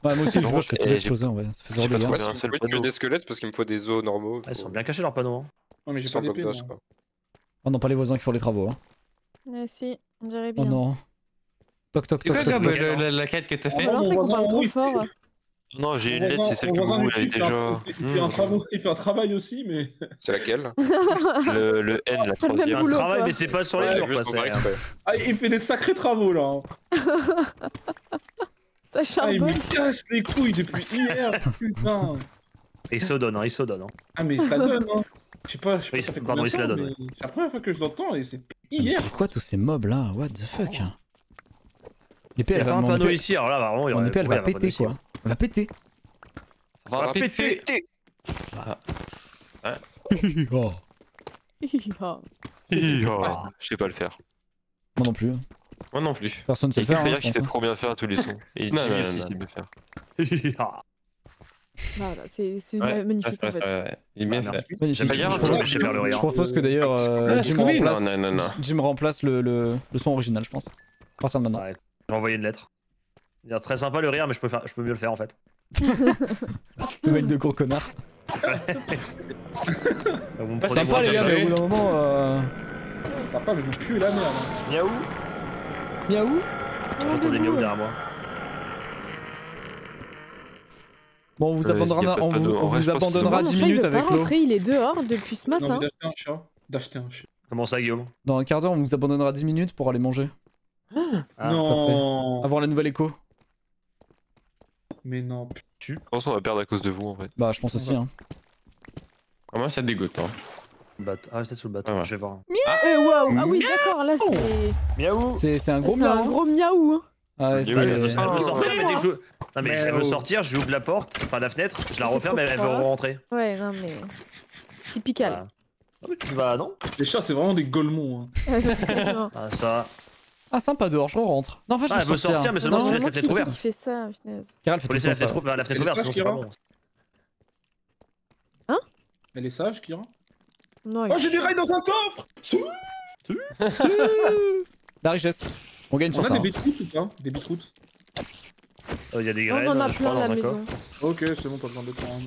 Bah moi aussi, je pense que tu les explosais en vrai, ça faisait horrible. Moi, c'est le but de tuer des squelettes parce qu'il me faut des os normaux. Ils sont bien cachés leurs panneaux. Non, mais j'ai pas d'épée. Oh non, pas les voisins qui font les travaux. Ouais, si, on dirait bien. Oh non. Toc toc toc. C'est quoi la quête que t'as fait? Non, j'ai une lettre, c'est celle que vous avez déjà. Il fait un travail aussi, mais. C'est laquelle? Le N, la troisième. Il fait un travail, mais c'est pas sur les murs. Ah, il fait des sacrés travaux là. Ça il me casse les couilles depuis hier, putain. Il se donne, hein, il se donne. Hein. Ah mais il se la donne, hein. Je sais pas, je sais pas. Pardon, il se la donne. Ouais. C'est la première fois que je l'entends et c'est hier. C'est quoi tous ces mobs là? What the fuck? L'épée elle va péter. Il y a un panneau ici, alors là vraiment il y a un panneau. L'épée elle va péter quoi. Elle va péter. Ça va péter. Je sais pas le faire. Moi non plus. Moi non plus. Personne ne sait le faire. Il faut qu'il sait trop bien faire tous les sons. Et il sait bien faire. Voilà, c'est magnifique. Il est bien fait. Je propose que d'ailleurs Jim remplace le son original, je pense. À partir de maintenant. Je vais envoyer une lettre. Très sympa le rire, mais je peux mieux le faire en fait. Le mec de gros connard. Sympa les gars, mais au bout d'un moment. Sympa, mais vous puez la merde. Yaou. Miaou. J'entends des miaou derrière moi. Bon, on vous abandonnera, on vous abandonnera 10 minutes avec l'eau. Il est dehors depuis ce matin. D'acheter un chat. Comment ça, Guillaume? Dans un quart d'heure, on vous abandonnera 10 minutes pour aller manger. Ah, non. Avant la nouvelle écho. Mais non. Je pense qu'on va perdre à cause de vous en fait. Bah, je pense aussi. Hein. Ah, moi, ça dégoûte. Hein. Ah, c'est sous le bateau, je vais voir. Miaou! Ah oui, d'accord, là c'est. Miaou! C'est un gros miaou! C'est un gros miaou! Ah ouais, c'est vrai. Elle veut sortir, mais dès que je. Non, mais elle veut sortir, je lui ouvre la porte, enfin la fenêtre, je la referme, mais elle veut rentrer. Ouais, non, mais. Typical. Non, mais tu vas, non? Les chats, c'est vraiment des golemons. Ah, ça. Ah, sympa dehors, je rentre. Non, en fait, je veux sortir, mais seulement si tu laisses la fenêtre ouverte. Qui fait ça, punaise? Car faut laisser la fenêtre ouverte, sinon c'est pas bon. Hein? Elle est sage, Kira? Non, oh, j'ai des rails dans un coffre! La richesse. On gagne sur ça. On a des beetroots ou pas? Des beetroots? Il y a des graines, on en a plein à la maison. Ok, c'est bon, t'as besoin de prendre.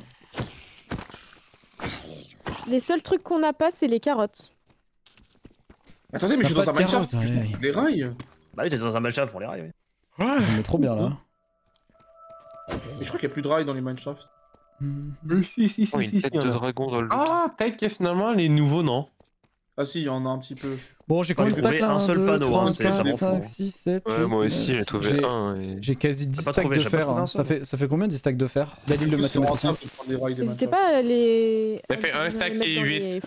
Les seuls trucs qu'on n'a pas, c'est les carottes. Attendez, mais je suis dans un Minecraft, les rails. Bah oui, t'es dans un Minecraft pour les rails, oui. Ah, on est trop bien là. Mais je crois qu'il n'y a plus de rails dans les Minecraft. Si, oh, si. Tête de dragon dans le loot. Ah, peut-être que finalement, les nouveaux, non. Ah si, il y en a un petit peu. Bon, j'ai quand même trouvé un seul panneau, c'est ça. 5, 6, 7. Ouais, moi aussi, j'ai trouvé un. J'ai quasi 10 stacks de fer. Ça fait combien 10 stacks de fer? Dalil le mathématicien. N'hésitez pas, les. T'as fait un stack et 8.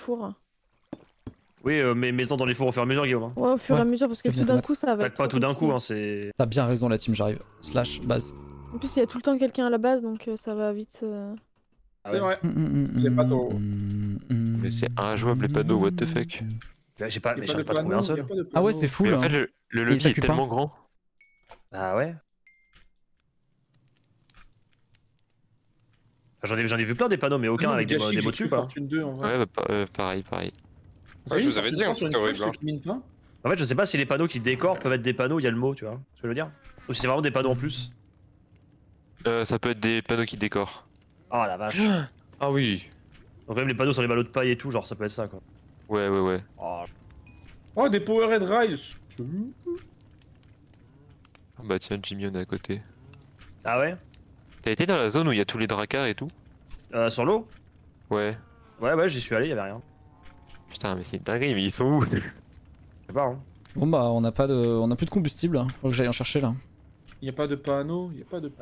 Oui, mais maison dans les fours au fur et à mesure, Guillaume. Ouais, au fur et à mesure, parce que tout d'un coup, ça va. Pas tout d'un coup, hein, c'est. T'as bien raison, la team, j'arrive. Slash, base. En plus, il y a tout le temps quelqu'un à la base, donc ça va vite. C'est vrai. J'ai pas trop. Mais c'est injouable les panneaux, what the fuck. J'ai pas trouvé un seul. Ah ouais, c'est fou là. Le levier est tellement grand. Bah ouais. J'en ai vu plein des panneaux, mais aucun avec des mots dessus. Ouais, pareil. Je vous avais dit, c'était horrible. En fait, je sais pas si les panneaux qui décorent peuvent être des panneaux, il y a le mot, tu vois ce que je veux dire. Ou si c'est vraiment des panneaux en plus. Ça peut être des panneaux qui décorent. Oh la vache. Ah oui. Donc même les panneaux sur les ballots de paille et tout, genre ça peut être ça quoi. Ouais. Oh des Powerhead Rails. Ah bah tiens, Jimmy on est à côté. Ah ouais. T'as été dans la zone où il y a tous les Dracar et tout? Sur l'eau? Ouais. Ouais, j'y suis allé, y'avait rien. Putain mais c'est une dinguerie, mais ils sont où? Je sais pas hein. Bon bah on a plus de combustible, hein. Faut que j'aille en chercher là. Y'a pas de panneau, y'a pas de...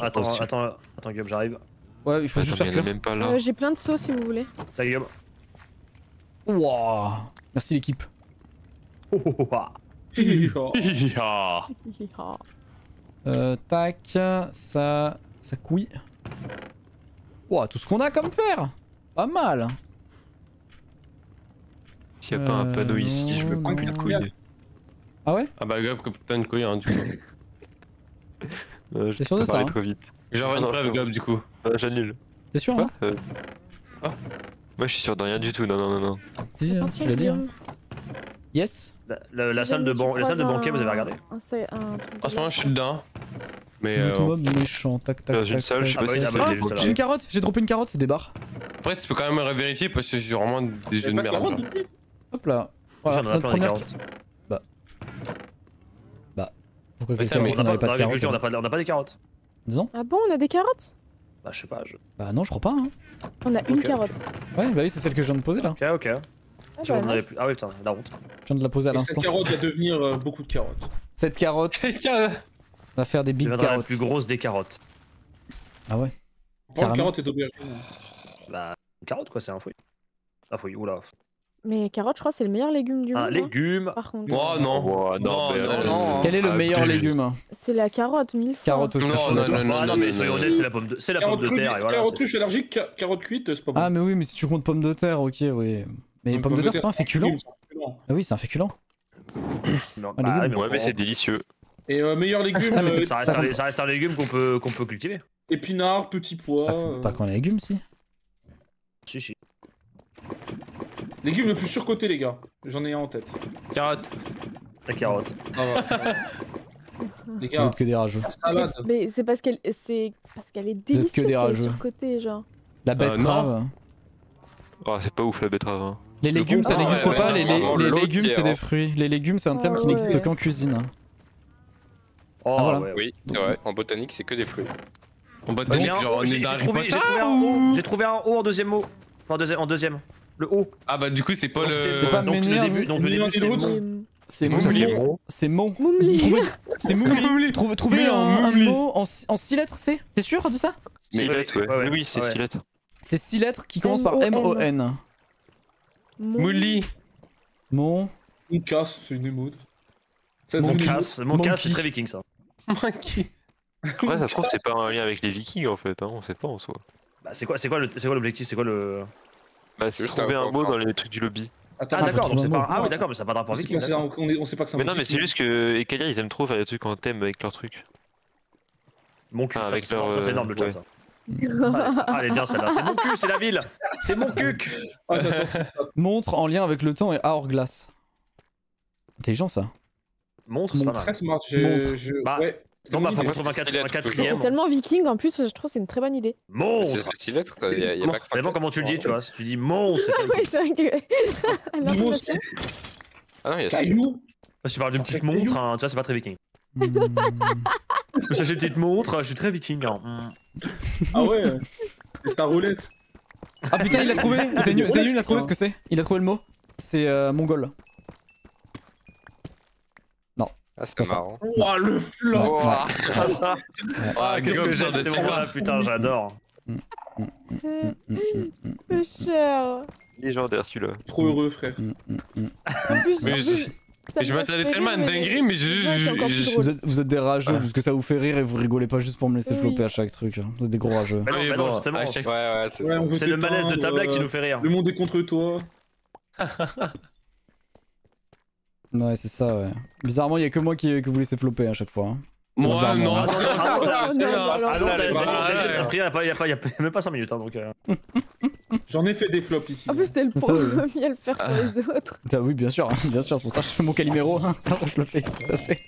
Attends Guillaume, j'arrive. Ouais, il faut juste faire cuire. J'ai plein de sauts si vous voulez. Salut Guillaume. Wouah. Merci l'équipe. Tac, ça couille. Wouah, tout ce qu'on a comme fer. Pas mal. S'il n'y a pas un panneau ici, je me coupe une couille. Ah ouais? Ah bah grave que putain de couille hein du coup. T'es sûr de ça hein. Trop vite. Genre une preuve Gob du coup. J'annule. T'es sûr hein? Moi je suis sûr de rien du tout, non. Attends, tu l'as dit hein. Yes. La salle de banquet, vous avez regardé? En ce moment je suis dedans. Mais moi méchant, tac. Dans une salle, je sais pas si c'est bon. J'ai une carotte, j'ai droppé une carotte, débarre. Après tu peux quand même revérifier parce que j'ai vraiment des jeux de merde. Hop là. Voilà, notre première. Pourquoi quelqu'un dit qu'on avait pas de carottes? On a pas des carottes. Non. Ah bon, on a des carottes? Bah je sais pas. Bah non, je crois pas hein. On a une carotte. Ouais, bah oui, c'est celle que je viens de poser là. Ok. Ah ouais putain, la honte. Je viens de la poser à l'instant. Cette carotte va devenir beaucoup de carottes. Cette carotte. On va faire des big carottes. La plus grosse des carottes. Ah ouais. Une carotte est d'aubergine. Bah une carotte quoi, c'est un fruit. Un fruit, oula. Mais carotte, je crois, c'est le meilleur légume du monde. Légume. Par contre. Oh non. Quel est le meilleur légume? C'est la carotte, mille fois. Carotte aussi. Non, mais soyons honnêtes, c'est la pomme de terre. Carotte cruche allergique, carotte cuite, c'est pas bon. Ah, mais oui, mais si tu comptes pomme de terre, ok, oui. Mais pomme de terre, c'est pas un féculent? Ah oui, c'est un féculent. Ouais, mais c'est délicieux. Et meilleur légume, ça reste un légume qu'on peut cultiver. Épinards, petits pois. Ça compte pas qu'en légume, si. Si. Légume le plus surcoté les gars, j'en ai un en tête. Carotte. La carotte. Les gars, que des rageux. Mais c'est parce qu'elle est délicieuse surcotée genre. La betterave. Oh c'est pas ouf la betterave hein. Les légumes ça n'existe pas, les légumes c'est des fruits. Les légumes c'est un terme qui n'existe qu'en cuisine. Oh oui, c'est vrai, en botanique c'est que des fruits. En botanique genre on est dans Harry Potter ou... J'ai trouvé un O en deuxième mot. En deuxième. Le haut. Ah bah du coup c'est pas le... C'est pas Menhir, c'est Moumli. C'est Mon. C'est Moumli. Trouver un mot en 6 lettres, c'est? T'es sûr de ça? Oui, c'est 6 lettres. C'est 6 lettres qui commencent par M-O-N. Mouli. Mon. Mon casse, c'est une émote. Mon casse, c'est très viking ça. Ouais, ça se trouve c'est pas un lien avec les vikings en fait, on sait pas en soi. Bah c'est quoi l'objectif, c'est quoi le... Bah c'est trouver un mot dans les trucs du lobby. Attends, ah d'accord, donc c'est pas... Ah oui d'accord, mais ça n'a pas de rapport avec... On sait pas que ça... Mais non mais c'est juste que Ekalia ils aiment trop faire des trucs en thème avec leurs trucs. Mon cul, ça c'est énorme le chat ça. Allez bien celle-là, c'est mon cul, c'est la ville. C'est mon cul. Montre en lien avec le temps et Hourglass. Intelligent ça. Montre c'est pas mal. Très smart, je... Non, bah, faut 84e. Tellement viking, en plus, je trouve que c'est une très bonne idée. Monstre! C'est 6 lettres, il y a pas que ça. Ça dépend comment tu le dis, tu vois. Si tu dis monstre. Oui, c'est vrai que. Monstre! Ah non, il y a ça. Caillou! Si tu parles d'une petite montre, tu vois, c'est pas très viking. Je cherche une petite montre, je suis très viking. Ah ouais, c'est ta roulette. Ah putain, il l'a trouvé. Zenu, il a trouvé ce que c'est. Il a trouvé le mot. C'est mongol. Non. Ah c'est marrant. Ouah le flop. Ah qu'est-ce que j'aime de ces gars, putain j'adore. Le cher. Légendaire celui-là. Trop heureux frère. Mais je m'attendais tellement à une dinguerie, mais vous êtes des rageux, parce que ça vous fait rire et vous rigolez pas juste pour me laisser flopper à chaque truc. Vous êtes des gros rageux. Bah non, justement. Ouais, c'est ça. C'est le malaise de ta blague qui nous fait rire. Le monde est contre toi. Ouais, c'est ça, ouais. Bizarrement, il y a que moi que vous laissez flopper à chaque fois. Moi, non. Ah non, il y a même pas 5 minutes, donc... J'en ai fait des flops ici. En plus, c'était le pauvre, il y a le faire sur les autres. Ah oui, bien sûr, c'est pour ça que je fais mon Calimero. Je le fais, tout à fait.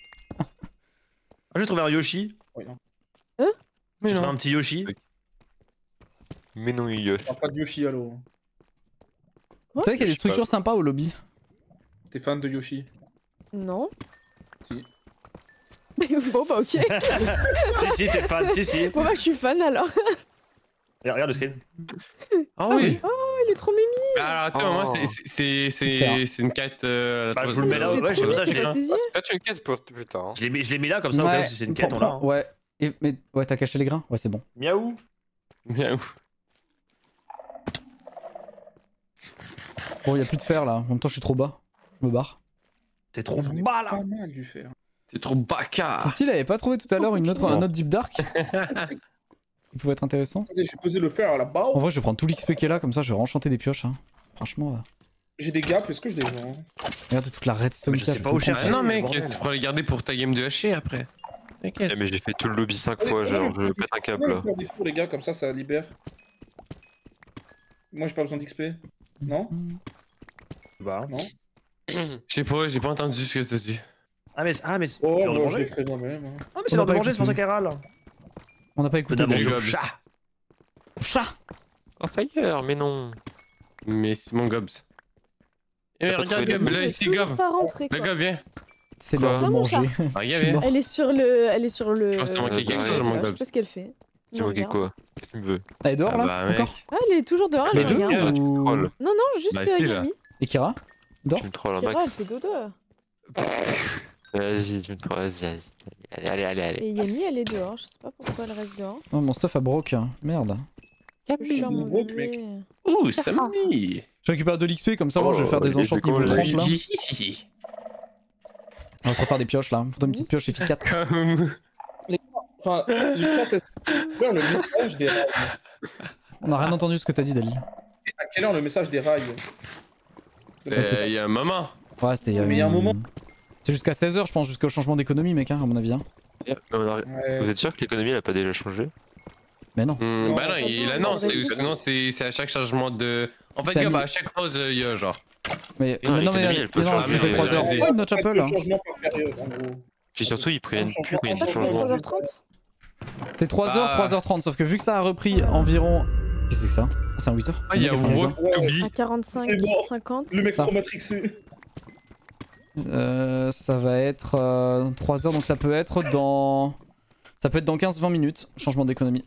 J'ai trouvé un Yoshi. Oui, non. Hein? J'ai trouvé un petit Yoshi. Mais non, il y a pas de Yoshi, allô. Tu sais qu'il y a des structures sympas au lobby. T'es fan de Yoshi? Non. Si. Bon, bah, ok. Si, t'es fan, si. Bon, bah, je suis fan alors. Regarde le screen. Ah oui. Oh, il est trop mimi. Alors attends, moi c'est une quête. Bah je vous le mets là. Ouais, j'ai ça, je l'ai là. C'est peut-être une quête pour putain. Je l'ai mis là comme ça, au cas où si c'est une quête on l'a. Ouais. Mais ouais, t'as caché les grains. Ouais, c'est bon. Miaou. Miaou. Bon, y a plus de fer là. En même temps, je suis trop bas. Je me barre. T'es trop bas là. T'es trop bacard. S'il avait pas trouvé tout à l'heure une autre un autre Deep Dark. Il pouvait être intéressant. Attendez, je vais poser le fer là-bas. En vrai, je vais prendre tout l'XP qui est là, comme ça je vais enchanter des pioches. Hein. Franchement. J'ai des gaps, est-ce que je les vends? Regarde toute la redstone. Je sais pas où chercher. Non, mec, tu pourras les garder pour ta game de haché après. T'inquiète. Mais j'ai fait tout le lobby 5 fois, genre je pète un câble là. Faire des fours, les gars, comme ça libère. Moi j'ai pas besoin d'XP. Non? Bah. Non. Je sais pas, j'ai pas entendu ce que t'as dit. Ah mais. Oh, j'ai fait moi-même. Ah, mais c'est l'heure de manger, c'est pour ça qu'elle râle. On n'a pas écouté le chat. Chat. Oh fire, mais non. Mais c'est mon gobs. Eh regarde Gob, là ici Gob. Le Gob vient. C'est l'heure de manger. Elle est sur le... Je pense que t'as manqué quelque chose mon Gob. Je sais pas ce qu'elle fait. J'ai manqué quoi? Qu'est-ce que tu me veux? Elle est dehors là? Encore? Ah elle est toujours dehors, elle regarde. Non non, juste Gami. Et Kira? Dors? Tu me trolles Max. Kira elle fait dodo. Vas-y, tu me crois, vas-y. Allez. Et Yami, elle est dehors, je sais pas pourquoi elle reste dehors. Non, mon stuff a broc, merde. Mon broc, mec. Ouh, ça m'a mis. Je récupère de l'XP, comme ça, moi, je vais faire des enchants niveau 30 là. On va se refaire des pioches là, faut une petite pioche efficace. Enfin, le chat est... le message des rails. On a rien entendu ce que t'as dit, Dali. À quelle heure le message des rails? Il y a un moment. Ouais, c'était il y a un moment. C'est jusqu'à 16h je pense, jusqu'au changement d'économie mec hein, à mon avis hein. Vous êtes sûr que l'économie elle a pas déjà changé? Mais non. Bah non, il annonce, sinon c'est à chaque changement de... En fait à chaque pause il y a genre... Mais non mais elle peut changer. C'est quoi notre Apple hein? Puis surtout ils prennent plus rien de changement. C'est 3h, 3h30 sauf que vu que ça a repris environ... Qu'est-ce que c'est ça? C'est un Wizard? Ah il y a un à 45, 50... Le mec trop matrixé. Ça va être 3h donc ça peut être dans 15-20 minutes, changement d'économie.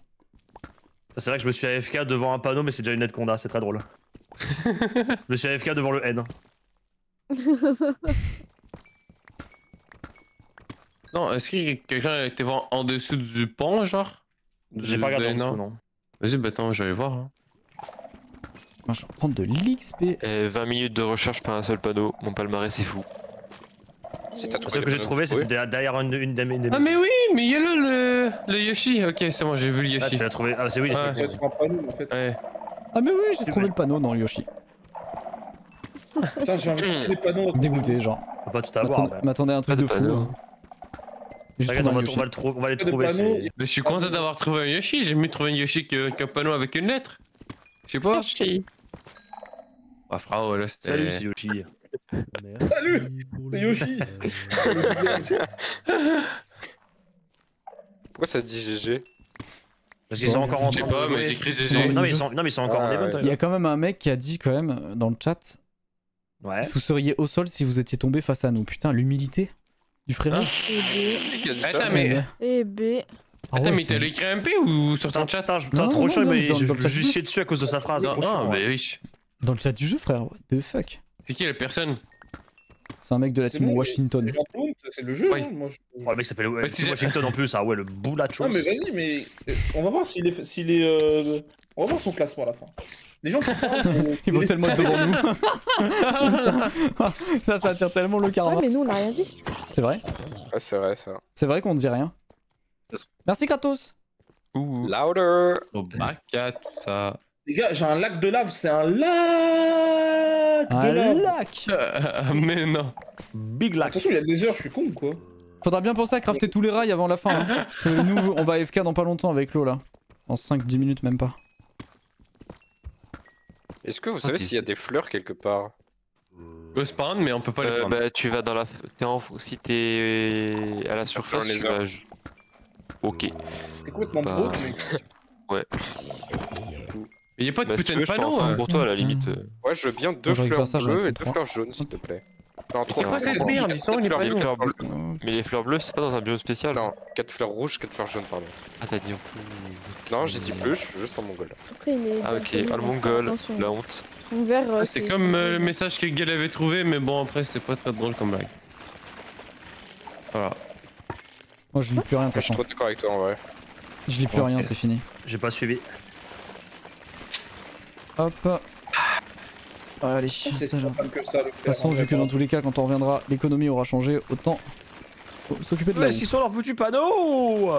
Ça c'est vrai que je me suis AFK devant un panneau mais c'est déjà une aide qu'on a, c'est très drôle. Je me suis AFK devant le N. Non, est-ce que quelqu'un était en dessous du pont genre? J'ai pas regardé en dessous non. Vas-y bah attends, je vais voir hein. Moi, je vais prendre de l'XP. 20 minutes de recherche par un seul panneau, mon palmarès c'est fou. Ce que j'ai trouvé c'était derrière une des maisons. Ah mais oui, mais il y a là le Yoshi, ok c'est bon j'ai vu le Yoshi. Ah tu l'as trouvé, ah c'est oui j'ai trouvé un panneau en fait. Ouais. Ah mais oui j'ai trouvé le panneau dans le Yoshi. Putain j'ai envie de trouver les panneaux. Dégoûté genre. On va pas tout avoir. M'attendais à un truc de fou. Regarde on va les trouver. Je suis content d'avoir trouvé un Yoshi, j'ai mieux trouvé un Yoshi qu'un panneau avec une lettre. Je sais pas. Yoshi. Bah frao là c'était... Salut c'est Yoshi. Salut, c'est Yoshi. Pourquoi ça dit GG? Parce qu'ils sont encore en débat, mais ils écrivent GG. Non mais ils sont encore en débat. Il y a quand même un mec qui a dit quand même dans le chat, ouais, vous seriez au sol si vous étiez tombé face à nous. Putain, l'humilité du frérot. Attends mais... Attends mais t'as l'écrit MP ou sur ton chat? T'as trop chaud mais je suis chié dessus à cause de sa phrase. Non mais oui. Dans le chat du jeu frère, what the fuck. C'est qui la personne? C'est un mec de la team Washington. C'est le jeu, hein, moi, je... Ouais, le mec s'appelle Washington en plus, ah ouais, le boulacho. Ouais, mais vas-y, mais on va voir s'il est. On va voir son classement à la fin. Les gens ils vont tellement être devant nous. Ça, ça attire tellement le carnaval. Ouais, mais nous, on a rien dit. C'est vrai? Ouais, c'est vrai, ça. C'est vrai qu'on ne dit rien. Merci, Kratos. Louder. Obaka, tout ça. Les gars, j'ai un lac de lave, c'est un lac de lave. Un lac. Mais non. Big lac. De toute façon, il y a des heures, je suis con ou quoi? Faudra bien penser à crafter tous les rails avant la fin. Hein. Nous, on va AFK dans pas longtemps avec l'eau là. En 5-10 minutes, même pas. Est-ce que vous savez s'il y a des fleurs quelque part? Spawn, mais on peut pas les prendre. Bah, tu vas dans la. Si t'es à la surface, tu vas. Ok. C'est complètement beau, mec. Ouais. Mais y'a pas de putain de panneau pour toi à la limite. Ouais, je veux bien deux fleurs bleues et deux fleurs jaunes s'il te plaît. C'est quoi cette merde? Ils sont une fleur bleue. Mais les fleurs bleues c'est pas dans un biome spécial. Non, 4 fleurs rouges, 4 fleurs jaunes pardon. Ah t'as dit en plus. Non j'ai dit bleu, je suis juste en mongol. Ah ok, ah le mongol, la honte. C'est comme le message que Gal avait trouvé mais bon après c'est pas très drôle comme blague. Voilà. Moi je lis plus rien. Je suis trop d'accord avec toi en vrai. Je lis plus rien, c'est fini. J'ai pas suivi. Hop. Allez, ça là. De toute façon, vu que dans tous les cas, quand on reviendra, l'économie aura changé, autant s'occuper de la. Est-ce qu'ils sont leurs foutus panneaux?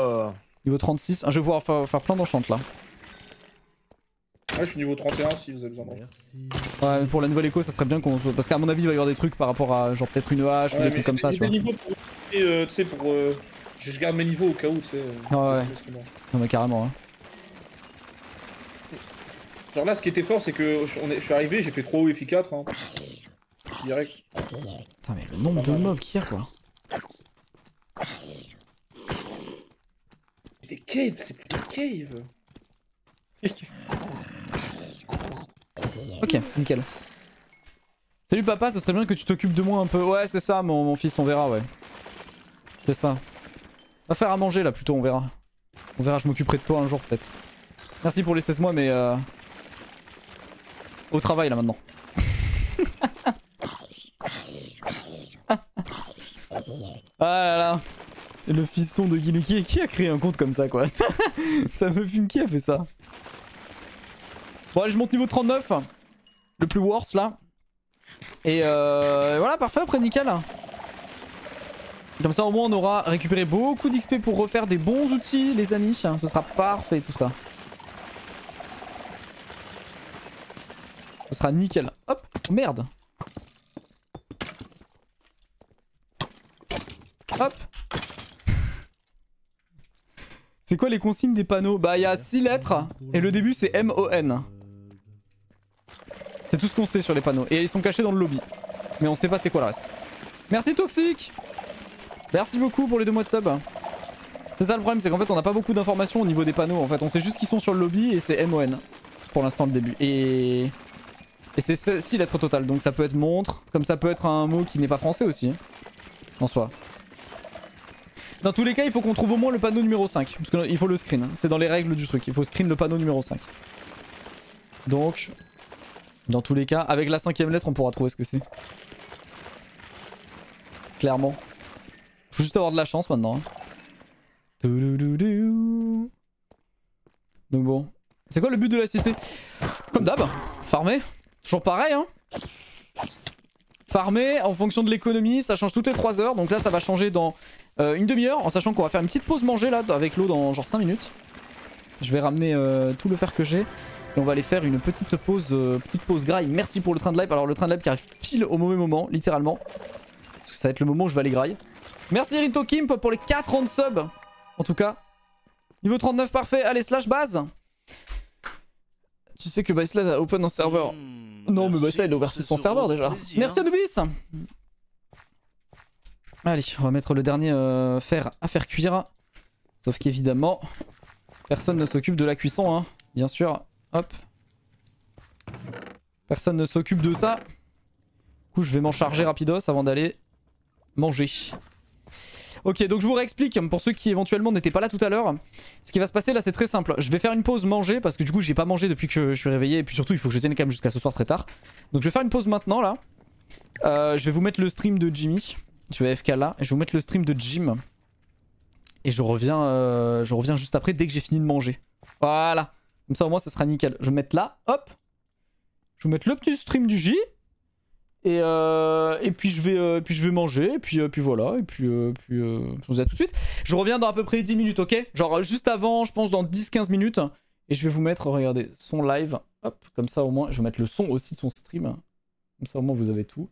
Niveau 36, je vais voir faire plein d'enchants là. Ouais, je suis niveau 31 si vous avez besoin. Merci. Ouais, pour la nouvelle éco, ça serait bien qu'on. Parce qu'à mon avis, il va y avoir des trucs par rapport à genre peut-être une hache ou des trucs comme ça. Tu sais, pour. Je garde mes niveaux au cas où, tu sais. Ah ouais. Non, mais carrément, hein. Genre là ce qui était fort c'est que je suis arrivé, j'ai fait 3 ou F4 hein. Direct. Putain mais le nombre de mobs qu'il y a quoi. Des caves, c'est plus des caves. Ok, nickel. Salut papa, ce serait bien que tu t'occupes de moi un peu. Ouais c'est ça mon fils, on verra ouais. C'est ça. Va faire à manger là plutôt, on verra. On verra, je m'occuperai de toi un jour peut-être. Merci pour les 16 mois mais au travail là maintenant. Ah là là. Le fiston de Guiluki, qui a créé un compte comme ça quoi. Ça me fume, qui a fait ça? Bon allez je monte niveau 39. Le plus worse là. Et voilà parfait après nickel. Comme ça au moins on aura récupéré beaucoup d'XP pour refaire des bons outils les amis. Ce sera parfait tout ça. Ce sera nickel. Hop, merde. Hop. C'est quoi les consignes des panneaux? Bah il y a 6 lettres et le début c'est M-O-N. C'est tout ce qu'on sait sur les panneaux. Et ils sont cachés dans le lobby. Mais on sait pas c'est quoi le reste. Merci Toxic. Merci beaucoup pour les 2 mois de sub. C'est ça le problème, c'est qu'en fait on n'a pas beaucoup d'informations au niveau des panneaux. En fait on sait juste qu'ils sont sur le lobby et c'est M-O-N. Pour l'instant le début. Et c'est 6 lettres totales, donc ça peut être montre, comme ça peut être un mot qui n'est pas français aussi, en soi. Dans tous les cas, il faut qu'on trouve au moins le panneau numéro 5, parce qu'il faut le screen, c'est dans les règles du truc, il faut screen le panneau numéro 5. Donc, dans tous les cas, avec la 5ème lettre, on pourra trouver ce que c'est. Clairement. Faut juste avoir de la chance maintenant. Hein. Donc bon. C'est quoi le but de la cité? Comme d'hab, farmer. Toujours pareil hein. Farmer en fonction de l'économie, ça change toutes les 3 heures. Donc là ça va changer dans une demi-heure. En sachant qu'on va faire une petite pause manger là avec l'eau dans genre 5 minutes. Je vais ramener tout le fer que j'ai. Et on va aller faire une petite pause graille. Merci pour le train de live. Alors le train de live qui arrive pile au mauvais moment, littéralement. Parce que ça va être le moment où je vais aller graille. Merci Rito Kimp pour les 4 ans de sub. En tout cas. Niveau 39 parfait. Allez slash base. Tu sais que Baisla a open un serveur. Non, mais bah ça, il a ouvert son serveur déjà. Plaisir. Merci Anubis. Allez, on va mettre le dernier fer à faire cuire. Sauf qu'évidemment, personne ne s'occupe de la cuisson, hein. Bien sûr. Hop. Personne ne s'occupe de ça. Du coup, je vais m'en charger rapidos avant d'aller manger. Ok, donc je vous réexplique pour ceux qui éventuellement n'étaient pas là tout à l'heure. Ce qui va se passer là, c'est très simple. Je vais faire une pause manger parce que du coup j'ai pas mangé depuis que je suis réveillé. Et puis surtout il faut que je tienne quand même jusqu'à ce soir très tard. Donc je vais faire une pause maintenant là. Je vais vous mettre le stream de Jimmy. Je vais AFK là. Je vais vous mettre le stream de Jim. Et je reviens juste après dès que j'ai fini de manger. Voilà. Comme ça au moins ça sera nickel. Je vais me mettre là. Hop. Je vais vous mettre le petit stream du J. Et puis je vais manger, et puis voilà, et puis on se dit à tout de suite. Je reviens dans à peu près 10 minutes, ok? Genre juste avant, je pense dans 10-15 minutes. Et je vais vous mettre, regardez, son live. Hop, comme ça au moins, je vais mettre le son aussi de son stream. Comme ça au moins vous avez tout.